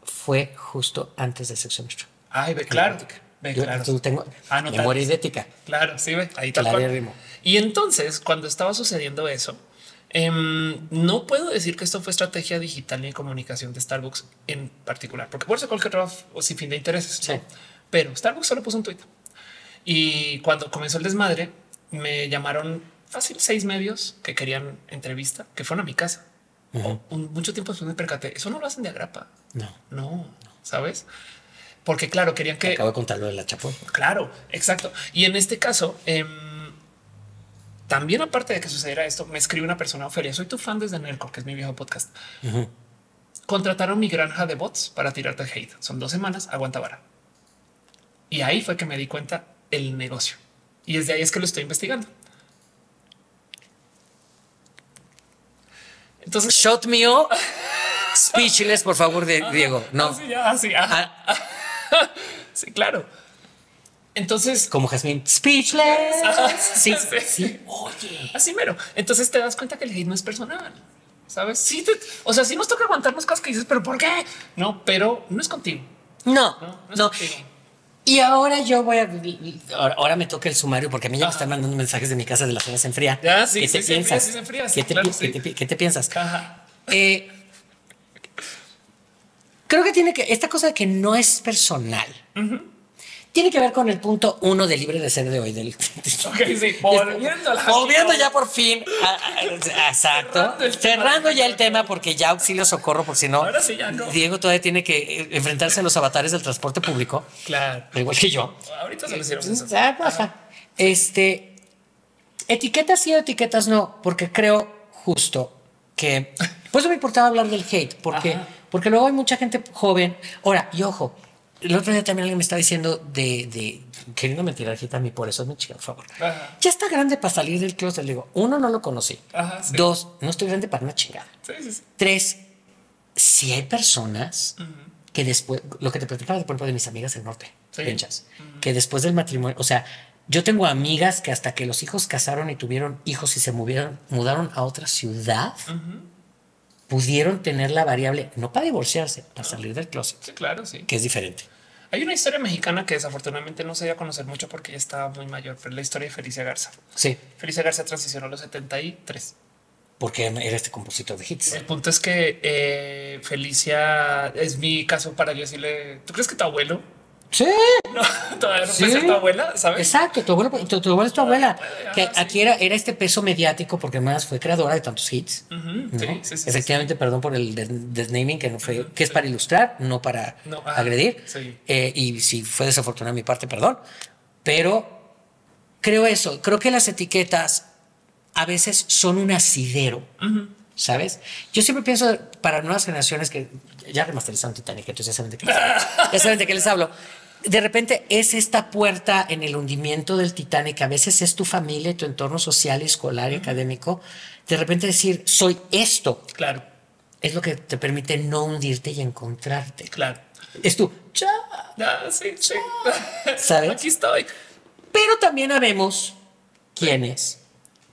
Fue justo antes del sexo nuestro. Ay, ve, claro. Ve, yo, claro. Yo tengo memoria idética. Claro, sí, ve, ahí tal cual. Y entonces, cuando estaba sucediendo eso, eh, no puedo decir que esto fue estrategia digital ni comunicación de Starbucks en particular, porque puede ser cualquier trabajo sin fin de intereses. Sí. ¿No? Pero Starbucks solo puso un tuit. Y cuando comenzó el desmadre, me llamaron fácil seis medios que querían entrevista, que fueron a mi casa. Uh-huh. un, mucho tiempo después me percaté. Eso no lo hacen de agrapa. No, no, no. ¿Sabes? Porque claro, querían que... Acabo de contar lo de la Chapo. Claro, exacto. Y en este caso, eh, también aparte de que sucediera esto, me escribió una persona, Ofelia, soy tu fan desde Nerco, que es mi viejo podcast. Uh-huh. Contrataron mi granja de bots para tirarte hate. Son dos semanas, aguanta vara. Y ahí fue que me di cuenta el negocio. Y desde ahí es que lo estoy investigando. Entonces, shot mío, speechless, por favor, Diego. No, así, así, ajá. Ah. Sí, claro. Entonces, como Jasmine, speechless. Ajá, sí, sí, sí. Oye, así mero. Entonces te das cuenta que el hate no es personal, sabes? Sí, te, o sea, sí nos toca aguantarnos cosas que dices, pero ¿por qué? No, pero no es contigo. No, no, no. no. Y ahora yo voy a... Ahora me toca el sumario porque a mí ya Ajá. me están mandando mensajes de mi casa de la zona se enfría. Ya, sí, ¿Qué, sí, te se enfría, sí, se enfría, sí, ¿Qué te claro, piensas? Sí. ¿Qué, ¿Qué te piensas? Ajá. Eh, creo que tiene que... Esta cosa de que no es personal uh-huh. tiene que ver con el punto uno del Libre de Ser de hoy. Del, okay, sí, volviendo, la volviendo ya por fin. A, a, a, exacto. Cerrando, cerrando ya el tema porque ya auxilio socorro por si no. Ahora sí ya no. Diego todavía tiene que enfrentarse a los avatares del transporte público. Claro. Igual que yo. Ahorita se lo hicieron. Eso. Ajá. Este, etiquetas sí o etiquetas no, porque creo justo que... Por eso me importaba hablar del hate, porque, porque luego hay mucha gente joven. Ahora, y ojo, el otro día también alguien me estaba diciendo de, de queriendo mentir a mí, por eso es mi chica, por favor. Ajá. Ya está grande para salir del closet. Le digo, uno, no lo conocí. Ajá, sí. Dos, no estoy grande para una chingada. Sí, sí, sí. Tres, si hay personas uh-huh. que después, lo que te platicaba, por ejemplo, de mis amigas del norte, sí. pinchas, uh-huh. que después del matrimonio, o sea, yo tengo amigas que hasta que los hijos casaron y tuvieron hijos y se movieron, mudaron a otra ciudad, uh-huh. pudieron tener la variable, no para divorciarse, para ah, salir del closet. Sí, claro, sí. Que es diferente. Hay una historia mexicana que desafortunadamente no se dio a conocer mucho porque ya estaba muy mayor, pero es la historia de Felicia Garza. Sí. Felicia Garza transicionó a los setenta y tres. Porque era este compositor de hits. El punto es que eh, Felicia es mi caso para yo decirle, ¿tú crees que tu abuelo? Sí. No, todavía no sí. puede ser tu abuela, ¿sabes? Exacto, tu abuelo, tu, tu abuela es tu abuela. Puede, ah, que sí. Aquí era, era este peso mediático porque además fue creadora de tantos hits. Uh-huh, ¿no? sí, sí, sí, Efectivamente, sí. perdón por el desnaming que no fue, uh-huh, que es sí. para ilustrar, no para no, ah, agredir. Sí. Eh, y si fue desafortunada mi parte, perdón. Pero creo eso, creo que las etiquetas a veces son un asidero. Uh-huh. ¿Sabes? Yo siempre pienso para nuevas generaciones que ya remasterizaron Titanic, entonces ya saben de qué les hablo. Ya saben de qué les hablo. De repente es esta puerta en el hundimiento del Titanic. A veces es tu familia, tu entorno social, escolar y uh-huh. académico. De repente decir, soy esto. Claro. Es lo que te permite no hundirte y encontrarte. Claro. Es tú. Ya. Ah, sí, sí. ¿Sabes? Aquí estoy. Pero también sabemos quiénes,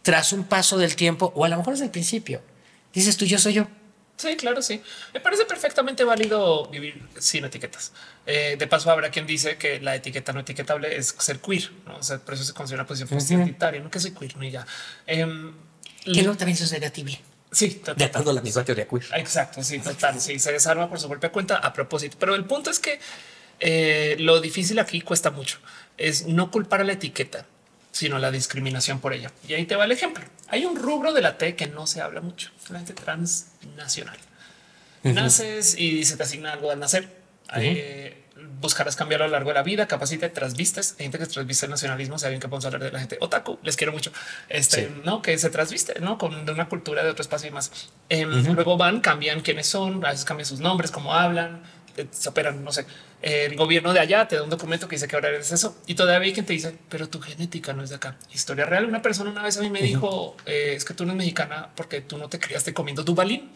tras un paso del tiempo, o a lo mejor desde el principio, dices tú, yo soy yo. Sí, claro, sí. Me parece perfectamente válido vivir sin etiquetas. Eh, de paso, habrá quien dice que la etiqueta no etiquetable es ser queer, ¿no? O sea, por eso se considera una posición uh-huh. identitaria, no que soy queer ni ya. Eh, que luego también sucede a ti. Sí, total. De acuerdo a la misma teoría queer. Exacto, sí, total. Sí, se desarma por su propia cuenta a propósito. Pero el punto es que eh, lo difícil aquí cuesta mucho. Es no culpar a la etiqueta, sino la discriminación por ella. Y ahí te va el ejemplo. Hay un rubro de la T que no se habla mucho, la gente transnacional. Uh-huh. Naces y se te asigna algo al nacer. Uh-huh. eh, buscarás cambiarlo a lo largo de la vida, capacita, trasvistes. Hay gente que trasviste el nacionalismo, saben que podemos hablar de la gente otaku, les quiero mucho. Este, sí. No, que se trasviste, ¿no? Con una cultura de otro espacio y más. Eh, uh-huh. Luego van, cambian quiénes son, a veces cambian sus nombres, cómo hablan, se operan, no sé, el gobierno de allá te da un documento que dice que ahora eres eso y todavía hay quien te dice, pero tu genética no es de acá. Historia real. Una persona una vez a mí me uh-huh. dijo eh, es que tú no eres mexicana porque tú no te criaste comiendo Dubalín,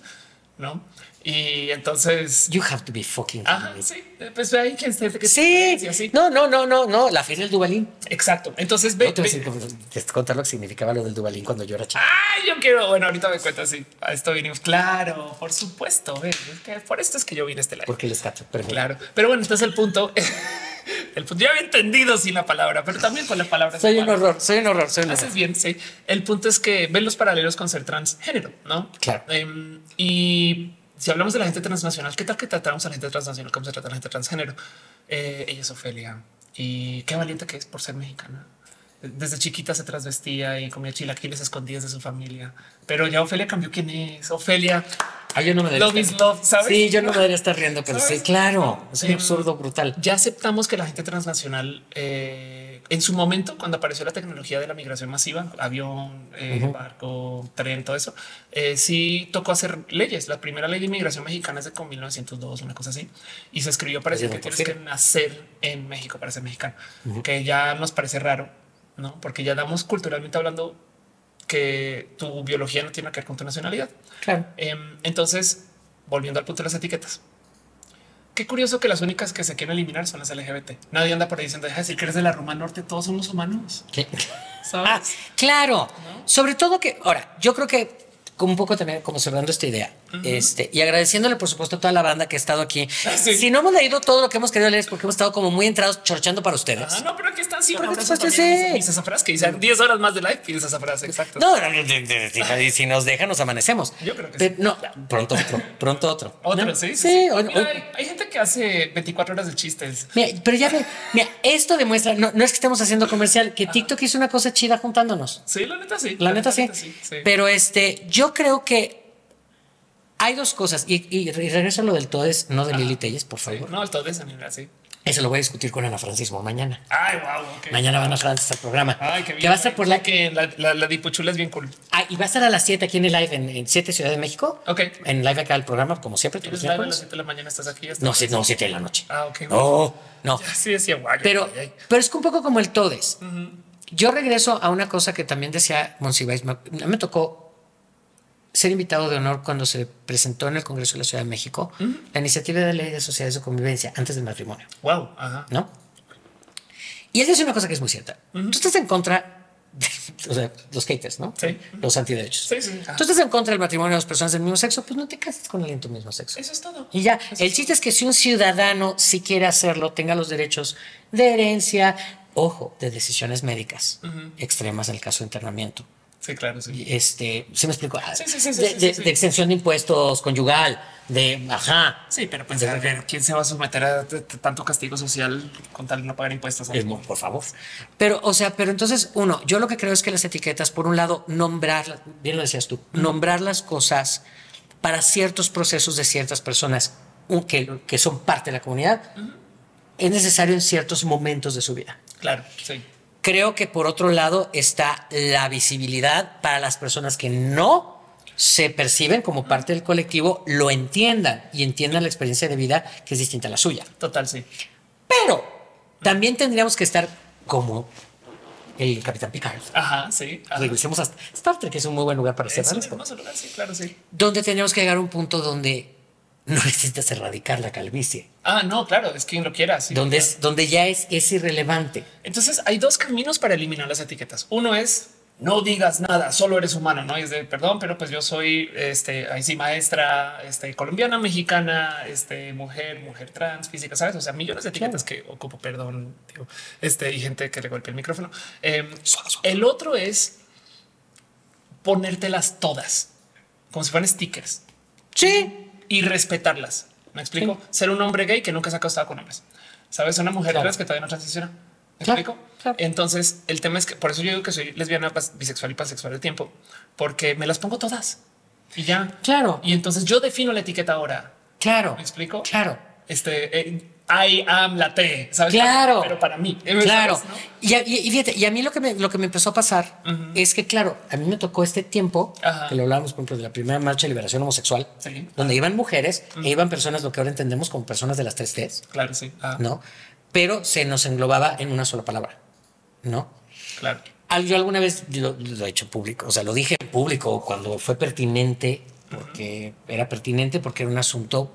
¿no? Y entonces you have to be fucking ajá, sí, pues hay quien se que sí, te así. No, no, no, no, no, la feria del Dubalín. Exacto. Entonces ve, no te, ve. Voy a decir, te contar lo que significaba lo del Dubalín cuando yo era chico. Ay, yo quiero. Bueno, ahorita me cuentas. Sí, a esto vinimos. Claro, por supuesto. Ve, es que por esto es que yo vine a este live. Porque les cacho. Perfecto. Claro. Pero bueno, entonces el punto, el punto. Yo había entendido sin la palabra, pero también con la palabra. Soy un horror, soy un horror, soy un horror. Haces bien. Sí. El punto es que ven los paralelos con ser transgénero, ¿no? Claro. Um, y si hablamos de la gente transnacional, ¿qué tal que tratamos a la gente transnacional? ¿Cómo se trata a la gente transgénero? Eh, ella es Ofelia y qué valiente que es por ser mexicana. Desde chiquita se transvestía y comía chilaquiles escondidas de su familia. Pero ya Ofelia cambió quién es. Ofelia, ah, yo no me love is love, ¿sabes? Sí, yo no me debería estar riendo, pero ¿sabes? Sí, claro, es un um, absurdo brutal. Ya aceptamos que la gente transnacional, eh, en su momento, cuando apareció la tecnología de la migración masiva, avión, eh, uh-huh. barco, tren, todo eso, eh, sí tocó hacer leyes. La primera ley de inmigración mexicana es de con mil novecientos dos, una cosa así, y se escribió para decir que tienes que nacer en México para ser mexicano, uh-huh. que ya nos parece raro. No, porque ya damos culturalmente hablando que tu biología no tiene que ver con tu nacionalidad. Claro. Eh, entonces, volviendo al punto de las etiquetas. Qué curioso que las únicas que se quieren eliminar son las L G B T. Nadie anda por ahí diciendo, deja de decir que eres de la Roma Norte, todos somos humanos. ¿Qué? ¿Sabes? Ah, claro. ¿No? Sobre todo que, ahora, yo creo que como un poco también como cerrando esta idea uh-huh. este, y agradeciéndole, por supuesto, a toda la banda que ha estado aquí. Ah, sí. Si no hemos leído todo lo que hemos querido leer es porque hemos estado como muy entrados chorchando para ustedes. Ah, no, pero aquí están sí, porque también, sí. mis azafras que dicen diez horas más de live y esas frases. Exacto. No, no, no, no, no, y si nos dejan, nos amanecemos. Yo creo que pero, sí. No, pronto, pronto, pronto otro. Otro, ¿no? sí. Sí, sí. Hoy, mira, hoy. Hay, hay gente que hace veinticuatro horas de chistes. Mira, pero ya ve, mira, esto demuestra, no, no es que estemos haciendo comercial, que TikTok ah. hizo una cosa chida juntándonos. Sí, la neta sí. La, la neta, neta sí. Sí, sí. Pero este, yo Yo creo que hay dos cosas y, y, y regreso a lo del todes, no de Lili Telles, por favor. Sí, no, el todes, sí. Eso lo voy a discutir con Ana Francismo mañana. Ay, wow. Okay. Mañana van a Francis al programa. Ay, qué bien. Que va a estar por la que la, la, la dipuchula es bien cool. Ah, y va a estar a las siete aquí en el live en, en siete Ciudad de México. Ok. En live acá del programa, como siempre. ¿Tú live a las siete de la mañana estás aquí? Hasta no, siete, no, siete de la noche. Ah, ok. No, no. Sí, decía guay. Pero, pero es un poco como el todes. Uh-huh. Yo regreso a una cosa que también decía Monsiváis. Me, me tocó ser invitado de honor cuando se presentó en el Congreso de la Ciudad de México mm. la iniciativa de ley de sociedades de convivencia antes del matrimonio. Wow. Ajá. ¿No? Y él dice una cosa que es muy cierta. Mm-hmm. Tú estás en contra de, o sea, los haters, ¿no? Sí. Los antiderechos. Sí, sí. Ajá. Tú estás en contra del matrimonio de las personas del mismo sexo, pues no te cases con alguien de tu mismo sexo. Eso es todo. Y ya. Eso el chiste es, es que si un ciudadano si quiere hacerlo, tenga los derechos de herencia, ojo, de decisiones médicas mm-hmm. extremas en el caso de internamiento. Sí, claro, sí. Este, ¿sí me explico? Sí, sí, sí, sí, de, sí, de, sí. de exención de impuestos conyugal, de ajá. Sí, pero pensar de, quién se va a someter a tanto castigo social con tal de no pagar impuestos. Es, por favor. Pero, o sea, pero entonces, uno, yo lo que creo es que las etiquetas, por un lado, nombrarlas, bien lo decías tú, mm. nombrar las cosas para ciertos procesos de ciertas personas que, que son parte de la comunidad, mm. es necesario en ciertos momentos de su vida. Claro, sí. Creo que por otro lado está la visibilidad para las personas que no se perciben como parte del colectivo, lo entiendan y entiendan la experiencia de vida que es distinta a la suya. Total, sí. Pero también tendríamos que estar como el Capitán Picard. Ajá, sí. Ajá. Regresemos a Star Trek, que es un muy buen lugar para cerrar. Es un hermoso lugar, sí, claro, sí. Donde tendríamos que llegar a un punto donde no necesitas erradicar la calvicie. Ah, no, claro, es quien lo quiera. Sí, donde, claro. es, donde ya es, es irrelevante. Entonces hay dos caminos para eliminar las etiquetas. Uno es no digas nada, solo eres humano, no es de perdón, pero pues yo soy este, ahí sí, maestra este, colombiana, mexicana, este, mujer, mujer trans, física, sabes? O sea, millones de etiquetas claro. que ocupo, perdón, tío, este, y gente que le golpea el micrófono. Eh, el otro es ponértelas todas como si fueran stickers. Sí. Y respetarlas. Me explico. Sí. Ser un hombre gay que nunca se ha acostado con hombres. Sabes, una mujer claro. trans que todavía no transiciona. ¿Me claro, explico? Claro. Entonces el tema es que por eso yo digo que soy lesbiana, bisexual y pansexual de tiempo, porque me las pongo todas y ya. Claro. Y entonces yo defino la etiqueta ahora. Claro. ¿Me explico? Claro. Este eh, I am la T, ¿sabes? Claro. Pero para mí. Claro. ¿Sabes, no? y, a, y fíjate, y a mí lo que me, lo que me empezó a pasar uh-huh. es que, claro, a mí me tocó este tiempo, uh-huh. que lo hablábamos, por ejemplo, de la primera marcha de liberación homosexual, sí. donde uh-huh. iban mujeres uh-huh. e iban personas, lo que ahora entendemos como personas de las tres Ts. Claro, sí. Uh-huh. ¿No? Pero se nos englobaba en una sola palabra, ¿no? Claro. Yo alguna vez lo, lo he hecho público, o sea, lo dije en público cuando fue pertinente, porque uh-huh. era pertinente, porque era un asunto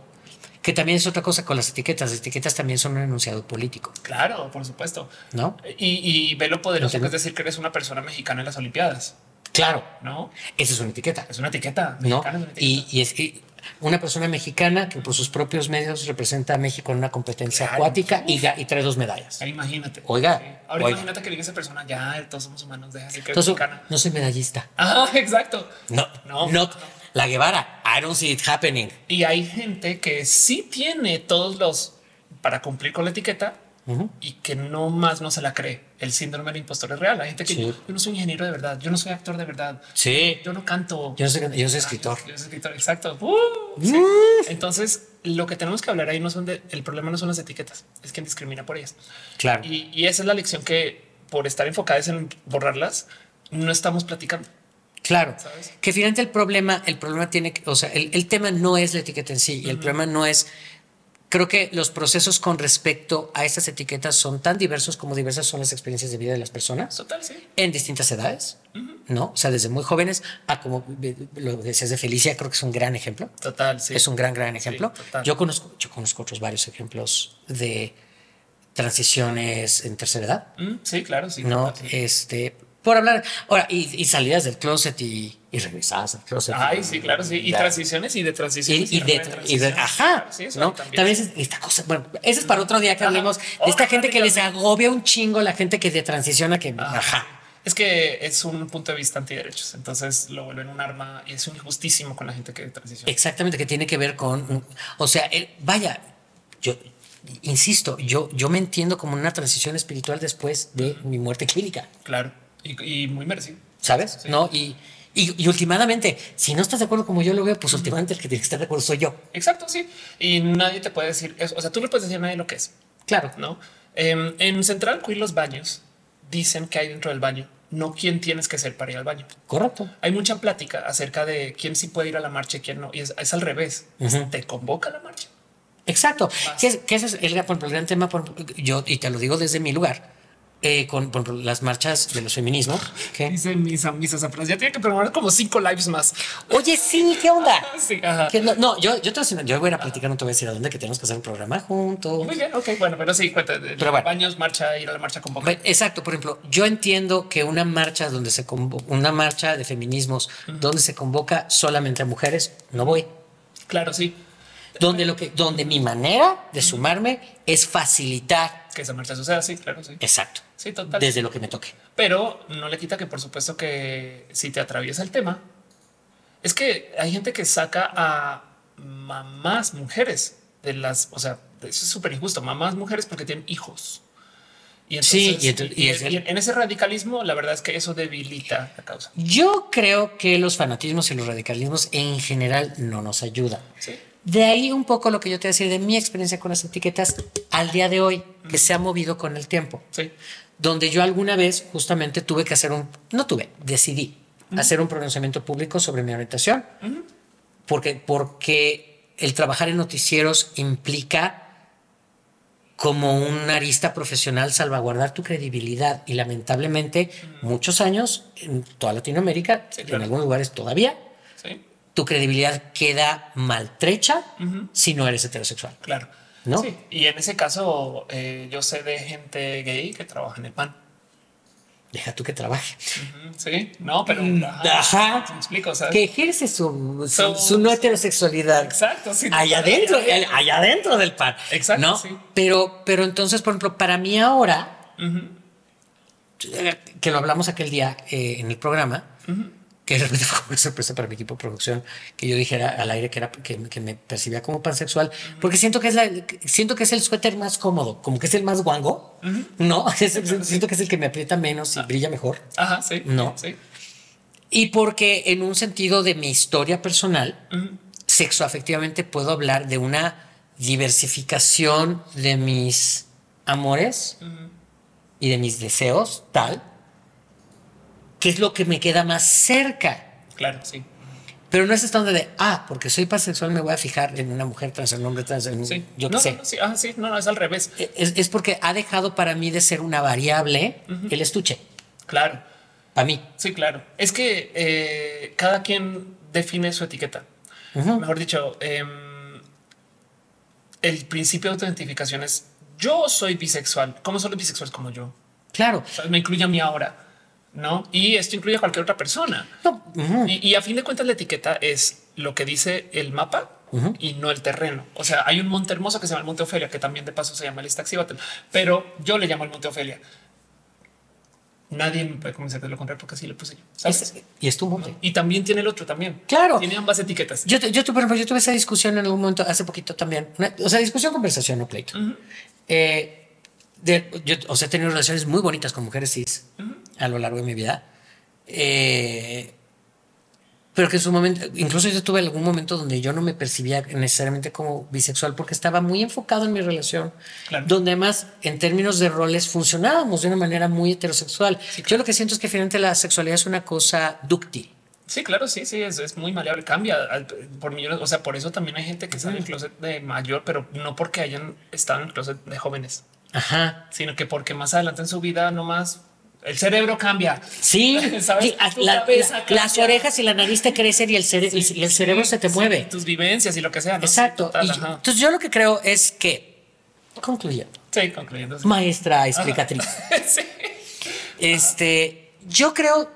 que también es otra cosa con las etiquetas. Las etiquetas también son un enunciado político. Claro, por supuesto. ¿No? Y, y ve lo poderoso no que es decir que eres una persona mexicana en las Olimpiadas. Claro. ¿No? Esa es una etiqueta. Es una etiqueta. ¿No? Es una etiqueta. Y, y es que una persona mexicana que por sus propios medios representa a México en una competencia claro. acuática y, y trae dos medallas. Ahora imagínate. Oiga. Sí. Ahora oiga. Imagínate que diga esa persona, ya, todos somos humanos, deja de que eres mexicana. No soy medallista. Ah, exacto. No, no, no. no. La Guevara, I don't see it happening. Y hay gente que sí tiene todos los para cumplir con la etiqueta uh-huh. y que no más no se la cree. El síndrome del impostor es real. Hay gente que sí. yo, yo no soy ingeniero de verdad, yo no soy actor de verdad, sí. yo no canto, yo no soy, yo soy escritor, ah, yo, yo soy escritor, exacto. Uh, uh. Sí. Entonces lo que tenemos que hablar ahí no son de, el problema no son las etiquetas, es quien discrimina por ellas. Claro. Y, y esa es la lección que por estar enfocadas en borrarlas no estamos platicando. Claro, ¿sabes? Que finalmente el problema, el problema tiene, o sea, el, el tema no es la etiqueta en sí uh-huh. y el problema no es, creo que los procesos con respecto a estas etiquetas son tan diversos como diversas son las experiencias de vida de las personas. Total, sí. En distintas edades, uh-huh. ¿no? O sea, desde muy jóvenes a como lo decías de Felicia, creo que es un gran ejemplo. Total, sí. Es un gran, gran ejemplo. Sí, yo conozco, yo conozco otros varios ejemplos de transiciones en tercera edad. Uh-huh. Sí, claro, sí. No, total, sí. este... Por hablar ahora y, y salidas del closet y, y regresadas al closet. Ay, y, sí, claro, sí. Y claro. transiciones y de transiciones. Y, y, y, de, de, transiciones. y de ajá. Sí, eso ¿no? También, también es esta cosa. Bueno, esa es para otro día que ajá. hablemos de oh, esta gente que les agobia un chingo la gente que de transiciona que ajá. ajá. Es que es un punto de vista antiderechos. Entonces lo vuelven un arma y es injustísimo con la gente que de transiciona. Exactamente, que tiene que ver con, o sea, el, vaya, yo insisto, yo, yo me entiendo como una transición espiritual después de uh-huh. mi muerte clínica. Claro. Y, y muy merecido, ¿sabes? Sí. No, y, y, y últimamente, si no estás de acuerdo como yo lo veo, pues últimamente el que tiene que estar de acuerdo soy yo. Exacto, sí. Y nadie te puede decir eso. O sea, tú no puedes decir a nadie lo que es. Claro. No. Eh, en Central Queer los baños dicen que hay dentro del baño, no quién tienes que ser para ir al baño. Correcto. Hay mucha plática acerca de quién sí puede ir a la marcha y quién no. Y es, es al revés. Uh-huh. Te convoca a la marcha. Exacto. Que, es, que ese es el, el gran tema. Por, yo, y te lo digo desde mi lugar. Eh, con, con las marchas de los feminismos. ¿Qué? Dicen mis amigas, ya tiene que programar como cinco lives más. Oye, sí, ¿qué onda? Ajá, sí, ajá. ¿Qué no? No, yo, yo, te voy a, yo voy a ir a platicar, no te voy a decir a dónde, que tenemos que hacer un programa juntos. Muy bien, ok, bueno, pero sí, cuenta de pero bueno. baños, marcha, ir a la marcha con boca. Exacto, por ejemplo, yo entiendo que una marcha donde se convoca, una marcha de feminismos uh-huh. donde se convoca solamente a mujeres, no voy. Claro, sí. Donde, lo que, donde mi manera de sumarme es facilitar que esa marcha suceda, sí, claro, sí. Exacto. Sí, total. Desde lo que me toque. Pero no le quita que, por supuesto, que si te atraviesa el tema, es que hay gente que saca a mamás mujeres de las, o sea, eso es súper injusto, mamás mujeres porque tienen hijos. Y entonces, sí, y, entonces, y, y, es y el, en ese radicalismo, la verdad es que eso debilita la causa. Yo creo que los fanatismos y los radicalismos en general no nos ayudan. Sí. De ahí un poco lo que yo te voy a decir de mi experiencia con las etiquetas al día de hoy, que se ha movido con el tiempo. Sí. Donde yo alguna vez justamente tuve que hacer un... No tuve, decidí uh-huh. hacer un pronunciamiento público sobre mi orientación. Uh-huh. Porque, porque el trabajar en noticieros implica como un arista profesional salvaguardar tu credibilidad. Y lamentablemente uh-huh. muchos años, en toda Latinoamérica, sí, claro. en algunos lugares todavía... Sí. Tu credibilidad queda maltrecha uh-huh. si no eres heterosexual. Claro. ¿No? Sí. Y en ese caso, eh, yo sé de gente gay que trabaja en el P A N. Deja tú que trabaje. Uh-huh. Sí, no, pero ajá. Ajá. Te explico, ¿sabes? Que ejerce su, so, su, su no heterosexualidad. Exacto. Sí, allá adentro, allá, allá adentro del P A N. Exacto. ¿No? Sí. Pero, pero entonces, por ejemplo, para mí ahora, uh-huh. que lo hablamos aquel día eh, en el programa, uh-huh. que realmente fue una sorpresa para mi equipo de producción que yo dijera al aire que era que, que me percibía como pansexual, uh-huh. porque siento que es la, siento que es el suéter más cómodo, como que es el más guango, uh-huh. no es, uh-huh. siento que es el que me aprieta menos y uh-huh. brilla mejor. Ajá, sí, no. Sí. Y porque en un sentido de mi historia personal, uh-huh. sexoafectivamente puedo hablar de una diversificación de mis amores uh-huh. y de mis deseos, tal, que es lo que me queda más cerca. Claro, sí. Pero no es esta onda de, ah, porque soy pansexual me voy a fijar en una mujer trans, en un hombre trans, en un, sí. yo qué no, sé. No, sí, ah, sí, no, no, es al revés. Es, es porque ha dejado para mí de ser una variable uh-huh. el estuche. Claro. Para mí. Sí, claro. Es que eh, cada quien define su etiqueta. Uh-huh. Mejor dicho, eh, el principio de autoidentificación es yo soy bisexual. ¿Cómo son los bisexuales como yo? Claro. O sea, me incluye a mí ahora. No, y esto incluye a cualquier otra persona. No. Uh-huh. y, y a fin de cuentas, la etiqueta es lo que dice el mapa uh-huh. y no el terreno. O sea, hay un monte hermoso que se llama el Monte Ofelia, que también de paso se llama el Iztaccíhuatl, pero yo le llamo el Monte Ofelia. Nadie me puede convencer de lo contrario porque así le puse yo. ¿Sabes? Es, y es tu monte. ¿No? Y también tiene el otro también. Claro. Tiene ambas etiquetas. Yo, yo, por ejemplo, yo tuve esa discusión en algún momento hace poquito también. Una, o sea, discusión, conversación, no pleito. Uh-huh. eh, de, yo, o sea, he tenido relaciones muy bonitas con mujeres cis. Uh-huh. a lo largo de mi vida, eh, pero que en su momento, incluso yo tuve algún momento donde yo no me percibía necesariamente como bisexual porque estaba muy enfocado en mi relación, claro. donde además en términos de roles funcionábamos de una manera muy heterosexual. Sí, claro. Yo lo que siento es que finalmente la sexualidad es una cosa dúctil. Sí, claro, sí, sí, es, es muy maleable, cambia al, por millones, o sea, por eso también hay gente que sale del closet de mayor, pero no porque hayan estado en el closet de jóvenes, ajá, sino que porque más adelante en su vida nomás el cerebro cambia. Sí, ¿sabes? La, la, las orejas y la nariz te crecen y el, cere sí, y el cerebro sí, se te sí, mueve. Tus vivencias y lo que sea. ¿No? Exacto. Total, yo, entonces yo lo que creo es que, concluyendo. Sí, concluyendo. Sí. Maestra explicatriz. Sí. Este, ajá. Yo creo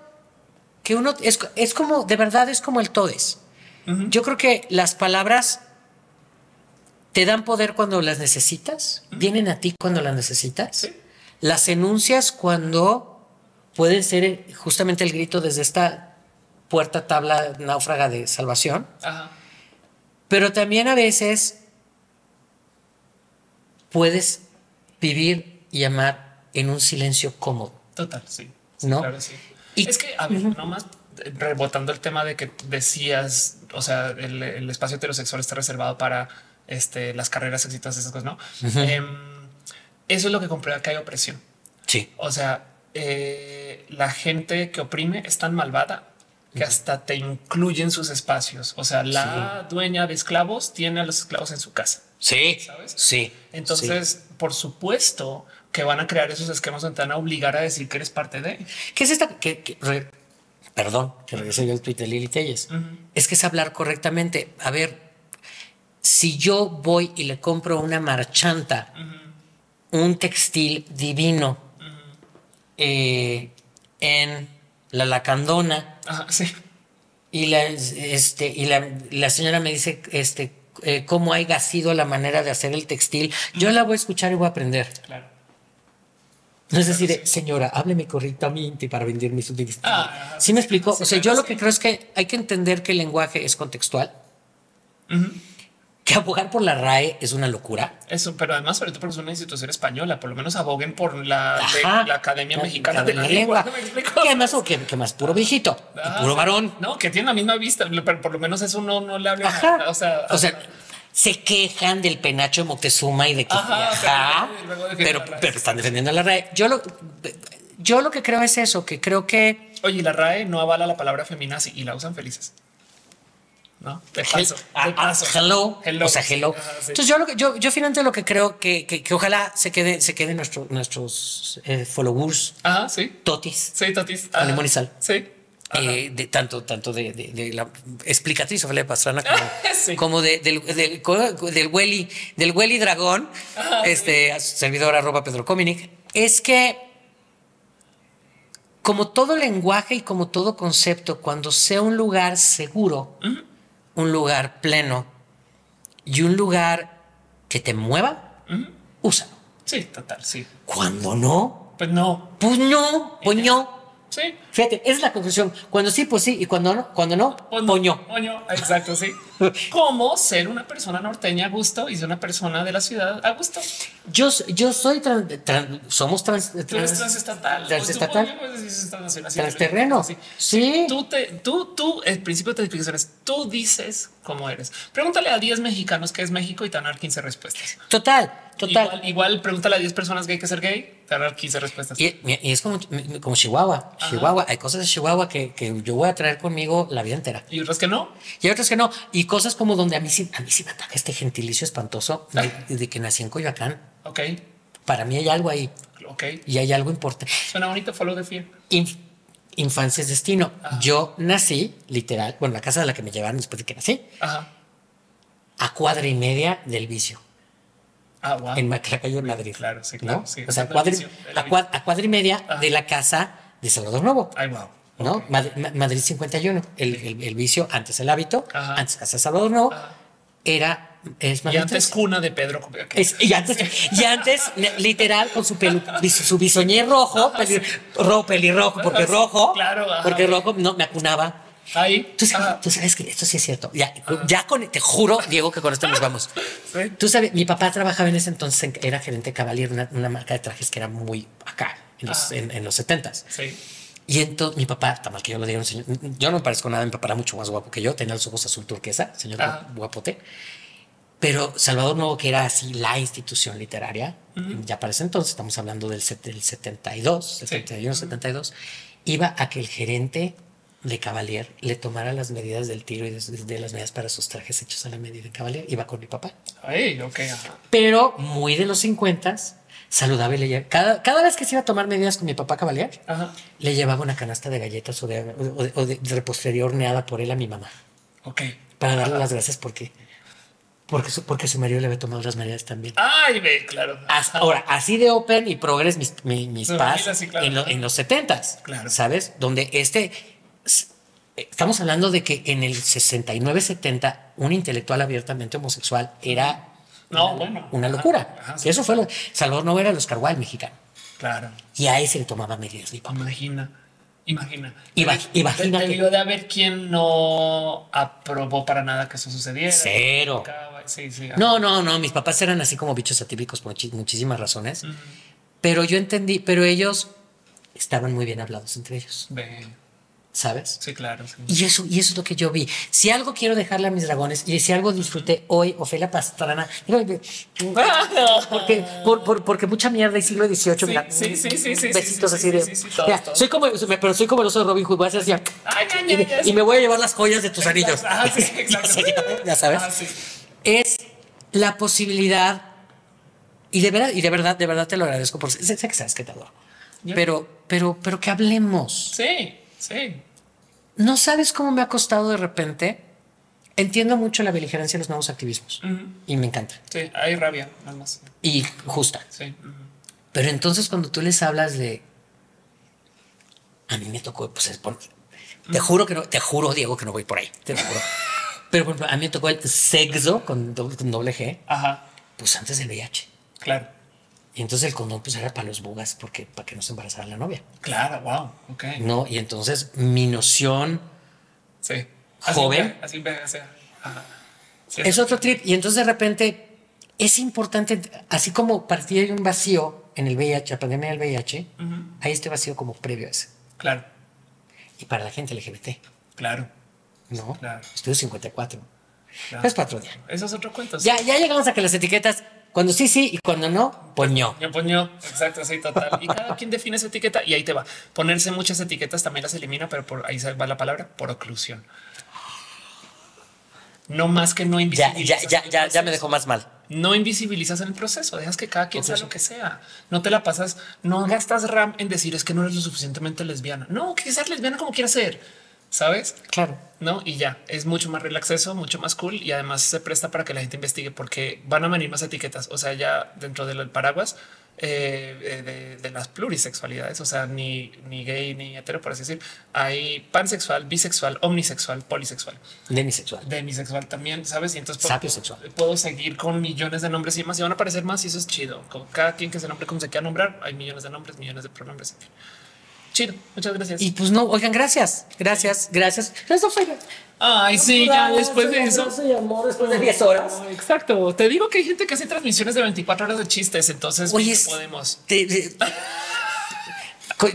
que uno es, es como, de verdad es como el todes. Uh-huh. Yo creo que las palabras te dan poder cuando las necesitas, uh-huh. vienen a ti cuando las necesitas, sí. las enuncias cuando... pueden ser justamente el grito desde esta puerta tabla náufraga de salvación. Ajá. Pero también a veces puedes vivir y amar en un silencio cómodo. Total, sí. sí ¿no? Claro, sí. Y es que, a ver, uh-huh. nomás rebotando el tema de que decías, o sea, el, el espacio heterosexual está reservado para este, las carreras exitosas, esas cosas, ¿no? Uh-huh. eh, eso es lo que comprueba que hay opresión. Sí. O sea... Eh, la gente que oprime es tan malvada que uh-huh. hasta te incluye en sus espacios. O sea, la sí. dueña de esclavos tiene a los esclavos en su casa. Sí, ¿sabes? Sí. Entonces, sí. por supuesto que van a crear esos esquemas donde te van a obligar a decir que eres parte de. ¿Qué es esta? Que, que, re, perdón, que regresé yo al tweet de Lili Telles. Uh-huh. Es que es hablar correctamente. A ver, si yo voy y le compro una marchanta, uh-huh. un textil divino, Eh, en la Lacandona ah, sí. y la este y la, la señora me dice este eh, cómo haya sido la manera de hacer el textil, mm. yo la voy a escuchar y voy a aprender. Claro. No es claro, decir, sí. señora, hábleme correctamente para venderme su textil. Ah, ¿sí me explico? Sí, o sea, claro, yo lo sí. que creo es que hay que entender que el lenguaje es contextual. Uh-huh. Que abogar por la R A E es una locura. Eso, pero además, sobre todo porque es una institución española, por lo menos aboguen por la, de, la Academia la, Mexicana de la, la Lengua. ¿No que además, o que, que más puro viejito, ah, puro varón. No, que tiene la misma vista, pero por lo menos eso no, no le habla. Ajá. O sea, o sea no. se quejan del penacho de Moctezuma y de que ajá, ajá, pero, pero, pero están defendiendo a la R A E. Yo lo, yo lo que creo es eso, que creo que... Oye, la R A E no avala la palabra feminazi y la usan felices. No, de paso, de paso. Ah, hello. hello, o sea, hello. Ajá, sí. Entonces yo, lo que, yo, yo finalmente lo que creo que, que, que ojalá se quede, se queden nuestro, nuestros eh, followers. Ajá, sí. Totis. Sí, totis. Con limón y sal. Sí. Eh, de, tanto, tanto de, de, de la explicatriz Ofelia Pastrana como, sí. como de, del, del, del Welly, del Welly Dragón, ajá, este, sí. a su servidor arroba Pedro Cominic, es que como todo lenguaje y como todo concepto, cuando sea un lugar seguro, uh-huh. un lugar pleno y un lugar que te mueva, uh-huh. úsalo. Sí, total, sí. Cuando no, pues no, pues no, pues no. Sí. Fíjate, esa es la conclusión. Cuando sí, pues sí. Y cuando no, cuando no, cuando, poño. Poño, exacto, sí. ¿Cómo ser una persona norteña a gusto y ser una persona de la ciudad a gusto? Yo, yo soy, trans, trans, somos trans, trans, tú eres transestatal. Transestatal. Transterreno. Sí. sí. Tú, te, tú, tú, el principio de transexplicaciones, tú dices cómo eres. Pregúntale a diez mexicanos qué es México y te van a dar quince respuestas. Total, total. Igual, igual pregúntale a diez personas que hay que ser gay. Dar quince respuestas. Y, y es como, como Chihuahua. Ajá. Chihuahua. Hay cosas de Chihuahua que, que yo voy a traer conmigo la vida entera. Y otras que no. Y otras que no. Y cosas como donde a mí sí, a mí sí me ataca este gentilicio espantoso de, de que nací en Coyoacán. Ok. Para mí hay algo ahí. Ok. Y hay algo importante. Suena bonito, follow the fear. Inf Infancia es destino. Ajá. Yo nací, literal, bueno, la casa de la que me llevaron después de que nací, ajá, a cuadra y media del vicio. Ah, wow. En Maclacayo, Madrid. Claro, sí, claro. ¿No? Sí, o sea, a cuadra, a, cuadra, a cuadra y media, ajá, de la casa de Salvador Novo. Ay, wow. ¿No? Okay. Madrid, Madrid cincuenta y uno. El, el, el vicio, antes el hábito, ajá, antes casa de Salvador Novo, ajá, era... Es y antes cuna de Pedro. Es, y antes, y antes literal, con su, pelu, su bisoñé rojo, ajá, peli, sí, rojo, pelirrojo, porque rojo, claro, ajá, porque rojo, no, me acunaba. Ahí. ¿Tú sabes, tú sabes que esto sí es cierto? Ya, ya con, te juro, Diego, que con esto nos vamos. ¿Sí? Tú sabes, mi papá trabajaba en ese entonces, era gerente de Cavalier, una, una marca de trajes que era muy acá, en los, en, en los setentas. Sí. Y entonces mi papá, está mal que yo lo diga, un señor, yo no me parezco nada, mi papá era mucho más guapo que yo, tenía los ojos azul turquesa, señor, ajá, guapote. Pero Salvador Novo, que era así la institución literaria, uh-huh, ya para ese entonces, estamos hablando del, del setenta y dos, sí, setenta y uno, uh-huh, setenta y dos, iba a que el gerente de Cavalier le tomara las medidas del tiro y de, de las medidas para sus trajes hechos a la medida de Cavalier. Iba con mi papá. Ay, okay, ajá. Pero muy de los cincuentas, saludaba y le llevaba. Cada, cada vez que se iba a tomar medidas con mi papá Cavalier, ajá, le llevaba una canasta de galletas o de, o de, o de repostería horneada por él a mi mamá. Ok. Para darle, ajá, las gracias porque... Porque su, porque su marido le había tomado las medidas también. Ay, ve, claro. Hasta ahora, así de open y progres mis, mis, mis no, paz sí, claro, en, lo, en los setentas. Claro. ¿Sabes? Donde este... Estamos hablando de que en el sesenta y nueve setenta un intelectual abiertamente homosexual era no, una, bueno, una locura. Ajá, ajá, sí, eso fue... Lo, Salvador Novo era el Oscar Wilde mexicano. Claro. Y a ese le tomaba medidas. Imagina. Imagina. Iba, imagina. Debió que... de haber quien no aprobó para nada que eso sucediera. Cero. Sí, sí, no, no, no. Mis papás eran así como bichos atípicos por much muchísimas razones. Uh-huh. Pero yo entendí, pero ellos estaban muy bien hablados entre ellos. Bien. ¿Sabes? Sí, claro. Sí. Y, eso, y eso es lo que yo vi. Si algo quiero dejarle a mis dragones y si algo disfruté hoy, Ofelia Pastrana, porque, por, por, porque mucha mierda y siglo dieciocho, sí, mira, sí, sí, sí, sí, besitos sí, sí, así de... Sí, sí, sí, todo, mira, todo. Soy como, pero soy como el oso de Robin Hood, voy a hacer así, ay, ya, ya, y, ya, y sí, me voy a llevar las joyas de tus exacto, anillos. Ah, sí, exacto. Ya sabes. Ah, sí. Es la posibilidad, y de verdad, y de verdad, de verdad te lo agradezco, por sé que sabes que te adoro, yeah, pero, pero, pero que hablemos. Sí, sí. No sabes cómo me ha costado de repente. Entiendo mucho la beligerancia de los nuevos activismos, uh-huh, y me encanta. Sí, hay rabia, nada más. Y justa. Sí. Uh-huh. Pero entonces cuando tú les hablas de... A mí me tocó, pues es por... Te juro que no, te juro, Diego, que no voy por ahí. Te lo juro. Pero por ejemplo, a mí me tocó el sexo con doble, con doble G. Ajá. Pues antes del V I H. Claro. Y entonces el condón pues era para los bugas, porque para que no se embarazara la novia. Claro, wow, ok. No, y entonces mi noción, sí, así joven, así envejecer. Ajá. Sí, es así, otro trip. Y entonces de repente es importante, así como partía de un vacío en el V I H, la pandemia del V I H, uh-huh, hay este vacío como previo a ese. Claro. Y para la gente L G B T. Claro. No, claro. Estudio cincuenta y cuatro. Claro. Pero es cuatro días. Eso es otro cuento. Sí. Ya, ya llegamos a que las etiquetas... Cuando sí, sí, y cuando no, poñó. Yo poñó, exacto, sí, total. Y cada quien define esa etiqueta y ahí te va. Ponerse muchas etiquetas también las elimina, pero por ahí va la palabra, por oclusión. No más que no invisibilizas. Ya, ya, ya, ya, ya me dejó más mal. No invisibilizas en el proceso, dejas que cada quien sea lo que sea. No te la pasas, no gastas RAM en decir es que no eres lo suficientemente lesbiana. No, que ser lesbiana como quieras ser. ¿Sabes? Claro. No, y ya es mucho más relaxo, mucho más cool y además se presta para que la gente investigue porque van a venir más etiquetas. O sea, ya dentro del paraguas eh, de, de las plurisexualidades, o sea, ni, ni gay ni hetero, por así decir, hay pansexual, bisexual, omnisexual, polisexual, demisexual, demisexual también. Sabes? Y entonces sapiosexual. Puedo seguir con millones de nombres y más y van a aparecer más. Y eso es chido. Con cada quien que se nombre como se quiera nombrar, hay millones de nombres, millones de pronombres. Chido, muchas gracias. Y pues no, oigan, gracias, gracias, gracias. Eso fue. Ay, sí, ya después de eso. Y amor, después de diez horas. Exacto. Te digo que hay gente que hace transmisiones de veinticuatro horas de chistes, entonces oye, podemos. Te, te,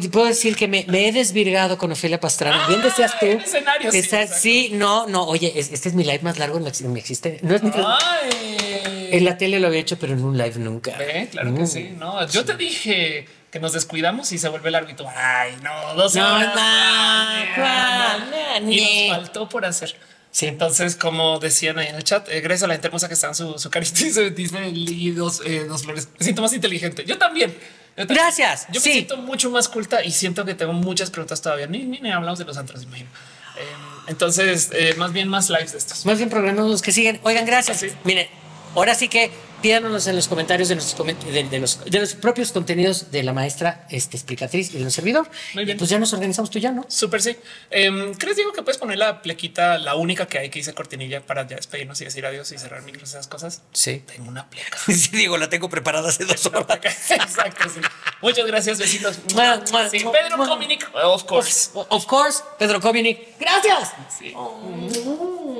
puedo decir que me, me he desvirgado con Ofelia Pastrana. Ah, bien decías tú. Escenario, esa, sí, sí, no, no. Oye, es, este es mi live más largo en mi existencia. No es mi Ay. En la tele lo había hecho, pero en un live nunca. ¿Ve? Claro mm. que sí. No, yo sí. te dije que nos descuidamos y se vuelve largo y tú, ay, no, dos no, horas. No, no, no, y nos faltó por hacer. Sí, entonces, como decían ahí en el chat, eh, gracias a la gente hermosa que está en su, su carita y se dice y dos, eh, dos flores. Me siento más inteligente. Yo también. Yo también. Gracias. Yo sí. me siento mucho más culta y siento que tengo muchas preguntas todavía. Ni, ni, ni hablamos de los antros, imagino. Eh, entonces, eh, más bien más lives de estos. Más bien programas los que siguen. Oigan, gracias. Sí. Miren, ahora sí que pídanos en los comentarios de, nuestros, de, de, los, de los propios contenidos de la maestra este, explicatriz y de un servidor. Muy bien. Pues ya nos organizamos tú ya, ¿no? Súper, sí. Eh, ¿Crees, Diego, que puedes poner la plequita, la única que hay que hice cortinilla para ya despedirnos y decir adiós y cerrar micros, esas cosas? Sí. Tengo una pleca. Sí, Diego, la tengo preparada hace dos horas. Exacto, sí. Muchas gracias, besitos. Sí, Pedro Cominic, of course. Of, of course, Pedro Cominic. Gracias. Sí. Oh.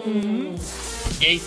Mm. Yay.